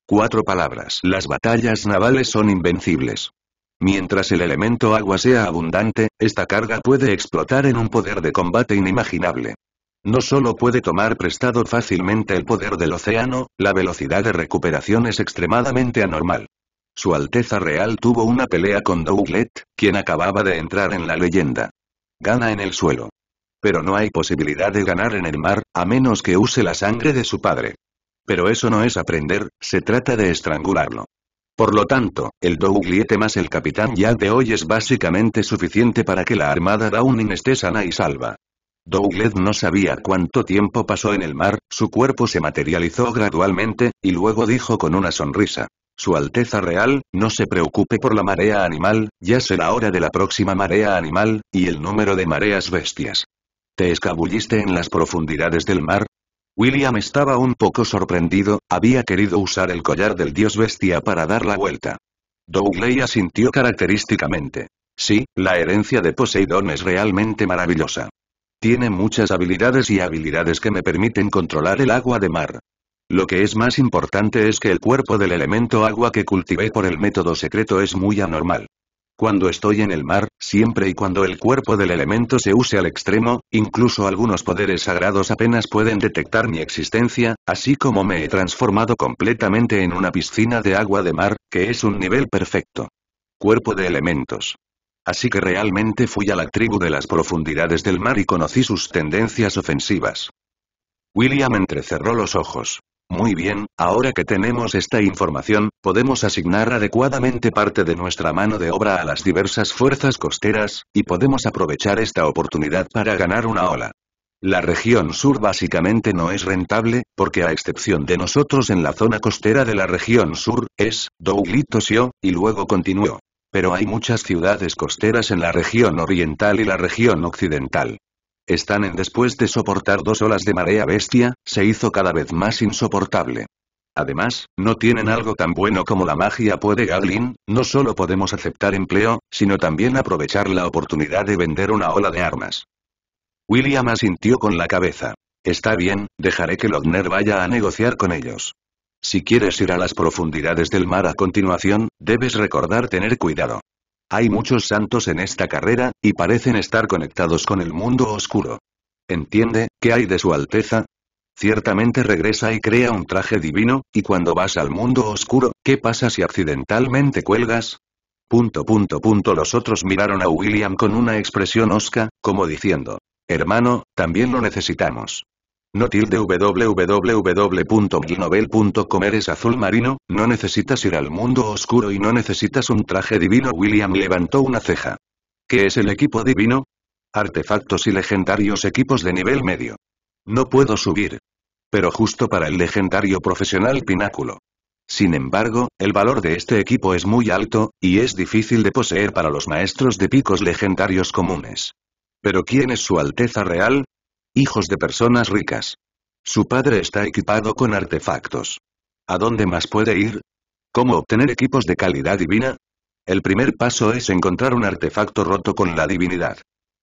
4 palabras. Las batallas navales son invencibles. Mientras el elemento agua sea abundante, esta carga puede explotar en un poder de combate inimaginable. No solo puede tomar prestado fácilmente el poder del océano, la velocidad de recuperación es extremadamente anormal. Su Alteza Real tuvo una pelea con Douglet, quien acababa de entrar en la leyenda. Gana en el suelo. pero no hay posibilidad de ganar en el mar, a menos que use la sangre de su padre. Pero eso no es aprender, se trata de estrangularlo. Por lo tanto, el Douglet más el capitán ya de hoy es básicamente suficiente para que la armada Downing esté sana y salva. Douglet no sabía cuánto tiempo pasó en el mar, su cuerpo se materializó gradualmente, y luego dijo con una sonrisa. Su Alteza Real, no se preocupe por la marea animal, ya será hora de la próxima marea animal, y el número de mareas bestias. ¿Te escabulliste en las profundidades del mar? William estaba un poco sorprendido, había querido usar el collar del dios bestia para dar la vuelta. Douglet asintió característicamente. Sí, la herencia de Poseidón es realmente maravillosa. Tiene muchas habilidades y habilidades que me permiten controlar el agua de mar. Lo que es más importante es que el cuerpo del elemento agua que cultivé por el método secreto es muy anormal. Cuando estoy en el mar, siempre y cuando el cuerpo del elemento se use al extremo, incluso algunos poderes sagrados apenas pueden detectar mi existencia, así como me he transformado completamente en una piscina de agua de mar, que es un nivel perfecto. Cuerpo de elementos. Así que realmente fui a la tribu de las profundidades del mar y conocí sus tendencias ofensivas. William entrecerró los ojos. Muy bien, ahora que tenemos esta información, podemos asignar adecuadamente parte de nuestra mano de obra a las diversas fuerzas costeras, y podemos aprovechar esta oportunidad para ganar una ola. La región sur básicamente no es rentable, porque a excepción de nosotros en la zona costera de la región sur, es, Douglet tosió, y luego continuó. Pero hay muchas ciudades costeras en la región oriental y la región occidental. Están en después de soportar dos olas de marea bestia, se hizo cada vez más insoportable. Además, no tienen algo tan bueno como la magia puede Gatling, no solo podemos aceptar empleo, sino también aprovechar la oportunidad de vender una ola de armas. William asintió con la cabeza. Está bien, dejaré que Lodner vaya a negociar con ellos. Si quieres ir a las profundidades del mar a continuación, debes recordar tener cuidado. Hay muchos santos en esta carrera, y parecen estar conectados con el mundo oscuro. ¿Entiende, qué hay de su Alteza? Ciertamente regresa y crea un traje divino, y cuando vas al mundo oscuro, ¿qué pasa si accidentalmente cuelgas? Los otros miraron a William con una expresión hosca, como diciendo, hermano, también lo necesitamos. No tilde www.glinovel.com Eres azul marino, no necesitas ir al mundo oscuro y no necesitas un traje divino. William levantó una ceja. ¿Qué es el equipo divino? Artefactos y legendarios equipos de nivel medio. No puedo subir. Pero justo para el legendario profesional pináculo. Sin embargo, el valor de este equipo es muy alto, y es difícil de poseer para los maestros de picos legendarios comunes. ¿Pero quién es su Alteza Real? Hijos de personas ricas. Su padre está equipado con artefactos. ¿A dónde más puede ir? ¿Cómo obtener equipos de calidad divina? El primer paso es encontrar un artefacto roto con la divinidad.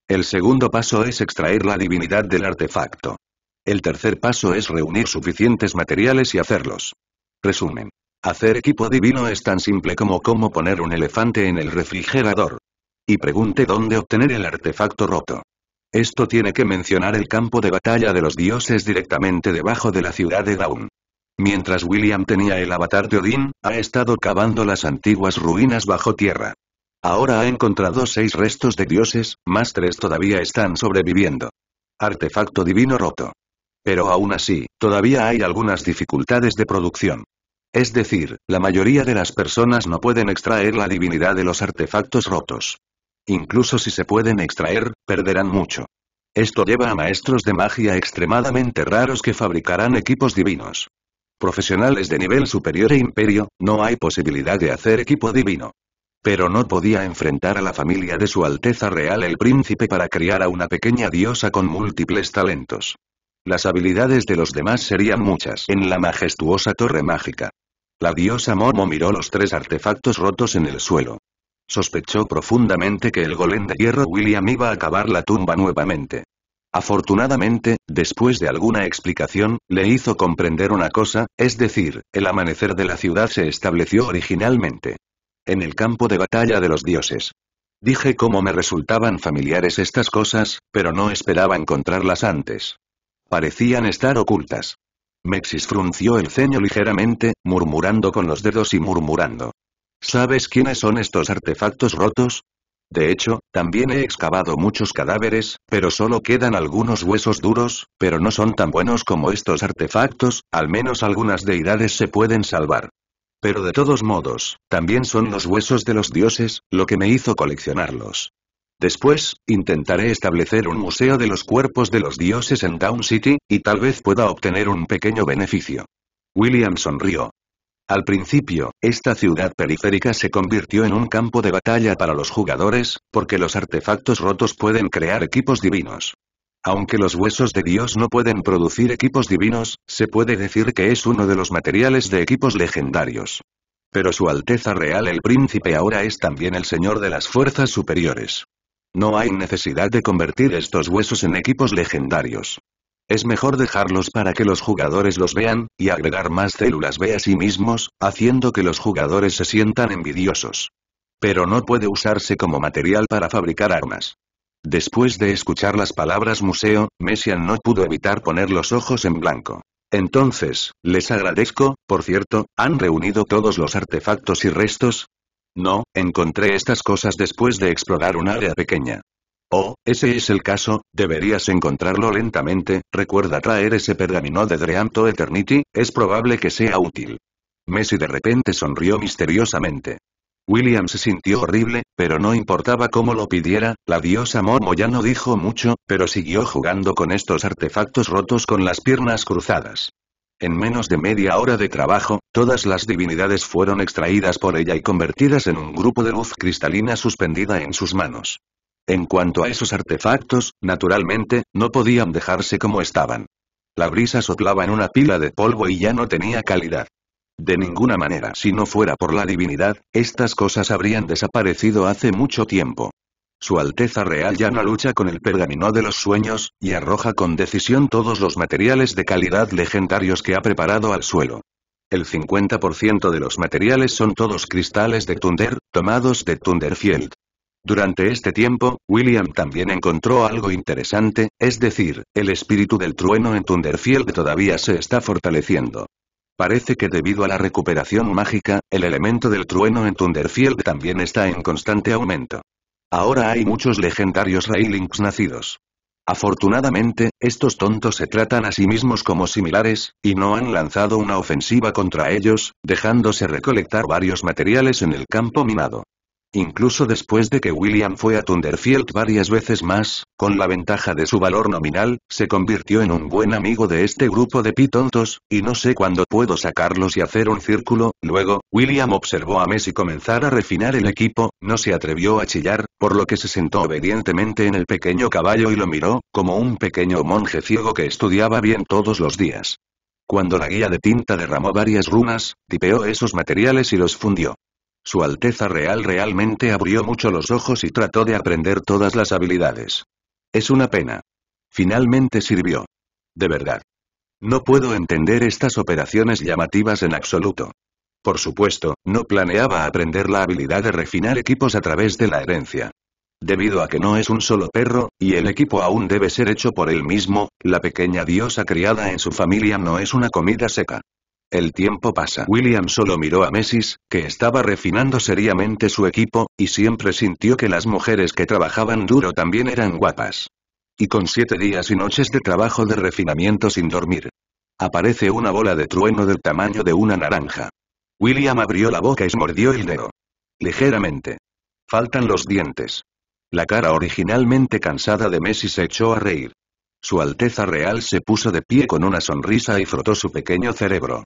El segundo paso es extraer la divinidad del artefacto. El tercer paso es reunir suficientes materiales y hacerlos. Resumen. Hacer equipo divino es tan simple como poner un elefante en el refrigerador. Y pregunte dónde obtener el artefacto roto. Esto tiene que mencionar el campo de batalla de los dioses directamente debajo de la ciudad de Daun. Mientras William tenía el avatar de Odín, ha estado cavando las antiguas ruinas bajo tierra. Ahora ha encontrado 6 restos de dioses, más 3 todavía están sobreviviendo. Artefacto divino roto. Pero aún así, todavía hay algunas dificultades de producción. Es decir, la mayoría de las personas no pueden extraer la divinidad de los artefactos rotos. Incluso si se pueden extraer, perderán mucho. Esto lleva a maestros de magia extremadamente raros que fabricarán equipos divinos. Profesionales de nivel superior e imperio, no hay posibilidad de hacer equipo divino. Pero no podía enfrentar a la familia de su Alteza Real el príncipe para criar a una pequeña diosa con múltiples talentos. Las habilidades de los demás serían muchas en la majestuosa torre mágica. La diosa Momo miró los 3 artefactos rotos en el suelo. Sospechó profundamente que el golem de hierro William iba a cavar la tumba nuevamente. Afortunadamente, después de alguna explicación, le hizo comprender una cosa, es decir, el amanecer de la ciudad se estableció originalmente en el campo de batalla de los dioses. Dije cómo me resultaban familiares estas cosas, pero no esperaba encontrarlas antes. Parecían estar ocultas. Mexis frunció el ceño ligeramente, murmurando con los dedos y murmurando. ¿Sabes quiénes son estos artefactos rotos? De hecho, también he excavado muchos cadáveres, pero solo quedan algunos huesos duros, pero no son tan buenos como estos artefactos, al menos algunas deidades se pueden salvar. Pero de todos modos, también son los huesos de los dioses, lo que me hizo coleccionarlos. Después, intentaré establecer un museo de los cuerpos de los dioses en Down City, y tal vez pueda obtener un pequeño beneficio. William sonrió. Al principio, esta ciudad periférica se convirtió en un campo de batalla para los jugadores, porque los artefactos rotos pueden crear equipos divinos. Aunque los huesos de Dios no pueden producir equipos divinos, se puede decir que es uno de los materiales de equipos legendarios. Pero Su Alteza Real el Príncipe ahora es también el Señor de las Fuerzas Superiores. No hay necesidad de convertir estos huesos en equipos legendarios. Es mejor dejarlos para que los jugadores los vean, y agregar más células B a sí mismos, haciendo que los jugadores se sientan envidiosos. Pero no puede usarse como material para fabricar armas. Después de escuchar las palabras museo, Messian no pudo evitar poner los ojos en blanco. Entonces, les agradezco, por cierto, ¿han reunido todos los artefactos y restos? No, encontré estas cosas después de explorar un área pequeña. Oh, ese es el caso, deberías encontrarlo lentamente, recuerda traer ese pergamino de Dream to Eternity, es probable que sea útil. Messi de repente sonrió misteriosamente. William se sintió horrible, pero no importaba cómo lo pidiera, la diosa Momo ya no dijo mucho, pero siguió jugando con estos artefactos rotos con las piernas cruzadas. En menos de media hora de trabajo, todas las divinidades fueron extraídas por ella y convertidas en un grupo de luz cristalina suspendida en sus manos. En cuanto a esos artefactos, naturalmente, no podían dejarse como estaban. La brisa soplaba en una pila de polvo y ya no tenía calidad. De ninguna manera, si no fuera por la divinidad, estas cosas habrían desaparecido hace mucho tiempo. Su Alteza Real ya no lucha con el pergamino de los sueños, y arroja con decisión todos los materiales de calidad legendarios que ha preparado al suelo. El 50% de los materiales son todos cristales de Thunder, tomados de Thunderfield. Durante este tiempo, William también encontró algo interesante, es decir, el espíritu del trueno en Thunderfield todavía se está fortaleciendo. Parece que debido a la recuperación mágica, el elemento del trueno en Thunderfield también está en constante aumento. Ahora hay muchos legendarios Raylings nacidos. Afortunadamente, estos tontos se tratan a sí mismos como similares, y no han lanzado una ofensiva contra ellos, dejándose recolectar varios materiales en el campo minado. Incluso después de que William fue a Thunderfield varias veces más, con la ventaja de su valor nominal, se convirtió en un buen amigo de este grupo de pitontos, y no sé cuándo puedo sacarlos y hacer un círculo. Luego, William observó a Messi comenzar a refinar el equipo, no se atrevió a chillar, por lo que se sentó obedientemente en el pequeño caballo y lo miró, como un pequeño monje ciego que estudiaba bien todos los días. Cuando la guía de tinta derramó varias runas, tipeó esos materiales y los fundió. Su Alteza Real realmente abrió mucho los ojos y trató de aprender todas las habilidades. Es una pena. Finalmente sirvió. De verdad. No puedo entender estas operaciones llamativas en absoluto. Por supuesto, no planeaba aprender la habilidad de refinar equipos a través de la herencia. Debido a que no es un solo perro, y el equipo aún debe ser hecho por él mismo, la pequeña diosa criada en su familia no es una comida seca. El tiempo pasa. William solo miró a Mexis, que estaba refinando seriamente su equipo, y siempre sintió que las mujeres que trabajaban duro también eran guapas. Y con 7 días y noches de trabajo de refinamiento sin dormir. Aparece una bola de trueno del tamaño de una naranja. William abrió la boca y se mordió el dedo. Ligeramente. Faltan los dientes. La cara originalmente cansada de Mexis se echó a reír. Su Alteza Real se puso de pie con una sonrisa y frotó su pequeño cerebro.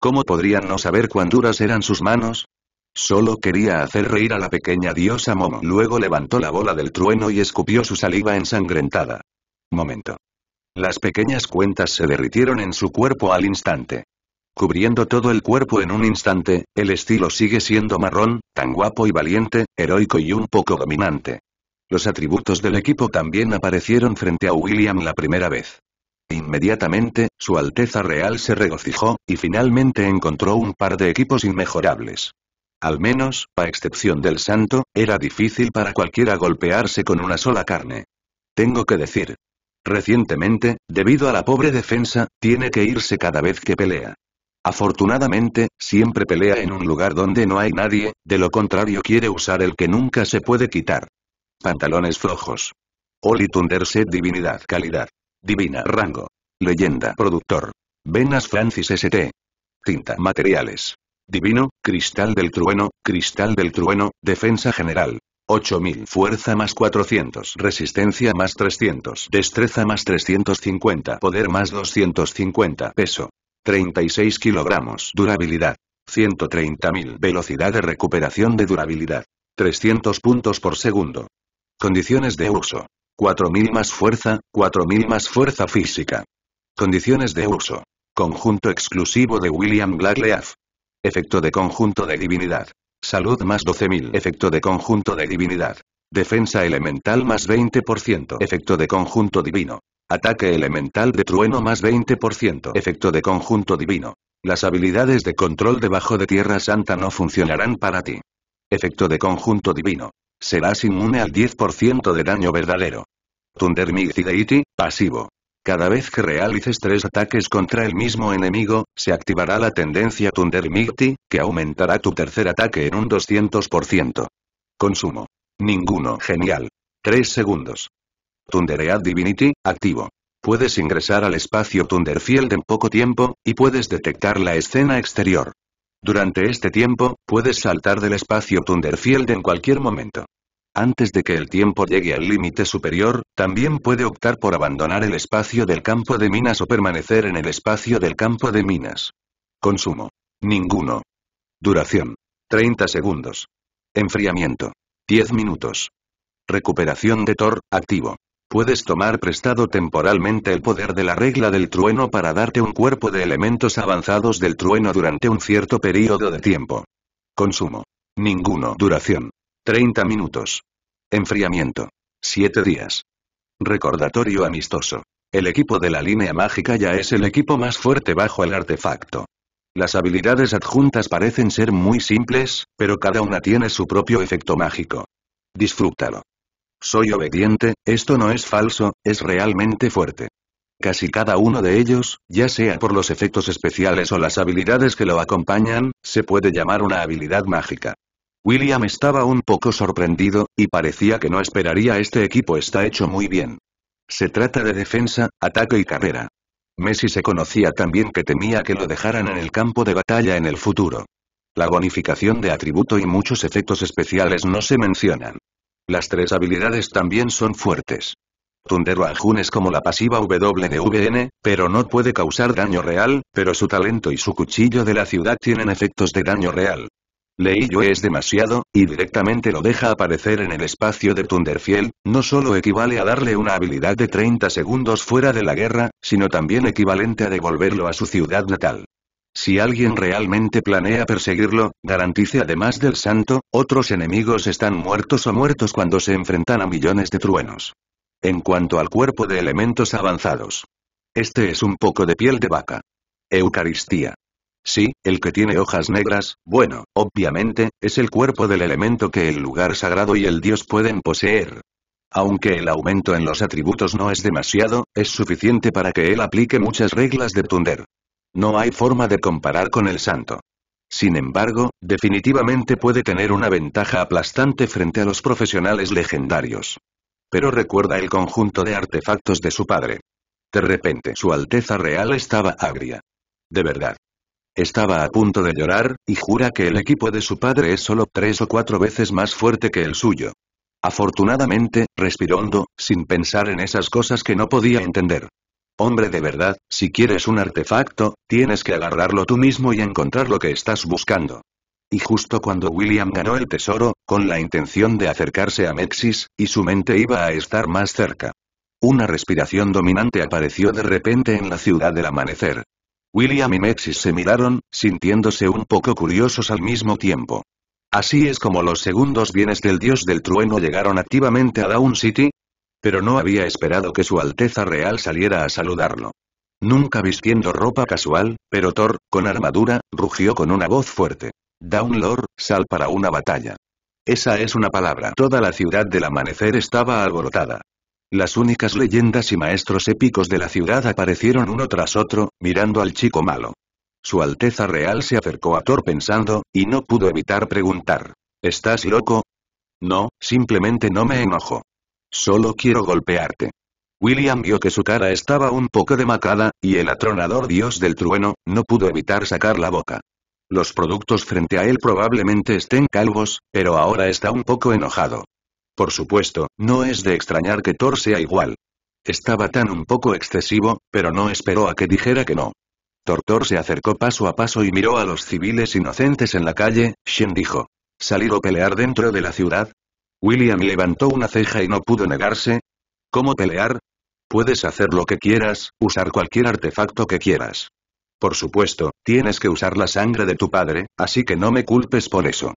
¿Cómo podrían no saber cuán duras eran sus manos? Solo quería hacer reír a la pequeña diosa Momo. Luego levantó la bola del trueno y escupió su saliva ensangrentada. Momento. Las pequeñas cuentas se derritieron en su cuerpo al instante. Cubriendo todo el cuerpo en un instante, el estilo sigue siendo marrón, tan guapo y valiente, heroico y un poco dominante. Los atributos del equipo también aparecieron frente a William la primera vez. Inmediatamente, Su Alteza Real se regocijó, y finalmente encontró un par de equipos inmejorables. Al menos, a excepción del santo, era difícil para cualquiera golpearse con una sola carne. Tengo que decir. Recientemente, debido a la pobre defensa, tiene que irse cada vez que pelea. Afortunadamente, siempre pelea en un lugar donde no hay nadie, de lo contrario quiere usar el que nunca se puede quitar. Pantalones flojos. Oli Thunderset Divinidad Calidad. Divina Rango. Leyenda Productor. Venas Francis St. Tinta Materiales. Divino, Cristal del Trueno, Defensa General. 8000 Fuerza más 400 Resistencia más 300 Destreza más 350 Poder más 250 Peso 36 kilogramos Durabilidad 130.000 Velocidad de recuperación de durabilidad 300 puntos por segundo. Condiciones de uso. 4000 más fuerza, 4000 más fuerza física. Condiciones de uso. Conjunto exclusivo de William Blackleaf. Efecto de conjunto de divinidad. Salud más 12.000. Efecto de conjunto de divinidad. Defensa elemental más 20%. Efecto de conjunto divino. Ataque elemental de trueno más 20%. Efecto de conjunto divino. Las habilidades de control debajo de Tierra Santa no funcionarán para ti. Efecto de conjunto divino. Serás inmune al 10% de daño verdadero. Thunder Mighty, pasivo. Cada vez que realices 3 ataques contra el mismo enemigo, se activará la tendencia Thunder Mighty, que aumentará tu tercer ataque en un 200%. Consumo. Ninguno. Genial. 3 segundos. Thunderead Divinity, activo. Puedes ingresar al espacio Thunderfield en poco tiempo, y puedes detectar la escena exterior. Durante este tiempo, puedes saltar del espacio Thunderfield en cualquier momento. Antes de que el tiempo llegue al límite superior, también puede optar por abandonar el espacio del campo de minas o permanecer en el espacio del campo de minas. Consumo. Ninguno. Duración. 30 segundos. Enfriamiento. 10 minutos. Recuperación de Thor, activo. Puedes tomar prestado temporalmente el poder de la regla del trueno para darte un cuerpo de elementos avanzados del trueno durante un cierto periodo de tiempo. Consumo. Ninguno. Duración. 30 minutos. Enfriamiento. 7 días. Recordatorio amistoso. El equipo de la línea mágica ya es el equipo más fuerte bajo el artefacto. Las habilidades adjuntas parecen ser muy simples, pero cada una tiene su propio efecto mágico. Disfrútalo. Soy obediente, esto no es falso, es realmente fuerte. Casi cada uno de ellos, ya sea por los efectos especiales o las habilidades que lo acompañan, se puede llamar una habilidad mágica. William estaba un poco sorprendido, y parecía que no esperaría. Este equipo está hecho muy bien. Se trata de defensa, ataque y carrera. Mexis se conocía tan bien que temía que lo dejaran en el campo de batalla en el futuro. La bonificación de atributo y muchos efectos especiales no se mencionan. Las 3 habilidades también son fuertes. Thunder Rajun es como la pasiva WDVN, pero no puede causar daño real, pero su talento y su cuchillo de la ciudad tienen efectos de daño real. Leiyue es demasiado, y directamente lo deja aparecer en el espacio de Thunderfield, no solo equivale a darle una habilidad de 30 segundos fuera de la guerra, sino también equivalente a devolverlo a su ciudad natal. Si alguien realmente planea perseguirlo, garantice además del santo, otros enemigos están muertos o muertos cuando se enfrentan a millones de truenos. En cuanto al cuerpo de elementos avanzados. Este es un poco de piel de vaca. Eucaristía. Sí, el que tiene hojas negras, bueno, obviamente, es el cuerpo del elemento que el lugar sagrado y el dios pueden poseer. Aunque el aumento en los atributos no es demasiado, es suficiente para que él aplique muchas reglas de Thunder. No hay forma de comparar con el santo. Sin embargo, definitivamente puede tener una ventaja aplastante frente a los profesionales legendarios. Pero recuerda el conjunto de artefactos de su padre. De repente su Alteza Real estaba agria. De verdad. Estaba a punto de llorar, y jura que el equipo de su padre es solo 3 o 4 veces más fuerte que el suyo. Afortunadamente, respiró hondo, sin pensar en esas cosas que no podía entender. Hombre de verdad, si quieres un artefacto, tienes que agarrarlo tú mismo y encontrar lo que estás buscando. Y justo cuando William ganó el tesoro, con la intención de acercarse a Mexis, y su mente iba a estar más cerca. Una respiración dominante apareció de repente en la ciudad del amanecer. William y Mexis se miraron, sintiéndose un poco curiosos al mismo tiempo. Así es como los segundos bienes del dios del trueno llegaron activamente a Down City. Pero no había esperado que su Alteza Real saliera a saludarlo. Nunca vistiendo ropa casual, pero Thor, con armadura, rugió con una voz fuerte. Downlord, sal para una batalla. Esa es una palabra. Toda la ciudad del amanecer estaba alborotada. Las únicas leyendas y maestros épicos de la ciudad aparecieron uno tras otro, mirando al chico malo. Su Alteza Real se acercó a Thor pensando, y no pudo evitar preguntar. ¿Estás loco? No, simplemente no me enojo. Solo quiero golpearte. William vio que su cara estaba un poco demacrada, y el atronador dios del trueno, no pudo evitar sacar la boca. Los productos frente a él probablemente estén calvos, pero ahora está un poco enojado. Por supuesto, no es de extrañar que Thor sea igual. Estaba tan un poco excesivo, pero no esperó a que dijera que no. Thor se acercó paso a paso y miró a los civiles inocentes en la calle. Shen dijo. ¿Salir o pelear dentro de la ciudad? William levantó una ceja y no pudo negarse. ¿Cómo pelear? Puedes hacer lo que quieras, usar cualquier artefacto que quieras. Por supuesto, tienes que usar la sangre de tu padre, así que no me culpes por eso.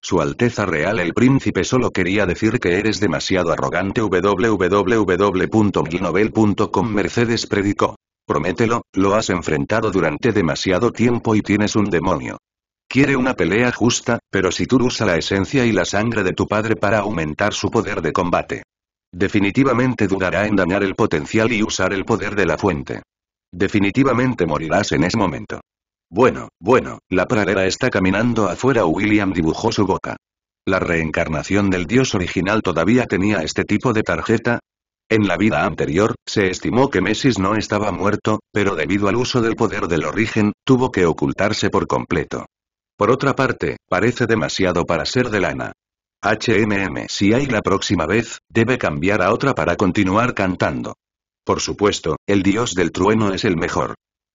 Su Alteza Real el Príncipe solo quería decir que eres demasiado arrogante. www.glinovel.com Mercedes predicó. Promételo, lo has enfrentado durante demasiado tiempo y tienes un demonio. Quiere una pelea justa, pero si tú usas la esencia y la sangre de tu padre para aumentar su poder de combate. Definitivamente dudará en dañar el potencial y usar el poder de la fuente. Definitivamente morirás en ese momento. Bueno, la pradera está caminando afuera. William dibujó su boca. ¿La reencarnación del dios original todavía tenía este tipo de tarjeta? En la vida anterior, se estimó que Mexis no estaba muerto, pero debido al uso del poder del origen, tuvo que ocultarse por completo. Por otra parte, parece demasiado para ser de lana. Si hay la próxima vez, debe cambiar a otra para continuar cantando. Por supuesto, el dios del trueno es el mejor.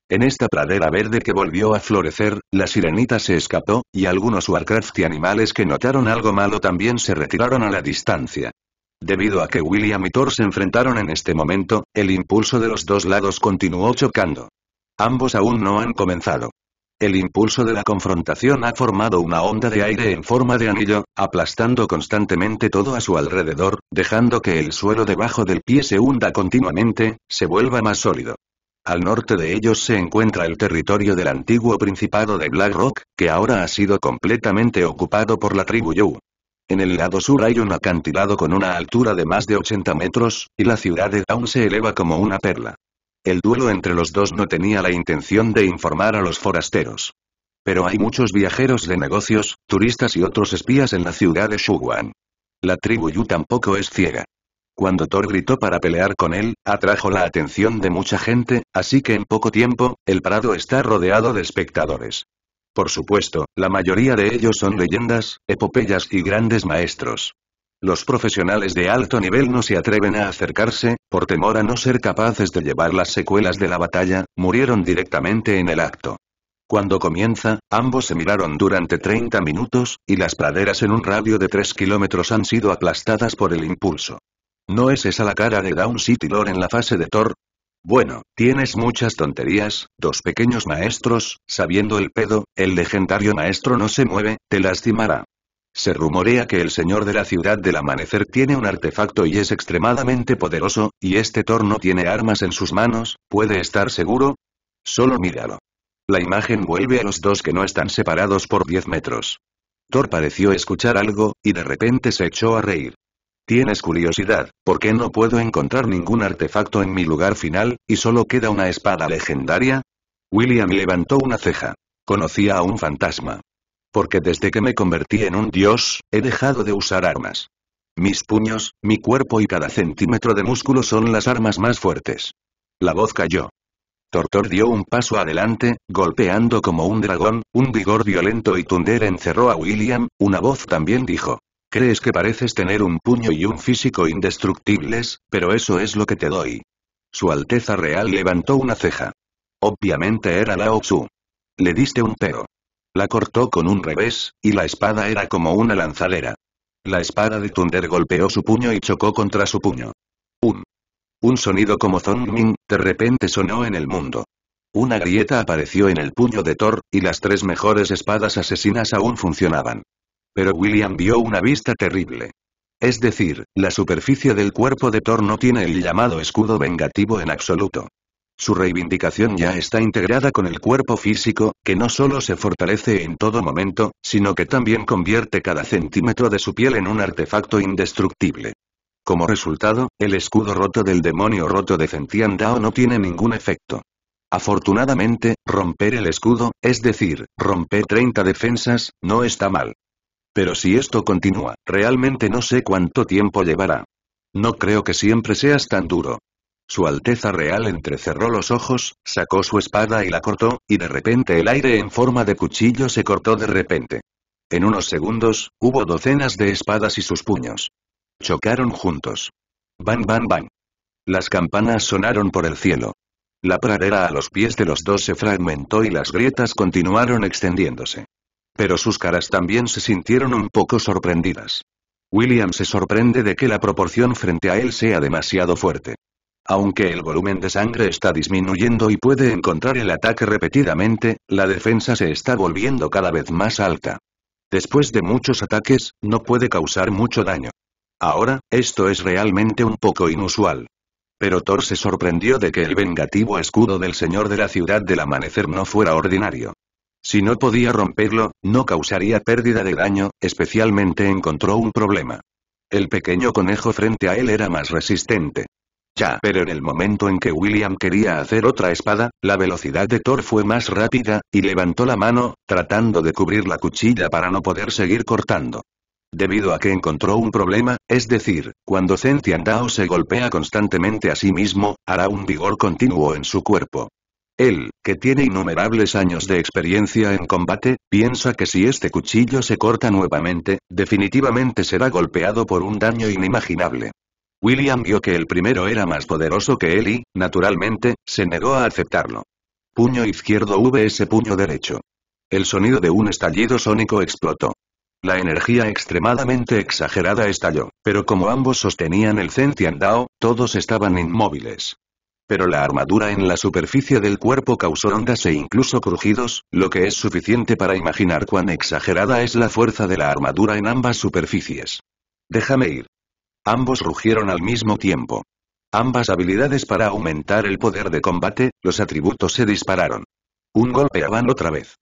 En esta pradera verde que volvió a florecer, la sirenita se escapó, y algunos Warcraft y animales que notaron algo malo también se retiraron a la distancia. Debido a que William y Thor se enfrentaron en este momento, el impulso de los dos lados continuó chocando. Ambos aún no han comenzado. El impulso de la confrontación ha formado una onda de aire en forma de anillo, aplastando constantemente todo a su alrededor, dejando que el suelo debajo del pie se hunda continuamente, se vuelva más sólido. Al norte de ellos se encuentra el territorio del antiguo Principado de Blackrock, que ahora ha sido completamente ocupado por la tribu Yu. En el lado sur hay un acantilado con una altura de más de 80 metros, y la ciudad de Down se eleva como una perla. El duelo entre los dos no tenía la intención de informar a los forasteros. Pero hay muchos viajeros de negocios, turistas y otros espías en la ciudad de Shuguan. La tribu Yu tampoco es ciega. Cuando Thor gritó para pelear con él, atrajo la atención de mucha gente, así que en poco tiempo, el prado está rodeado de espectadores. Por supuesto, la mayoría de ellos son leyendas, epopeyas y grandes maestros. Los profesionales de alto nivel no se atreven a acercarse, por temor a no ser capaces de llevar las secuelas de la batalla, murieron directamente en el acto. Cuando comienza, ambos se miraron durante 30 minutos, y las praderas en un radio de 3 kilómetros han sido aplastadas por el impulso. ¿No es esa la cara de Down City Lore en la fase de Thor? Bueno, tienes muchas tonterías, dos pequeños maestros, sabiendo el pedo, el legendario maestro no se mueve, te lastimará. Se rumorea que el señor de la ciudad del amanecer tiene un artefacto y es extremadamente poderoso, y este Thor no tiene armas en sus manos, ¿puede estar seguro? Solo míralo. La imagen vuelve a los dos que no están separados por 10 metros. Thor pareció escuchar algo, y de repente se echó a reír. Tienes curiosidad, ¿por qué no puedo encontrar ningún artefacto en mi lugar final, y solo queda una espada legendaria? William levantó una ceja. Conocía a un fantasma. Porque desde que me convertí en un dios, he dejado de usar armas. Mis puños, mi cuerpo y cada centímetro de músculo son las armas más fuertes. La voz cayó. Thor dio un paso adelante, golpeando como un dragón, un vigor violento y Thunder encerró a William, una voz también dijo. Crees que pareces tener un puño y un físico indestructibles, pero eso es lo que te doy. Su Alteza Real levantó una ceja. Obviamente era Lao Tzu. Le diste un pero. La cortó con un revés, y la espada era como una lanzadera. La espada de Thunder golpeó su puño y chocó contra su puño. Un sonido como zongming, de repente sonó en el mundo. Una grieta apareció en el puño de Thor, y las 3 mejores espadas asesinas aún funcionaban. Pero William vio una vista terrible. Es decir, la superficie del cuerpo de Thor no tiene el llamado escudo vengativo en absoluto. Su reivindicación ya está integrada con el cuerpo físico, que no solo se fortalece en todo momento, sino que también convierte cada centímetro de su piel en un artefacto indestructible. Como resultado, el escudo roto del demonio roto de Centian Dao no tiene ningún efecto. Afortunadamente, romper el escudo, es decir, romper 30 defensas, no está mal. Pero si esto continúa, realmente no sé cuánto tiempo llevará. No creo que siempre seas tan duro. Su Alteza Real entrecerró los ojos, sacó su espada y la cortó, y de repente el aire en forma de cuchillo se cortó de repente. En unos segundos, hubo docenas de espadas y sus puños. Chocaron juntos. Bang, bang, bang. Las campanas sonaron por el cielo. La pradera a los pies de los dos se fragmentó y las grietas continuaron extendiéndose. Pero sus caras también se sintieron un poco sorprendidas. William se sorprende de que la proporción frente a él sea demasiado fuerte. Aunque el volumen de sangre está disminuyendo y puede encontrar el ataque repetidamente, la defensa se está volviendo cada vez más alta. Después de muchos ataques, no puede causar mucho daño. Ahora, esto es realmente un poco inusual. Pero Thor se sorprendió de que el vengativo escudo del Señor de la Ciudad del Amanecer no fuera ordinario. Si no podía romperlo, no causaría pérdida de daño, especialmente encontró un problema. El pequeño conejo frente a él era más resistente. Ya, pero en el momento en que William quería hacer otra espada, la velocidad de Thor fue más rápida, y levantó la mano, tratando de cubrir la cuchilla para no poder seguir cortando. Debido a que encontró un problema, es decir, cuando Centian Dao se golpea constantemente a sí mismo, hará un vigor continuo en su cuerpo. Él, que tiene innumerables años de experiencia en combate, piensa que si este cuchillo se corta nuevamente, definitivamente será golpeado por un daño inimaginable. William vio que el primero era más poderoso que él y, naturalmente, se negó a aceptarlo. Puño izquierdo vs puño derecho. El sonido de un estallido sónico explotó. La energía extremadamente exagerada estalló, pero como ambos sostenían el Centian Dao, todos estaban inmóviles. Pero la armadura en la superficie del cuerpo causó ondas e incluso crujidos, lo que es suficiente para imaginar cuán exagerada es la fuerza de la armadura en ambas superficies. Déjame ir. Ambos rugieron al mismo tiempo. Ambas habilidades para aumentar el poder de combate, los atributos se dispararon. Un golpeaban otra vez.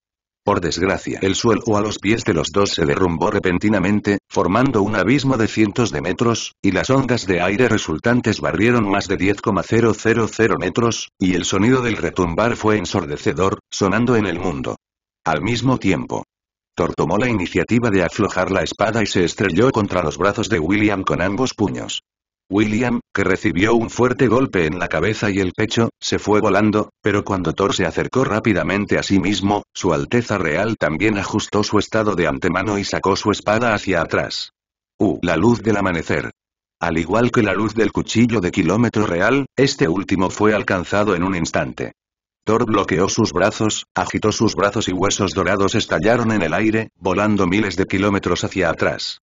Por desgracia, el suelo a los pies de los dos se derrumbó repentinamente, formando un abismo de cientos de metros, y las ondas de aire resultantes barrieron más de 10,000 metros, y el sonido del retumbar fue ensordecedor, sonando en el mundo. Al mismo tiempo, Thor tomó la iniciativa de aflojar la espada y se estrelló contra los brazos de William con ambos puños. William, que recibió un fuerte golpe en la cabeza y el pecho, se fue volando, pero cuando Thor se acercó rápidamente a sí mismo, Su Alteza Real también ajustó su estado de antemano y sacó su espada hacia atrás. La luz del amanecer. Al igual que la luz del cuchillo de kilómetro real, este último fue alcanzado en un instante. Thor bloqueó sus brazos, agitó sus brazos y huesos dorados estallaron en el aire, volando miles de kilómetros hacia atrás.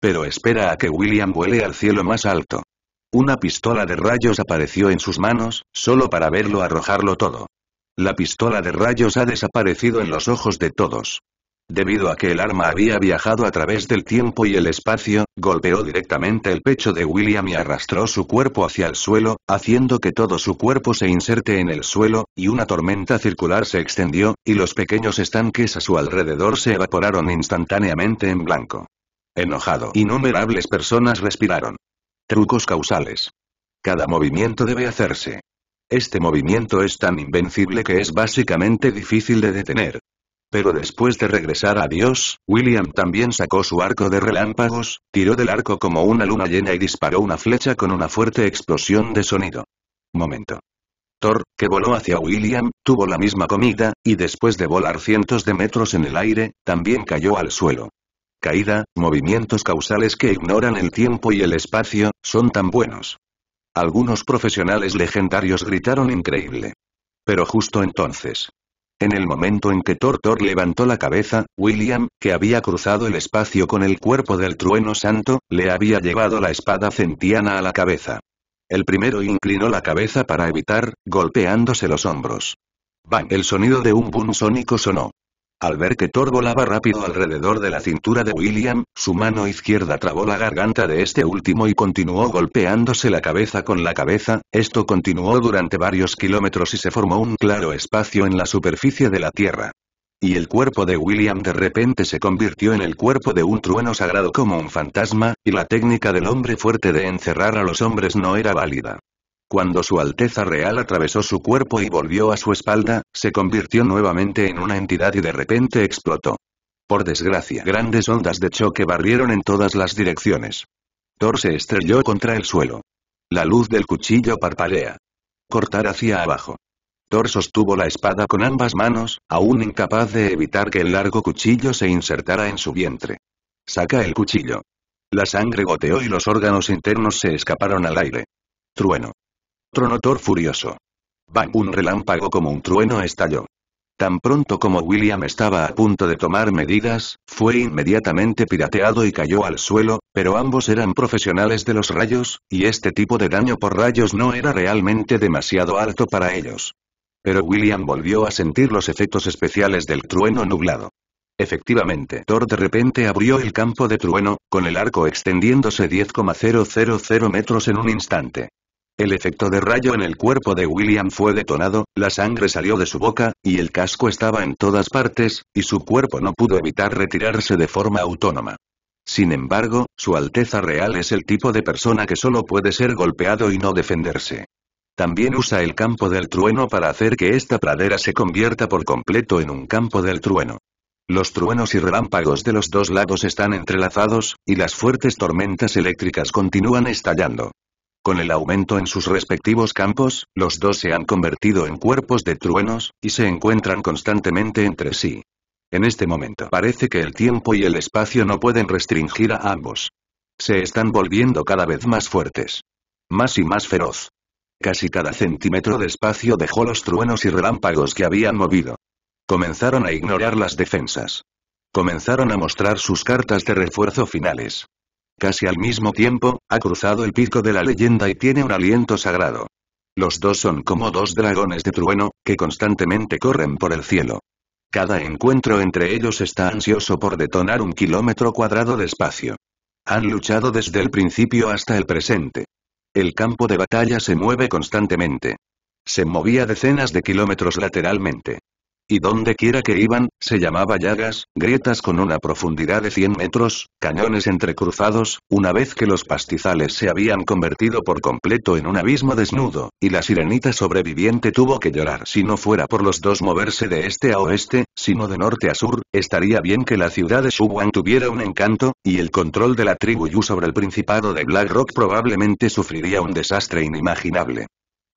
Pero espera a que William vuele al cielo más alto. Una pistola de rayos apareció en sus manos, solo para verlo arrojarlo todo. La pistola de rayos ha desaparecido en los ojos de todos. Debido a que el arma había viajado a través del tiempo y el espacio, golpeó directamente el pecho de William y arrastró su cuerpo hacia el suelo, haciendo que todo su cuerpo se inserte en el suelo, y una tormenta circular se extendió, y los pequeños estanques a su alrededor se evaporaron instantáneamente en blanco. Enojado, innumerables personas respiraron. Trucos causales. Cada movimiento debe hacerse. Este movimiento es tan invencible que es básicamente difícil de detener. Pero después de regresar a Dios, William también sacó su arco de relámpagos, tiró del arco como una luna llena y disparó una flecha con una fuerte explosión de sonido. Momento. Thor, que voló hacia William, tuvo la misma comida, y después de volar cientos de metros en el aire, también cayó al suelo. Caída, movimientos causales que ignoran el tiempo y el espacio, son tan buenos. Algunos profesionales legendarios gritaron increíble. Pero justo entonces. En el momento en que Thor levantó la cabeza, William, que había cruzado el espacio con el cuerpo del trueno santo, le había llevado la espada centiana a la cabeza. El primero inclinó la cabeza para evitar, golpeándose los hombros. ¡Bang! El sonido de un boom sónico sonó. Al ver que Thor volaba rápido alrededor de la cintura de William, su mano izquierda trabó la garganta de este último y continuó golpeándose la cabeza con la cabeza, esto continuó durante varios kilómetros y se formó un claro espacio en la superficie de la tierra. Y el cuerpo de William de repente se convirtió en el cuerpo de un trueno sagrado como un fantasma, y la técnica del hombre fuerte de encerrar a los hombres no era válida. Cuando Su Alteza Real atravesó su cuerpo y volvió a su espalda, se convirtió nuevamente en una entidad y de repente explotó. Por desgracia, grandes ondas de choque barrieron en todas las direcciones. Thor se estrelló contra el suelo. La luz del cuchillo parpadea. Cortar hacia abajo. Thor sostuvo la espada con ambas manos, aún incapaz de evitar que el largo cuchillo se insertara en su vientre. Saca el cuchillo. La sangre goteó y los órganos internos se escaparon al aire. Trueno. Tronó Thor furioso. ¡Bang! Un relámpago como un trueno estalló. Tan pronto como William estaba a punto de tomar medidas, fue inmediatamente pirateado y cayó al suelo, pero ambos eran profesionales de los rayos, y este tipo de daño por rayos no era realmente demasiado alto para ellos. Pero William volvió a sentir los efectos especiales del trueno nublado. Efectivamente, Thor de repente abrió el campo de trueno, con el arco extendiéndose 10,000 metros en un instante. El efecto de rayo en el cuerpo de William fue detonado, la sangre salió de su boca, y el casco estaba en todas partes, y su cuerpo no pudo evitar retirarse de forma autónoma. Sin embargo, Su Alteza Real es el tipo de persona que solo puede ser golpeado y no defenderse. También usa el campo del trueno para hacer que esta pradera se convierta por completo en un campo del trueno. Los truenos y relámpagos de los dos lados están entrelazados, y las fuertes tormentas eléctricas continúan estallando. Con el aumento en sus respectivos campos, los dos se han convertido en cuerpos de truenos, y se encuentran constantemente entre sí. En este momento parece que el tiempo y el espacio no pueden restringir a ambos. Se están volviendo cada vez más fuertes. Más y más feroz. Casi cada centímetro de espacio dejó los truenos y relámpagos que habían movido. Comenzaron a ignorar las defensas. Comenzaron a mostrar sus cartas de refuerzo finales. Casi al mismo tiempo, ha cruzado el pico de la leyenda y tiene un aliento sagrado. Los dos son como dos dragones de trueno, que constantemente corren por el cielo. Cada encuentro entre ellos está ansioso por detonar un kilómetro cuadrado de espacio. Han luchado desde el principio hasta el presente. El campo de batalla se mueve constantemente. Se movía decenas de kilómetros lateralmente. Y donde quiera que iban, se llamaba llagas, grietas con una profundidad de 100 metros, cañones entrecruzados, una vez que los pastizales se habían convertido por completo en un abismo desnudo, y la sirenita sobreviviente tuvo que llorar. Si no fuera por los dos moverse de este a oeste, sino de norte a sur, estaría bien que la ciudad de Shuwan tuviera un encanto, y el control de la tribu Yu sobre el principado de Blackrock probablemente sufriría un desastre inimaginable.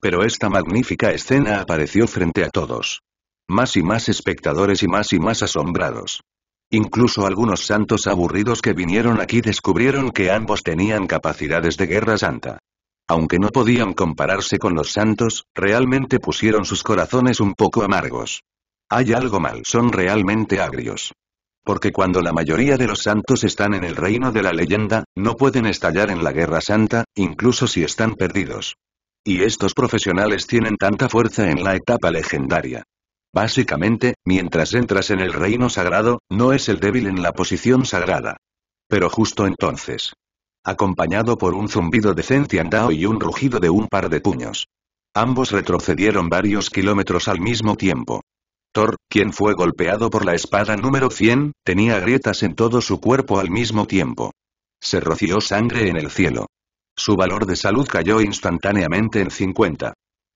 Pero esta magnífica escena apareció frente a todos. Más y más espectadores y más asombrados. Incluso algunos santos aburridos que vinieron aquí descubrieron que ambos tenían capacidades de guerra santa. Aunque no podían compararse con los santos, realmente pusieron sus corazones un poco amargos. Hay algo mal, son realmente agrios. Porque cuando la mayoría de los santos están en el reino de la leyenda, no pueden estallar en la guerra santa, incluso si están perdidos. Y estos profesionales tienen tanta fuerza en la etapa legendaria. Básicamente, mientras entras en el reino sagrado, no es el débil en la posición sagrada. Pero justo entonces. Acompañado por un zumbido de Centian Dao y un rugido de un par de puños. Ambos retrocedieron varios kilómetros al mismo tiempo. Thor, quien fue golpeado por la espada número 100, tenía grietas en todo su cuerpo al mismo tiempo. Se roció sangre en el cielo. Su valor de salud cayó instantáneamente en 50.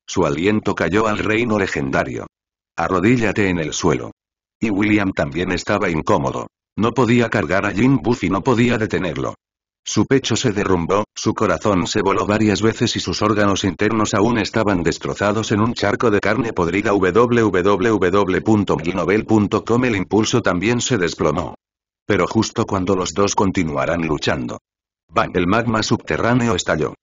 Su aliento cayó al reino legendario. Arrodíllate en el suelo. Y William también estaba incómodo. No podía cargar a Jim Buffy, no podía detenerlo. Su pecho se derrumbó, su corazón se voló varias veces y sus órganos internos aún estaban destrozados en un charco de carne podrida. www.glinovel.com El impulso también se desplomó. Pero justo cuando los dos continuarán luchando. ¡Bang! El magma subterráneo estalló.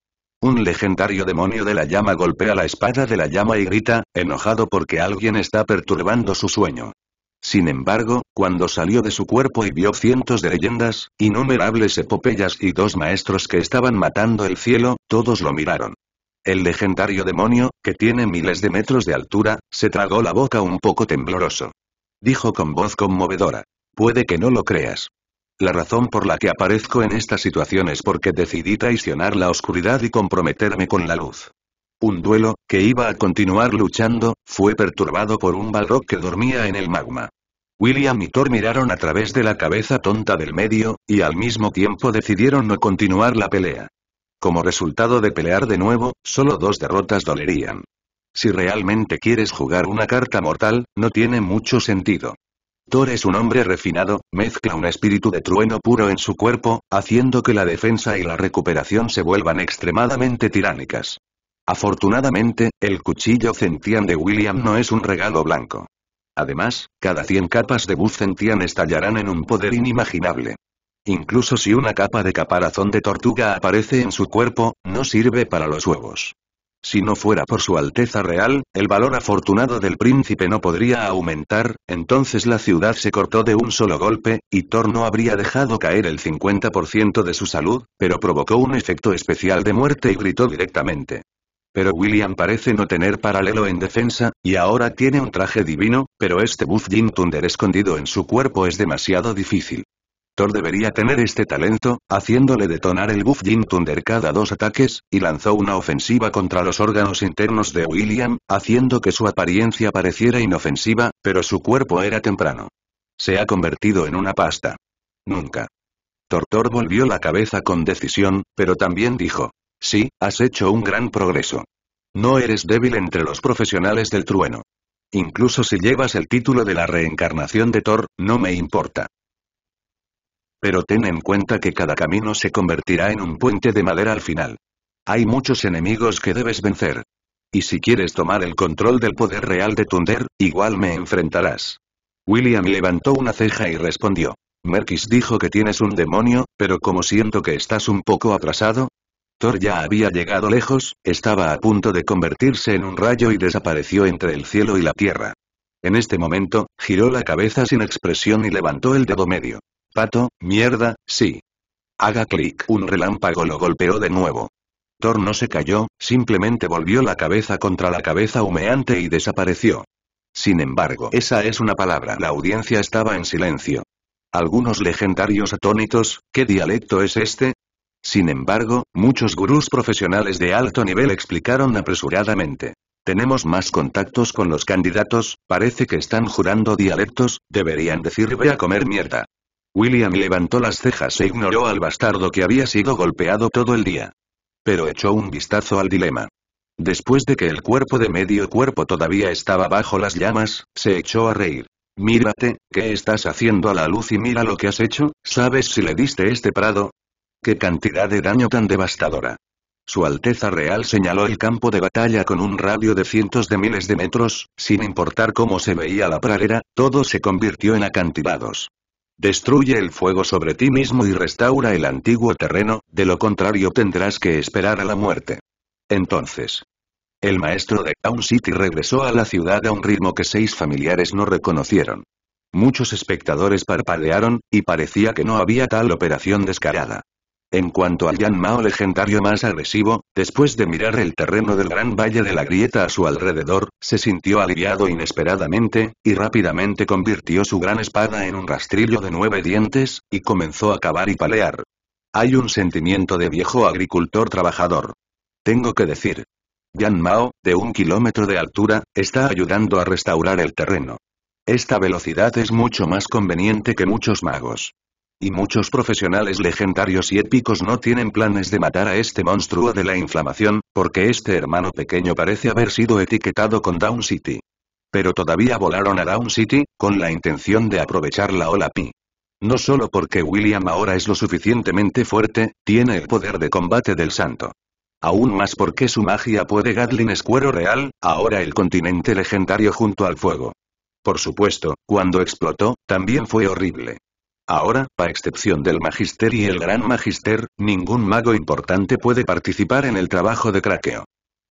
Un legendario demonio de la llama golpea la espada de la llama y grita, enojado porque alguien está perturbando su sueño. Sin embargo, cuando salió de su cuerpo y vio cientos de leyendas, innumerables epopeyas y dos maestros que estaban matando el cielo, todos lo miraron. El legendario demonio, que tiene miles de metros de altura, se tragó la boca un poco tembloroso. Dijo con voz conmovedora, «Puede que no lo creas. La razón por la que aparezco en esta situación es porque decidí traicionar la oscuridad y comprometerme con la luz». Un duelo, que iba a continuar luchando, fue perturbado por un Balrog que dormía en el magma. William y Thor miraron a través de la cabeza tonta del medio, y al mismo tiempo decidieron no continuar la pelea. Como resultado de pelear de nuevo, solo dos derrotas dolerían. Si realmente quieres jugar una carta mortal, no tiene mucho sentido. Thor es un hombre refinado, mezcla un espíritu de trueno puro en su cuerpo, haciendo que la defensa y la recuperación se vuelvan extremadamente tiránicas. Afortunadamente, el cuchillo Centian de William no es un regalo blanco. Además, cada 100 capas de buz Centian estallarán en un poder inimaginable. Incluso si una capa de caparazón de tortuga aparece en su cuerpo, no sirve para los huevos. Si no fuera por su Alteza Real, el valor afortunado del príncipe no podría aumentar, entonces la ciudad se cortó de un solo golpe, y Thor no habría dejado caer el 50% de su salud, pero provocó un efecto especial de muerte y gritó directamente. Pero William parece no tener paralelo en defensa, y ahora tiene un traje divino, pero este Buzz Jin Thunder escondido en su cuerpo es demasiado difícil. Thor debería tener este talento, haciéndole detonar el buff Jin Thunder cada 2 ataques, y lanzó una ofensiva contra los órganos internos de William, haciendo que su apariencia pareciera inofensiva, pero su cuerpo era temprano. Se ha convertido en una pasta. Nunca. Thor volvió la cabeza con decisión, pero también dijo, sí, has hecho un gran progreso. No eres débil entre los profesionales del trueno. Incluso si llevas el título de la reencarnación de Thor, no me importa. Pero ten en cuenta que cada camino se convertirá en un puente de madera al final. Hay muchos enemigos que debes vencer. Y si quieres tomar el control del poder real de Thunder, igual me enfrentarás. William levantó una ceja y respondió. Mexis dijo que tienes un demonio, pero como siento que estás un poco atrasado. Thor ya había llegado lejos, estaba a punto de convertirse en un rayo y desapareció entre el cielo y la tierra. En este momento, giró la cabeza sin expresión y levantó el dedo medio. Pato, mierda, sí. Haga clic. Un relámpago lo golpeó de nuevo. Thor no se cayó, simplemente volvió la cabeza contra la cabeza humeante y desapareció. Sin embargo, esa es una palabra. La audiencia estaba en silencio. Algunos legendarios atónitos, ¿qué dialecto es este? Sin embargo, muchos gurús profesionales de alto nivel explicaron apresuradamente. Tenemos más contactos con los candidatos, parece que están jurando dialectos, deberían decir ve a comer mierda. William levantó las cejas e ignoró al bastardo que había sido golpeado todo el día. Pero echó un vistazo al dilema. Después de que el cuerpo de medio cuerpo todavía estaba bajo las llamas, se echó a reír. Mírate, ¿qué estás haciendo a la luz y mira lo que has hecho? ¿Sabes si le diste este prado? ¡Qué cantidad de daño tan devastadora! Su Alteza Real señaló el campo de batalla con un radio de cientos de miles de metros, sin importar cómo se veía la pradera, todo se convirtió en acantilados. Destruye el fuego sobre ti mismo y restaura el antiguo terreno, de lo contrario tendrás que esperar a la muerte. Entonces, el maestro de Down City regresó a la ciudad a un ritmo que 6 familiares no reconocieron. Muchos espectadores parpadearon, y parecía que no había tal operación descarada. En cuanto al Yan Mao legendario más agresivo, después de mirar el terreno del gran valle de la grieta a su alrededor, se sintió aliviado inesperadamente, y rápidamente convirtió su gran espada en un rastrillo de 9 dientes, y comenzó a cavar y palear. Hay un sentimiento de viejo agricultor trabajador. Tengo que decir. Yan Mao, de 1 kilómetro de altura, está ayudando a restaurar el terreno. Esta velocidad es mucho más conveniente que muchos magos. Y muchos profesionales legendarios y épicos no tienen planes de matar a este monstruo de la inflamación, porque este hermano pequeño parece haber sido etiquetado con Down City. Pero todavía volaron a Down City, con la intención de aprovechar la ola Pi. No solo porque William ahora es lo suficientemente fuerte, tiene el poder de combate del santo. Aún más porque su magia puede Gatling es cuero real, ahora el continente legendario junto al fuego. Por supuesto, cuando explotó, también fue horrible. Ahora, a excepción del Magister y el Gran Magister, ningún mago importante puede participar en el trabajo de craqueo.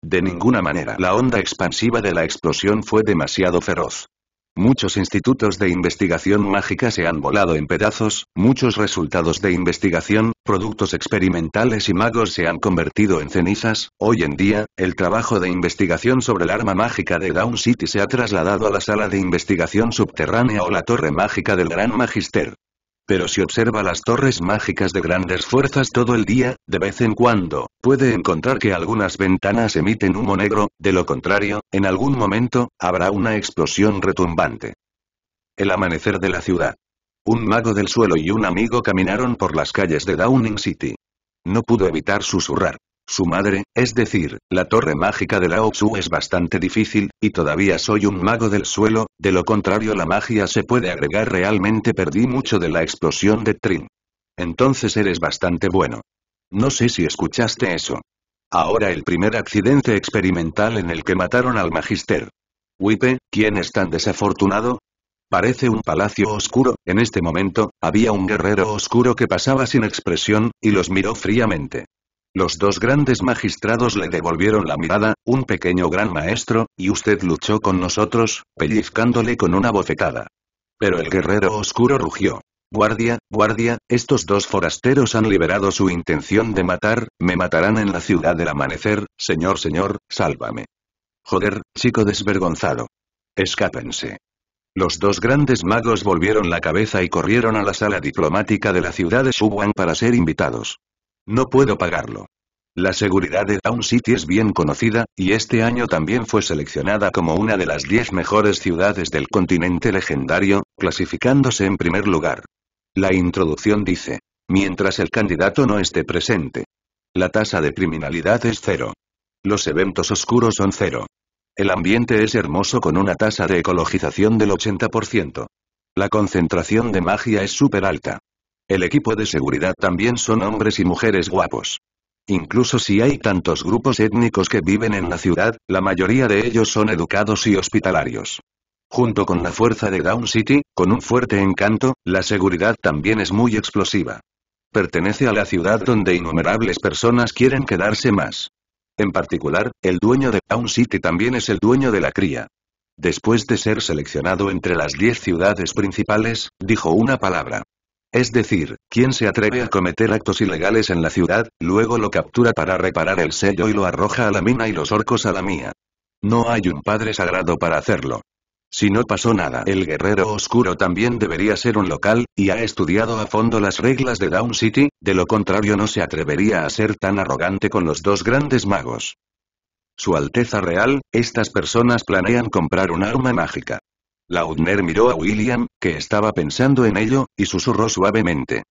De ninguna manera. La onda expansiva de la explosión fue demasiado feroz. Muchos institutos de investigación mágica se han volado en pedazos, muchos resultados de investigación, productos experimentales y magos se han convertido en cenizas. Hoy en día, el trabajo de investigación sobre el arma mágica de Down City se ha trasladado a la sala de investigación subterránea o la torre mágica del Gran Magister. Pero si observa las torres mágicas de grandes fuerzas todo el día, de vez en cuando, puede encontrar que algunas ventanas emiten humo negro, de lo contrario, en algún momento, habrá una explosión retumbante. El amanecer de la ciudad. Un mago del suelo y un amigo caminaron por las calles de Downing City. No pudo evitar susurrar. Su madre, es decir, la torre mágica de Lao Tzu es bastante difícil, y todavía soy un mago del suelo, de lo contrario la magia se puede agregar. Realmente perdí mucho de la explosión de Trin. Entonces eres bastante bueno. No sé si escuchaste eso. Ahora el primer accidente experimental en el que mataron al magister. Wipe, ¿quién es tan desafortunado? Parece un palacio oscuro. En este momento, había un guerrero oscuro que pasaba sin expresión, y los miró fríamente. Los dos grandes magistrados le devolvieron la mirada. Un pequeño gran maestro, y usted luchó con nosotros, pellizcándole con una bofetada. Pero el guerrero oscuro rugió. Guardia, guardia, estos dos forasteros han liberado su intención de matar, me matarán en la ciudad del amanecer, señor, señor, sálvame. Joder, chico desvergonzado. Escápense. Los dos grandes magos volvieron la cabeza y corrieron a la sala diplomática de la ciudad de Shuwan para ser invitados. No puedo pagarlo. La seguridad de Down City es bien conocida, y este año también fue seleccionada como una de las 10 mejores ciudades del continente legendario, clasificándose en primer lugar. La introducción dice, mientras el candidato no esté presente. La tasa de criminalidad es cero. Los eventos oscuros son cero. El ambiente es hermoso con una tasa de ecologización del 80%. La concentración de magia es súper alta. El equipo de seguridad también son hombres y mujeres guapos. Incluso si hay tantos grupos étnicos que viven en la ciudad, la mayoría de ellos son educados y hospitalarios. Junto con la fuerza de Down City, con un fuerte encanto, la seguridad también es muy explosiva. Pertenece a la ciudad donde innumerables personas quieren quedarse más. En particular, el dueño de Down City también es el dueño de la cría. Después de ser seleccionado entre las 10 ciudades principales, dijo una palabra. Es decir, quien se atreve a cometer actos ilegales en la ciudad, luego lo captura para reparar el sello y lo arroja a la mina y los orcos a la mía. No hay un padre sagrado para hacerlo. Si no pasó nada, el guerrero oscuro también debería ser un local, y ha estudiado a fondo las reglas de Down City, de lo contrario no se atrevería a ser tan arrogante con los dos grandes magos. Su Alteza Real, estas personas planean comprar un arma mágica. Lodner miró a William, que estaba pensando en ello, y susurró suavemente.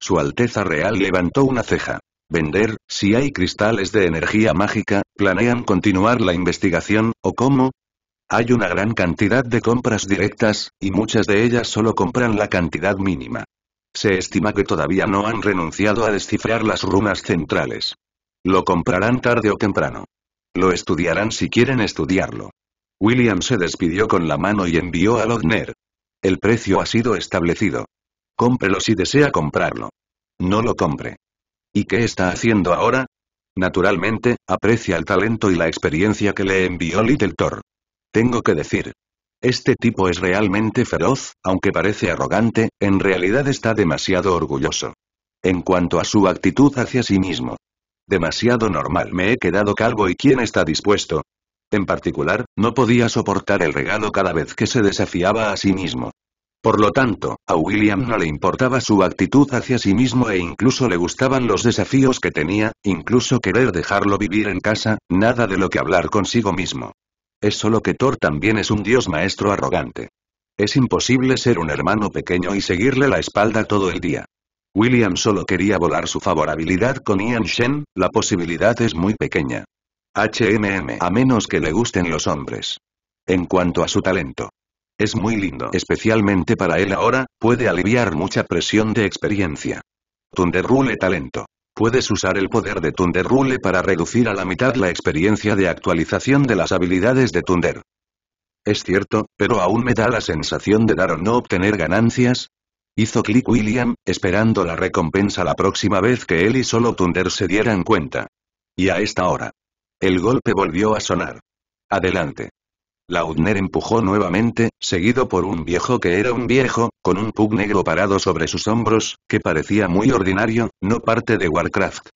Su Alteza Real levantó una ceja. Vender, si hay cristales de energía mágica, ¿planean continuar la investigación, o cómo? Hay una gran cantidad de compras directas, y muchas de ellas solo compran la cantidad mínima. Se estima que todavía no han renunciado a descifrar las runas centrales. Lo comprarán tarde o temprano. Lo estudiarán si quieren estudiarlo. William se despidió con la mano y envió a Lodner. El precio ha sido establecido. Cómprelo si desea comprarlo. No lo compre. ¿Y qué está haciendo ahora? Naturalmente, aprecia el talento y la experiencia que le envió Little Thor. Tengo que decir, este tipo es realmente feroz, aunque parece arrogante, en realidad está demasiado orgulloso. En cuanto a su actitud hacia sí mismo, demasiado normal. Me he quedado calvo y ¿quién está dispuesto? En particular, no podía soportar el regalo cada vez que se desafiaba a sí mismo. Por lo tanto, a William no le importaba su actitud hacia sí mismo e incluso le gustaban los desafíos que tenía, incluso querer dejarlo vivir en casa, nada de lo que hablar consigo mismo. Es solo que Thor también es un dios maestro arrogante. Es imposible ser un hermano pequeño y seguirle la espalda todo el día. William solo quería volar su favorabilidad con Ian Shen, la posibilidad es muy pequeña. A menos que le gusten los hombres. En cuanto a su talento. Es muy lindo. Especialmente para él ahora, puede aliviar mucha presión de experiencia. Thunderrule talento. Puedes usar el poder de Thunderrule para reducir a la mitad la experiencia de actualización de las habilidades de Thunder. Es cierto, pero aún me da la sensación de dar o no obtener ganancias. Hizo clic William, esperando la recompensa la próxima vez que él y solo Thunder se dieran cuenta. Y a esta hora. El golpe volvió a sonar. Adelante. Lodner empujó nuevamente, seguido por un viejo que era un viejo, con un pug negro parado sobre sus hombros, que parecía muy ordinario, no parte de Warcraft.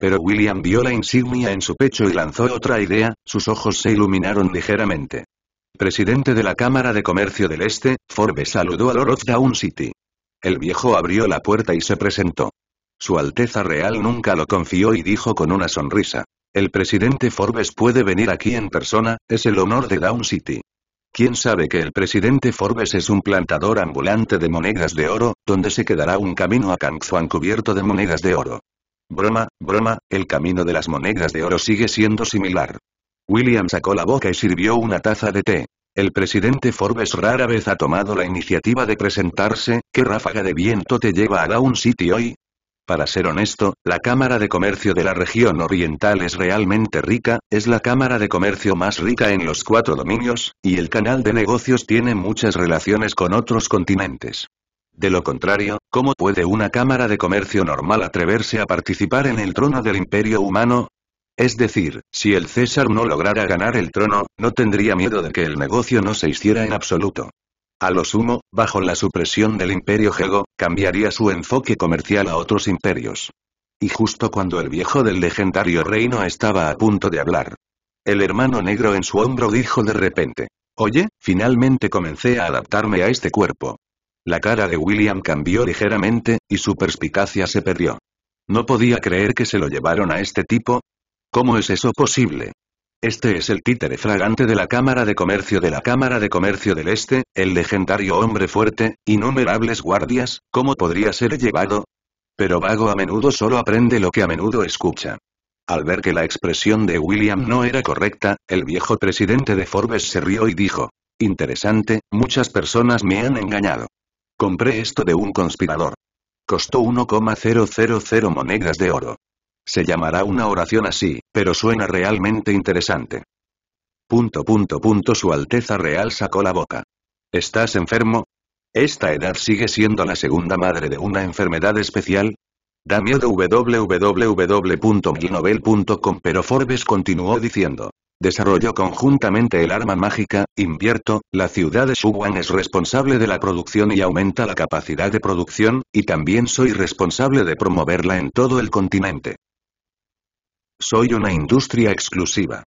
Pero William vio la insignia en su pecho y lanzó otra idea, sus ojos se iluminaron ligeramente. Presidente de la Cámara de Comercio del Este, Forbes saludó a Lord of Down City. El viejo abrió la puerta y se presentó. Su Alteza Real nunca lo confió y dijo con una sonrisa. El presidente Forbes puede venir aquí en persona, es el honor de Down City. ¿Quién sabe que el presidente Forbes es un plantador ambulante de monedas de oro, donde se quedará un camino a Kangxuan cubierto de monedas de oro? Broma, broma, el camino de las monedas de oro sigue siendo similar. William sacó la boca y sirvió una taza de té. El presidente Forbes rara vez ha tomado la iniciativa de presentarse. ¿Qué ráfaga de viento te lleva a Down City hoy? Para ser honesto, la Cámara de Comercio de la región oriental es realmente rica, es la Cámara de Comercio más rica en los 4 dominios, y el canal de negocios tiene muchas relaciones con otros continentes. De lo contrario, ¿cómo puede una Cámara de Comercio normal atreverse a participar en el trono del Imperio Humano? Es decir, si el César no lograra ganar el trono, no tendría miedo de que el negocio no se hiciera en absoluto. A lo sumo, bajo la supresión del Imperio Jego, cambiaría su enfoque comercial a otros imperios. Y justo cuando el viejo del legendario reino estaba a punto de hablar, el hermano negro en su hombro dijo de repente: «Oye, finalmente comencé a adaptarme a este cuerpo». La cara de William cambió ligeramente, y su perspicacia se perdió. No podía creer que se lo llevaron a este tipo. ¿Cómo es eso posible? Este es el títere fragante de la Cámara de Comercio del Este, el legendario hombre fuerte, innumerables guardias, ¿cómo podría ser llevado? Pero vago a menudo solo aprende lo que a menudo escucha. Al ver que la expresión de William no era correcta, el viejo presidente de Forbes se rió y dijo: «Interesante, muchas personas me han engañado. Compré esto de un conspirador. Costó 1,000 monedas de oro. Se llamará una oración así, pero suena realmente interesante». Su Alteza Real sacó la boca. ¿Estás enfermo? ¿Esta edad sigue siendo la segunda madre de una enfermedad especial? Da miedo www.milnovel.com. Pero Forbes continuó diciendo: «Desarrolló conjuntamente el arma mágica, invierto, la ciudad de Shuwan es responsable de la producción y aumenta la capacidad de producción, y también soy responsable de promoverla en todo el continente. Soy una industria exclusiva.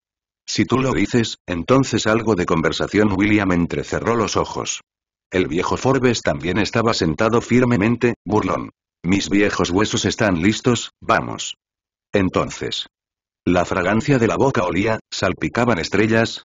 Si tú lo dices, entonces algo de conversación». William entrecerró los ojos. El viejo Forbes también estaba sentado firmemente, burlón. «Mis viejos huesos están listos, vamos». Entonces. La fragancia de la boca olía, salpicaban estrellas,